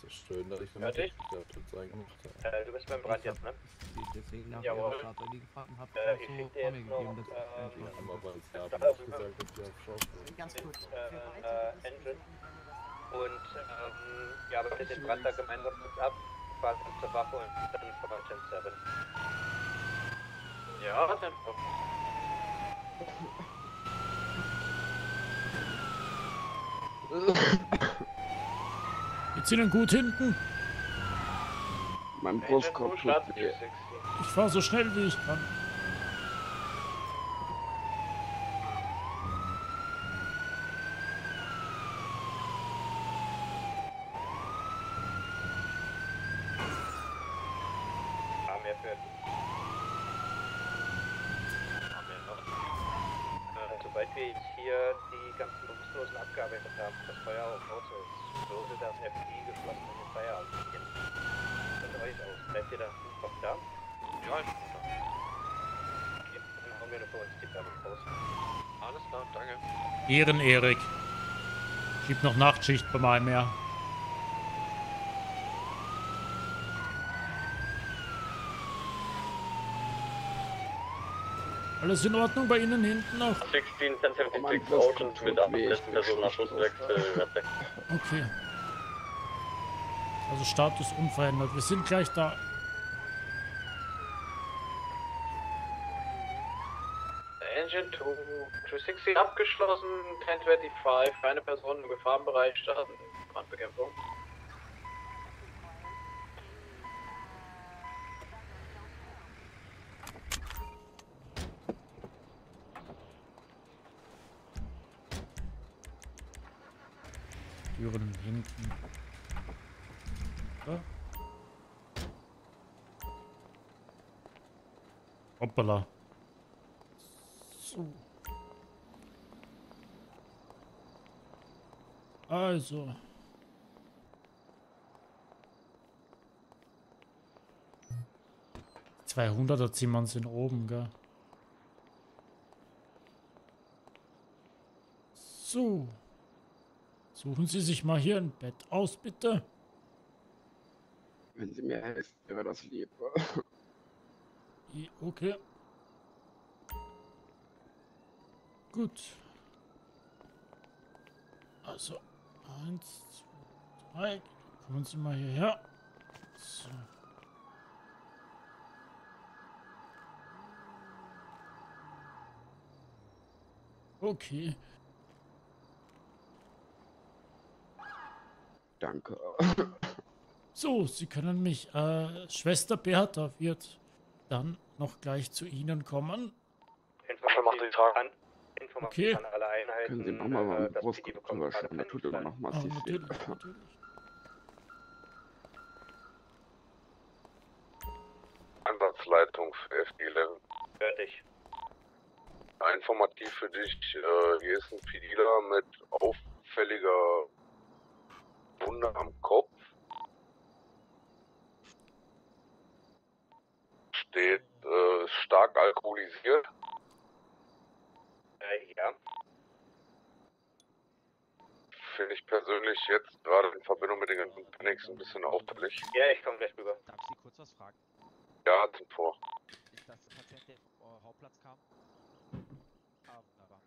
ja schön, dass ich von mir nicht gesagt habe. Du bist beim Brand jetzt, ne? Deswegen nach der Starter die gefahren habe, habe ich so vor mir gegeben, dass ich nicht einmal bei uns habe. Ich habe gesagt, dass ich abgeschossen habe. Ganz gut. Und ja, aber mit dem Brand da gemeinsam kurz ab, fahren uns zur Waffe und dann von der Gen sieben. Ja, dann geht's Ihnen gut hinten? Mein Brustkorb tut weh. Ich fahr so schnell wie ich kann. Ehren-Erik. Schiebt noch Nachtschicht bei meinem Meer. Alles in Ordnung bei Ihnen hinten noch? sechzehn Cent sechsundsiebzig Oceans mit acht Personen nach Schusswechsel. Okay. Also Status unverändert. Wir sind gleich da. zweihundertsechzig abgeschlossen, zehn fünfundzwanzig, eine Person im Gefahrenbereich starten, Brandbekämpfung. Türen hinten. Ja. Hoppala. So. Also. zweihunderter Zimmern sind oben, gell? So. Suchen Sie sich mal hier ein Bett aus, bitte. Wenn Sie mir helfen, wäre das lieb. Okay. Gut. So, eins, zwei, drei. Kommen Sie mal hierher. So. Okay. Danke. So, Sie können mich, äh, Schwester Bertha wird dann noch gleich zu Ihnen kommen. Informationen an. Informationen okay. an alle Einheiten. Können Sie nochmal mal einen Brustkorb drüber schreiben, der tut immer noch massiv ah, natürlich, viel. Natürlich. Ansatzleitung für F D elf. Fertig. Informativ für dich, äh, hier ist ein P D ler mit auffälliger Wunde am Kopf. Steht äh, stark alkoholisiert. Äh, ja. Finde ich persönlich jetzt gerade in Verbindung mit den ganzen Panics ein bisschen auffällig. Ja, ich komme gleich rüber. Darf ich Sie kurz was fragen? Ja, zum Vor. Ist das der Patient, der auf äh, Hauptplatz kam? Ah, wunderbar.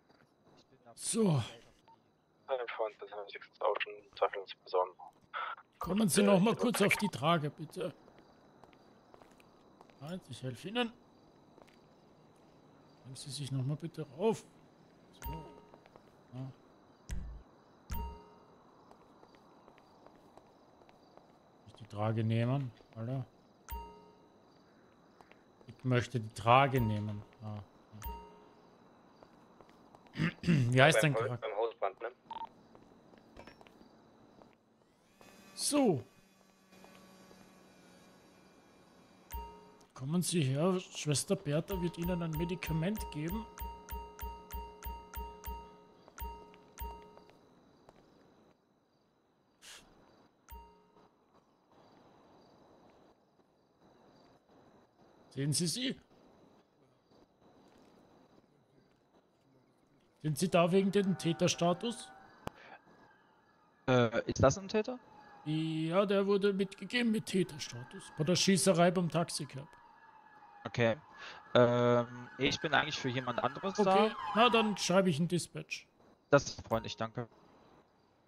Ich bin da so. Ein Freund, das haben Sie jetzt auch schon Zeichnungspersonen. Kommen Sie noch mal kurz auf die Trage, bitte. Nein, ich helfe Ihnen. Nehmen Sie sich noch mal bitte rauf. So. Ja. Ich die Trage nehmen, Alter. Ich möchte die Trage nehmen. Ah, ja. Wie heißt dein Charakter? So. Kommen Sie her, Schwester Bertha wird Ihnen ein Medikament geben. Sehen Sie sie? Sind Sie da wegen dem Täterstatus? Äh, ist das ein Täter? Ja, der wurde mitgegeben mit Täterstatus. Bei der Schießerei beim Taxicab. Okay. Ähm, ich bin eigentlich für jemand anderes okay. da. Okay, na dann schreibe ich ein Dispatch. Das ist freundlich, danke.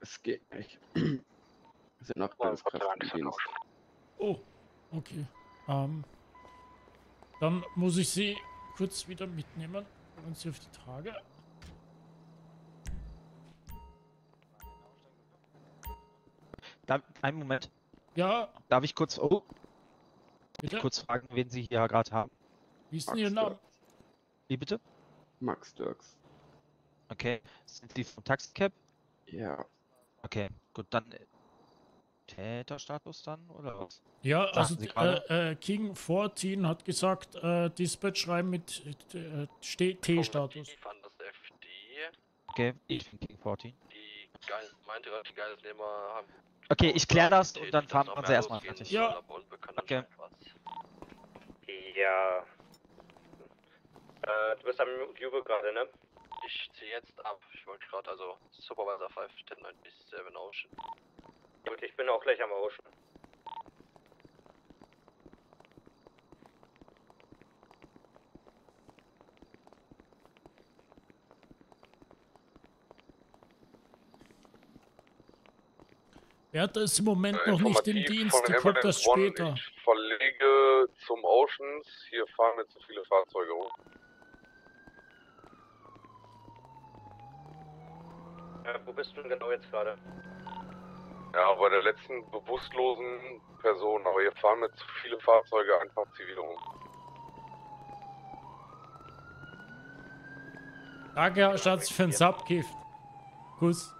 Es geht nicht. Es sind noch alles Kraftdienst. Oh, okay. Ähm, dann muss ich Sie kurz wieder mitnehmen. Und Sie auf die Trage. Einen Moment. Ja. Darf ich kurz, oh, bitte? kurz fragen, wen Sie hier gerade haben? Wie ist denn Ihr Name? Wie bitte? Max Dirks. Okay. Sind Sie vom Taxicab? Ja. Okay, gut, dann Täterstatus dann, oder was? Ja, also äh, äh, King vierzehn hat gesagt, äh, Dispatch schreiben mit äh, T-Status. Okay, ich bin King vierzehn. Die Geil meinte gerade, die Geiselnehmer haben... Okay, ich kläre das und dann fahren wir sie erstmal fertig. Ja. Okay. Ja. Äh, du bist am Jubel gerade, ne? Ich zieh jetzt ab. Ich wollte gerade, also Supervisor fünf, zehn, neun, sieben Ocean. Gut, ich bin auch gleich am Ocean. Bertha ist im Moment äh, noch nicht im Dienst, die kommt erst später. Ich verlege zum Oceans, hier fahren jetzt zu viele Fahrzeuge hoch. Äh, wo bist du denn genau jetzt gerade? Ja, bei der letzten bewusstlosen Person, aber hier fahren jetzt zu viele Fahrzeuge einfach zivil rum. Danke, Herr Schatz, für den Subgift. Kuss.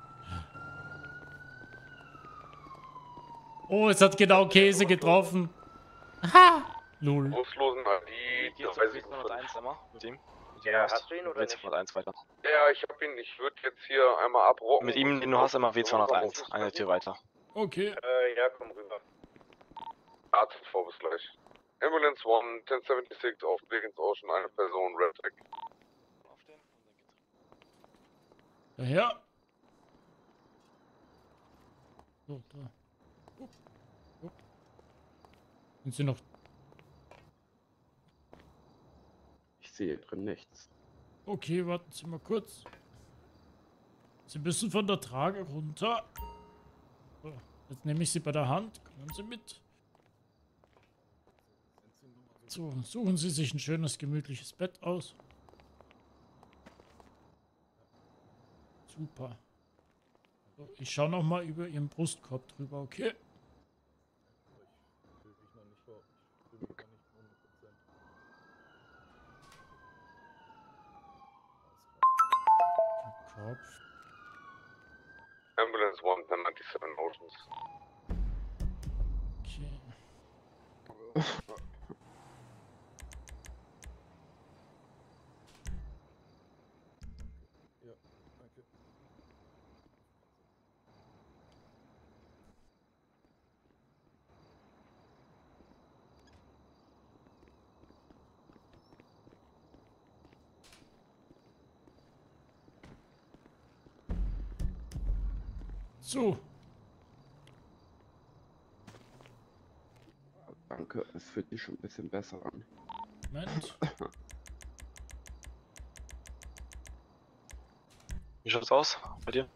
Oh, es hat genau Käse getroffen. Aha! Lul. Bewusstlosen A D, die zweihunderteins immer mit ihm. Ja, hast du ihn oder nicht? W zweihunderteins weiter. Ja, ich hab ihn, ich würde jetzt hier einmal abrocken. Mit ihm, du hast immer W zweihunderteins, eine Tür weiter. Okay. Äh, ja, komm rüber. Arzt vor bis gleich. Ambulance One, zehn siebenundsiebzig, auf Weg ins Ocean, eine Person, Red Tag. Aufstehen und dann geht's. Ja. So, da. Sind Sie noch? Ich sehe drin nichts. Okay, warten Sie mal kurz. Sie müssen von der Trage runter. So, jetzt nehme ich sie bei der Hand. Kommen Sie mit. So, suchen Sie sich ein schönes, gemütliches Bett aus. Super. So, ich schaue nochmal über Ihren Brustkorb drüber, okay? Ambulance one, ninety-seven motions. Okay. Ja, danke. So. Danke, es fühlt sich schon ein bisschen besser an. Moment. Wie schaut's aus bei dir?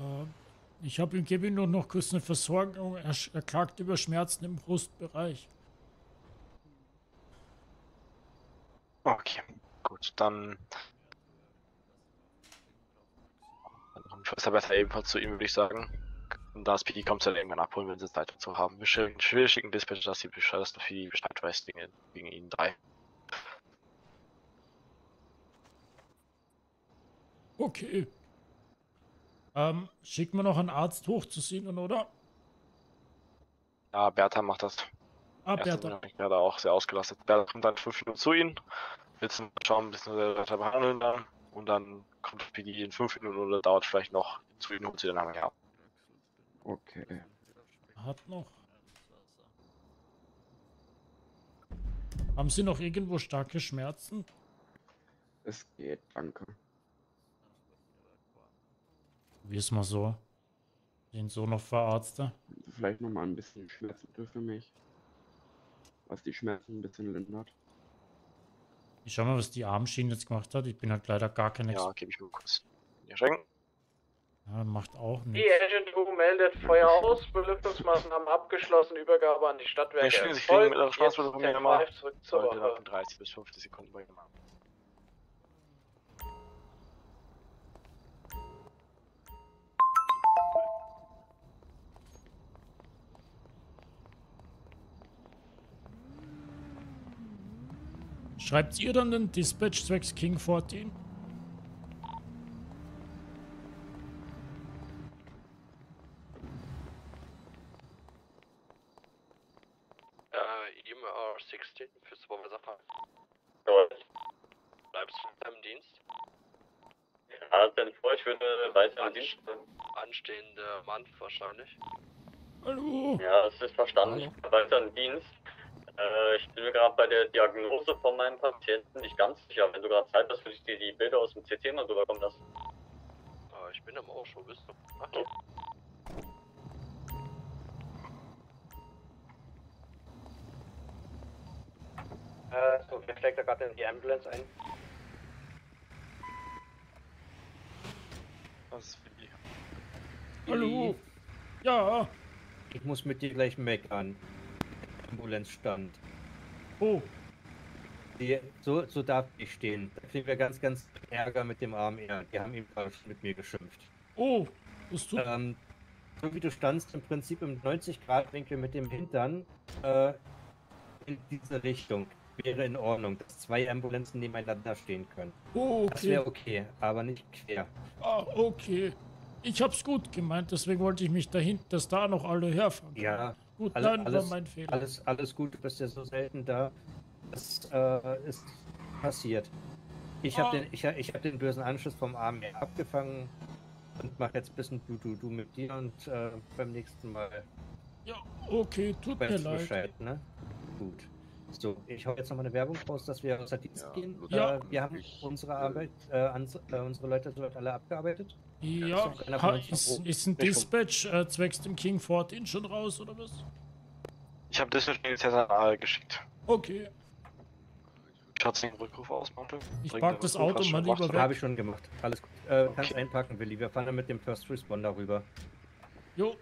Ähm, ich habe ihm gebe ihm nur noch kurz eine Versorgung. Er, er klagt über Schmerzen im Brustbereich. Okay, gut, dann. Besser ebenfalls zu ihm, würde ich sagen. Und das P D kommt dann irgendwann abholen, wenn sie Zeit dazu haben. Wir schicken Dispatch, dass sie Bescheid, dass viel Bescheid weiß wegen, wegen ihnen drei. Okay. Ähm, schicken wir noch einen Arzt hoch zu Simon, oder? Ja, Bertha macht das. Ah, Bertha. Ich werde auch sehr ausgelastet. Bertha kommt dann fünf Minuten zu ihnen. Wir schauen, ein bisschen weiter behandeln dann. Und dann kommt P D in fünf Minuten oder dauert vielleicht noch zu Ihnen und Sie dann haben ja. Okay. Hat noch. Haben Sie noch irgendwo starke Schmerzen? Es geht, danke. Wie ist mal so? Den so noch verarzte? Vielleicht noch mal ein bisschen Schmerzmittel für mich. Was die Schmerzen ein bisschen lindert. Ich schau mal, was die Armschiene jetzt gemacht hat. Ich bin halt leider gar kein Experte. Ja, gebe ich mir kurz. Ja, schenken. Ja, macht auch nichts. Die Engine zwei meldet Feuer aus. Belüftungsmaßnahmen abgeschlossen. Übergabe an die Stadtwerke. Ja, schön, Sie kriegen mittlere Straßenbahn von mir nochmal. dreißig bis fünfzig Sekunden bei gemacht. Schreibt ihr dann den Dispatch zwecks King vierzehn? Äh, E M R sechzehn für Supervisor Safar. Bleibst du beim Dienst? Ja, dann vor, ich würde weiter am Dienst. Anstehender Mann wahrscheinlich. Hallo. Ja, es ist verstanden. Ich bin weiter am Dienst. Ich bin mir gerade bei der Diagnose von meinem Patienten nicht ganz sicher. Wenn du gerade Zeit hast, würde ich dir die Bilder aus dem C T mal rüberkommen lassen. Ich bin aber auch schon, wisst ihr. Okay. Äh, so, wir schlägt da gerade in die Ambulance ein. Was ist für die? Hallo! Ja! Ich muss mit dir gleich meckern. Ambulenzstand. Oh. Die, so, so darf ich stehen. Da kriegen wir ganz, ganz Ärger mit dem armen Ehr. Die haben ihm mit mir geschimpft. Oh, was tut? Ähm, so wie du standst, im Prinzip im neunzig Grad Winkel mit dem Hintern äh, in diese Richtung. Wäre in Ordnung, dass zwei Ambulanzen nebeneinander stehen können. Oh, okay. Das wäre okay, aber nicht quer. Ah, okay. Ich hab's gut gemeint, deswegen wollte ich mich dahin, dass da noch alle herfahren. Ja. Gut, alles, nein, alles, war mein Fehler. Alles, alles gut, du bist ja so selten da. Das äh, ist passiert. Ich habe ah. den, ich, ich hab den bösen Anschluss vom Arm abgefangen und mache jetzt ein bisschen Du-Du-Du mit dir und äh, beim nächsten Mal. Ja, okay, tut mir leid. Bescheid, ne? Gut. So, ich hau jetzt nochmal eine Werbung raus, dass wir außer Dienst ja, gehen. Ja. Äh, wir haben unsere Arbeit, äh, äh, unsere Leute dort alle abgearbeitet. Ja, ist, ist ein Dispatch äh, zwecks dem King vierzehn schon raus, oder was? Ich habe Dispatch jetzt geschickt. Okay. Ich trotzdem den Rückruf ausmachen? Ich park das Auto mal lieber weg. Habe ich schon gemacht. Alles gut. Äh, okay. Kannst einpacken, Willi. Wir fahren dann mit dem First Responder rüber. Jo.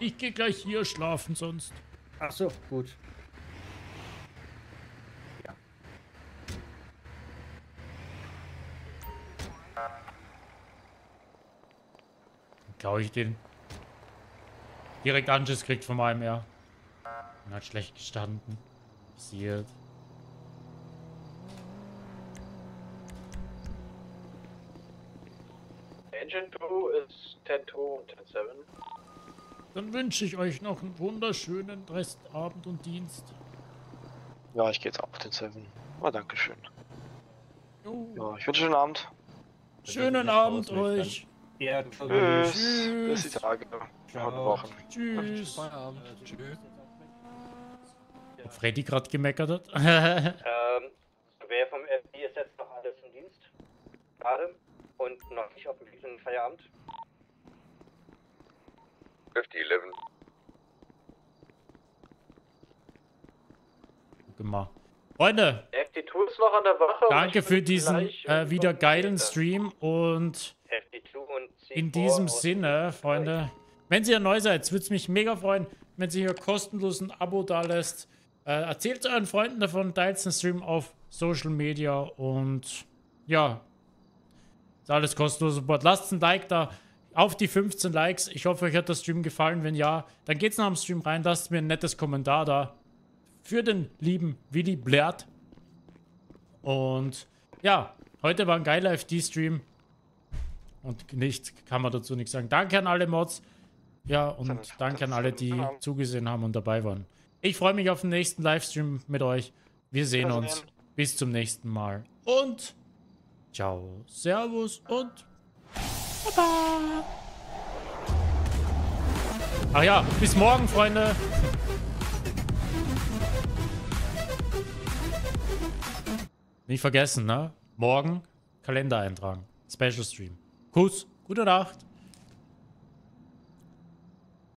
Ich gehe gleich hier schlafen sonst. Ach so, gut. Ja. Glaube ich den. Direkt Anschiss kriegt von meinem, ja. Und hat schlecht gestanden. Passiert. Engine two ist ten two und ten seven. Dann wünsche ich euch noch einen wunderschönen Restabend und Dienst. Ja, ich gehe jetzt auf den Seven. Oh, danke schön. Oh. Ja, ich wünsche einen schönen Abend. Schönen Abend euch. Ja, tschüss. Tschüss. Bis die Tage. Ciao. Tschüss. Feierabend. Tschüss. Ob Freddy gerade gemeckert hat? ähm, wer vom F B I ist jetzt noch alles im Dienst? Gerade. Und noch nicht auf dem Feierabend. fünfzig elf. Guck mal. Freunde! F D zwei ist noch an der Wache. Danke für diesen äh, wieder geilen Stream und in diesem Sinne, Freunde, wenn ihr neu seid, würde es mich mega freuen, wenn ihr hier kostenlos ein Abo da lässt. Äh, erzählt euren Freunden davon, teilt den Stream auf Social Media und ja, ist alles kostenlos Support. Lasst ein Like da. Auf die fünfzehn Likes. Ich hoffe, euch hat der Stream gefallen. Wenn ja, dann geht's nach dem Stream rein. Lasst mir ein nettes Kommentar da. Für den lieben Willi Blärt. Und ja, heute war ein geiler F D-Stream. Und nicht, kann man dazu nichts sagen. Danke an alle Mods. Ja, und danke an alle, die zugesehen haben und dabei waren. Ich freue mich auf den nächsten Livestream mit euch. Wir sehen uns. Bis zum nächsten Mal. Und ciao. Servus und Baba. Ach ja, bis morgen, Freunde. Nicht vergessen, ne? Morgen Kalender eintragen. Special Stream. Kuss, gute Nacht.